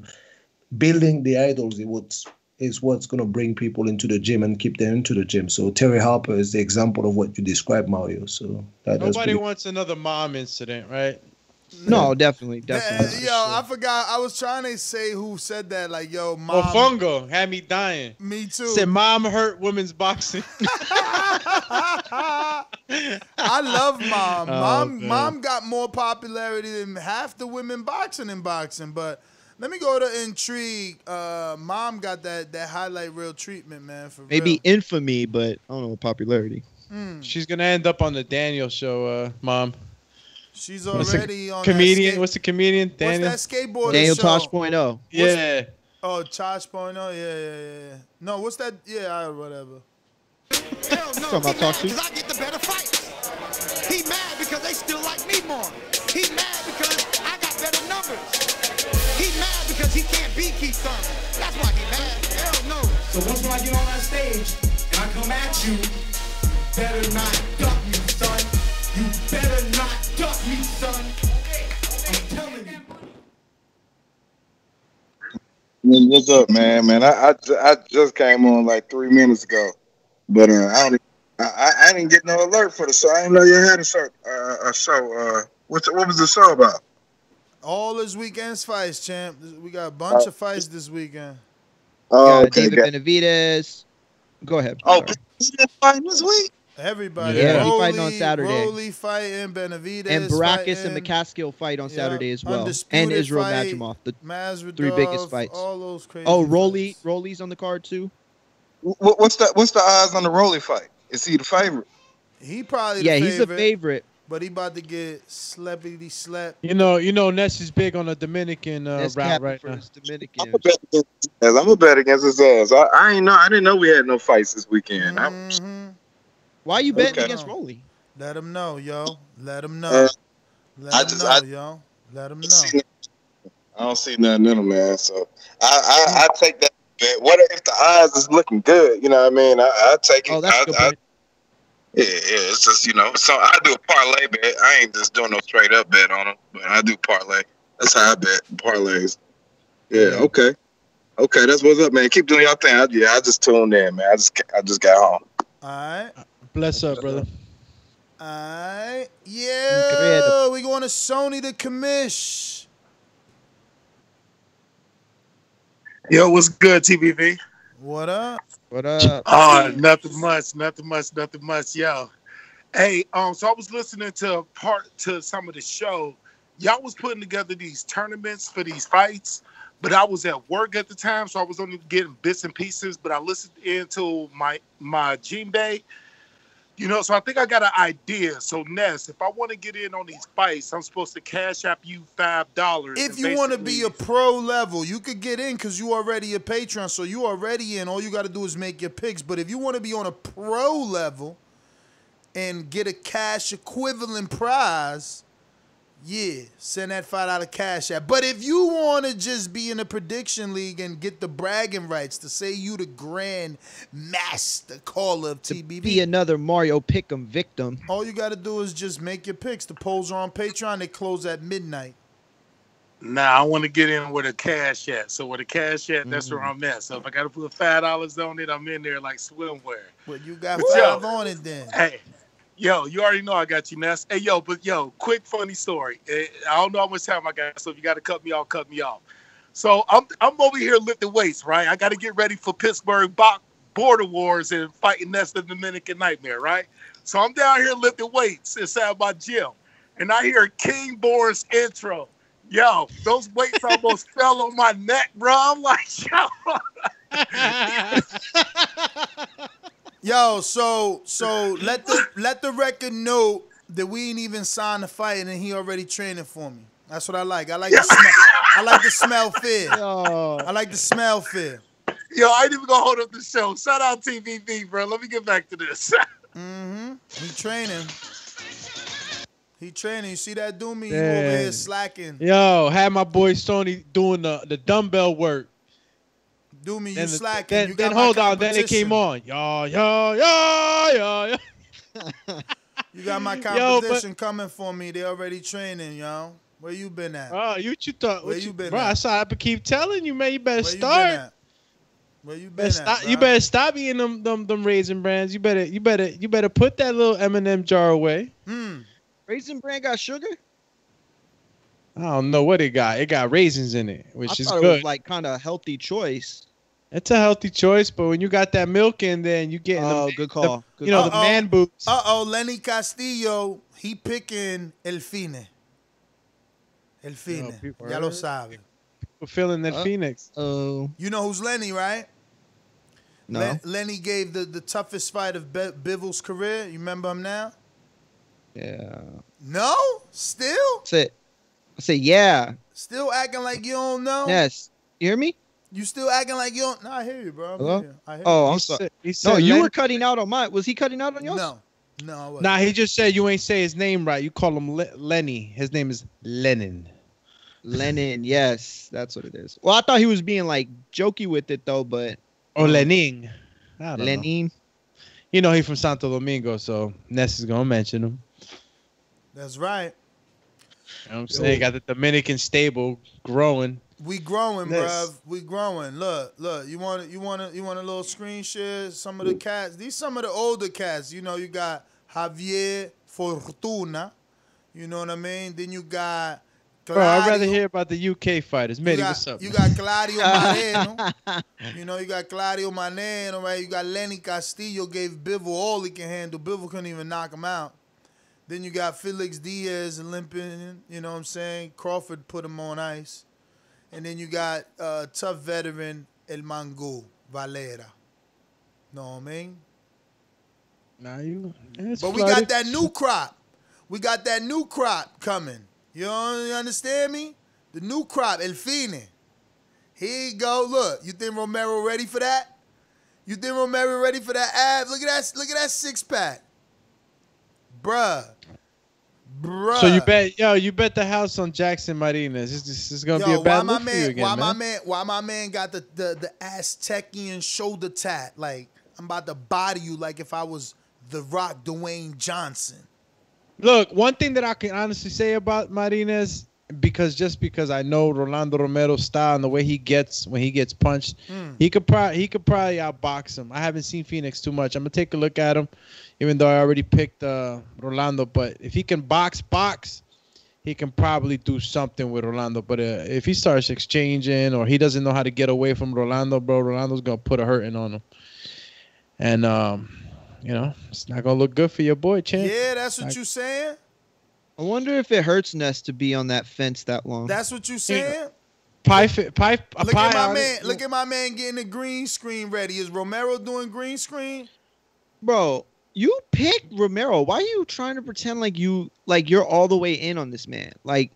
building the idols is what's, is what's going to bring people into the gym and keep them into the gym. So Terry Harper is the example of what you described, Mario. So that, nobody wants another mom incident, right? No, no definitely, definitely. Yeah, yo, sure. I forgot. I was trying to say who said that. Like, yo, mom. Ofungo had me dying. Me too. Said mom hurt women's boxing. I love mom. Oh, mom, man. Mom got more popularity than half the women boxing in boxing, but. Let me go to Intrigue. Uh, Mom got that that highlight reel treatment, man. For maybe real. Infamy, but I don't know popularity. Mm. She's gonna end up on the Daniel show, uh, Mom. She's already on comedian. That What's the comedian? Daniel. What's that skateboarder Daniel show? Tosh.oh. Yeah. What's, oh, Tosh.oh. Yeah, yeah, yeah. No, what's that? Yeah, whatever. Hell no, he mad because I get the better fights. He mad because they still like me more. He mad because I got better numbers. He mad because he can't beat Keith Thurman. That's why he mad. Hell no. So once when I get on that stage and I come at you, better not duck me, son. You better not duck me, son. I'm telling you. What's up, man? Man, I, I, I just came on like three minutes ago. But uh, I, don't, I I didn't get no alert for the show. I didn't know you had a show. Uh, a show. Uh, what's, what was the show about? All this weekend's fights, champ. We got a bunch uh, of fights this weekend. Oh, yeah, okay, David Benavidez. Go ahead. Oh, he's fighting this week? Everybody. Yeah, Roley, he fighting on Saturday. Roley fighting, Benavidez and Baracus fighting. And McCaskill fight on yeah. Saturday as well. And Israil Madrimov. The Masvidal, three biggest fights. All those crazy oh, Roley. Fights. Roley's on the card, too. What's the what's the odds on the Roley fight? Is he the favorite? He probably the yeah, favorite, he's a favorite. But he about to get sleppity slept. You know, you know, Ness is big on a Dominican uh, route right now. Dominican. I'm a bet against his ass. I'm a bet against his ass. I, I ain't know. I didn't know we had no fights this weekend. Mm-hmm. Why are you betting okay. against Roley? Let him know, yo. Let him know. Uh, Let I him just, know, I, yo. Let him know. I don't see nothing in him, man. So I I, I take that. What if the odds is looking good? You know what I mean? I, I take it. Oh, that's I, good I, yeah, yeah, it's just, you know. So I do a parlay bet. I ain't just doing no straight up bet on them, but I do parlay. That's how I bet parlays. Yeah. Okay. Okay. That's what's up, man. Keep doing your thing. I, yeah, I just tuned in, man. I just I just got home. All right. Bless up, brother. All right. Yeah. We going to Sony the commish. Yo, what's good, T B V? What up? What up? Oh, nothing much, nothing much, nothing much, yo. Hey, um, so I was listening to part to some of the show. Y'all was putting together these tournaments for these fights, but I was at work at the time, so I was only getting bits and pieces. But I listened into my my gym day, you know. So I think I got an idea. So Ness, if I want to get in on these fights, I'm supposed to cash app you five dollars. If you want to be a pro level, you could get in because you already a Patreon, so you already in. All you got to do is make your picks. But if you want to be on a pro level and get a cash equivalent prize, yeah, send that five dollar cash app. But if you want to just be in a prediction league and get the bragging rights to say you the grand master caller of T B B, be another Mario Pick'em victim. All you got to do is just make your picks. The polls are on Patreon. They close at midnight. Nah, I want to get in with a cash app. So with a cash app, mm-hmm. that's where I'm at. So if I got to put five dollars on it, I'm in there like swimwear. Well, you got but five yo, on it then. Hey. Yo, you already know I got you, Ness. Hey, yo, but yo, quick funny story. I don't know how much time I got, so if you got to cut me off, cut me off. So I'm I'm over here lifting weights, right? I got to get ready for Pittsburgh border wars and fighting Ness the Dominican Nightmare, right? So I'm down here lifting weights inside my gym, and I hear King Boris intro. Yo, those weights almost fell on my neck, bro. I'm like, yo. Yo, so so let the let the record know that we ain't even signed the fight and he already training for me. That's what I like. I like yeah. the smell. I like the smell fear. Yo. I like the smell fear. Yo, I ain't even gonna hold up the show. Shout out T V B, bro. Let me get back to this. mm-hmm. He training. He training. You see that do me? You over here slacking. Yo, had my boy Sony doing the the dumbbell work. Do me, you slacking. Then, you got then hold on. Then it came on. Yo, yo, yo, yo, yo. You got my competition yo, but, coming for me. They already training, yo. Where you been at? Oh, you what you thought? Where you, you been bro, at? Bro, I I keep telling you, man. You better Where start. You Where you been better at? Stop, you better stop eating them, them, them Raisin Brands. You better, you better, you better put that little M and M jar away. Hmm. Raisin Bran got sugar? I don't know what it got. It got raisins in it, which I is thought good. It was like kind of a healthy choice. It's a healthy choice, but when you got that milk in there and you getting oh, the, good call. The, good you know, uh -oh. the man boobs. Uh-oh, Lenny Castillo, he picking El Fine. El Fine. No, ya lo sabe. People feeling El uh, Phoenix. Oh. You know who's Lenny, right? No. Le Lenny gave the, the toughest fight of Be Bivol's career. You remember him now? Yeah. No? Still? Say, say yeah. Still acting like you don't know? Yes. You hear me? You still acting like you don't... No, I hear you, bro. Hello? Yeah, I hear oh, you. I'm sorry. He said, no, you were cutting out on mine. Was he cutting out on yours? No. No, I wasn't. Nah, he just said you ain't say his name right. You call him Le Lenny. His name is Lennon. Lenin, yes, that's what it is. Well, I thought he was being like jokey with it though, but or Lenin, I don't Lenin. Know. You know he's from Santo Domingo, so Ness is gonna mention him. That's right. You know what I'm saying, got the Dominican stable growing. We growing, bruv. We growing. Look, look. You want you want you want a little screen share? Some of the cats. These some of the older cats. You know, you got Javier Fortuna. You know what I mean? Then you got. Claudio. Bro, I'd rather hear about the U K fighters. Mitty, what's up? You got Claudio Maneno. You know, you got Claudio Maneno, right? You got Lenny Castillo gave Bivol all he can handle. Bivol couldn't even knock him out. Then you got Felix Diaz limping, you know what I'm saying? Crawford put him on ice. And then you got uh, tough veteran El Mango Valera. Know what I mean? Nah, you, but flooded. We got that new crop. We got that new crop coming. You don't understand me? The new crop, El Fine. Here you go. Look, you think Romero ready for that? You think Romero ready for that abs? Look at that. Look at that six pack, bruh, bruh. So you bet, yo, you bet the house on Jackson Marinez. This, this is gonna yo, be a bad look man, for you again, why man. Why my man? Why my man got the the the Aztecian shoulder tat? Like I'm about to body you, like if I was The Rock, Dwayne Johnson. Look, one thing that I can honestly say about Marinez, because just because I know Rolando Romero's style and the way he gets when he gets punched, mm. he could probably he could probably outbox him. I haven't seen Phoenix too much. I'm gonna take a look at him, even though I already picked uh, Rolando. But if he can box, box, he can probably do something with Rolando. But uh, if he starts exchanging or he doesn't know how to get away from Rolando, bro, Rolando's gonna put a hurting on him. And um. You know, it's not going to look good for your boy, champ. Yeah, that's what like, you saying. I wonder if it hurts Ness to be on that fence that long. That's what you saying? Pie, pie, a look, pie at my man, look at my man getting the green screen ready. Is Romero doing green screen? Bro, you picked Romero. Why are you trying to pretend like, you, like you're all the way in on this man? Like,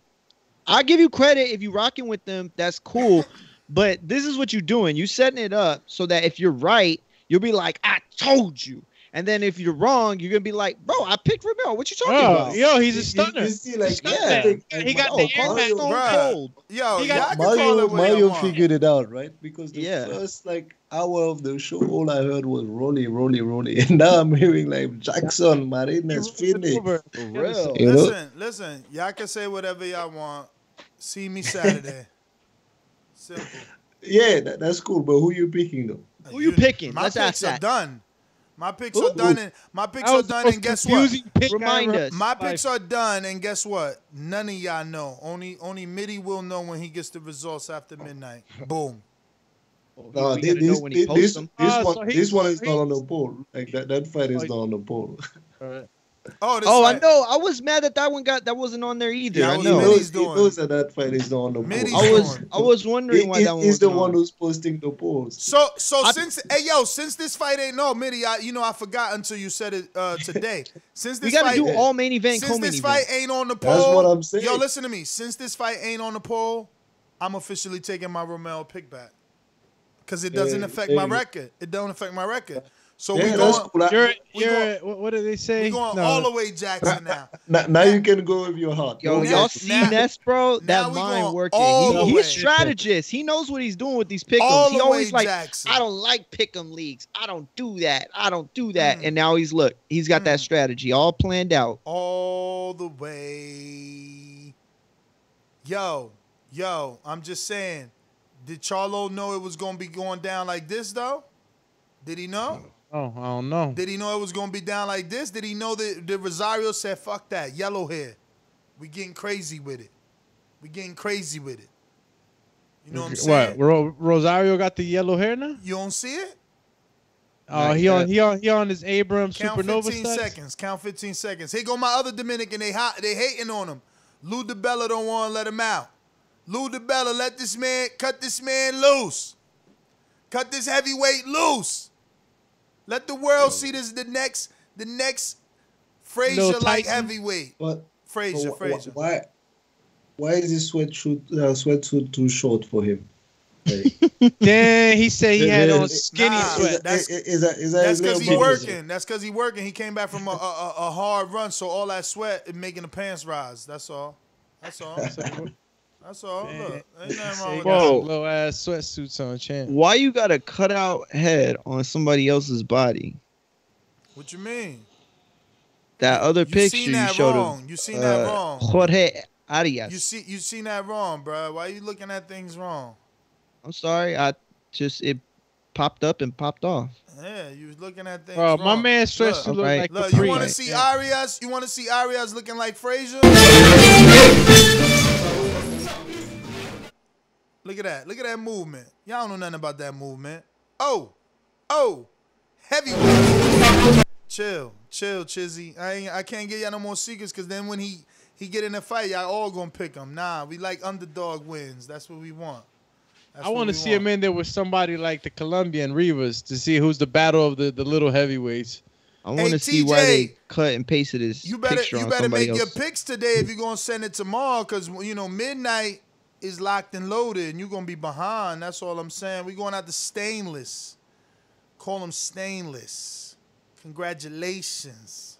I give you credit if you're rocking with them. That's cool. But this is what you're doing. You're setting it up so that if you're right, you'll be like, I told you. And then if you're wrong, you're going to be like, bro, I picked Romero. What you talking oh, about? Yo, he's a stunner. You, you see, like, yeah. He, like, he got oh, the air back on cold. Yo, he got, Mario, Mario figured it out, right? Because the yeah. first like hour of the show, all I heard was Rolly, Rolly, Rolly. And now I'm hearing like Jackson, Marinez, Phoenix. For real. You know? Listen, listen. Y'all can say whatever y'all want. See me Saturday. Simple. Yeah, that, that's cool. But who you picking, though? Who you, you picking? My Let's picks are done. My picks ooh, are done, and my picks are done, and guess what? Remind us. My picks are done, and guess what? None of y'all know. Only, only Mitty will know when he gets the results after midnight. Boom. No, this, this, this, this, this oh, one, so he, this one is he, not on the poll. Like that, that fight is not on the poll. Right. Oh, this oh, fight. I know. I was mad that that one got that wasn't on there either. Yeah, I know. He knows, he knows that that fight is not on the poll. I was, doing. I was wondering he, why he, that one. He's the on. one who's posting the polls. So, so I, since I, hey yo, since this fight ain't no Mitty, I, you know, I forgot until you said it uh, today. Since this we gotta fight, do all main event. Since this fight event. ain't on the poll, that's what I'm saying. Yo, listen to me. Since this fight ain't on the poll, I'm officially taking my Romero pick back because it doesn't hey, affect hey. my record. It don't affect my record. So yeah, we going, cool. you're, we you're, going. What do they say? We going no. all the way Jackson now. now. Now you can go with your heart. Yo, y'all see Ness, bro? That mind working. He, he's a strategist. He knows what he's doing with these pick'ems. He the always like, Jackson. I don't like pick'em leagues. I don't do that. I don't do that. Mm. And now he's look. He's got mm. that strategy all planned out. All the way. Yo, yo. I'm just saying. Did Charlo know it was gonna be going down like this though? Did he know? Oh, I don't know. Did he know it was going to be down like this? Did he know that, that Rosario said, fuck that, yellow hair. We getting crazy with it. We getting crazy with it. You know what I'm saying? What? Ro Rosario got the yellow hair now? You don't see it? Oh, uh, like he, on, he, on, he on his Abrams Supernova fifteen stats? seconds. Count fifteen seconds. Here go my other Dominican. They, hot, they hating on him. Lou DiBella don't want to let him out. Lou DiBella, let this man, cut this man loose. Cut this heavyweight loose. Let the world so, see this. The next, the next Frazier like heavyweight. But Frazier, but Frazier. Why? Why is this sweatsuit uh, sweatsuit too short for him? Like, yeah, he said he had on skinny nah, sweat. That's because he working. That's because he working. He came back from a, a, a hard run, so all that sweat is making the pants rise. That's all. That's all. That's all. Look, ain't nothing wrong with Whoa. that. Low ass sweatsuits on champ. Why you got a cut out head on somebody else's body? What you mean? That other you picture seen that you showed wrong. Him, you seen uh, that wrong. Jorge Arias. You see, you seen that wrong, bro. Why you looking at things wrong? I'm sorry, I just it popped up and popped off. Yeah, you was looking at things. Bro, wrong. My man stretched look, look right. like look, you want to see yeah. Arias? You want to see Arias looking like Frazier? Look at that! Look at that movement. Y'all don't know nothing about that movement. Oh, oh, heavyweight. Chill, chill, Chizzy. I ain't, I can't give y'all no more secrets, cause then when he he get in a fight, y'all all gonna pick him. Nah, we like underdog wins. That's what we want. That's I want to see want. him in there with somebody like the Colombian Rivas to see who's the battle of the, the little heavyweights. I want to hey, see T J, why they cut and pasted this you better, picture You better make else. your picks today if you're going to send it tomorrow, because, you know, midnight is locked and loaded and you're going to be behind. That's all I'm saying. We're going out to Stainless. Call them Stainless. Congratulations.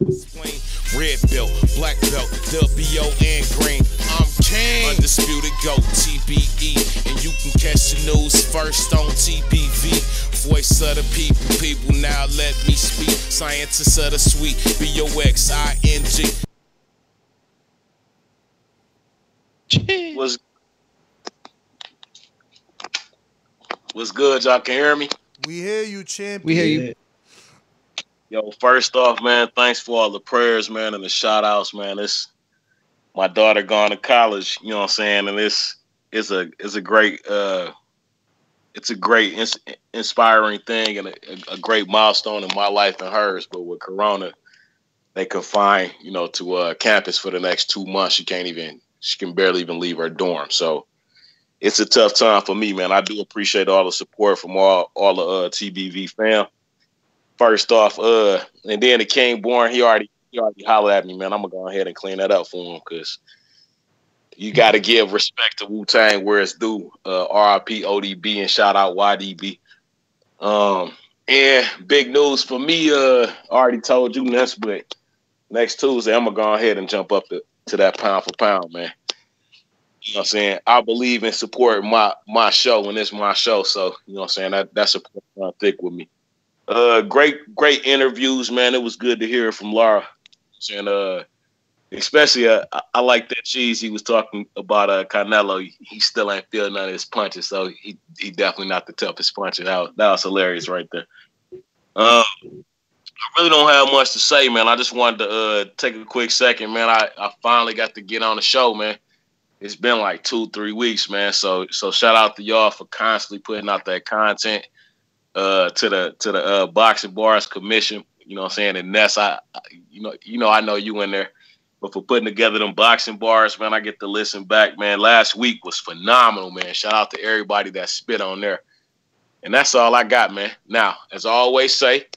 Red belt, black belt, W O and green. I'm king. Undisputed GOAT, T B E. And you can catch the news first on T B V. Voice of the people, people now let me speak. Scientists of the sweet, B O X I N G. What's, what's good? Y'all can hear me? We hear you, champion. We hear you. Yo, first off, man, thanks for all the prayers, man, and the shout-outs, man. It's my daughter gone to college, you know what I'm saying, and it's it's a it's a great uh, it's a great ins inspiring thing and a, a great milestone in my life and hers. But with Corona, they confined, you know, to uh, campus for the next two months. She can't even she can barely even leave her dorm. So it's a tough time for me, man. I do appreciate all the support from all all the uh, T B V fam. First off, uh, and then the King Born, he already he already hollered at me, man. I'm gonna go ahead and clean that up for him, cause you gotta give respect to Wu Tang where it's due. Uh, R I P O D B and shout out Y D B. Um, and big news for me. Uh, I already told you this, but next Tuesday I'm gonna go ahead and jump up to, to that pound for pound, man. You know what I'm saying? I believe in supporting my my show, and it's my show, so you know what I'm saying. That that support run thick with me. Uh, great, great interviews, man. It was good to hear from Lara, and uh, especially uh, I, I like that cheese he was talking about. Uh, Canelo, he, he still ain't feeling none of his punches, so he he definitely not the toughest puncher. That was, that was hilarious right there. Um, I really don't have much to say, man. I just wanted to uh, take a quick second, man. I I finally got to get on the show, man. It's been like two, three weeks, man. So so shout out to y'all for constantly putting out that content. Uh, to the to the uh, boxing bars commission, you know what I'm saying, and Ness, I, I you know you know I know you in there, but for putting together them boxing bars, man, I get to listen back, man. Last week was phenomenal, man. Shout out to everybody that spit on there, and that's all I got, man. Now, as I always say,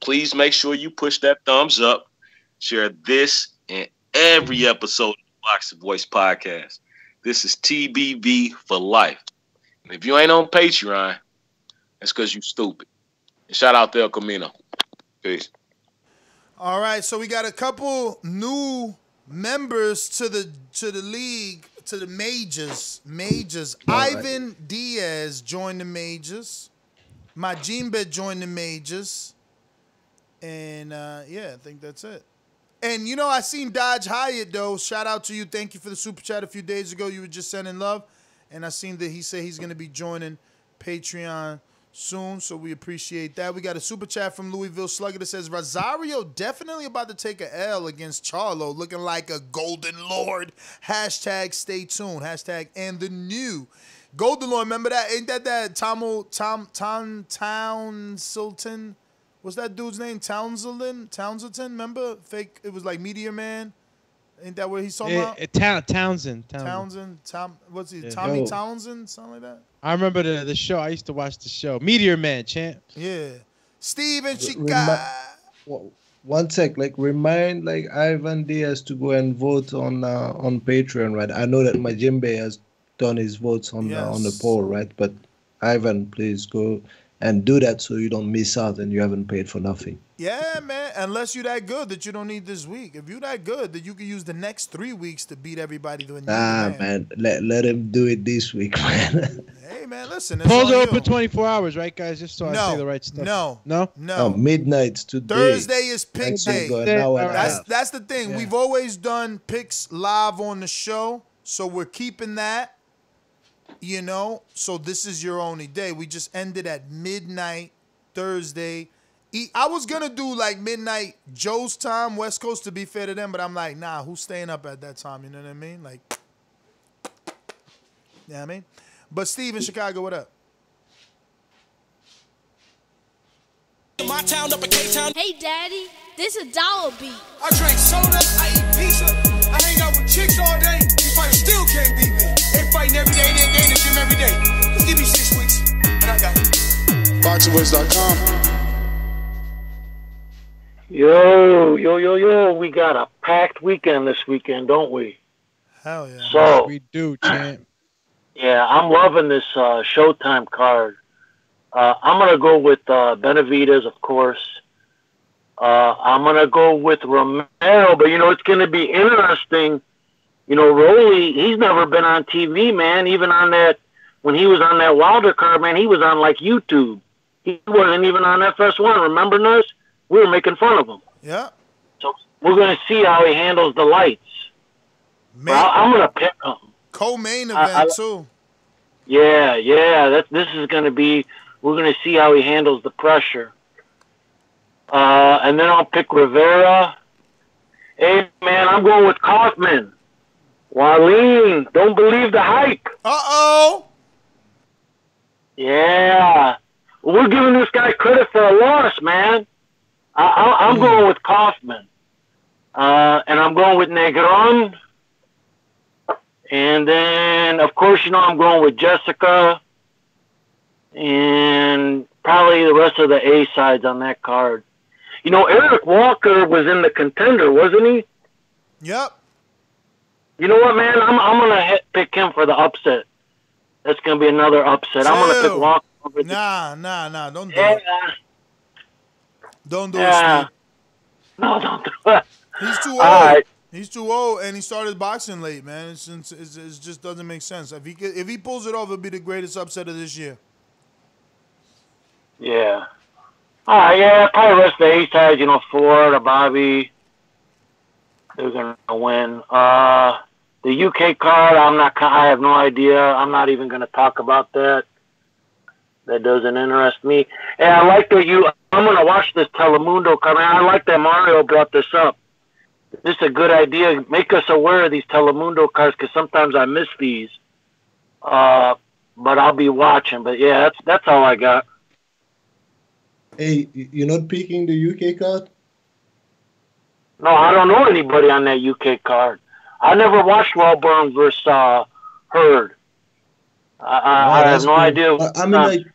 please make sure you push that thumbs up, share this and every episode of the Boxing Voice podcast. This is T B V for life, and if you ain't on Patreon, that's because you stupid. And shout out to El Camino. Peace. All right, so we got a couple new members to the to the league, to the majors. Majors. Right. Ivan Diaz joined the majors. Majimbe joined the majors. And, uh, yeah, I think that's it. And, you know, I seen Dodge Hyatt, though. Shout out to you. Thank you for the super chat a few days ago. You were just sending love. And I seen that he said he's going to be joining Patreon soon, so we appreciate that. We got a super chat from Louisville Slugger that says Rosario definitely about to take a L against Charlo, looking like a golden lord. Hashtag stay tuned. Hashtag and the new golden lord. Remember that? Ain't that that Tomo Tom Tom Townsildton? What's that dude's name? Townsildton? Townsildton? Remember? Fake. It was like Meteor Man. Ain't that what he's talking yeah, about? Town, Townsend, Townsend. Townsend. Tom. What's he? Yeah, Tommy no. Townsend. Something like that. I remember the the show. I used to watch the show. Meteor Man, champ. Yeah. Steven Chica. Remi one sec, like remind like Ivan Diaz to go and vote on uh, on Patreon, right? I know that Majimbe has done his votes on yes. uh, on the poll, right? But Ivan, please go and do that so you don't miss out and you haven't paid for nothing. Yeah, man. Unless you're that good that you don't need this week. If you're that good, that you can use the next three weeks to beat everybody. Doing ah, man. Let, let him do it this week, man. Hey, man, listen. Polls are open twenty-four hours, right, guys? Just so no, I say the right stuff. No. No? No. no midnight today. Thursday is pick day. That's, that's the thing. Yeah. We've always done picks live on the show, so we're keeping that. You know, so this is your only day. We just ended at midnight Thursday. I was going to do like midnight Joe's time, West Coast, to be fair to them. But I'm like, nah, who's staying up at that time? You know what I mean? Like, you know what I mean? But Steve in Chicago, what up? My town up in K-Town. Hey, Daddy, this a dollar beat. I drink soda, I eat pizza, I hang out with chicks all day. You probably still can't beat me. They fighting every day, they're in the gym every day. Just give me six weeks, and I got it. boxing words dot com. Yo, yo, yo, yo, we got a packed weekend this weekend, don't we? Hell yeah. So, we do, champ. Yeah, I'm loving this uh, Showtime card. Uh, I'm going to go with uh, Benavidez, of course. Uh, I'm going to go with Romero, but, you know, it's going to be interesting. You know, Rolly, he's never been on T V, man. Even on that, when he was on that Wilder card, man, he was on, like, YouTube. He wasn't even on F S one. Remember, Nurse? We were making fun of him. Yeah. So we're going to see how he handles the lights. Main, I'm going to pick him. Co-main event, I, I, too. Yeah, yeah. That, this is going to be, we're going to see how he handles the pressure. Uh, and then I'll pick Rivera. Hey, man, I'm going with Kaufman. Waleen, don't believe the hype. Uh-oh. Yeah. We're giving this guy credit for a loss, man. I, I, I'm going with Kaufman. Uh, and I'm going with Negron. And then, of course, you know, I'm going with Jessica. And probably the rest of the A-sides on that card. You know, Eric Walker was in the contender, wasn't he? Yep. You know what, man? I'm I'm gonna pick him for the upset. That's gonna be another upset. Ew. I'm gonna pick Walker. Over nah, nah, nah. Don't do yeah. it. Don't do yeah. it, Steve. No, don't do it. He's too old. Right. He's too old, and he started boxing late, man. It's, it's, it's, it just doesn't make sense. If he if he pulls it off, it'll be the greatest upset of this year. Yeah. All right. Yeah. Probably the rest of the A-sides. You know, Ford, Bobby. They're gonna win. Uh. The U K card, I'm not. I have no idea. I'm not even going to talk about that. That doesn't interest me. And I like that you. I'm going to watch this Telemundo card. I like that Mario brought this up. This is a good idea. Make us aware of these Telemundo cards because sometimes I miss these. Uh, but I'll be watching. But yeah, that's that's all I got. Hey, you're not picking the U K card? No, I don't know anybody on that U K card. I never watched Wellborn versus uh, Hurd. I, I, oh, I have no cool. idea. I mean, like,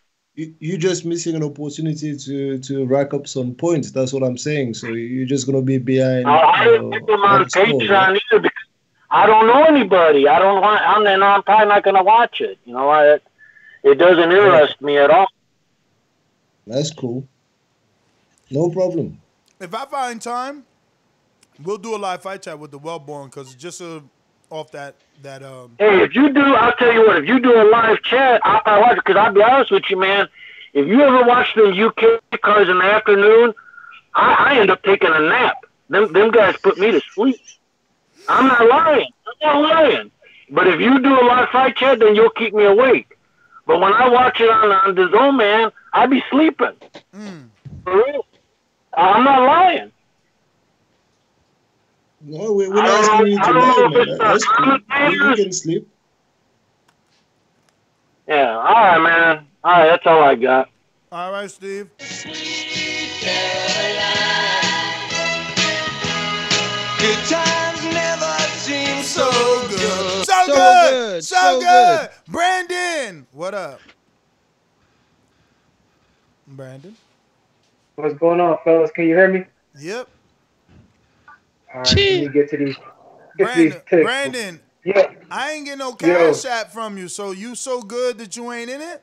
you're just missing an opportunity to, to rack up some points. That's what I'm saying. So you're just going to be behind. Uh, I didn't pick them on Patreon right? either because I don't know anybody. I don't want, I'm, and I'm probably not going to watch it. You know, I, it doesn't interest yeah. me at all. That's cool. No problem. If I find time, we'll do a live fight chat with the Wellborn because just uh, off that that um. Hey, if you do, I'll tell you what. If you do a live chat, I'll probably watch it because I'll be honest with you, man. If you ever watch the U K cars in the afternoon, I, I end up taking a nap. Them them guys put me to sleep. I'm not lying. I'm not lying. But if you do a live fight chat, then you'll keep me awake. But when I watch it on on the zone, man, I be sleeping. Mm. For real, I'm not lying. No, we're not asking you to lie, man. You can sleep. Yeah, all right, man. All right, that's all I got. All right, Steve. Good times never seem so good. So good. So good. Brandon, what up? Brandon? What's going on, fellas? Can you hear me? Yep. All right, let me get to these. Get Brandon, to these Brandon yeah. I ain't getting no cash Yo. app from you, so you so good that you ain't in it?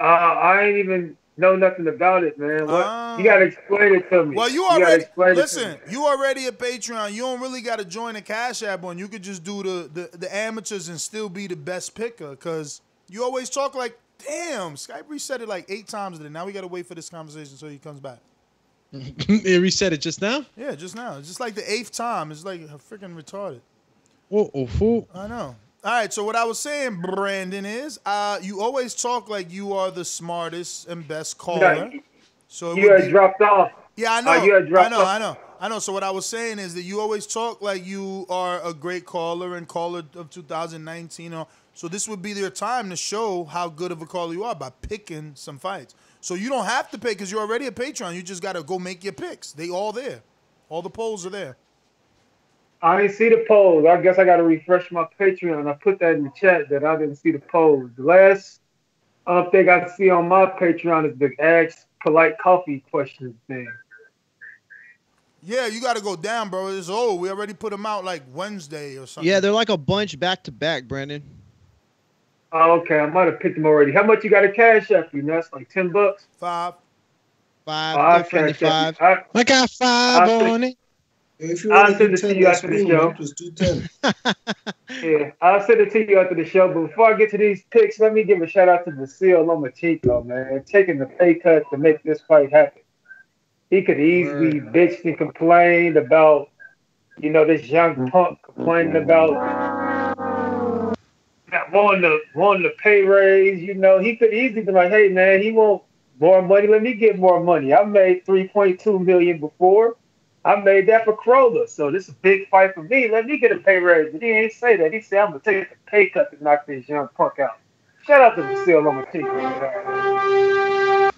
Uh, I ain't even know nothing about it, man. What? Uh, you got to explain it to me. Well, you already, you listen, you already a Patreon. You don't really got to join a cash app on. You could just do the, the, the amateurs and still be the best picker, because you always talk like, damn, Skype reset it like eight times today. Now we got to wait for this conversation so he comes back. It reset it just now? Yeah, just now. It's just like the eighth time. It's like freaking retarded. Whoa, oh, fool. I know. All right, so what I was saying, Brandon, is uh, you always talk like you are the smartest and best caller. Yeah, so you had be... dropped off. Yeah, I know. Uh, you had dropped I know, off. I know. I know. So what I was saying is that you always talk like you are a great caller and caller of two thousand nineteen. Or... So this would be their time to show how good of a caller you are by picking some fights. So you don't have to pick because you're already a Patreon. You just got to go make your picks. They all there. All the polls are there. I didn't see the polls. I guess I got to refresh my Patreon. I put that in the chat that I didn't see the polls. The last uh, thing I see on my Patreon is the Ask Polite Coffee Questions thing. Yeah, you got to go down, bro. It's old. We already put them out like Wednesday or something. Yeah, they're like a bunch back to back, Brandon. Oh, okay. I might have picked them already. How much you got to cash up? You know, that's like ten bucks. Five. Five. Five. five. I, I got five I on it. If you I'll send it to you after the show. Just do ten. Yeah, I'll send it to you after the show. But before I get to these picks, let me give a shout out to Vasiliy Lomachenko, man. Taking the pay cut to make this fight happen. He could easily Word. bitch and complain about, you know, this young punk complaining about not wanting to, wanting to pay raise. You know, he could easily be like, hey, man, he want more money. Let me get more money. I made three point two million dollars before. I made that for Crowder, so this is a big fight for me. Let me get a pay raise. But he ain't say that. He said, I'm going to take a pay cut to knock this young punk out. Shout out to Vasiliy Lomachenko.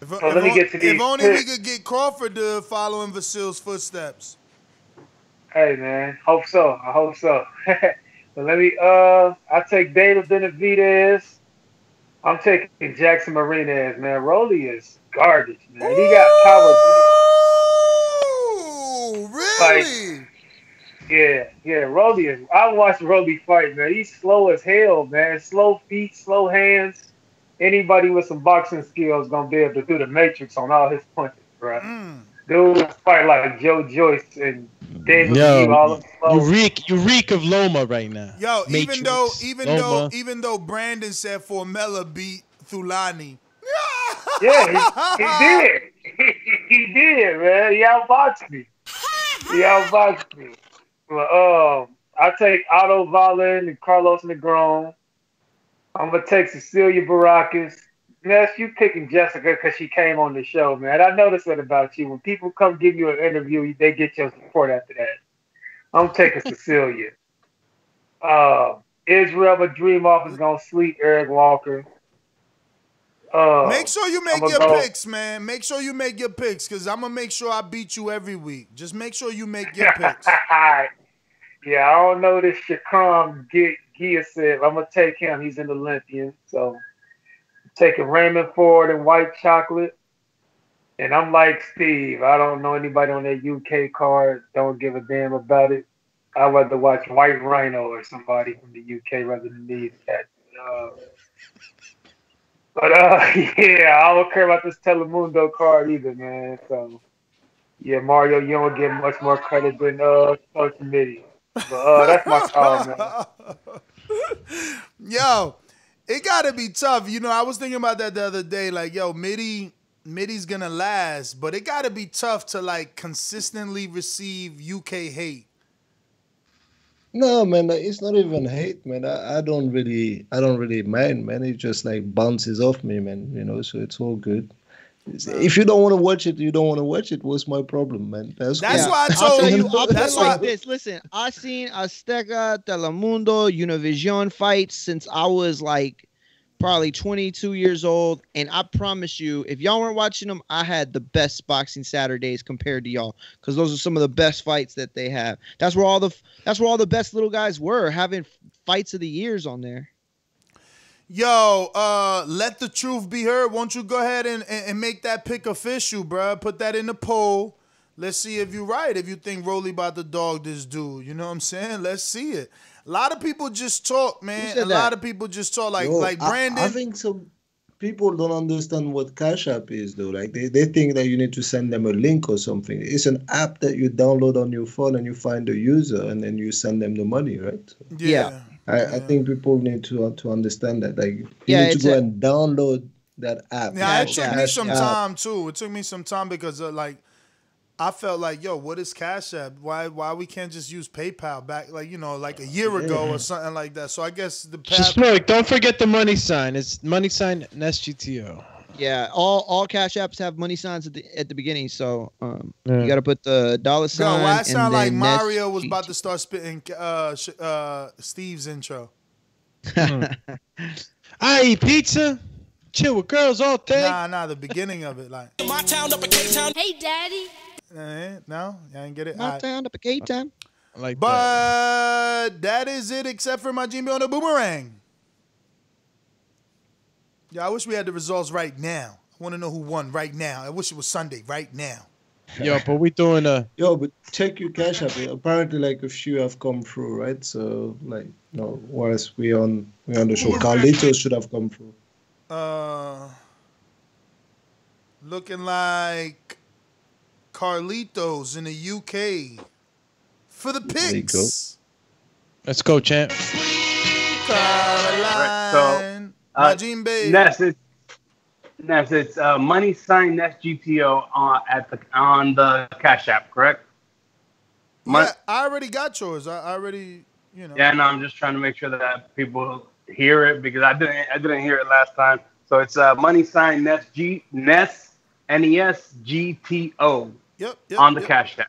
If, so if, let me get to these if only picks. We could get Crawford to follow in Vasili's footsteps. Hey, man. Hope so. I hope so. But let me, uh, I take David Benavidez. I'm taking Jackson Marinez, man. Rolly is garbage, man. He got power. Really? Like, yeah, yeah. Roby is. I watched Roby fight, man. He's slow as hell, man. Slow feet, slow hands. Anybody with some boxing skills gonna be able to do the matrix on all his punches, bro. Mm. Dude, fight like Joe Joyce and David. Yo, all of you reek, you reek of Loma right now. Yo, matrix, even though, even Loma. though, even though Brandon said Formella beat Thulani. Yeah, he, he did. He, he did, man. He outboxed me. Yeah, I me. Well, um, I take Otto Valen and Carlos Negron. I'm gonna take Cecilia Baracus. Ness, you picking Jessica because she came on the show, man. I noticed that about you. When people come give you an interview, they get your support after that. I'm taking Cecilia. Uh, Israil Madrimov is gonna sleep Eric Walker. Uh, make sure you make your go. picks, man. Make sure you make your picks, because I'm going to make sure I beat you every week. Just make sure you make your picks. Yeah, I don't know this Shakram Giasev. I'm going to take him. He's an Olympian. So I'm taking Raymond Ford and White Chocolate. And I'm like Steve. I don't know anybody on that U K card. Don't give a damn about it. I'd rather watch White Rhino or somebody from the U K rather than these cats. Uh, But, uh, yeah, I don't care about this Telemundo card either, man. So, yeah, Mario, you don't get much more credit than uh, social media. But, uh, that's my card, man. Yo, it got to be tough. You know, I was thinking about that the other day. Like, yo, Mitty, Mitty's going to last. But it got to be tough to, like, consistently receive U K hate. No, man, it's not even hate, man. I, I don't really, I don't really mind, man. It just like bounces off me, man. You know, so it's all good. It's, if you don't want to watch it, you don't want to watch it. What's my problem, man? That's, that's cool. why I told I'll you. I'll that's like why. This. Listen, I seen Azteca, Telemundo, Univision fights since I was like probably twenty-two years old, and I promise you, if y'all weren't watching them, I had the best boxing Saturdays compared to y'all, because those are some of the best fights that they have. That's where all the that's where all the best little guys were having fights of the years on there. Yo, uh, let the truth be heard. Won't you go ahead and, and, and make that pick official, bruh? Put that in the poll. Let's see if you're right, if you think Rolly about the dog this dude. You know what I'm saying? Let's see it. A lot of people just talk, man. A that? lot of people just talk. Like, Yo, like Brandon. I, I think some people don't understand what Cash App is, though. Like, they, they think that you need to send them a link or something. It's an app that you download on your phone and you find the user and then you send them the money, right? Yeah. yeah. I, yeah. I think people need to uh, to understand that. Like, you yeah, need to go a... and download that app. Yeah, now. it took Cash me some app. time, too. It took me some time because, uh, like, I felt like, yo, what is Cash App? Why, why we can't just use PayPal back, like, you know, like a year yeah. ago or something like that. So I guess the path... Look, don't forget the money sign. It's money sign and S G T O. Yeah, all all Cash Apps have money signs at the at the beginning. So um, yeah. you got to put the dollar sign. Yo, why it sound like Mario was about to start spitting uh, uh, Steve's intro? I eat pizza. Chill with girls all day. Nah, nah, the beginning of it, like. My town up a K town. Hey, daddy. Uh, no, I didn't get it. My town up a K town. Like, but that. that is it, except for my Jimmy on the boomerang. Yeah, I wish we had the results right now. I want to know who won right now. I wish it was Sunday right now. Yo, but we doing a. Yo, but check your Cash App. Apparently, like a few have come through, right? So, like, no, whereas we on we on the show, Carlitos should have come through. Uh, looking like Carlitos in the U K for the picks. Go. Let's go, champ. Caroline, Najim Bay. Ness, it's, Ness, it's uh, money sign Ness G T O on at the on the Cash App, correct? My, yeah, I already got yours. I, I already, you know. Yeah, no, I'm just trying to make sure that people hear it because I didn't I didn't hear it last time. So it's uh money sign Ness G Ness N E S G T O yep, yep, on the yep. Cash App.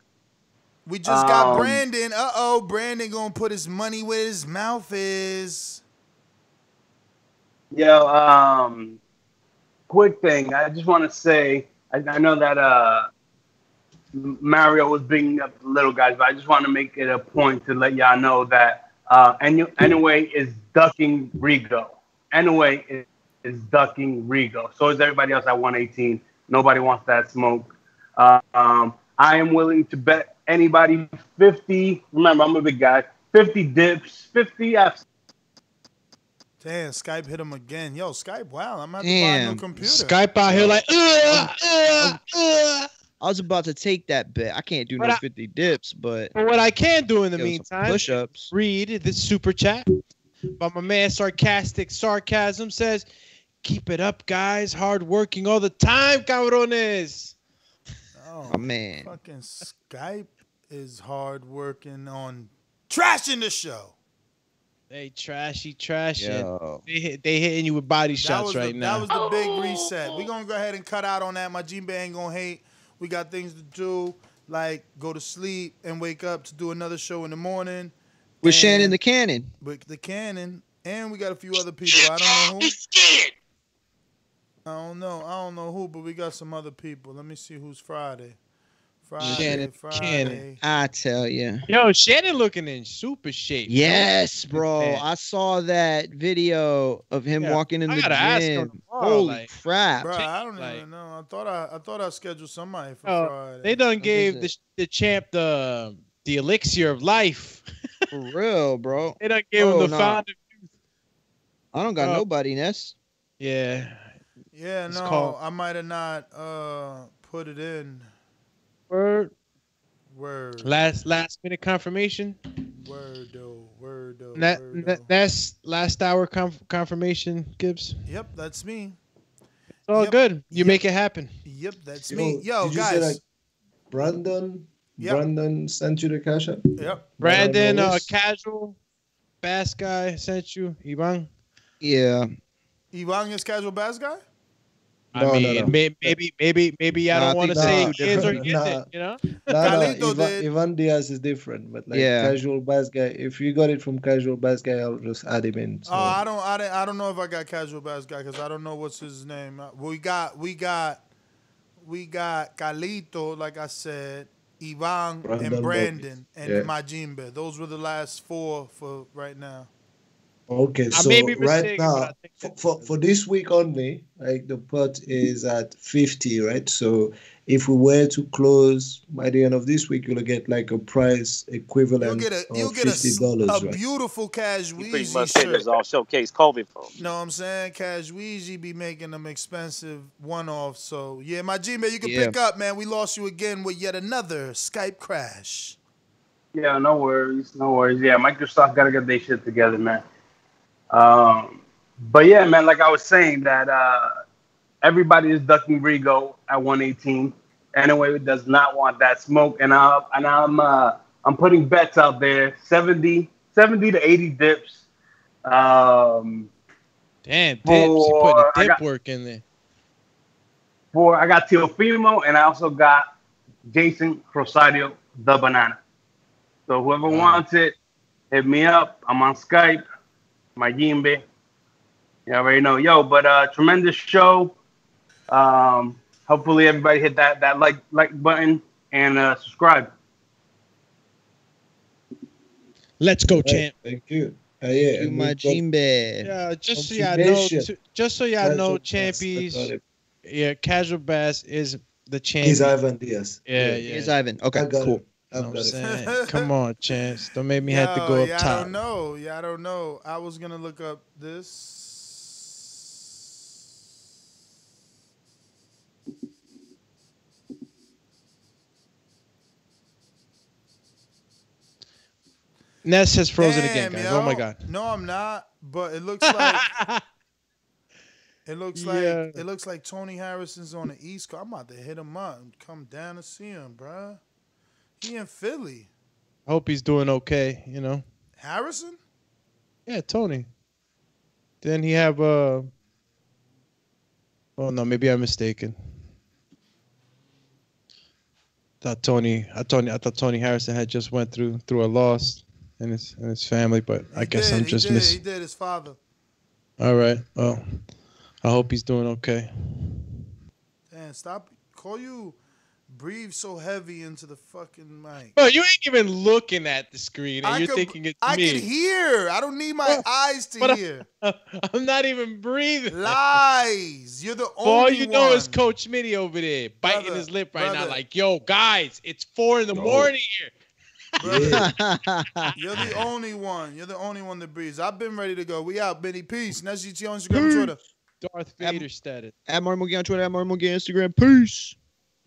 We just um, got Brandon. Uh oh, Brandon gonna put his money where his mouth is. Yo, um quick thing. I just wanna say I, I know that uh Mario was bringing up the little guys, but I just wanna make it a point to let y'all know that Uh, anyway is ducking Rigo. Anyway is, is ducking Rigo. So is everybody else at one eighteen. Nobody wants that smoke. Uh, um, I am willing to bet anybody fifty. Remember, I'm a big guy. fifty dips. fifty F's. Damn, Skype hit him again. Yo, Skype, wow. I'm not buying no computer. Skype out here like, uh, uh, uh. I was about to take that bet. I can't do but no I, fifty dips, but... But what I can do in the meantime... Push-ups. Read this super chat. But my man Sarcastic Sarcasm says, keep it up, guys. Hard working all the time, cabrones. Oh, oh man. Fucking Skype is hard working on trashing the show. They trashy, trashy. They, hit, they hitting you with body that shots right the, now. That was the oh. big reset. We're going to go ahead and cut out on that. My G-Bay ain't going to hate... We got things to do, like go to sleep and wake up to do another show in the morning. With Shannon the Cannon. With the Cannon. And we got a few other people. I don't know who. I don't know. I don't know who, but we got some other people. Let me see who's Friday. Friday, Shannon Friday. Cannon. I tell you. Yo, Shannon looking in super shape. Yes, bro. Man. I saw that video of him yeah. walking in I the gym. Ask him tomorrow, Holy like, crap. Bro, I don't like, even know. I thought I, I thought I scheduled somebody for oh, Friday. They done gave the, the champ the the elixir of life. For real, bro. They done gave oh, him the no. founder. I don't got oh. nobody, Ness. Yeah. Yeah, it's no. Called. I might have not uh, put it in. Word. Word. Last last minute confirmation. Word though. Word though. That, word that, that's last hour conf confirmation, Gibbs. Yep, that's me. It's all yep. good. You yep. make it happen. Yep, that's Yo, me. Yo, did guys. You say, like, Brandon. Yep. Brandon sent you the Cash App. Yep. Brandon, uh, casual bass guy sent you. Ivan. Yeah. Ivan is casual bass guy? I no, mean, no, no. Maybe, maybe, maybe, maybe I no, don't want to no, say kids or kids, no. you know? No, no, Ivan, Ivan Diaz is different, but like yeah. casual bass guy. If you got it from casual bass guy, I'll just add him in. So. Oh, I don't, I don't, I don't know if I got casual bass guy because I don't know what's his name. We got, we got, we got Carlito, like I said, Ivan Brandon and Brandon Lopez. and yeah. Majimbe. Those were the last four for right now. Okay, so right now, for, for this week only, like the pot is at fifty, right? So if we were to close by the end of this week, you'll get like a price equivalent of fifty dollars. You'll get a, a beautiful Cashweezy shirt. It's all showcase Kobe for him. You know what I'm saying? Cashweezy be making them expensive one-offs. So, yeah, my G-man, you can yeah. pick up, man. We lost you again with yet another Skype crash. Yeah, no worries, no worries. Yeah, Microsoft got to get their shit together, man. Um, but yeah, man, like I was saying that, uh, everybody is ducking Rigo at one eighteen. Anyway, does not want that smoke. And I, and I'm, uh, I'm putting bets out there, seventy to eighty dips. Um, damn, dips. You put the dip got, work in there. For, I got Teofimo and I also got Jason Rosario, the banana. So whoever wow. wants it, hit me up. I'm on Skype. My Yimbe. You already know. Yo, but uh tremendous show. Um hopefully everybody hit that that like like button and uh subscribe. Let's go, champ. Thank you. Uh, yeah, Thank you, my Jimbe. Yeah, just so y'all know just so y'all know champies. Yeah, Casual Bass is the champion. He's Ivan Diaz. Yeah, yeah. yeah. He's Ivan. Okay, cool. It. You know what I'm saying? Come on, Chance. Don't make me Yo, have to go up yeah, top. I don't know. Yeah, I don't know. I was going to look up this. Ness has frozen Damn, again, guys. Yo. Oh, my God. No, I'm not. But it looks like... It looks like yeah. it looks like Tony Harrison's on the East Coast. I'm about to hit him up and come down and see him, bruh. He in Philly. I hope he's doing okay, you know. Harrison? Yeah, Tony. Then he have uh oh no, maybe I'm mistaken. Thought Tony I Tony I thought Tony Harrison had just went through through a loss and his and his family, but he I did, guess I'm he just did, missing. He did his father. All right. Well, I hope he's doing okay. Man, stop call you breathe so heavy into the fucking mic. Bro, you ain't even looking at the screen, and I you're could, thinking it's I me. I can hear. I don't need my eyes to but hear. I, I'm not even breathing. Lies. You're the only one. All you one. know is Coach Mitty over there biting brother, his lip right brother. now like, yo, guys, it's four in the no. morning here. You're the only one. You're the only one that breathes. I've been ready to go. We out, Benny. Peace. Next G T on Instagram and Twitter. Darth Vader at, status. At Mario Mugi on Twitter. At Mario Mugi on Instagram. Peace.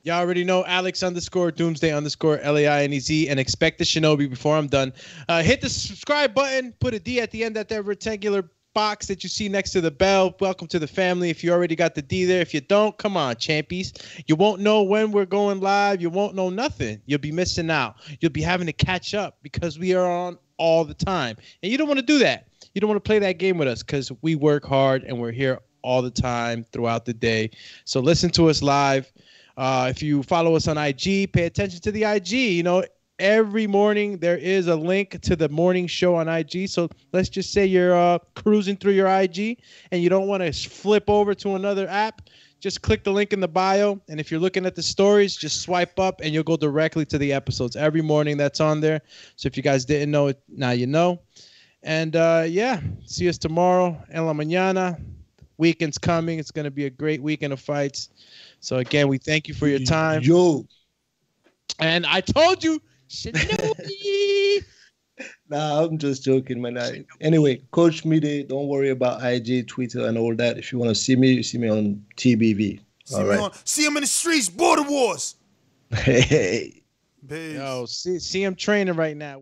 Y'all already know Alex underscore Doomsday underscore L A I N E Z and expect the Shinobi before I'm done. Uh, hit the subscribe button. Put a D at the end at that rectangular box that you see next to the bell. Welcome to the family. If you already got the D there, if you don't, come on, champies. You won't know when we're going live. You won't know nothing. You'll be missing out. You'll be having to catch up because we are on all the time. And you don't want to do that. You don't want to play that game with us because we work hard and we're here all the time throughout the day. So listen to us live. Uh, if you follow us on I G, pay attention to the I G. You know, every morning there is a link to the morning show on I G. So let's just say you're uh, cruising through your I G and you don't want to flip over to another app. Just click the link in the bio. And if you're looking at the stories, just swipe up and you'll go directly to the episodes every morning that's on there. So if you guys didn't know it, now you know. And, uh, yeah, see us tomorrow en la mañana. Weekend's coming. It's going to be a great weekend of fights. So, again, we thank you for your time. Yo. And I told you, Shinobi. Nah, I'm just joking, man. I, anyway, Coach Mide, don't worry about I G, Twitter, and all that. If you want to see me, you see me on T B V. See all right. On, see him in the streets, Border Wars. Hey. Peace. Yo, see, see him training right now.